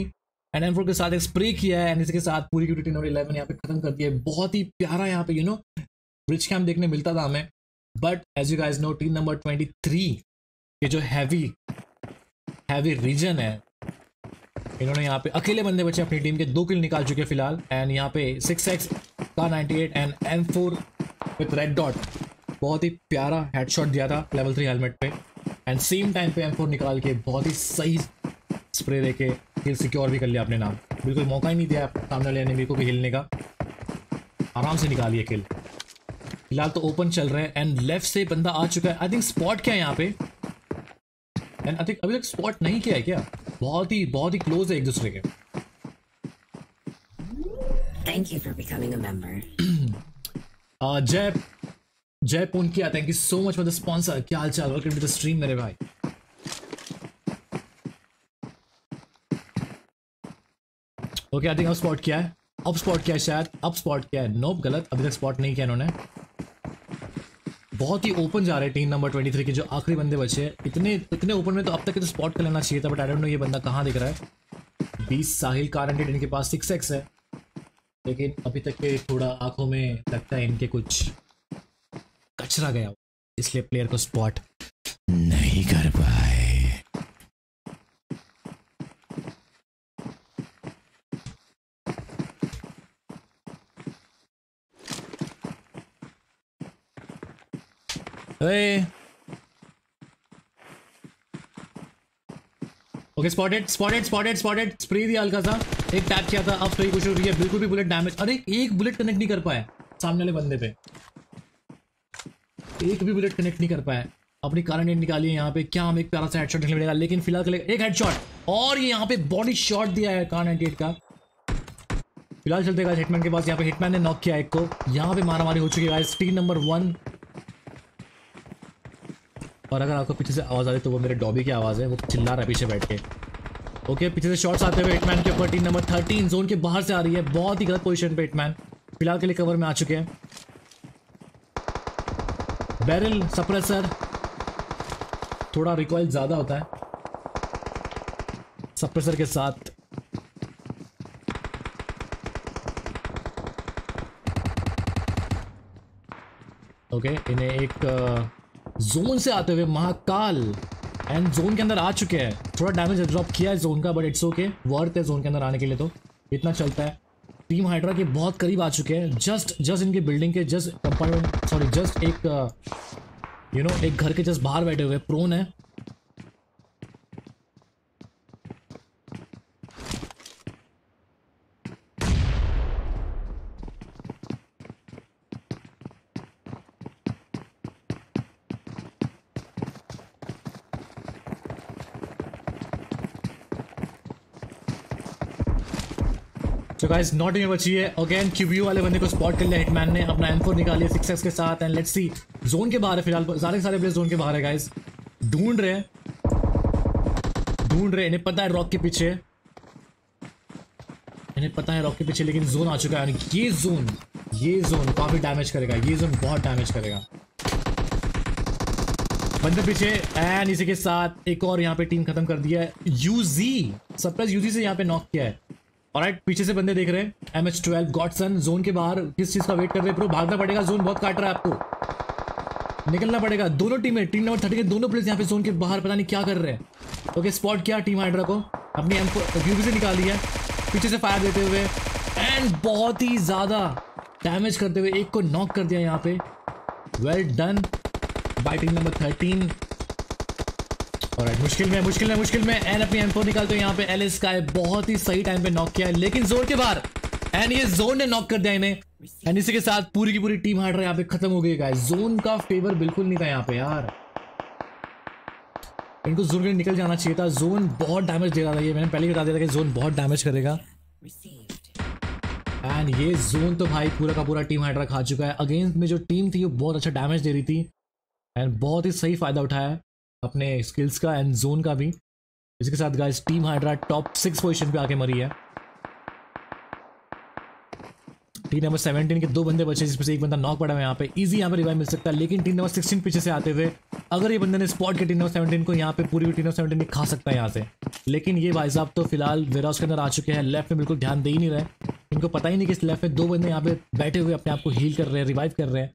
एंड M4 के साथ एक स्प्रे किया है, एंड इसके साथ पूरी की पूरी टीम 11 यहाँ पे खत्म कर दिया है। बहुत ही प्यारा यहाँ पे ब्रिज कैंप देखने मिलता था हमें, but as you guys know team number 23 ये जो हैवी रीजन है, इन्होंने यहाँ पे अकेले बंदे बचे अपनी टीम के, 2 किल निकाल चुके फिलहाल। एंड यहाँ पे 6x Kar 98 and M4 with red dot, बहुत ही प्यारा हेडशॉट दिया था लेवल 3 हेलमेट पे, एंड सेम टाइम पे M4 निकाल के बहुत ही सही स्प्रे देके हिल सिक्योर भी कर लिया अपने नाम। बिल्कुल मौका ही नहीं दिया सामने वाले एनिमी को भी हिलने का, आराम से निकालिए किल। फिलहाल तो ओपन चल रहे हैं, एंड लेफ्ट से बंदा आ चुका है। आई थिंक स्पॉट क्या है यहाँ पे, एंड आई थिंक अभी तक स्पॉट नहीं किया है क्या? बहुत ही क्लोज है एक दूसरे के। Thank you for becoming a member जय Jai Punkiya, thank you so much for the sponsor. क्या हाल चाल, वेलकम टू द स्ट्रीम मेरे भाई। ओके आई थिंक अब स्पॉट किया है शायद, अब स्पॉट किया है। नोप गलत, अभी तक स्पॉट नहीं किया इन्होंने। बहुत ही ओपन जा रहे टीम नंबर 23 के जो आखिरी बंदे बचे हैं, इतने ओपन में तो अब तक तो स्पॉट कर लेना चाहिए था, बट आई डोंट नो ये बंदा कहाँ दिख रहा है। 20 साहिल कारंटेड, इनके पास 6x है, लेकिन अभी तक के थोड़ा आंखों में लगता है इनके कुछ कचरा गया, इसलिए प्लेयर को स्पॉट नहीं कर पाए। ओके स्पॉटेड स्प्रे दिया हल्का सा, एक टैप किया था, अब स्प्रे कुछ हो रही है। बिल्कुल भी बुलेट डैमेज, अरे एक बुलेट कनेक्ट नहीं कर पाया सामने वाले बंदे पे, एक भी बुलेट कनेक्ट नहीं कर पाया। अपनी कारण निकाली है यहाँ पे, क्या हमें एक प्यारा सा हेडशॉट निकलेगा, लेकिन फिलहाल एक हेडशॉट और यहाँ पे बॉडी शॉट दिया है कार 98 का। फिलहाल चलते गाइस हिटमैन के पास, यहाँ पे हिटमैन ने नॉक किया एक को, यहाँ पे मारामारी हो चुकी है गाइस टीम नंबर 1। और अगर आपको पीछे से आवाज आ रही तो वो मेरे डॉबी की आवाज है, वो चिल्ला रहा है पीछे बैठ के। ओके पीछे से शॉट्स आते हुए हिटमैन के ऊपर, टीम नंबर 13 जोन के बाहर से आ रही है। बहुत ही गलत पोजिशन पे हिटमैन फिलहाल के लिए कवर में आ चुके हैं। बैरल सप्रेसर, थोड़ा रिकॉइल ज्यादा होता है सप्रेसर के साथ। ओके इन्हें एक जोन से आते हुए महाकाल, एंड जोन के अंदर आ चुके हैं। थोड़ा डैमेज ड्रॉप किया है जोन का, बट इट्स ओके, वर्थ है जोन के अंदर आने के लिए तो इतना चलता है। टीम हाइड्रा के बहुत करीब आ चुके हैं, जस्ट इनके बिल्डिंग के जस्ट कंपार्टमेंट, सॉरी जस्ट एक एक घर के जस्ट बाहर बैठे हुए प्रोन है। तो गाइस नॉट इन बचिए। अगेन क्यूबीयू वाले बंदे को स्पॉट कर लिया हिटमैन ने, अपना M4 निकाली 6x के साथ, एंड लेट्स सी। जोन के बाहर है फिलहाल, सारे प्लेयर जोन के बाहर है गाइस, ढूंढ रहे इन्हें पता है रॉक के पीछे, लेकिन जोन आ चुका है। ये जोन काफी डैमेज करेगा, ये जोन बहुत डैमेज करेगा। बंदे पीछे एंड इसी के साथ एक और यहाँ पे टीम खत्म कर दिया है। यूजी सरप्राइज यूजी से यहाँ पे नॉक किया है। ऑलराइट पीछे से बंदे देख रहे हैं। MH12 गॉडसन जोन के बाहर किस चीज का वेट कर रहे हैं? प्रो भागना पड़ेगा, जोन बहुत काट रहा है, आपको निकलना पड़ेगा। दोनों टीमें टीम नंबर 30 के दोनों प्लेयर्स यहाँ पे जोन के बाहर पता नहीं क्या कर रहे हैं। ओके स्पॉट किया टीम हाइड्रा को, अपनी एम यूजी से निकाली है पीछे से फायर देते हुए एंड बहुत ही ज्यादा डैमेज करते हुए एक को नॉक कर दिया यहाँ पे। Well done by team number 13। और मुश्किल में एन अपनी M4 निकालते हैं यहाँ पे। एलिस का बहुत ही सही टाइम पे नॉक किया है लेकिन जोन के बाहर एंड ये जोन ने नॉक कर दिया इन्हें एंड इसी के साथ पूरी की पूरी टीम हाइड्रा यहाँ पे खत्म हो गई। गाइस जोन का फेवर बिल्कुल नहीं था यहाँ पे यार, इनको जोन के निकल जाना चाहिए था। जोन बहुत डैमेज दे रहा था, ये मैंने पहले ही बता दिया था कि जोन बहुत डैमेज करेगा एंड ये जोन तो भाई पूरा का पूरा टीम हाइड्रा खा चुका है। अगेंस्ट में जो टीम थी वो बहुत अच्छा डैमेज दे रही थी एंड बहुत ही सही फायदा उठाया अपने स्किल्स का एंड जोन का भी। इसके साथ guys team Hydra top 6 position पे आके मरी है। टीम नंबर 17 के दो बंदे बचे जिसमें से एक बंदा नॉक पड़ा है यहाँ पे, इजी यहाँ पे रिवाइव मिल सकता है। लेकिन टीम नंबर 16 पीछे से आते हुए अगर ये बंदे ने स्पॉट के टीम नंबर 17 को यहाँ पे पूरी टीम नंबर 17 खा सकता है यहाँ से। लेकिन ये भाई साहब तो फिलहाल वेयरहाउस के अंदर आ चुके हैं, लेफ्ट में बिल्कुल ध्यान दे ही नहीं रहे, इनको पता ही नहीं कि इस लेफ्ट में दो बंदे यहाँ पे बैठे हुए अपने आप को हील कर रहे हैं, रिवाइव कर रहे हैं।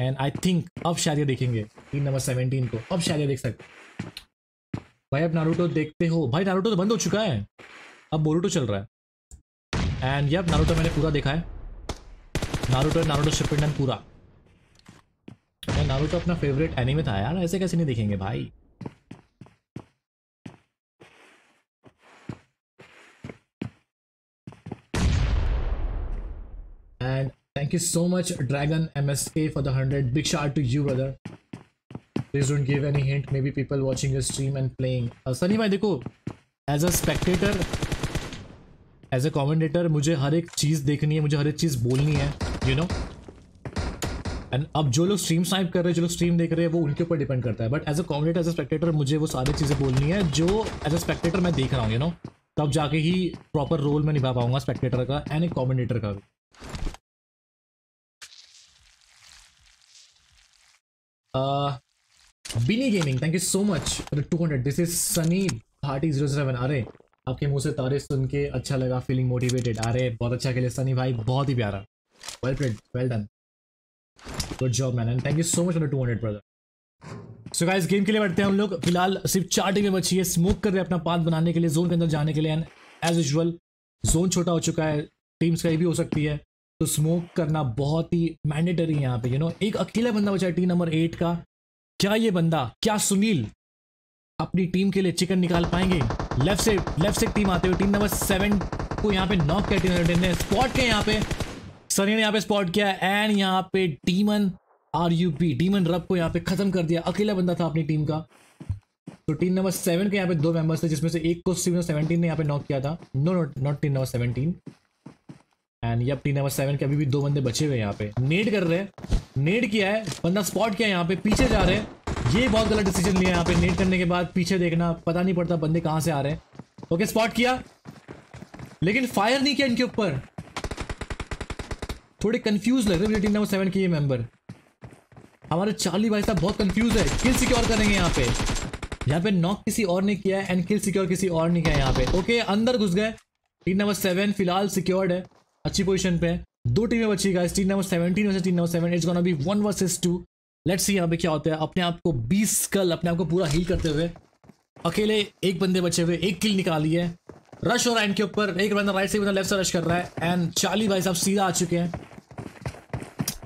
एंड आई थिंक अब शायद ये देखेंगे टीम नंबर 17 को, अब शायद ये देख सकते भाई। अब नारुतो देखते हो भाई, नारुतो तो बंद हो चुका है, अब बोरूटो चल रहा है एंड ये अब नारुतो मैंने पूरा देखा है। नारुतो शिपमेंट एंड पूरा नारुतो अपना फेवरेट एनीमे था यार, ऐसे कैसे नहीं देखेंगे भाई। And thank you so much Dragon MSK for the 100. Big shout out to you brother. Please don't give any hint. Maybe people watching your stream and playing. Sunny भाई देखो, as a spectator, as a commentator मुझे हर एक चीज़ देखनी है, मुझे हर एक चीज़ बोलनी है, you know. And अब जो लोग स्ट्रीम स्वाइप कर रहे हैं, जो लोग स्ट्रीम देख रहे हैं वो उनके ऊपर डिपेंड करता है। But as a commentator, as a spectator मुझे वो सारी चीज़ें बोलनी है जो as a spectator मैं देख रहा हूँ, you know. तब जाके ही प्रॉपर रोल में निभा पाऊँगा स्पेक्टेटर का एंड एक कॉमेंटेटर का भी। Binny gaming thank you so much for 200. This is Sunny Bhati 07. अरे आपके मुंह से तारीफ सुन के अच्छा लगा, फीलिंग मोटिवेटेड। अरे बहुत अच्छा खेले सनी भाई, बहुत ही प्यारा, well played, well done, good job man and thank you so much for 200 brother. So guys game के लिए बढ़ते हैं हम लोग। फिलहाल सिर्फ 4 टीमें बची है, स्मोक कर रहे हैं अपना पाथ बनाने के लिए, जोन के अंदर जाने के लिए। एंड एज यूजल जोन छोटा हो चुका है, टीम्स का ये भी हो सकती है, तो स्मोक करना बहुत ही मैंडेटरी है यहाँ पे, यू नो। एक अकेला बंदा बचा है टीम नंबर 8 का। क्या ये बंदा, क्या सुनील अपनी टीम के लिए चिकन निकाल पाएंगे? लेफ्ट से टीम आते हुए टीम नंबर 7 को यहाँ पे नॉक किया, टीम नंबर 10 ने स्पॉट किया यहाँ पे, सनी ने यहाँ पे स्पॉट किया एंड यहाँ पे डीमन RUP डीमन रब को यहाँ पे खत्म कर दिया। अकेला बंदा था अपनी टीम का। तो टीम नंबर 7 के यहाँ पे दो मेंबर्स थे जिसमें से एक को टीम नंबर 17 ने यहाँ पे नॉक किया था। नॉट टीम नंबर 17 एंड ये टीम नंबर 7 के अभी भी दो बंदे बचे हुए यहाँ पे, नेड कर रहे हैं, नेड किया है, बंदा स्पॉट किया है यहाँ पे, पीछे जा रहे हैं। ये बहुत गलत डिसीजन लिया यहाँ पे, नेड करने के बाद पीछे देखना, पता नहीं पड़ता बंदे कहाँ से आ रहे हैं। ओके स्पॉट किया लेकिन फायर नहीं किया इनके ऊपर, थोड़े कंफ्यूज लग रहे मुझे टीम नंबर 7 के ये मेंबर। हमारे चार्ली भाई साहब बहुत कंफ्यूज है, किल सिक्योर करेंगे यहाँ पे। यहाँ पे नॉक किसी और ने किया है एंड किल सिक्योर किसी और ने किया यहाँ पे। ओके अंदर घुस गए, टीम नंबर 7 फिलहाल सिक्योर्ड है, अच्छी पोजिशन पे। दो टीमें बची guys, team number 17 versus team number 7। It's gonna be 1 versus 2। Let's see यहाँ पे क्या होता है। अपने आप को 20 कल अपने आप को पूरा हील करते हुए, अकेले एक बंदे बचे हुए, एक किल निकाली है। रश हो रहा है इनके ऊपर, एक बंदा राइट से, बंदा लेफ्ट से रश कर रहा है एंड चार्ली भाई साहब सीधा आ चुके हैं।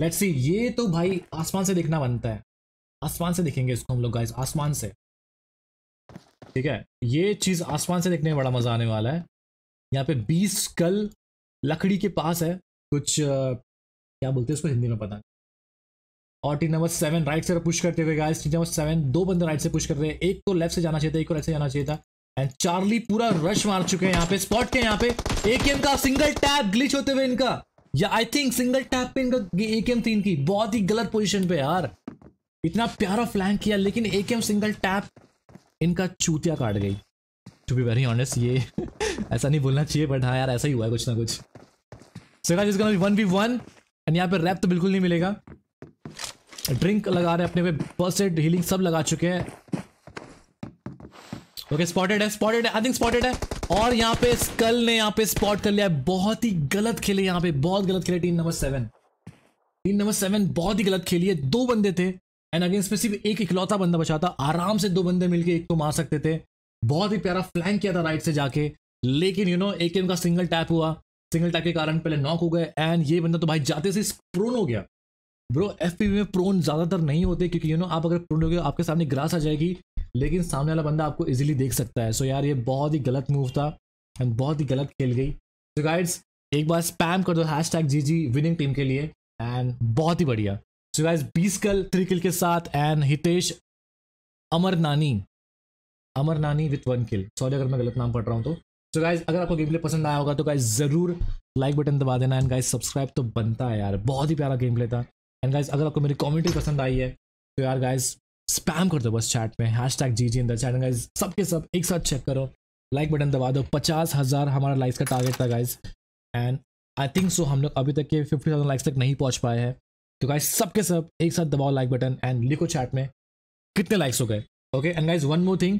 लेट्स सी, ये तो भाई आसमान से देखना बनता है, आसमान से देखेंगे इसको हम लोग गाइस, आसमान से। ठीक है, ये चीज़ आसमान से देखने में बड़ा मजा आने वाला है। यहाँ पे 20 कल लकड़ी के पास है, कुछ क्या बोलते हैं उसको हिंदी में पता नहीं। और टीम नंबर 7 राइट से पुश करते हुए गाइस, टीम नंबर 7 दो बंदे राइट से पुश कर रहे हैं, एक को लेफ्ट से जाना चाहिए था, एक को राइट से जाना चाहिए था। एंड चार्ली पूरा रश मार चुके हैं यहाँ पे, स्पॉट के यहाँ पे AKM का सिंगल टैप ग्लिच होते हुए इनका, या आई थिंक सिंगल टैप पे इनका AKM थी इनकी। बहुत ही गलत पोजिशन पे यार, इतना प्यारा फ्लैंक किया लेकिन AKM सिंगल टैप इनका चूतिया काट गई। टू बी वेरी ऑनेस्ट, ये ऐसा नहीं बोलना चाहिए बट हाँ यार ऐसा ही हुआ है कुछ ना कुछ। So guys, it's gonna be 1v1 and यहाँ पे रैप तो बिल्कुल नहीं मिलेगा। ड्रिंक लगा रहे हैं अपने पे, बस एड हीलिंग सब लगा चुके हैं। ओके स्पॉटेड है, स्पॉटेड है, आई थिंक स्पॉटेड है। और यहाँ पे स्कल ने यहाँ पे स्पॉट कर लिया है। बहुत ही गलत खेले यहाँ पे, बहुत गलत खेले टीम नंबर सेवन बहुत ही गलत खेली है। दो बंदे थे एंड अगेंस्ट में सिर्फ एक इकलौता बंदा बचा था, आराम से दो बंदे मिलके एक को मार सकते थे। बहुत ही प्यारा फ्लैंक किया था राइट से जाके, लेकिन यू नो एक इनका सिंगल टैप हुआ, सिंगल टैप के कारण पहले नॉक हो गए एंड ये बंदा तो भाई जाते से प्रोन हो गया। ब्रो एफपीवी में प्रोन ज्यादातर नहीं होते क्योंकि यू नो आप अगर प्रोन हो गए आपके सामने ग्रास आ जाएगी, लेकिन सामने वाला बंदा आपको इजीली देख सकता है। सो यार ये बहुत ही गलत मूव था एंड बहुत ही गलत खेल गई। सो गाइड्स एक बार स्पैम कर दो #GG विनिंग टीम के लिए एंड बहुत ही बढ़िया। सो गाइड्स 20 किल 3 किल के साथ and Hitesh Amarnani with 1 kill. Sorry अगर मैं गलत नाम पढ़ रहा हूँ तो। सो गाइज अगर आपको गेम प्ले पसंद आया होगा तो गाइज जरूर लाइक बटन दबा देना एंड गाइज सब्सक्राइब तो बनता है यार, बहुत ही प्यारा गेम प्ले था। एंड गाइज अगर आपको मेरी कॉमेंट्री पसंद आई है तो यार गाइज स्पैम कर दो बस चैट में #GG in the chat guys, सबके सब एक साथ चेक करो, लाइक बटन दबा दो। 50,000 हमारा लाइक्स का टारगेट था guys and I think so हम लोग अभी तक के 50,000 लाइक्स तक नहीं पहुंच पाए हैं। तो गाइज सबके सब एक साथ दबाओ लाइक बटन एंड लिखो चैट में कितने लाइक्स हो गए। Okay and guys one more thing,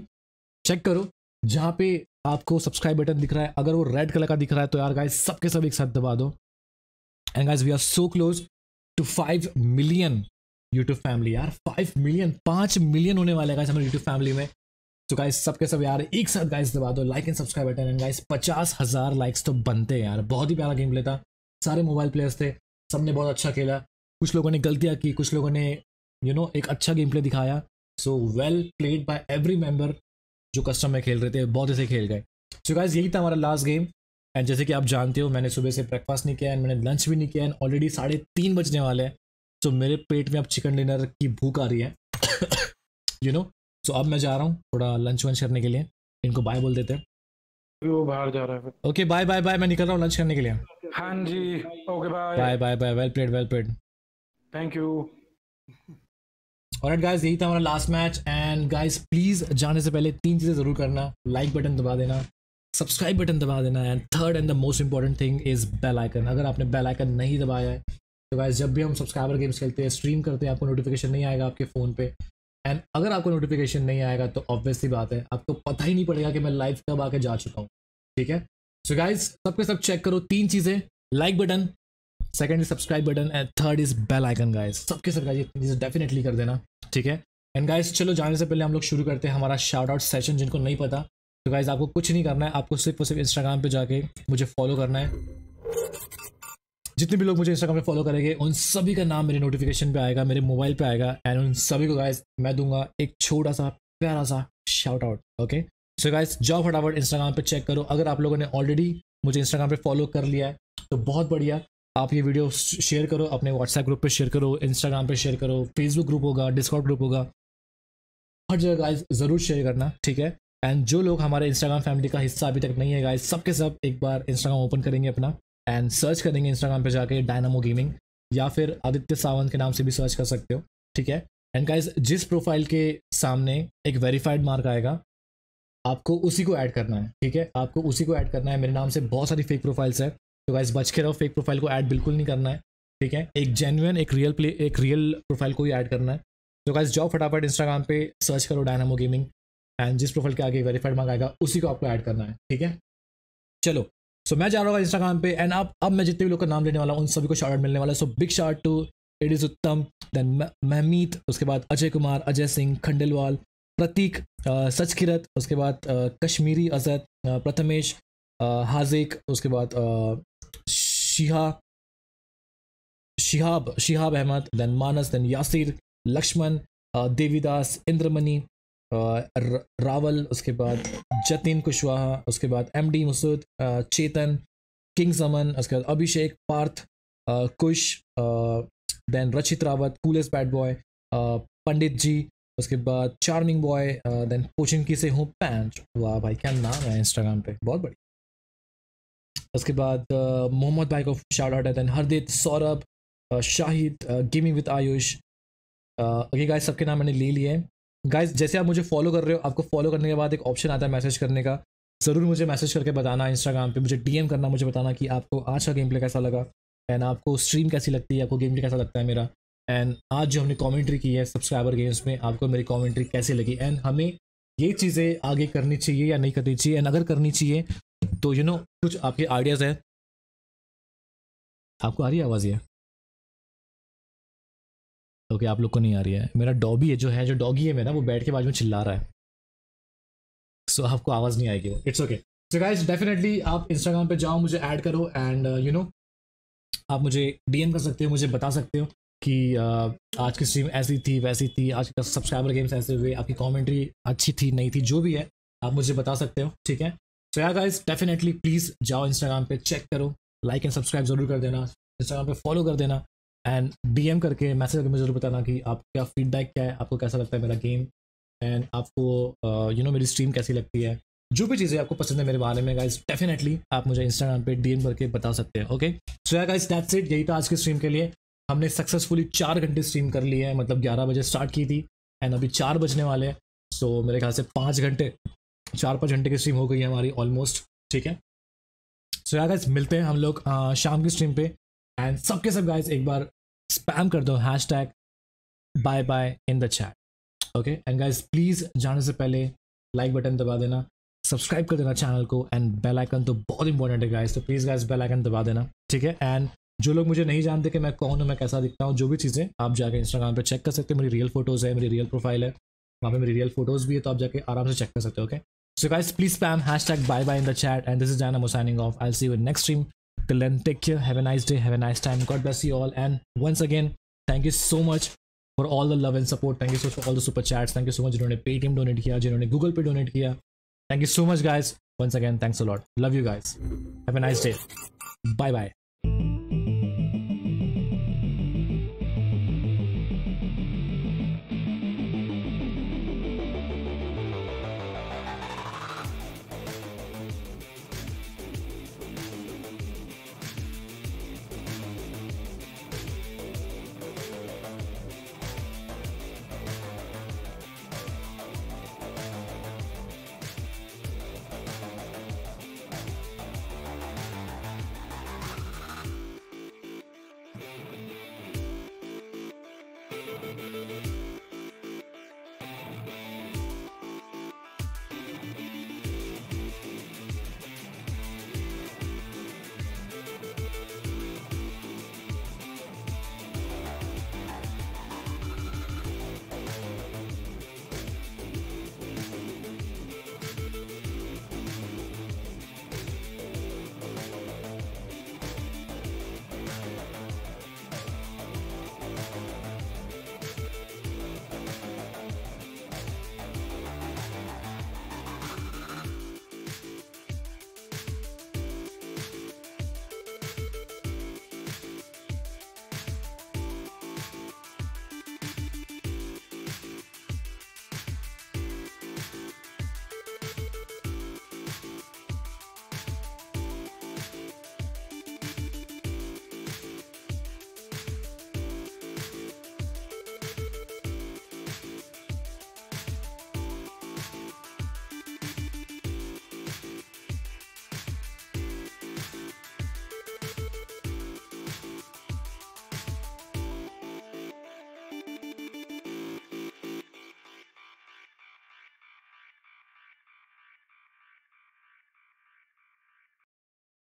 check करो जहाँ पे आपको सब्सक्राइब बटन दिख रहा है, अगर वो रेड कलर का दिख रहा है तो यार गाइज सबके सब एक साथ दबा दो। And guys we are so close to 5 million YouTube family यार, 5 मिलियन 5 मिलियन होने वाले गाइस हमारे YouTube फैमिली में। तो गाइस सबके सब यार एक साथ गाइस दबा दो like and subscribe button and guys 50,000 likes तो बनते हैं यार। बहुत ही प्यारा गेम प्ले था, सारे मोबाइल प्लेयर्स थे, सबने बहुत अच्छा खेला, कुछ लोगों ने गलतियाँ की, कुछ लोगों ने यू नो एक अच्छा गेम प्ले दिखाया। So well played by every member जो कस्टम में खेल रहे थे, बहुत ऐसे खेल गए। सो गाइस यही था हमारा लास्ट गेम एंड जैसे कि आप जानते हो मैंने सुबह से ब्रेकफास्ट नहीं किया एंड मैंने लंच भी नहीं किया एंड ऑलरेडी 3:30 बजने वाले हैं। तो मेरे पेट में अब चिकन डिनर की भूख आ रही है यू नो। सो अब मैं जा रहा हूँ थोड़ा लंच वंच करने के लिए, इनको बाय बोल देते हैं, वो बाहर जा रहा है। ओके बाय बाय बाय, मैं निकल रहा हूँ लंच करने के लिए। हाँ जी okay bye bye bye bye, well played well played, thank you. Alright guys यही था हमारा last match and guys please जाने से पहले 3 चीज़ें ज़रूर करना, लाइक बटन दबा देना, सब्सक्राइब बटन दबा देना and third and the most important thing is bell icon. अगर आपने बेल आइकन नहीं दबाया है तो गाइस जब भी हम सब्सक्राइबर गेम्स खेलते हैं, स्ट्रीम करते हैं, आपको नोटिफिकेशन नहीं आएगा आपके फ़ोन पे एंड अगर आपको नोटिफिकेशन नहीं आएगा तो ऑब्वियसली बात है आपको पता ही नहीं पड़ेगा कि मैं लाइव कब आके जा चुका हूँ। ठीक है सो गाइस सबके सब चेक करो, 3 चीज़ें, like button, second is subscribe button and third is bell icon. Guys सबके सब गाइस ये चीज़ डेफिनेटली कर देना, ठीक है। एंड गाइस चलो जाने से पहले हम लोग शुरू करते हैं हमारा शाउट आउट सेशन। जिनको नहीं पता तो गाइस आपको कुछ नहीं करना है, आपको सिर्फ और सिर्फ इंस्टाग्राम पर जाके मुझे फॉलो करना है। जितने भी लोग मुझे इंस्टाग्राम पे फॉलो करेंगे उन सभी का नाम मेरे नोटिफिकेशन पे आएगा, मेरे मोबाइल पे आएगा एंड उन सभी को गाइस मैं दूंगा एक छोटा सा प्यारा सा shout out. Okay so guys जाओ फटाफट इंस्टाग्राम पे चेक करो, अगर आप लोगों ने ऑलरेडी मुझे इंस्टाग्राम पे फॉलो कर लिया है तो बहुत बढ़िया, आप ये वीडियो शेयर करो अपने व्हाट्सएप ग्रुप पर, शेयर करो इंस्टाग्राम पर, शेयर करो फेसबुक ग्रुप होगा, डिस्कॉर्ड ग्रुप होगा, हर जगह गाइस ज़रूर शेयर करना, ठीक है। एंड जो लोग हमारे इंस्टाग्राम फैमिली का हिस्सा अभी तक नहीं है गाइस सबके सब एक बार इंस्टाग्राम ओपन करेंगे अपना एंड सर्च करेंगे इंस्टाग्राम पे जाके डायनामो गेमिंग या फिर आदित्य सावंत के नाम से भी सर्च कर सकते हो, ठीक है। एंड गाइज जिस प्रोफाइल के सामने एक वेरीफाइड मार्क आएगा आपको उसी को ऐड करना है, ठीक है, आपको उसी को ऐड करना है। मेरे नाम से बहुत सारी फेक प्रोफाइल्स है तो गाइज बच के रहो, फेक प्रोफाइल को ऐड बिल्कुल नहीं करना है, ठीक है। एक जेन्युइन एक रियल प्रोफाइल को ही ऐड करना है। तो गाइज जाओ फटाफट इंस्टाग्राम पे सर्च करो डायनामो गेमिंग एंड जिस प्रोफाइल के आगे वेरीफाइड मार्क आएगा उसी को आपको ऐड करना है, ठीक है। चलो सो मैं जा रहा हूँ इंस्टाग्राम पे एंड अब मैं जितने भी लोग का नाम लेने वाला हूँ उन सभी को शाउट आउट मिलने वाला है। So big shout out to Aedes Uttam, then Mahmeet, उसके बाद अजय कुमार, अजय सिंह खंडेलवाल, प्रतीक, सचकिरत, उसके बाद कश्मीरी असद, प्रथमेश, हाजिक, उसके बाद शिहाब अहमद, देन मानस, देन यासिर, लक्ष्मण, देवीदास, इंद्रमणि, रावल, उसके बाद जतिन कुशवाहा, उसके बाद MD मसूद, चेतन, किंग समन, उसके बाद Abhishek, Parth, Kush, then Rachit Rawat, coolest bad boy, Pandit ji, उसके बाद चार्मिंग बॉय, देन पोचिंकी से हूँ पैंट, वाह भाई क्या नाम है इंस्टाग्राम पे, बहुत बढ़िया। उसके बाद मोहम्मद भाई को शाउट आउट है, then Hardeep, Saurabh, Shahid, gaming with Ayush. Okay guys सबके नाम मैंने ले लिए हैं। गाइज जैसे आप मुझे फॉलो कर रहे हो आपको फॉलो करने के बाद एक ऑप्शन आता है मैसेज करने का, ज़रूर मुझे मैसेज करके बताना इंस्टाग्राम पे, मुझे DM करना, मुझे बताना कि आपको आज का गेम प्ले कैसा लगा एंड आपको स्ट्रीम कैसी लगती है, आपको गेम प्ले कैसा लगता है मेरा। एंड आज जो हमने कमेंट्री की है सब्सक्राइबर गेम्स में, आपको मेरी कमेंट्री कैसे लगी एंड हमें ये चीज़ें आगे करनी चाहिए या नहीं करनी चाहिए, एंड अगर करनी चाहिए तो यू नो कुछ आपके आइडियाज़ हैं। आपको आ रही है आवाज़? ये ओके, आप लोग को नहीं आ रही है। मेरा डॉगी है जो डॉगी है मेरा, वो बैठ के बाजू में चिल्ला रहा है, सो आपको आवाज़ नहीं आएगी, it's okay. So guys definitely आप इंस्टाग्राम पे जाओ, मुझे ऐड करो एंड यू नो आप मुझे डीएम कर सकते हो, मुझे बता सकते हो कि आज की स्ट्रीम ऐसी थी वैसी थी, आज का सब्सक्राइबर गेम्स ऐसे हुए, आपकी कमेंट्री अच्छी थी नहीं थी, जो भी है आप मुझे बता सकते हो, ठीक है। सो यार गाइज डेफिनेटली प्लीज़ जाओ इंस्टाग्राम पे, चेक करो, लाइक एंड सब्सक्राइब जरूर कर देना, इंस्टाग्राम पे फॉलो कर देना एंड डीएम करके मैसेज करके मुझे जरूर बताना कि आपका फीडबैक क्या है, आपको कैसा लगता है मेरा गेम एंड आपको यू नो मेरी स्ट्रीम कैसी लगती है, जो भी चीज़ें आपको पसंद है मेरे बारे में गाइज डेफिनेटली आप मुझे इंस्टाग्राम पे डीएम करके बता सकते हैं, ओके। सो यार गाइज दैट्स इट, यही था आज की स्ट्रीम के लिए। हमने सक्सेसफुली 4 घंटे स्ट्रीम कर ली है, मतलब 11 बजे स्टार्ट की थी एंड अभी 4 बजने वाले हैं, सो मेरे ख्याल से 5 घंटे 4-5 घंटे की स्ट्रीम हो गई है हमारी ऑलमोस्ट, ठीक है। सो यार गाइज मिलते हैं हम लोग शाम की स्ट्रीम पे एंड सबके सब गाइज एक बार स्पैम कर दो hashtag bye bye in the chat, okay. And guys please जाने से पहले लाइक बटन दबा देना, सब्सक्राइब कर देना चैनल को एंड बेल आइकन तो बहुत इंपॉर्टेंट है गाइज, तो प्लीज़ गाइज बेल आइकन दबा देना, ठीक है। एंड जो लोग मुझे नहीं जानते कि मैं कौन हूँ, मैं कैसा दिखता हूँ, जो भी चीज़ें आप जाके इंस्टाग्राम पे चेक कर सकते हो, मेरी रियल फोटोज़ है, मेरी रियल प्रोफाइल है, वहाँ पे मेरी रियल फोटोज़ भी है, तो आप जाके आराम से चेक कर सकते हो, okay. So guys please spam hashtag bye bye in the chat and this is Dynamo signing off, I will see you in next stream. Till then, take care, have a nice day, have a nice time, God bless you all, and once again thank you so much for all the love and support, thank you so much for all the super chats, thank you so much जिन्होंने Paytm donate किया, जिन्होंने Google Pay donate किया, thank you so much guys, once again thanks a lot, love you guys, have a nice day, bye bye.